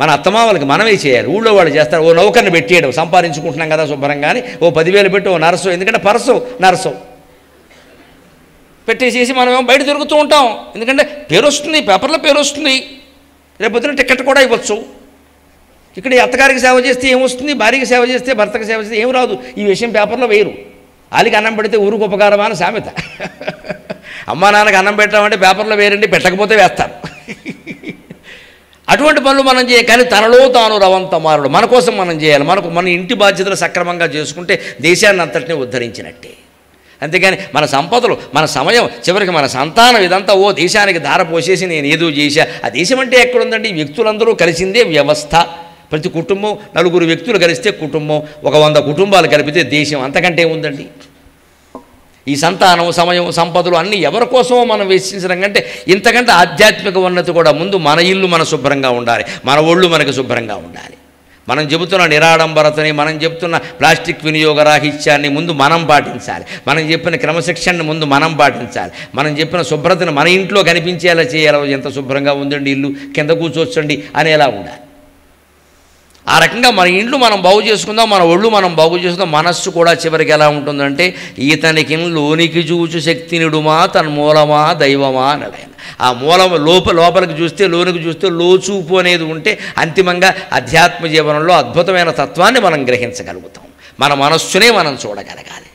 మన అత్తమామలకి మనమే చేయాలి. ఊళ్ళో వాళ్ళు చేస్తారు, ఓ నౌకర్ని పెట్టేయడం, సంపాదించుకుంటున్నాం కదా శుభ్రంగా అని ఓ పదివేలు పెట్టి ఓ నరసో, ఎందుకంటే పరసో నరసో పెట్టేసేసి మనమేమో బయట తిరుగుతూ ఉంటాం, ఎందుకంటే పేరు వస్తుంది, పేపర్లో పేరు వస్తుంది, రేపొద్దున టికెట్ కూడా ఇవ్వచ్చు. ఇక్కడ అత్తగారికి సేవ చేస్తే ఏమొస్తుంది, భార్యకి సేవ చేస్తే భర్తకి సేవ చేస్తే ఏం రాదు. ఈ విషయం పేపర్లో వేయరు. వాళ్ళకి అన్నం పెడితే ఊరుకు ఉపకారమా అని సామెత. అమ్మా నాన్నకి అన్నం పెట్టామంటే పేపర్లో వేరండి, పెట్టకపోతే వేస్తారు. అటువంటి పనులు మనం చేయాలి. కానీ తనలో తాను రవంత మారుడు, మన కోసం మనం చేయాలి. మనకు మన ఇంటి బాధ్యతలు సక్రమంగా చేసుకుంటే దేశాన్ని అంతటినీ ఉద్ధరించినట్టే. అంతేగాని మన సంపదలు, మన సమయం, చివరికి మన సంతానం, ఇదంతా ఓ దేశానికి ధారపోసేసి నేను ఏదో చేశా. ఆ దేశం అంటే ఎక్కడుందండి? వ్యక్తులందరూ కలిసిందే వ్యవస్థ. ప్రతి కుటుంబం నలుగురు వ్యక్తులు కలిస్తే కుటుంబం, ఒక వంద కుటుంబాలు కలిపితే దేశం. అంతకంటే ఏముందండి? ఈ సంతానం, సమయం, సంపదలు అన్నీ ఎవరి కోసమో మనం వెచ్చించడం కంటే ఇంతకంటే ఆధ్యాత్మిక ఉన్నతి కూడా. ముందు మన ఇల్లు మన శుభ్రంగా ఉండాలి, మన ఒళ్ళు మనకు శుభ్రంగా ఉండాలి. మనం చెబుతున్న నిరాడంబరతని, మనం చెబుతున్న ప్లాస్టిక్ వినియోగ రాహిత్యాన్ని ముందు మనం పాటించాలి. మనం చెప్పిన క్రమశిక్షణను ముందు మనం పాటించాలి. మనం చెప్పిన శుభ్రతను మన ఇంట్లో కనిపించేలా చేయాలి. ఎంత శుభ్రంగా ఉందండి ఇల్లు, కింద కూర్చోవచ్చండి అనేలా ఉండాలి. ఆ రకంగా మన ఇండ్లు మనం బాగు చేసుకుందాం, మన ఒళ్ళు మనం బాగు చేసుకుందాం. మనస్సు కూడా చివరికి ఎలా ఉంటుందంటే ఈతనికి లోనికి చూచు శక్తినిడుమా తన్మూలమా దైవమా అన్నాడు ఆయన. ఆ మూలం లోప లోపలికి చూస్తే లోనికి చూస్తే లోచూపు అనేది ఉంటే అంతిమంగా అధ్యాత్మ జీవనంలో అద్భుతమైన తత్వాన్ని మనం గ్రహించగలుగుతాం. మన మనస్సునే మనం చూడగలగాలి.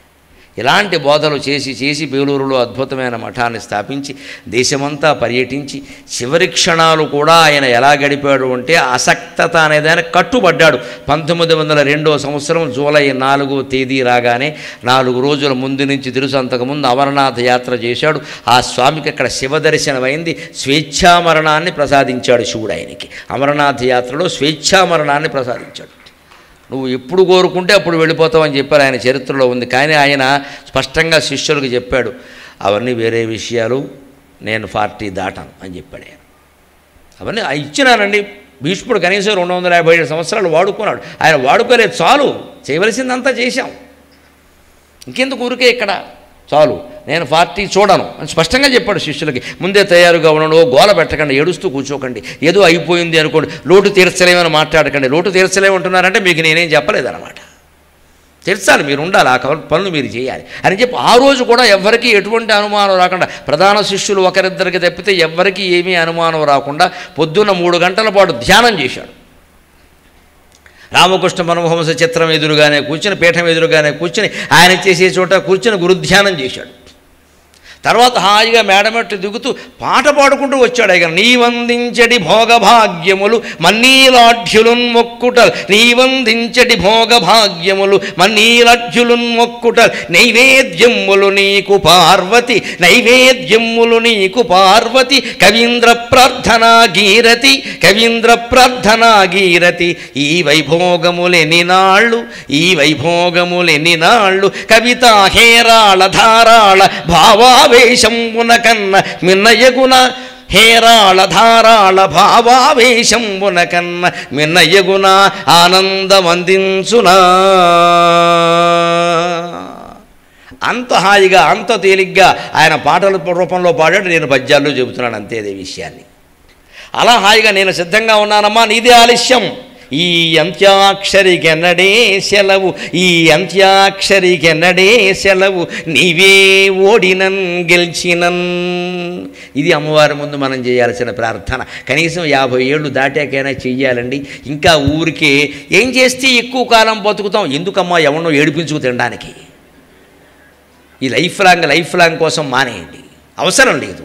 ఇలాంటి బోధలు చేసి చేసి బేలూరులో అద్భుతమైన మఠాన్ని స్థాపించి దేశమంతా పర్యటించి చివరి క్షణాలు కూడా ఆయన ఎలా గడిపాడు అంటే అసక్తత అనేది ఆయన కట్టుబడ్డాడు. పంతొమ్మిది వందల రెండో సంవత్సరం జూలై నాలుగో తేదీ రాగానే నాలుగు రోజుల ముందు నుంచి తెలుసు అంతకుముందు అమరనాథ యాత్ర చేశాడు. ఆ స్వామికి అక్కడ శివ దర్శనమైంది. స్వేచ్ఛామరణాన్ని ప్రసాదించాడు శివుడు ఆయనకి. అమరనాథ యాత్రలో స్వేచ్ఛామరణాన్ని ప్రసాదించాడు. నువ్వు ఎప్పుడు కోరుకుంటే అప్పుడు వెళ్ళిపోతావు అని చెప్పారు. ఆయన చరిత్రలో ఉంది. కానీ ఆయన స్పష్టంగా శిష్యులకు చెప్పాడు, అవన్నీ వేరే విషయాలు, నేను పార్టీ దాటాను అని చెప్పాడు ఆయన. అవన్నీ ఇచ్చినానండి. భీష్ముడు కనీసం రెండు వందల యాభై ఏడు సంవత్సరాలు వాడుకున్నాడు. ఆయన వాడుకోలేదు, చాలు, చేయవలసిందంతా చేశాం, ఇంకెందుకు ఊరికే ఇక్కడ, చాలు, నేను పార్టీ చూడను అని స్పష్టంగా చెప్పాడు శిష్యులకి. ముందే తయారుగా ఉండండి, ఓ గోల పెట్టకండి, ఏడుస్తూ కూర్చోకండి, ఏదో అయిపోయింది అనుకోండి, లోటు తీర్చలేమని మాట్లాడకండి. లోటు తీర్చలేమంటున్నారంటే మీకు నేనేం చెప్పలేదన్నమాట. తీర్చాలి, మీరు ఉండాలి, ఆ పనులు మీరు చేయాలి అని చెప్పి ఆ రోజు కూడా ఎవరికీ ఎటువంటి అనుమానం రాకుండా, ప్రధాన శిష్యులు ఒకరిద్దరికి తప్పితే ఎవ్వరికీ ఏమీ అనుమానం రాకుండా పొద్దున్న మూడు గంటల పాటు ధ్యానం చేశాడు. రామకృష్ణ పరమహంస చిత్రం ఎదురుగానే కూర్చొని, పీఠం ఎదురుగానే కూర్చొని, ఆయన చేసే చోట కూర్చొని గురుధ్యానం చేశాడు. తర్వాత హాయిగా మేడమెట్టు దిగుతూ పాట పాడుకుంటూ వచ్చాడు. ఇక నీవందించడి భోగభాగ్యములు మన్నీలాఢ్యులున్ మొక్కుటల్, నీవందించడి భోగభాగ్యములు మన్నీలాఢ్యులున్ మొక్కుటల్, నైవేద్యములు నీకు పార్వతి, నైవేద్యములు నీకు పార్వతి, కవీంద్ర ప్రార్థనా గీరతి, కవీంద్ర ప్రార్థనా గీరతి, ఈ వైభోగములెని నాళ్ళు, ఈ వైభోగములెని నాళ్ళు, కవితా హేరాళ ధారాళ భావా వేషంబున కన్న మిన్నయగుణ, హేరాళ ధారాళ భావావేశంబున కన్న మిన్నయగుణ ఆనందమందించునా. అంత హాయిగా అంత తేలిగ్గా ఆయన పాటల రూపంలో పాడాడు. నేను పద్యాల్లో చెబుతున్నాను అంతేదే విషయాన్ని. అలా హాయిగా నేను సిద్ధంగా ఉన్నానమ్మా, నీదే ఆలస్యం, ఈ అంత్యాక్షరికెన్నడే సెలవు, ఈ అంత్యాక్షరికెన్నడే సెలవు, నీవే ఓడినన్ గెలిచినన్. ఇది అమ్మవారి ముందు మనం చేయాల్సిన ప్రార్థన. కనీసం యాభై ఏళ్ళు దాటాకైనా చెయ్యాలండి. ఇంకా ఊరికే ఏం చేస్తే ఎక్కువ కాలం బతుకుతాం, ఎందుకమ్మా ఎవరినో ఏడిపించుకు తినడానికి. ఈ లైఫ్ లాంగ్ లైఫ్ లాంగ్ కోసం మానేయండి, అవసరం లేదు.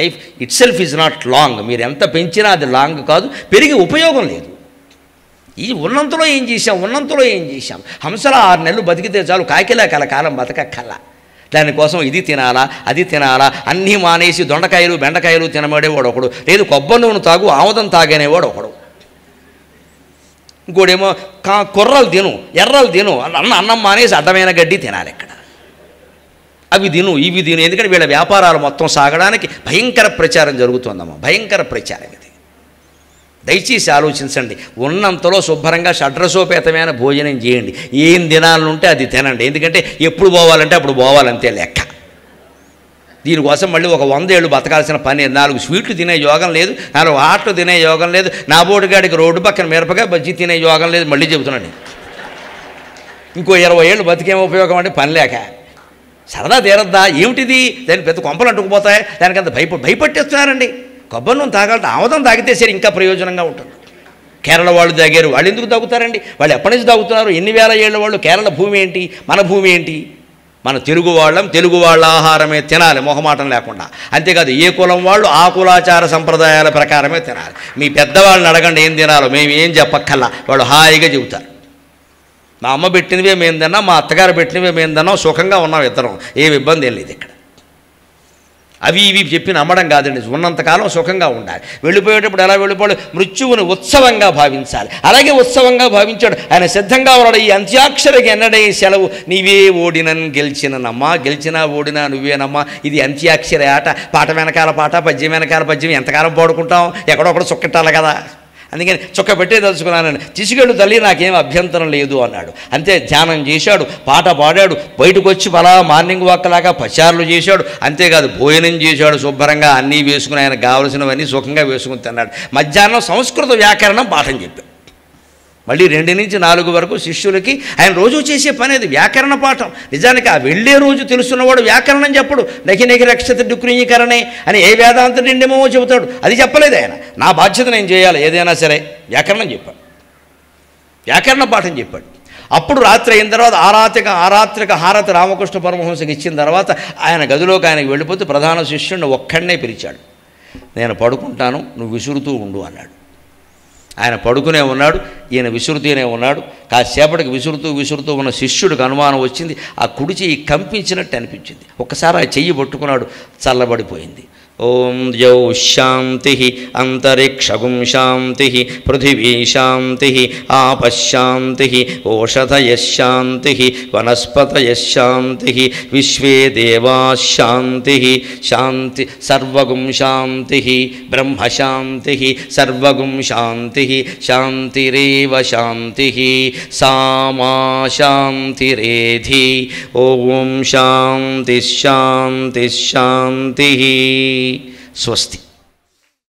Life itself is not long. మీరు ఎంత పెంచినా అది లాంగ్ కాదు, పెరిగి ఉపయోగం లేదు. ఈ ఉన్నంతలో ఏం చేశాం, ఉన్నంతలో ఏం చేశాం. హంసలా ఆరు నెలలు బతికితే చాలు, కాకిలా కల కాలం బతక కల. దానికోసం ఇది తినాలా అది తినాలా అన్నీ మానేసి దొండకాయలు బెండకాయలు తినబడేవాడు ఒకడు, లేదు కొబ్బరి నూనె తాగు ఆముదం తాగనేవాడు ఒకడు, ఇంకోడేమో కా కొర్రలు తిను ఎర్రలు తిను అన్న అన్నం మానేసి అడ్డమైన గడ్డి తినాలి. ఇక్కడ అవి తిను ఇవి తిను, ఎందుకంటే వీళ్ళ వ్యాపారాలు మొత్తం సాగడానికి భయంకర ప్రచారం జరుగుతుందమ్మా, భయంకర ప్రచారం ఇది. దయచేసి ఆలోచించండి. ఉన్నంతలో శుభ్రంగా షడ్రసోపేతమైన భోజనం చేయండి. ఏం దినాలనుంటే అది తినండి, ఎందుకంటే ఎప్పుడు పోవాలంటే అప్పుడు పోవాలంతే లెక్క. దీనికోసం మళ్ళీ ఒక వంద ఏళ్ళు బతకాల్సిన పని. నాలుగు స్వీట్లు తినే యోగం లేదు, నాలుగు ఆటలు తినే యోగం లేదు, నా బోటుగాడికి రోడ్డు పక్కన మిరపకాయ బజ్జీ తినే యోగం లేదు. మళ్ళీ చెబుతున్నాను, ఇంకో ఇరవై ఏళ్ళు బతికేం ఉపయోగం అంటే పని లేక. సరదా తీరద్దా ఏమిటిది? దానికి పెద్ద కొంపలు అంటుకుపోతాయి, దానికి అంత భయప భయపెట్టేస్తున్నారండి. కొబ్బరి నూనె తాగాలంటే ఆముదం తాగితే సరే ఇంకా ప్రయోజనంగా ఉంటుంది. కేరళ వాళ్ళు తాగారు, వాళ్ళు ఎందుకు తాగుతారండి? వాళ్ళు ఎప్పటి నుంచి తాగుతున్నారు? ఎన్ని వేల ఏళ్ళ వాళ్ళు? కేరళ భూమి ఏంటి, మన భూమి ఏంటి? మన తెలుగు వాళ్ళం, తెలుగు వాళ్ళ ఆహారమే తినాలి మొహమాటం లేకుండా. అంతేకాదు ఏ కులం వాళ్ళు ఆ కులాచార సంప్రదాయాల ప్రకారమే తినాలి. మీ పెద్దవాళ్ళని అడగండి ఏం తినాలో, మేము ఏం చెప్పక్కల్లా, వాళ్ళు హాయిగా చెబుతారు. మా అమ్మ పెట్టినవే మేము తిన్నాం, మా అత్తగారు పెట్టినవే మేము తిన్నాం, సుఖంగా ఉన్నాం ఇద్దరం, ఏమి ఇబ్బంది ఏం లేదు ఇక్కడ. అవి ఇవి చెప్పి నమ్మడం కాదండి, ఉన్నంతకాలం సుఖంగా ఉండాలి. వెళ్ళిపోయేటప్పుడు ఎలా వెళ్ళిపోవాలి? మృత్యువుని ఉత్సవంగా భావించాలి. అలాగే ఉత్సవంగా భావించాడు ఆయన, సిద్ధంగా ఉన్నాడు. ఈ అంత్యాక్షరికి ఎన్నడే సెలవు, నీవే ఓడినని గెలిచిననమ్మా, గెలిచినా ఓడినా నువ్వేనమ్మా. ఇది అంత్యాక్షరి ఆట. పాట వెనకాల పాట, పద్యం వెనకాల పద్యం ఎంతకాలం పాడుకుంటాం? ఎక్కడొక్కడ చుక్కెట్టాలి కదా. అందుకని చుక్క పెట్టే తలుచుకున్నానని తీసుకెళ్ళు తల్లి, నాకేం అభ్యంతరం లేదు అన్నాడు. అంతే, ధ్యానం చేశాడు, పాట పాడాడు, బయటకు వచ్చి మళ్ళా మార్నింగ్ వాక్ లాగా పచారులు చేశాడు. అంతేకాదు భోజనం చేశాడు శుభ్రంగా, అన్నీ వేసుకుని ఆయన కావలసినవన్నీ సుఖంగా వేసుకుని తిన్నాడు. మధ్యాహ్నం సంస్కృత వ్యాకరణం పాఠం చెప్పాడు. మళ్ళీ రెండు నుంచి నాలుగు వరకు శిష్యులకి ఆయన రోజు చేసే పని అది వ్యాకరణ పాఠం. నిజానికి ఆ వెళ్ళే రోజు తెలుసున్నవాడు వ్యాకరణం చెప్పడు. నకి నకి రక్షత డుక్రీకరణే అని ఏ వేదాంత నిండేమో చెబుతాడు, అది చెప్పలేదు ఆయన. నా బాధ్యత నేను చేయాలి, ఏదైనా సరే వ్యాకరణం చెప్పాడు, వ్యాకరణ పాఠం చెప్పాడు. అప్పుడు రాత్రి అయిన తర్వాత ఆరాత్రిక ఆరాత్రిక హారతి రామకృష్ణ పరమహంసకి ఇచ్చిన తర్వాత ఆయన గదిలోకి ఆయనకి వెళ్ళిపోతే ప్రధాన శిష్యుడిని ఒక్కడనే పిలిచాడు. నేను పడుకుంటాను, నువ్వు విసురుతూ ఉండు అన్నాడు. ఆయన పడుకునే ఉన్నాడు, ఈయన విసురుతూనే ఉన్నాడు. కాసేపటికి విసురుతూ విసురుతూ ఉన్న శిష్యుడికి అనుమానం వచ్చింది, ఆ కుడి చెయ్యి కంపించినట్టు అనిపించింది. ఒక్కసారి ఆ చెయ్యి పట్టుకున్నాడు, చల్లబడిపోయింది. ఓం ద్యౌ శాంతి అంతరిక్షగుం శాంతి పృథివీ శాంతి ఆపశాంతి ఓషధయశాంతి వనస్పతయశాంతి విశ్వే దేవాశాంతి శాంతి సర్వగుం శాంతి బ్రహ్మశాంతి సర్వగుం శాంతి శాంతిరేవ శాంతి సా మా శాంతిరేధి. ఓం శాంతి శాంతి శాంతి స్వస్తి.